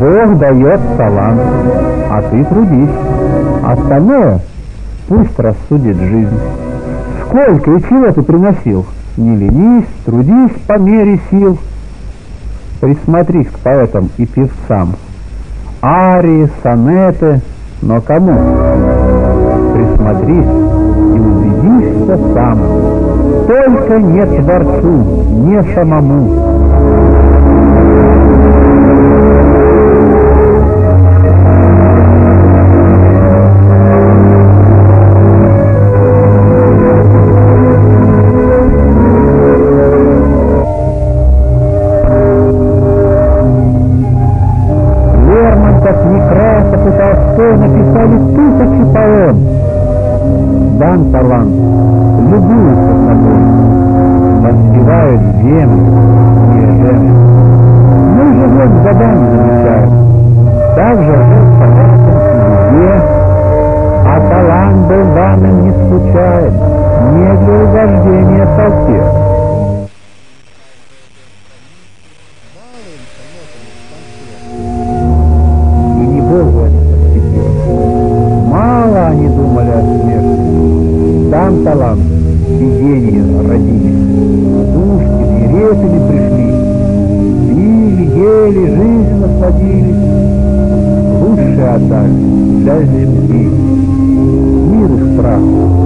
Бог дает талант, а ты трудись. Остальное пусть рассудит жизнь. Сколько и чего ты приносил? Не ленись, трудись по мере сил. Присмотрись к поэтам и певцам. Арии, сонеты, но кому? Присмотрись и убедишься сам. Только не Творцу, не самому. Для земли мир и страх.